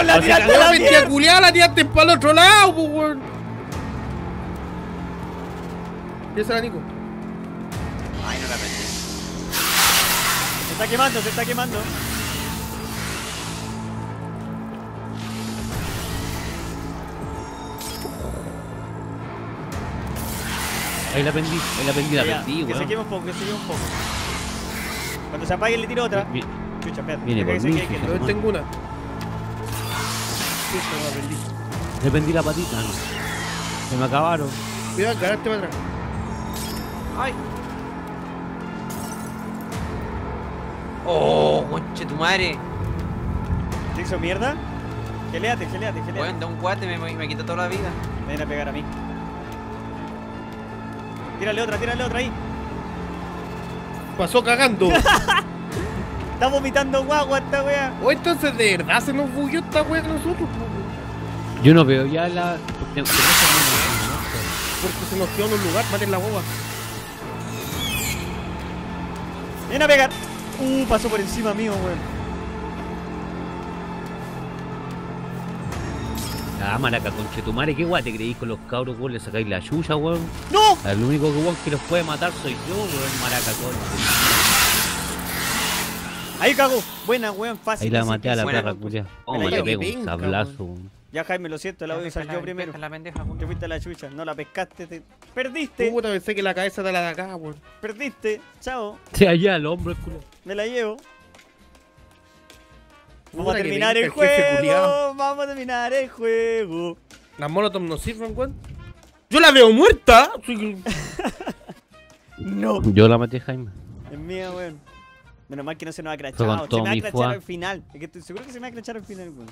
La tiraste, la tía culiada, la tiraste para el otro lado, weón. ¿Y esa la Nico? Ay, no la metí. Se está quemando, se está quemando. Ahí la pendí, ahí la pendí, la pendí, weón. Que se queme un poco, que se queme un poco. Cuando se apague le tiro otra. Mi, chucha, espérate. Mire, por mí, yo tengo una. Le pendí la patita, no. Se me acabaron. Cuidado, cagaste para atrás. Ay. Oh, conche tu madre. ¿Te hizo mierda? Geleate, geleate, geleate. Bueno, da un guate, me, me quitó toda la vida. Me viene a pegar a mí. Tírale otra, tírale otra ahí. Pasó cagando. Está vomitando guagua esta wea. O entonces de verdad se nos bugueó esta wea nosotros. Yo no veo ya la... Porque se nos quedó en un lugar, maten la guagua. Ven a pegar. Uh, pasó por encima mío, weón. Ah, maraca, conchetumare, qué guay, te creís con los cabros, weón, le sacáis la chucha, weón. ¡No! El único weón que los puede matar soy yo, weón, maraca, weón. Ahí cagó. Buena, weón, fácil. Ahí la maté a la perra, culia. Oh, me le pego un sablazo, weón. Ya, Jaime, lo siento, la voy a usar yo primero. Te fuiste a la chucha, no la pescaste, te... Perdiste. Puta, pensé que la cabeza te la de acá, weón. Perdiste, chao. Te allá el hombro, culo. Me la llevo. Vamos a terminar el juego, vamos a terminar el juego. Las molotov no sirven, weón. Yo la veo muerta. No. Yo la maté, Jaime. Es mía, weón. Menos mal que no se nos ha crachado. Se me va a crachar al final. Es que estoy seguro que se me va a crachar al final, weón.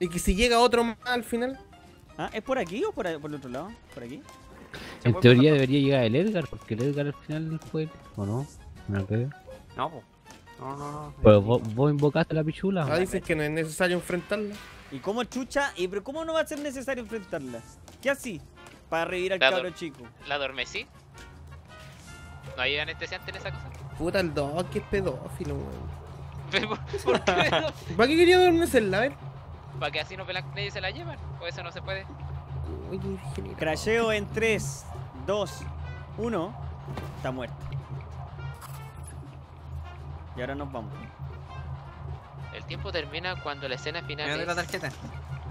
¿Y que si llega otro más al final? Ah, ¿es por aquí o por, ahí, por el otro lado? ¿Por aquí? En teoría debería llegar el Edgar, porque el Edgar al final del juego, ¿o no? No, no. No, no, no. Pero vos, vos invocaste a la pichula. Ah, dices que no es necesario enfrentarla. ¿Y cómo chucha? ¿Y pero cómo no va a ser necesario enfrentarla? ¿Qué así? Para revivir al cabro chico. ¿La adormecí? ¿No hay anestesiante en esa cosa? Puta, el Doc es pedófilo, weón. ¿Por qué pedófilo? ¿Para qué quería adormecerla, a ver? Para que así no y se la llevan. O eso no se puede. Crasheo en tres, dos, uno. Está muerto. Y ahora nos vamos. El tiempo termina cuando la escena final. Dale es... la tarjeta.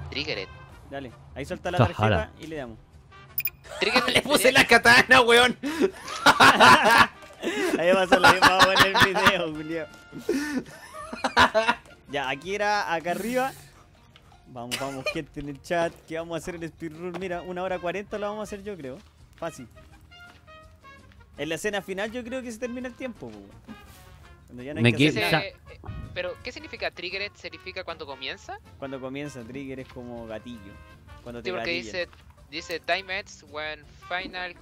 Triggered. Dale, ahí suelta la tarjeta Sahara. Y le damos. Triggered. Le puse la katana, weón. Ahí pasó la misma buena el video, Julio. Ya, aquí era, acá arriba. Vamos, vamos, gente en el chat. Que vamos a hacer el speedrun. Mira, una hora cuarenta lo vamos a hacer, yo creo. Fácil. En la escena final, yo creo que se termina el tiempo, weón. No me que ese, pero, ¿qué significa trigger? ¿Significa cuando comienza? Cuando comienza, trigger es como gatillo. Cuando te sí, porque dice, dice time ends when final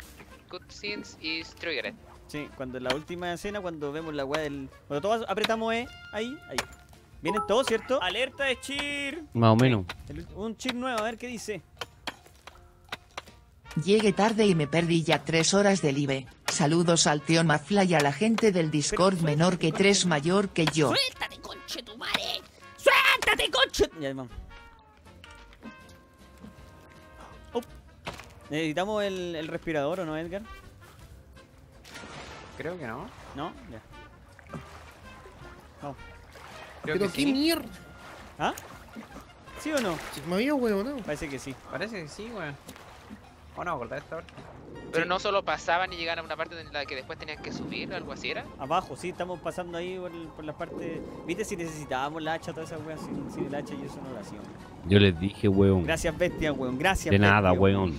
cutscenes is triggered. Sí, cuando la última escena, cuando vemos la weá del... Cuando todos apretamos E, ahí, ahí. Vienen todos, ¿cierto? Alerta de cheer. Más o menos. El, un cheer nuevo, a ver qué dice. Llegué tarde y me perdí ya tres horas del I B E. Saludos al tío Mafla y a la gente del Discord menor que tres mayor que yo. ¡Suéltate, conche tu madre! ¡Suéltate, conche! Ya, vamos. Oh. ¿Necesitamos el, el respirador o no, Edgar? Creo que no. ¿No? Ya. No. Creo ¿Pero que qué sí. mierda? ¿Ah? ¿Sí o no? Me había huevo, ¿no? Parece que sí. Parece que sí, weón. ¿O no? ¿Cortar esta hora? Pero no solo pasaban y llegaban a una parte en la que después tenían que subir o algo así, ¿era? Abajo, sí, estamos pasando ahí por, el, por la parte... ¿Viste si necesitábamos la hacha, todas esas weas? Sin, sin el hacha y eso no lo hacíamos. Yo les dije, weón. Gracias, bestia, weón. Gracias, De bestia, nada, weón.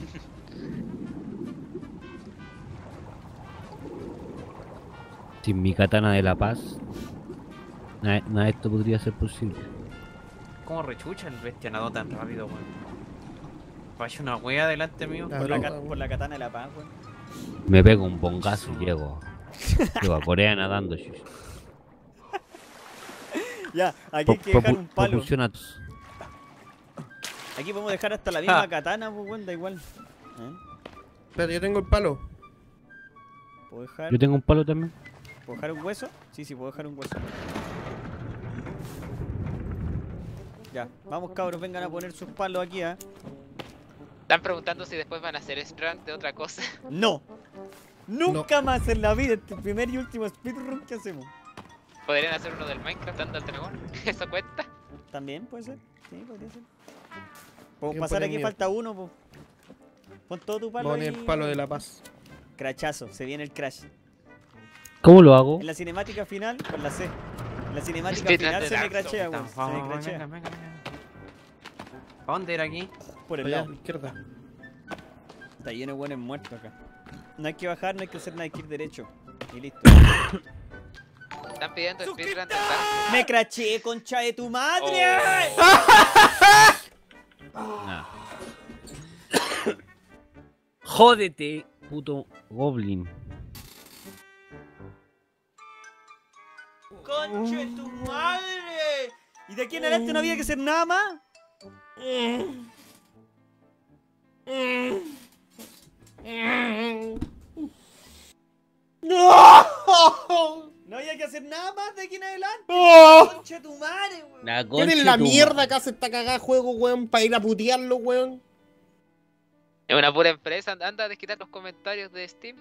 Sin mi katana de la paz, nada, nada de esto podría ser posible. ¿Cómo rechucha el bestia nadó tan rápido, weón? Vaya una wea delante mío. Por la, por la katana de la paz, weón. Me pego un bongazo y llego. Llego a Corea nadando. Ya, aquí hay que dejar un palo. Aquí podemos dejar hasta la misma ah. katana, pues weón, da igual. ¿Eh? Espera, yo tengo el palo. ¿Puedo dejar? Yo tengo un palo también. ¿Puedo dejar un hueso? Sí, sí, puedo dejar un hueso. Ya, vamos cabros, vengan a poner sus palos aquí, ¿eh? Están preguntando si después van a hacer speedrun de otra cosa. No. Nunca no. más en la vida. Este primer y último speedrun que hacemos. ¿Podrían hacer uno del Minecraft dando al dragón? ¿Eso cuenta? También puede ser. Sí, podría ser. Puedo pasar aquí, miedo. Falta uno. Po. Pon todo tu palo. Pon el palo de la paz. Crachazo, se viene el crash. ¿Cómo lo hago? En la cinemática final, con la C. En la cinemática Speed final se me crachea, güey. Se me crachea. ¿A dónde era aquí? Por el Allá, lado. Izquierda. Está lleno de buenos muertos acá. No hay que bajar, no hay que hacer nada, hay que ir derecho. Y listo. Están pidiendo speedrun. Me craché, concha de tu madre. Oh. No. Jódete. puto goblin. ¡Conche de tu madre! ¿Y de aquí en adelante no había que hacer nada más? ¡No! No había que hacer nada más de aquí en adelante. ¡Oh! ¡Conche de tu madre, weón! ¿Tienen la mierda que hace esta cagada de juego, weón? Para ir a putearlo, weón. Es una pura empresa. Anda a desquitar los comentarios de Steam.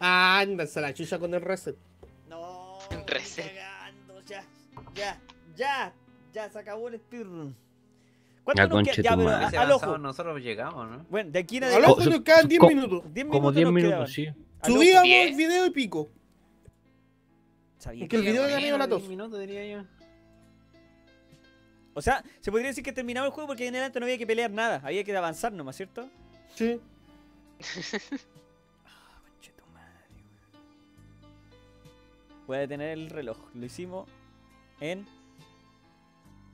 Ah, ándase la chucha con el reset. No, reset. Ya, ya, ya, ya, se acabó el speedrun. ¿Cuánto nos queda? Ya, pero a, al ojo. Nosotros llegamos, ¿no? Bueno, de aquí en adelante. Al ojo nos quedan diez minutos. Como diez minutos, sí. Subíamos el video y pico. Porque el video de Danilo la tos. diez minutos, diría yo. O sea, se podría decir que terminaba el juego porque en adelante no había que pelear nada. Había que avanzar nomás, ¿cierto? Sí. Voy a detener el reloj. Lo hicimos en...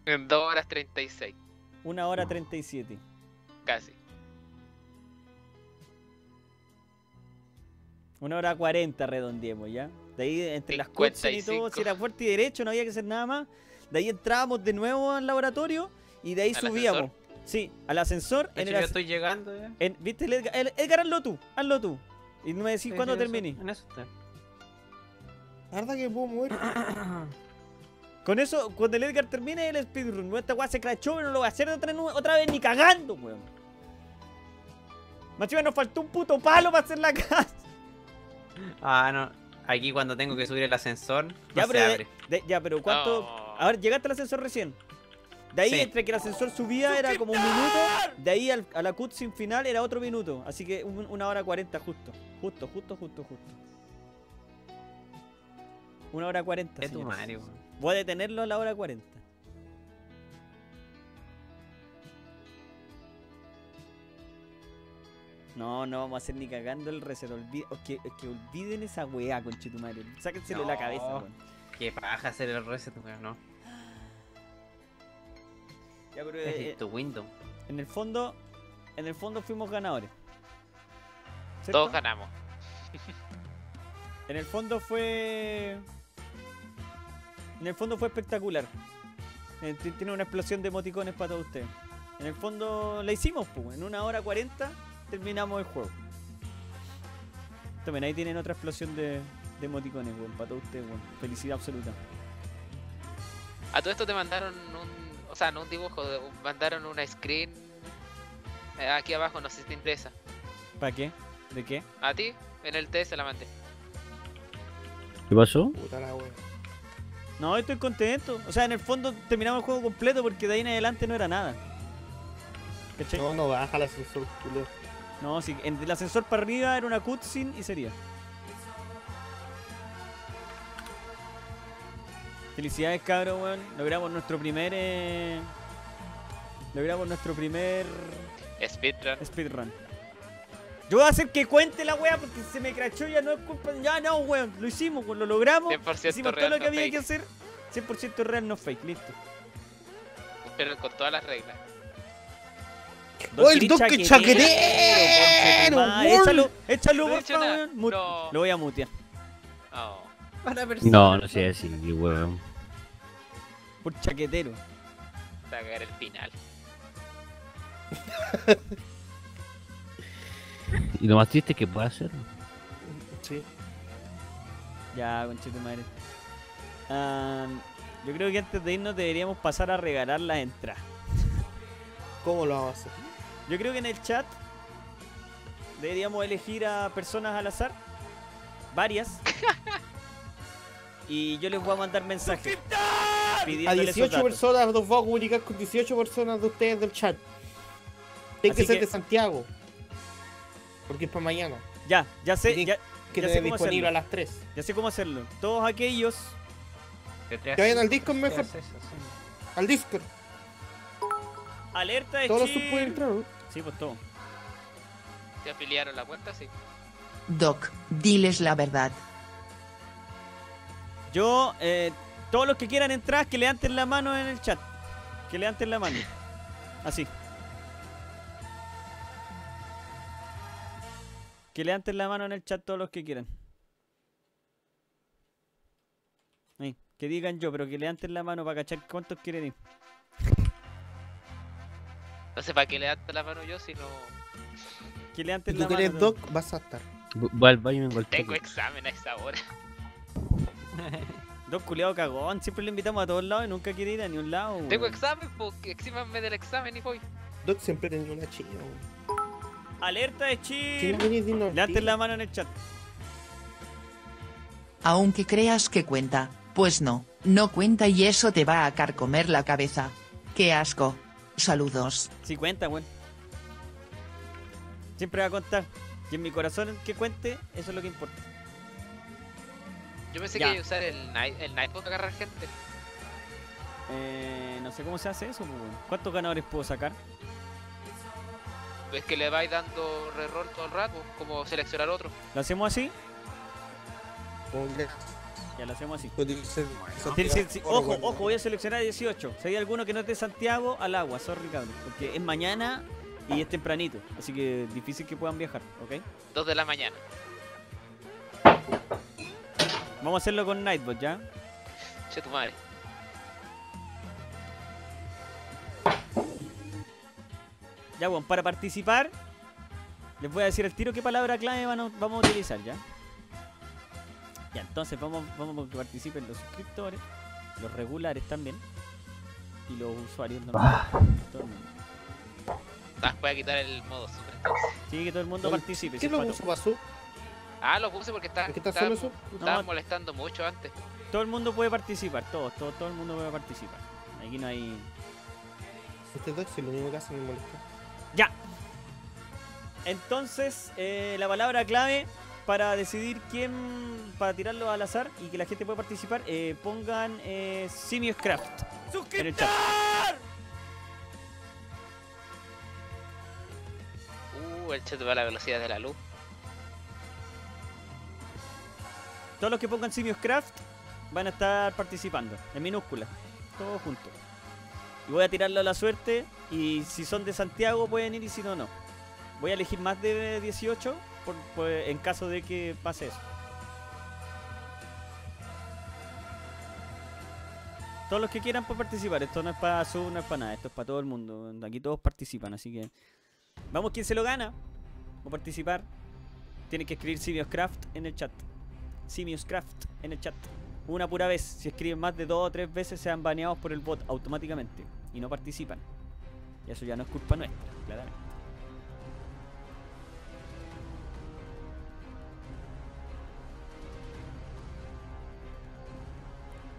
En dos horas treinta y seis. una hora treinta y siete. Casi. una hora cuarenta redondeemos, ¿ya? De ahí, entre las cuatro y todo, si era fuerte y derecho, no había que hacer nada más. De ahí entrábamos de nuevo al laboratorio y de ahí subíamos. Ascensor. Sí, al ascensor. En el as... yo estoy llegando, ¿eh? En... ¿Viste, el Edgar? El Edgar, hazlo tú, hazlo tú. Y no me decís sí, cuándo terminé. En eso está. La verdad que puedo mover. Con eso, cuando el Edgar termine el speedrun, esta weá se crachó y no lo va a hacer otra, otra vez ni cagando, weón. Más nos faltó un puto palo para hacer la casa. Ah, no. Aquí cuando tengo que subir el ascensor, no ya, se pero abre. De, de, ya, pero ¿cuánto? Oh. A ver, llegaste al ascensor recién. De ahí, sí. Entre que el ascensor subía era como un minuto. De ahí al, a la cutscene final era otro minuto. Así que un, una hora cuarenta justo. Justo, justo, justo, justo. una hora cuarenta. Es tu madre, bro. Voy a detenerlo a la hora cuarenta. No, no vamos a hacer ni cagando el reset. Olvide, que, que olviden esa weá, conchetumare. Sáquenselo de no, la cabeza, weón. Qué paja hacer el reset, weón, no. Ya, pero, eh, eh, tu window. En el fondo. En el fondo fuimos ganadores. ¿Cierto? Todos ganamos. En el fondo fue. En el fondo fue espectacular. Tiene una explosión de emoticones para todos ustedes. En el fondo la hicimos, pues. En una hora cuarenta terminamos el juego. Tomen, ahí tienen otra explosión de, de emoticones, weón, para todos ustedes, weón. Felicidad absoluta. A todo esto te mandaron un. O sea, no un dibujo, mandaron una screen eh, aquí abajo, no sé si te interesa. ¿Para qué? ¿De qué? A ti, en el T S la mandé. ¿Qué pasó? Puta la wea. No, estoy contento. O sea, en el fondo terminamos el juego completo porque de ahí en adelante no era nada. ¿Cachai? No, no baja el ascensor, culo. No, sí, en el ascensor para arriba era una cutscene y sería. Felicidades, cabrón, weón. Logramos nuestro primer... Eh... Logramos nuestro primer... Speedrun. Speedrun. Yo voy a hacer que cuente la wea porque se me crachó, ya no es culpa. Ya no, weón, lo hicimos, lo logramos. cien por ciento hicimos real, todo lo que no había fake. Que hacer. cien por ciento real, no fake, listo. Pero con todas las reglas. ¡Oh, el Donkey Chaquetero! Échalo, échalo, por favor, weón. No. Lo voy a mutear. Oh. Para no, no sé así, weón. Por chaquetero. Para cagar el final. Y lo más triste es que pueda hacerlo. Sí. Ya, conchito madre. Um, yo creo que antes de irnos deberíamos pasar a regalar las entradas. ¿Cómo lo vamos a hacer? Yo creo que en el chat deberíamos elegir a personas al azar. Varias. Y yo les voy a mandar mensajes. A dieciocho personas nos vamos a comunicar con dieciocho personas de ustedes del chat. Tiene que ser de Santiago. Porque es para mañana. Ya, ya sé. Ya, que ya sé cómo disponible hacerlo. A las tres. Ya sé cómo hacerlo. Todos aquellos. Que vayan al Discord mejor. Al Discord. Alerta de todos los pueden entrar, ¿no? Sí, pues todo. ¿Te afiliaron la cuenta? Sí. Doc, diles la verdad. Yo, eh, todos los que quieran entrar, que levanten la mano en el chat. Que levanten la mano. Así. Que levanten la mano en el chat todos los que quieran. Ahí, que digan yo, pero que levanten la mano para cachar cuántos quieren ir. No sé, ¿para qué levanten la mano yo si no...? Que levanten la mano. Si tú quieres doc, vas a estar. Tengo examen a esa hora. Doc culiado cagón, siempre lo invitamos a todos lados y nunca quiere ir a ni un lado. Tengo examen, porque exímanme del examen y voy. Doc siempre tenía una chilla. ¡Alerta de chill! Levanten la mano en el chat. Aunque creas que cuenta, pues no, no cuenta y eso te va a carcomer la cabeza. ¡Qué asco! Saludos. Sí cuenta, bueno. Siempre va a contar. Y en mi corazón que cuente, eso es lo que importa. Yo pensé ya. que iba a usar el, el Nightbot para agarrar gente. Eh, no sé cómo se hace eso, pues. ¿Cuántos ganadores puedo sacar? Es que le vais dando reroll todo el rato, como seleccionar otro. ¿Lo hacemos así? Ya lo hacemos así. Sí, sí, sí. Ojo, ojo, voy a seleccionar dieciocho. Si hay alguno que no esté de Santiago, al agua, sorry, cabrón. Porque es mañana y es tempranito, así que difícil que puedan viajar, ¿ok? dos de la mañana. Vamos a hacerlo con Nightbot, ¿ya? Che tu madre. Ya, bueno, para participar, les voy a decir el tiro qué palabra clave van a, vamos a utilizar, ¿ya? Ya, entonces vamos, vamos a que participen los suscriptores, los regulares también, y los usuarios normales. Todo el mundo. Ah, voy a quitar el modo super entonces. Sí, que todo el mundo Oye, participe. ¿Qué lo puso Basú? Ah, lo puse porque estaban no, molestando mucho antes. Todo el mundo puede participar, todos, todo, todo el mundo puede participar. Aquí no hay... Este doc si lo único que hace me molesta. Ya. Entonces, eh, la palabra clave... Para decidir quién, para tirarlo al azar y que la gente pueda participar, eh, pongan eh, Simioscraft en el chat. Uh, el chat va a la velocidad de la luz. Todos los que pongan Simioscraft van a estar participando, en minúscula, todos juntos. Y voy a tirarlo a la suerte y si son de Santiago pueden ir y si no, no. Voy a elegir más de dieciocho. Por, por, en caso de que pase eso. Todos los que quieran pueden participar. Esto no es para sub, no es para nada. Esto es para todo el mundo. Aquí todos participan, así que... Vamos, ¿quién se lo gana? Va a participar. Tienen que escribir Simioscraft en el chat. Simioscraft en el chat. Una pura vez. Si escriben más de dos o tres veces sean baneados por el bot automáticamente. Y no participan. Y eso ya no es culpa nuestra, claramente.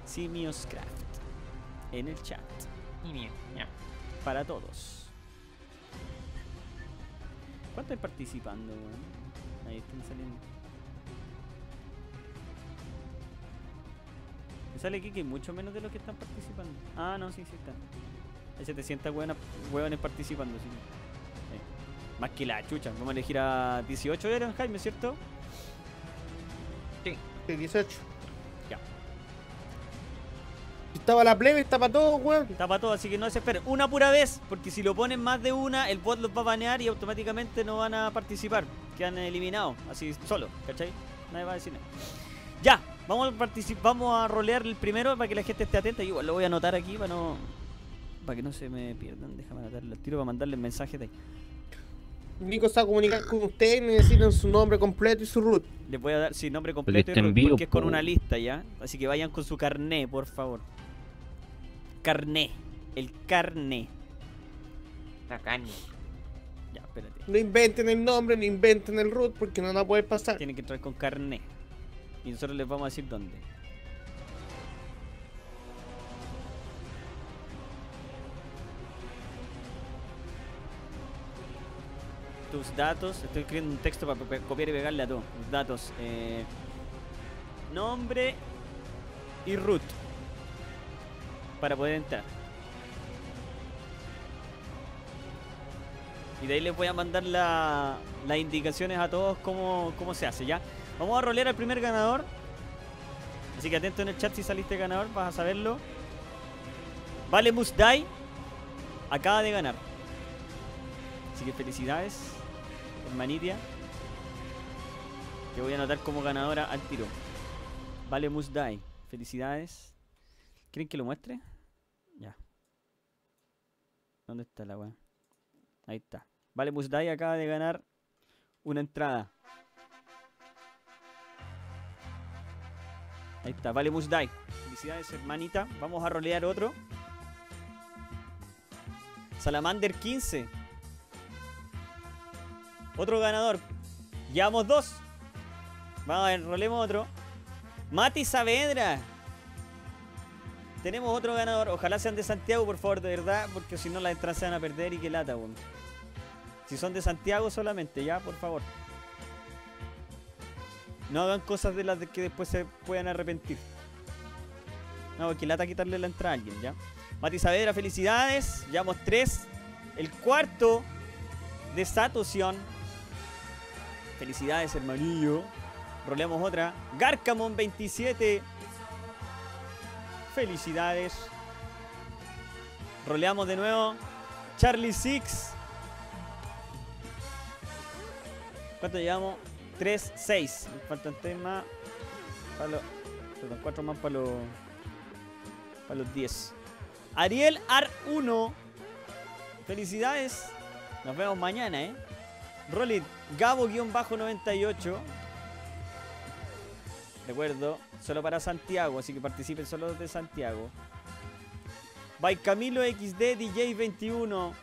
Simioscraft en el chat para todos. ¿Cuánto hay participando? Bueno? Ahí están saliendo. Me sale aquí que hay mucho menos de los que están participando. Ah, no, sí, sí están. Hay setecientos huevones participando, sí. Eh. Más que la chucha. Vamos a elegir a dieciocho, ¿eran, Jaime, cierto? Sí, dieciocho. Ya. Estaba la plebe, está para todo, weón. Está para todo, así que no desesperen. Una pura vez, porque si lo ponen más de una, el bot los va a banear y automáticamente no van a participar. Quedan eliminados, así solo, ¿cachai? Nadie va a decir nada. Ya, vamos a participar, vamos a rolear el primero para que la gente esté atenta. Yo igual lo voy a anotar aquí para no. Para que no se me pierdan. Déjame anotarlo al tiro para mandarle mensajes de ahí. Nico está a comunicar con ustedes, necesitan su nombre completo y su root. Les voy a dar, sí, nombre completo y root, porque es con una lista ya. Así que vayan con su carné, por favor. Carné, el carné. La carne. Ya, espérate. No inventen el nombre, no inventen el root porque no la puede pasar. Tienen que entrar con carné. Y nosotros les vamos a decir dónde. Tus datos. Estoy escribiendo un texto para copiar y pegarle a todo. Tus datos. Eh, nombre y root. Para poder entrar. Y de ahí les voy a mandar la, las indicaciones a todos cómo, cómo se hace, ¿ya? Vamos a rolear al primer ganador. Así que atento en el chat si saliste ganador, vas a saberlo. Vale Musdai acaba de ganar. Así que felicidades, hermanitia. que voy a anotar como ganadora al tiro. Vale, Must Die. Felicidades. ¿Quieren que lo muestre? Ya. ¿Dónde está la weá? Ahí está. Vale, Must Die acaba de ganar una entrada. Ahí está, vale, Must Die. Felicidades, hermanita. Vamos a rolear otro. Salamander quince. Otro ganador. Llevamos dos. Vamos a ver, rolemos otro. Mati Saavedra. Tenemos otro ganador. Ojalá sean de Santiago, por favor, de verdad. Porque si no, las entradas se van a perder y qué lata, bueno. Si son de Santiago solamente, ya, por favor. No hagan cosas de las que después se puedan arrepentir. No, porque lata quitarle la entrada a alguien, ya. Mati Saavedra, felicidades. Llevamos tres. El cuarto de Satución. Felicidades, hermanillo. Roleamos otra. Garcamon veintisiete. Felicidades. Roleamos de nuevo. Charlie Six. ¿Cuánto llevamos? tres, seis. Me faltan tres más. Palo. Perdón, cuatro más para los. Para los diez. Ariel Ar uno. Felicidades. Nos vemos mañana, eh. Rolit Gabo-noventa y ocho. Recuerdo, solo para Santiago, así que participen solo de Santiago. By Camilo equis de D J veintiuno.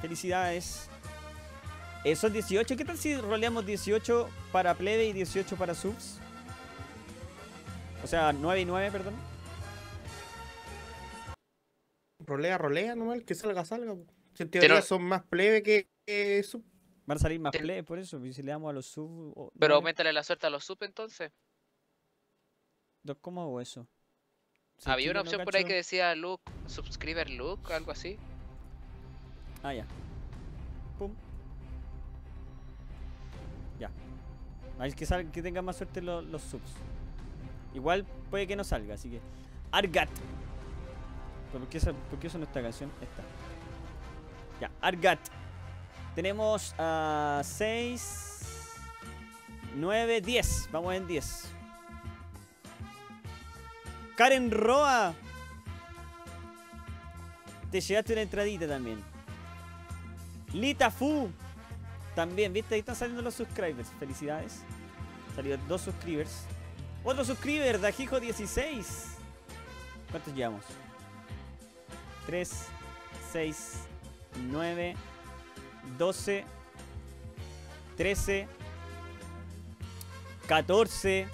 Felicidades. Eh, son dieciocho. ¿Qué tal si roleamos dieciocho para plebe y dieciocho para subs? O sea, nueve y nueve, perdón. Rolea, rolea, nomás, el que salga, salga. Si en teoría pero, son más plebe que, que sub. Van a salir más te... plebe, por eso. Si le damos a los sub. Oh, pero no, aumentale la suerte a los sub entonces. ¿Cómo hago eso? Si había una opción no por ahí que decía look, subscriber look, algo así. Ah, ya. Pum. Ya. Hay que, sal que tengan más suerte los, los subs. Igual puede que no salga, así que. Argat. ¿Por qué eso no está canción? Esta. Ya, Argat. Tenemos a seis, nueve, diez. Vamos en diez. Karen Roa. Te llegaste una entradita también. Lita Fu. También, viste, ahí están saliendo los subscribers. Felicidades. Salieron dos subscribers. Otro subscriber, Dajijo dieciséis. ¿Cuántos llevamos? tres, seis, nueve, doce, trece, catorce.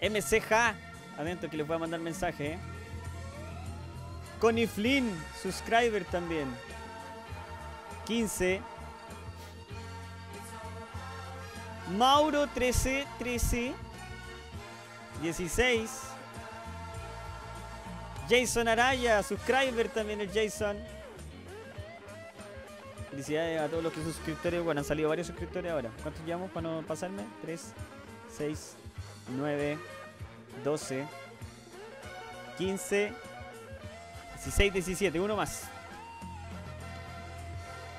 M C J. Adentro que les voy a mandar mensaje, ¿eh? Connie Flynn, subscriber también. quince. Mauro trece, trece. dieciséis. Jason Araya, subscriber también el Jason. Felicidades a todos los que son suscriptores. Bueno, han salido varios suscriptores ahora. ¿Cuántos llevamos para no pasarme? tres, seis, nueve, doce, quince, dieciséis, diecisiete. Uno más.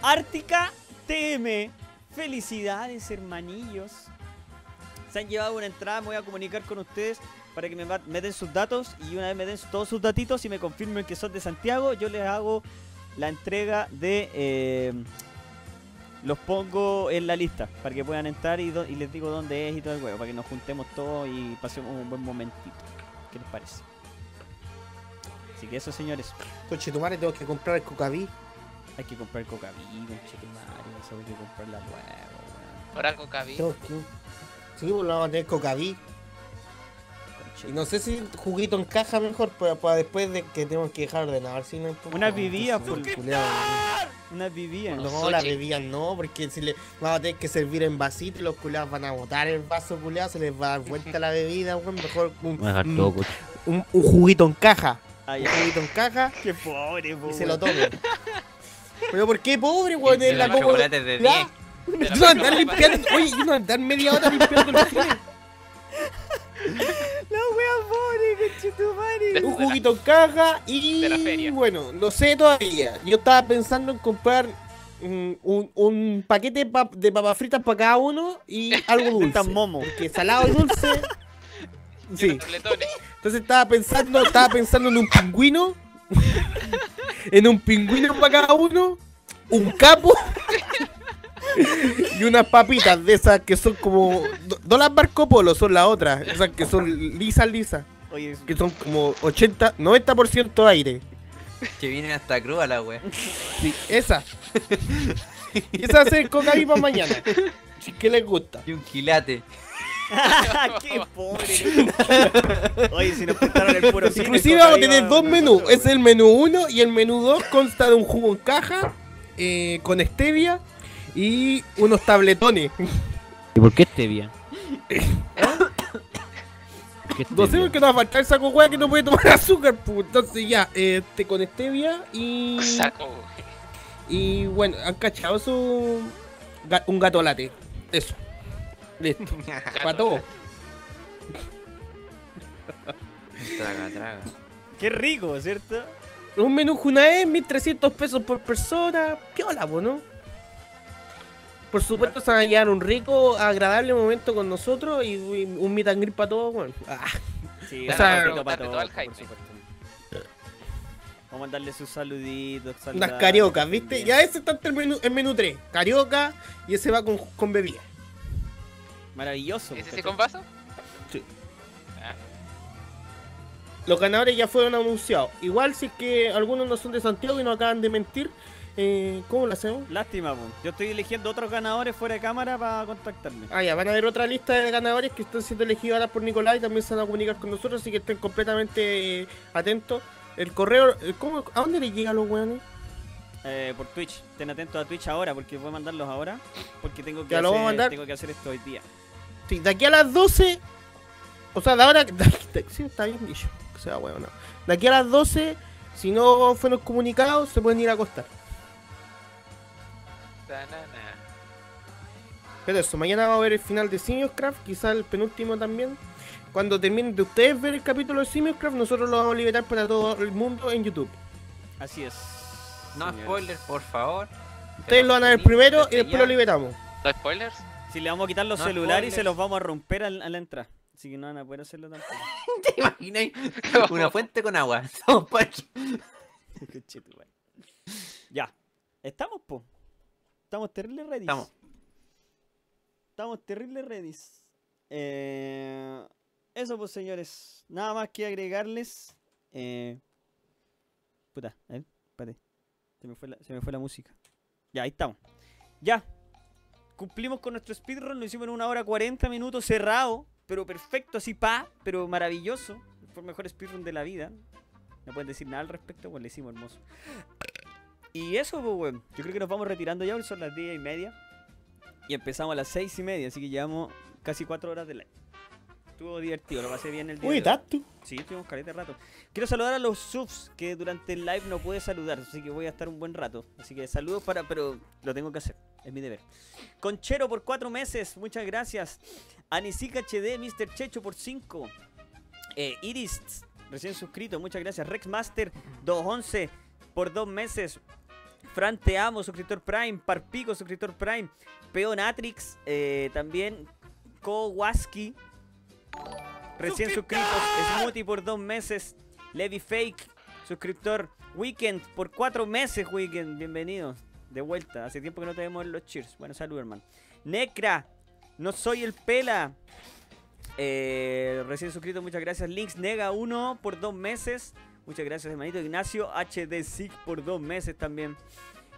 Ártica T M. Felicidades, hermanillos. Se han llevado una entrada. Me voy a comunicar con ustedes para que me, me den sus datos, y una vez me den todos sus datitos y me confirmen que son de Santiago, yo les hago la entrega de... Eh, los pongo en la lista para que puedan entrar y, do, y les digo dónde es y todo el huevo, para que nos juntemos todos y pasemos un buen momentito. ¿Qué les parece? Así que eso, señores. Conchetumare, tengo que comprar el cocaví. Hay que comprar el cocaví, conchetumare, no sabemos que comprar la huevo. ¿Ahora cocaví? Sí, pues vamos a tener cocaví. Y no sé si juguito en caja mejor, para, para después de que tenemos que dejar de ordenar. Si no, una bebida, por una bebida. No, la bebida no, porque si le vamos a tener que servir en vasito y los culados van a botar el vaso culado, se les va a dar vuelta la bebida, weón. Mejor un, un, un, un juguito en caja. Ay, un juguito en caja. Qué pobre, pobre. Y se lo tomen. Pero ¿por qué pobre, weón? De la chocolates de diez. No andar limpiando, oye, no andar media hora limpiando el cine. La wea pobre, conchetumare. Un juguito en caja y... de la feria. Bueno, no sé todavía. Yo estaba pensando en comprar un, un, un paquete de, pap de papas fritas para cada uno y algo dulce. Momo. Que salado y dulce. Sí. Entonces estaba pensando, estaba pensando en un pingüino. En un pingüino para cada uno. Un capo. Y unas papitas de esas que son como... No las Marco Polo, son las otras. Esas que son lisas, lisas. Oye, que son como ochenta, noventa por ciento aire. Que vienen hasta cruda la wea. Sí, esa. Y esa se cocaína para mañana. ¿Qué les gusta? Y un quilate. ¡Qué pobre! Oye, si nos pintaron el puro cine. Inclusive vamos a tener dos menús. Es el menú uno y el menú dos consta de un jugo en caja eh, con stevia y unos tabletones. ¿Y por qué stevia? No sé, porque no va a faltar el saco hueá que no puede tomar azúcar, pues. Entonces ya, eh, te con stevia y... Saco. Y bueno, han cachado su... un gato latte. Eso. Listo. Para todo. Traga, traga. Qué rico, ¿cierto? Un menú Junae, mil trescientos pesos por persona. Piola, pues, ¿no? Por supuesto se van a llevar un rico, agradable momento con nosotros y un meet and greet para todos, bueno. Ah. Sí, o sea, rico para todos, todo el hype, por supuesto. Vamos a darle sus saluditos, saludar, unas cariocas, ¿viste? Bien. Ya ese está en el menú, el menú tres, carioca, y ese va con, con bebida. Maravilloso. ¿Ese sí con vaso? Sí. Ah. Los ganadores ya fueron anunciados. Igual si es que algunos no son de Santiago y nos acaban de mentir. Eh, ¿Cómo lo hacemos? Lástima, po. Yo estoy eligiendo otros ganadores fuera de cámara para contactarme. Ah, ya, van a haber otra lista de ganadores que están siendo elegidos ahora por Nicolás y también se van a comunicar con nosotros, así que estén completamente eh, atentos. El correo, eh, ¿cómo, ¿a dónde les llega a los weones? Eh, por Twitch, estén atentos a Twitch ahora porque voy a mandarlos ahora. Porque tengo que, hacer, mandar. Tengo que hacer esto hoy día. Sí, de aquí a las doce, o sea, de ahora. De, de, sí, está bien dicho, o sea, weón, no. De aquí a las doce, si no fueron comunicados, se pueden ir a acostar. Pero eso, mañana va a haber el final de Simioscraft, quizás el penúltimo también. Cuando terminen de ustedes ver el capítulo de Simioscraft, nosotros lo vamos a liberar para todo el mundo en YouTube. Así es. No señores. Spoilers, por favor. Ustedes lo van a ver primero y después ya lo liberamos. ¿No spoilers? Si le vamos a quitar los no celulares spoilers. Y se los vamos a romper a la entrada. Así que no van a poder hacerlo tampoco. ¿Te imaginas? Una fuente con agua. Estamos por aquí. Ya. Estamos, po. Estamos terrible ready. Estamos. Estamos terrible ready. Eh, eso pues señores. Nada más que agregarles. Eh, puta, a ver, espérate. Se me, fue la, se me fue la música. Ya, ahí estamos. Ya. Cumplimos con nuestro speedrun. Lo hicimos en una hora cuarenta minutos cerrado. Pero perfecto, así pa. Pero maravilloso. Fue el mejor speedrun de la vida. No pueden decir nada al respecto, pues lo hicimos hermoso. Y eso, pues, weón. Yo creo que nos vamos retirando ya, son las diez y media. Y empezamos a las seis y media, así que llevamos casi cuatro horas de live. Estuvo divertido, lo pasé bien el día. Uy, ¿tanto? Sí, estuvimos caleta de rato. Quiero saludar a los subs que durante el live no pude saludar, así que voy a estar un buen rato. Así que saludos para... pero lo tengo que hacer, es mi deber. Conchero por cuatro meses, muchas gracias. Anisica H D, mister Checho por cinco. Eh, Iris, recién suscrito, muchas gracias. Rexmaster dos once por dos meses. Fran Te Amo, suscriptor Prime. Parpico, suscriptor Prime. Peonatrix, eh, también Kowaski, recién suscrito. Smoothie por dos meses. Levi Fake, suscriptor. Weekend por cuatro meses, Weekend. Bienvenido, de vuelta. Hace tiempo que no te vemos en los cheers. Bueno, salud, hermano. Necra, no soy el Pela. Eh, recién suscrito, muchas gracias. Links Nega uno por dos meses. Muchas gracias, hermanito Ignacio. H D Sig por dos meses también.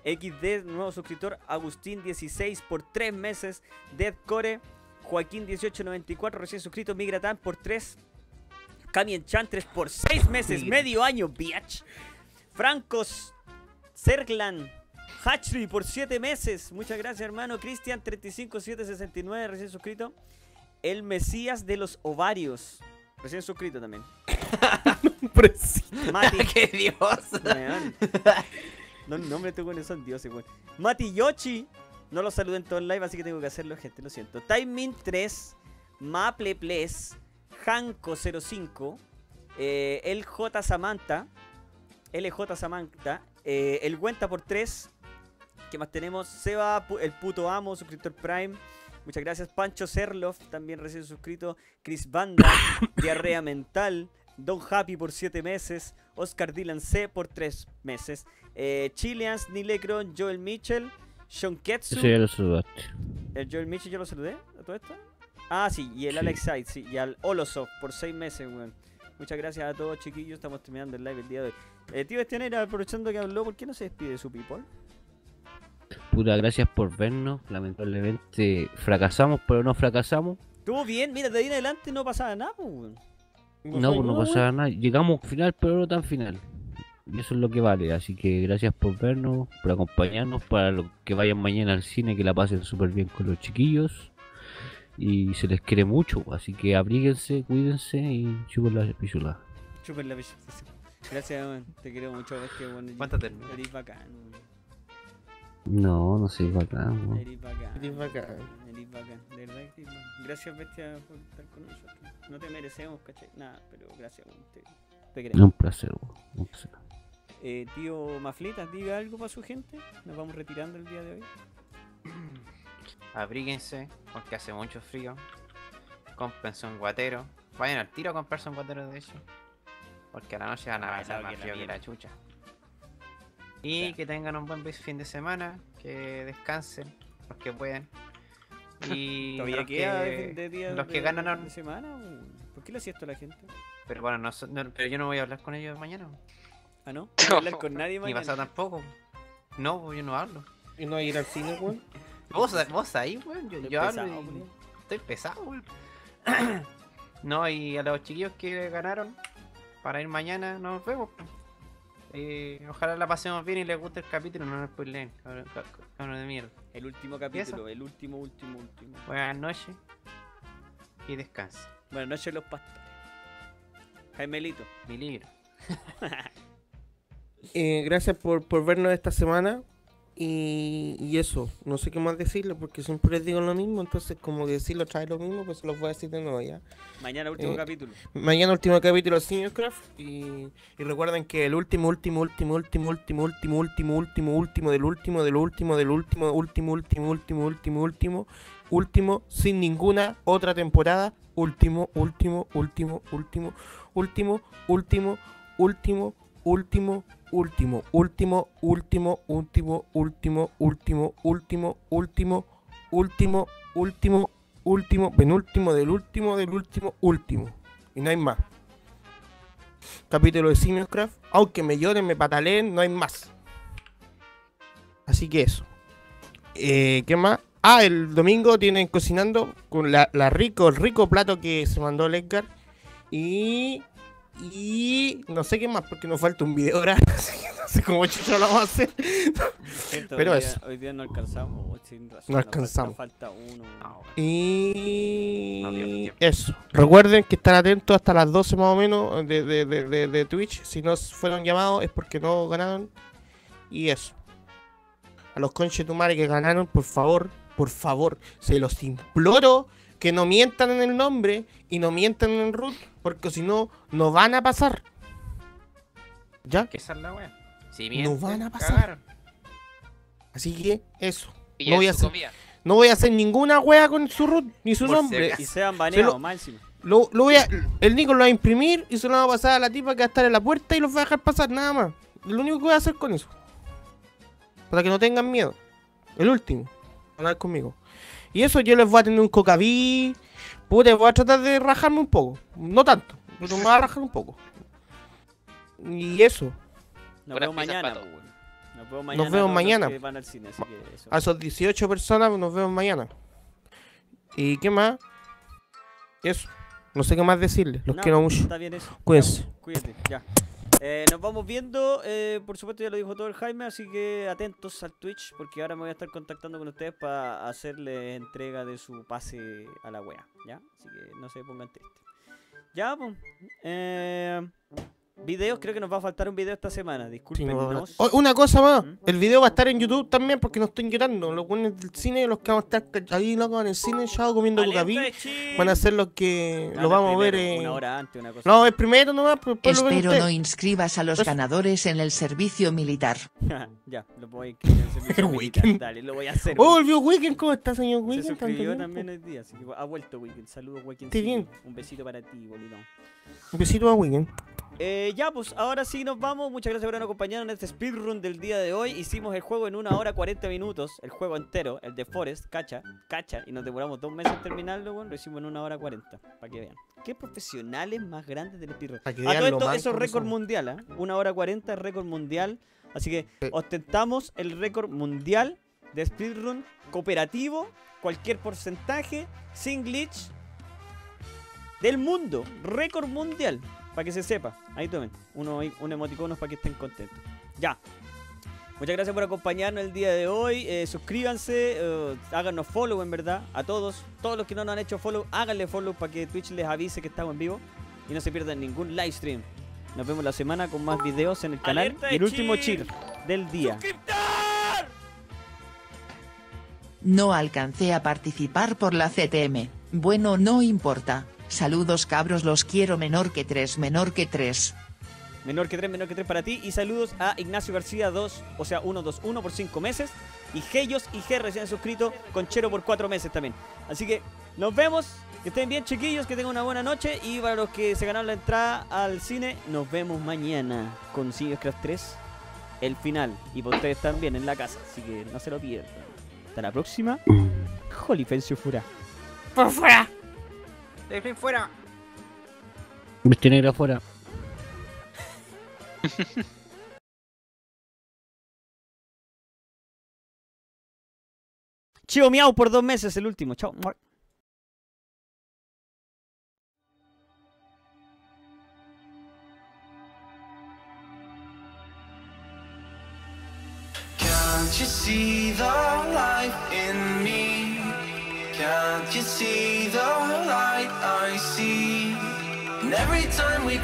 X D, nuevo suscriptor. Agustín dieciséis por tres meses. Deadcore. Joaquín dieciocho noventa y cuatro, recién suscrito. Migratán por tres. Cami Enchantress por seis meses. Medio año, biatch. Francos. Serglan. Hatchery por siete meses. Muchas gracias, hermano. Cristian tres cinco siete seis nueve, recién suscrito. El Mesías de los Ovarios. Recién suscrito también. Mati. ¡Qué dios! No, no me tengo con eso, dioses, weón. Mati Yoshi. No lo saludo en todo el live, así que tengo que hacerlo, gente. Lo siento. Timing tres. Mapleples. Hanco cero cinco. Eh, el J Samantha. L J Samantha. Eh, el Güenta por tres. ¿Qué más tenemos? Seba, el puto amo, suscriptor Prime. Muchas gracias. Pancho Serloff, también recién suscrito. Chris Banda, Diarrea Mental. Don Happy por siete meses. Oscar Dylan C por tres meses. Eh, Chileans, Nilecron, Joel Mitchell. Sean Ketsu. Sí, lo saludaste. ¿El Joel Mitchell yo lo saludé? ¿A todo esto? Ah, sí. Y el sí. Alex Said, sí. Y al Olosov por seis meses, weón. Muchas gracias a todos, chiquillos. Estamos terminando el live el día de hoy. Eh, tío Estianera, aprovechando que habló, ¿por qué no se despide su people? Puta, gracias por vernos. Lamentablemente fracasamos, pero no fracasamos. Estuvo bien, mira, de ahí en adelante no pasaba nada, weón. No, no, pues no pasaba nada. Llegamos al final, pero no tan final. Y eso es lo que vale. Así que gracias por vernos, por acompañarnos, para los que vayan mañana al cine, que la pasen súper bien con los chiquillos. Y se les quiere mucho. Así que abríguense, cuídense y chupen la pichula. Chupen la pichula. Gracias, man. Te quiero mucho. Es que, bueno, ¿cuánto termina? Eres bacán, no, no sé, bacán. Man. Eres bacán. Eres bacán. Eres bacán. De verdad que gracias, bestia, por estar con nosotros. No te merecemos, ¿cachai? Nada, pero gracias, man. Te... Un placer, un placer. Eh, tío Mafletas, diga algo para su gente. Nos vamos retirando el día de hoy. Abríguense, porque hace mucho frío. Cómpense un guatero. Vayan al tiro a comprarse un guatero, de hecho. Porque a la noche van a pasar más frío que la chucha. Y ya, que tengan un buen fin de semana. Que descansen los que puedan. Y los que, de día, los que de, ganan de, de semana. ¿Por qué le hacía esto a la gente? Pero bueno, no, no, pero yo no voy a hablar con ellos mañana. ¿Ah, no? No voy a hablar con nadie mañana. Ni pasado tampoco. No, yo no hablo. ¿Y no voy a ir al cine, weón? ¿Vos, vos ahí, weón? Yo, yo hablo pesado, y... Estoy pesado, weón. No, y a los chiquillos que ganaron para ir mañana, nos vemos. Eh, ojalá la pasemos bien y les guste el capítulo. No nos spoileen, cabrón de mierda. El último capítulo, el último, último, último. Buenas noches y descansa. Buenas noches, los pastores. Jaimelito, mi libro. eh, gracias por, por vernos esta semana. Y, y eso, no sé qué más decirle, porque siempre les digo lo mismo. Entonces, como decirlo trae lo mismo, pues se los voy a decir de nuevo ya. Mañana, último eh, capítulo. Mañana, último capítulo de Simioscraft. Y, y recuerden que el último, último, último, último, último, último, último, último, último, del último, del último, del último, último, último, último, último, último, último, sin ninguna otra temporada. Último, último, último, último. Último, último, último, último, último, último, último, último, último, último, último, último, último, último, último, penúltimo, del último, del último, último. Y no hay más. Capítulo de Simioscraft. Aunque me lloren, me pataleen, no hay más. Así que eso. Eh, ¿qué más? Ah, el domingo tienen cocinando con la, la rico, el rico plato que se mandó el Edgar. Y, y no sé qué más, porque nos falta un video ahora. No sé cómo chucho lo vamos a hacer. Siento, pero hoy día, eso. Hoy día no alcanzamos. Sin razón, no alcanzamos. Nos falta uno. No, y no, Dios, Dios. Eso. Recuerden que están atentos hasta las doce más o menos de, de, de, de, de Twitch. Si no fueron llamados es porque no ganaron. Y eso. A los conchetumares que ganaron, por favor, por favor, se los imploro. Que no mientan en el nombre y no mientan en el root, porque si no, no van a pasar. ¿Ya? ¿Qué es la wea? Si mienten, no van a pasar. Cagaron. Así que, eso. Y no, voy a hacer, no voy a hacer ninguna wea con su root ni su por nombre. Si y sean baneados, se máximo. Lo, lo voy a, el Nico lo va a imprimir y se lo va a pasar a la tipa que va a estar en la puerta y los va a dejar pasar, nada más. Lo único que voy a hacer con eso. Para que no tengan miedo. El último. Van a ver conmigo. Y eso, yo les voy a tener un cocaví. Puta, voy a tratar de rajarme un poco. No tanto, pero me voy a rajar un poco. Y eso. Nos vemos mañana. Nos vemos mañana. Nos vemos mañana. Van al cine, así que eso. A esos dieciocho personas nos vemos mañana. ¿Y qué más? Eso. No sé qué más decirles. Los no, quiero mucho. Está bien eso. Cuídense. Cuídate, ya. Eh, nos vamos viendo, eh, por supuesto ya lo dijo todo el Jaime, así que atentos al Twitch, porque ahora me voy a estar contactando con ustedes para hacerle entrega de su pase a la wea, ¿ya? Así que no se pongan tristes. Ya, pues. Eh... videos, creo que nos va a faltar un video esta semana, disculpen. Sí, no. oh, una cosa más, ¿Mm? el video va a estar en YouTube también porque nos están llorando. Los buenos del cine, los que van a estar ahí locos en el cine, ya comiendo bucaví, van a ser los que claro, lo vamos primero, a ver. Eh... Una hora antes, una cosa. No, es primero nomás, pero después Espero lo ven ustedes. no inscribas a los pues... ganadores en el servicio militar. Ya, lo voy a inscribir en el servicio militar. Dale, lo voy a hacer. Oh, el Weekend, ¿cómo está, señor Weekend? Se suscribió también el día, así que ha vuelto Weekend. Saludos, Weekend. Bien. Un besito para ti, boludo. Un besito a Weekend. Eh, ya, pues ahora sí nos vamos. Muchas gracias por habernos acompañado en este speedrun del día de hoy. Hicimos el juego en una hora cuarenta minutos. El juego entero, el de Forest, cacha, cacha. Y nos demoramos dos meses en terminarlo, bueno, lo hicimos en una hora cuarenta, para que vean. Qué profesionales más grandes del speedrun. A todo esto, eso es récord mundial, ¿eh? una hora cuarenta, récord mundial. Así que sí. ostentamos el récord mundial de speedrun cooperativo, cualquier porcentaje, sin glitch, del mundo, récord mundial. Para que se sepa, ahí tomen uno, un emoticono para que estén contentos. Ya. Muchas gracias por acompañarnos el día de hoy. Eh, suscríbanse, eh, háganos follow en verdad. A todos, todos los que no nos han hecho follow, háganle follow para que Twitch les avise que estamos en vivo. Y no se pierdan ningún live stream. Nos vemos la semana con más videos en el canal. Y el último cheer del día. No alcancé a participar por la C T M. Bueno, no importa. Saludos cabros, los quiero menor que tres, menor que tres. Menor que tres, menor que tres para ti. Y saludos a Ignacio García dos, o sea, uno dos uno por cinco meses. Y Gellos y G recién suscrito con Chero por cuatro meses también. Así que nos vemos. Que estén bien chiquillos, que tengan una buena noche. Y para los que se ganaron la entrada al cine, nos vemos mañana con Simioscraft tres, el final. Y por ustedes también en la casa, así que no se lo pierdan. Hasta la próxima. Jolifencio Fura. Por fuera. Delfín fuera. Bestia negra fuera. Chivo miau por dos meses el último. Chao. Can't you see the light in me? Can't you see the light I see? And every time we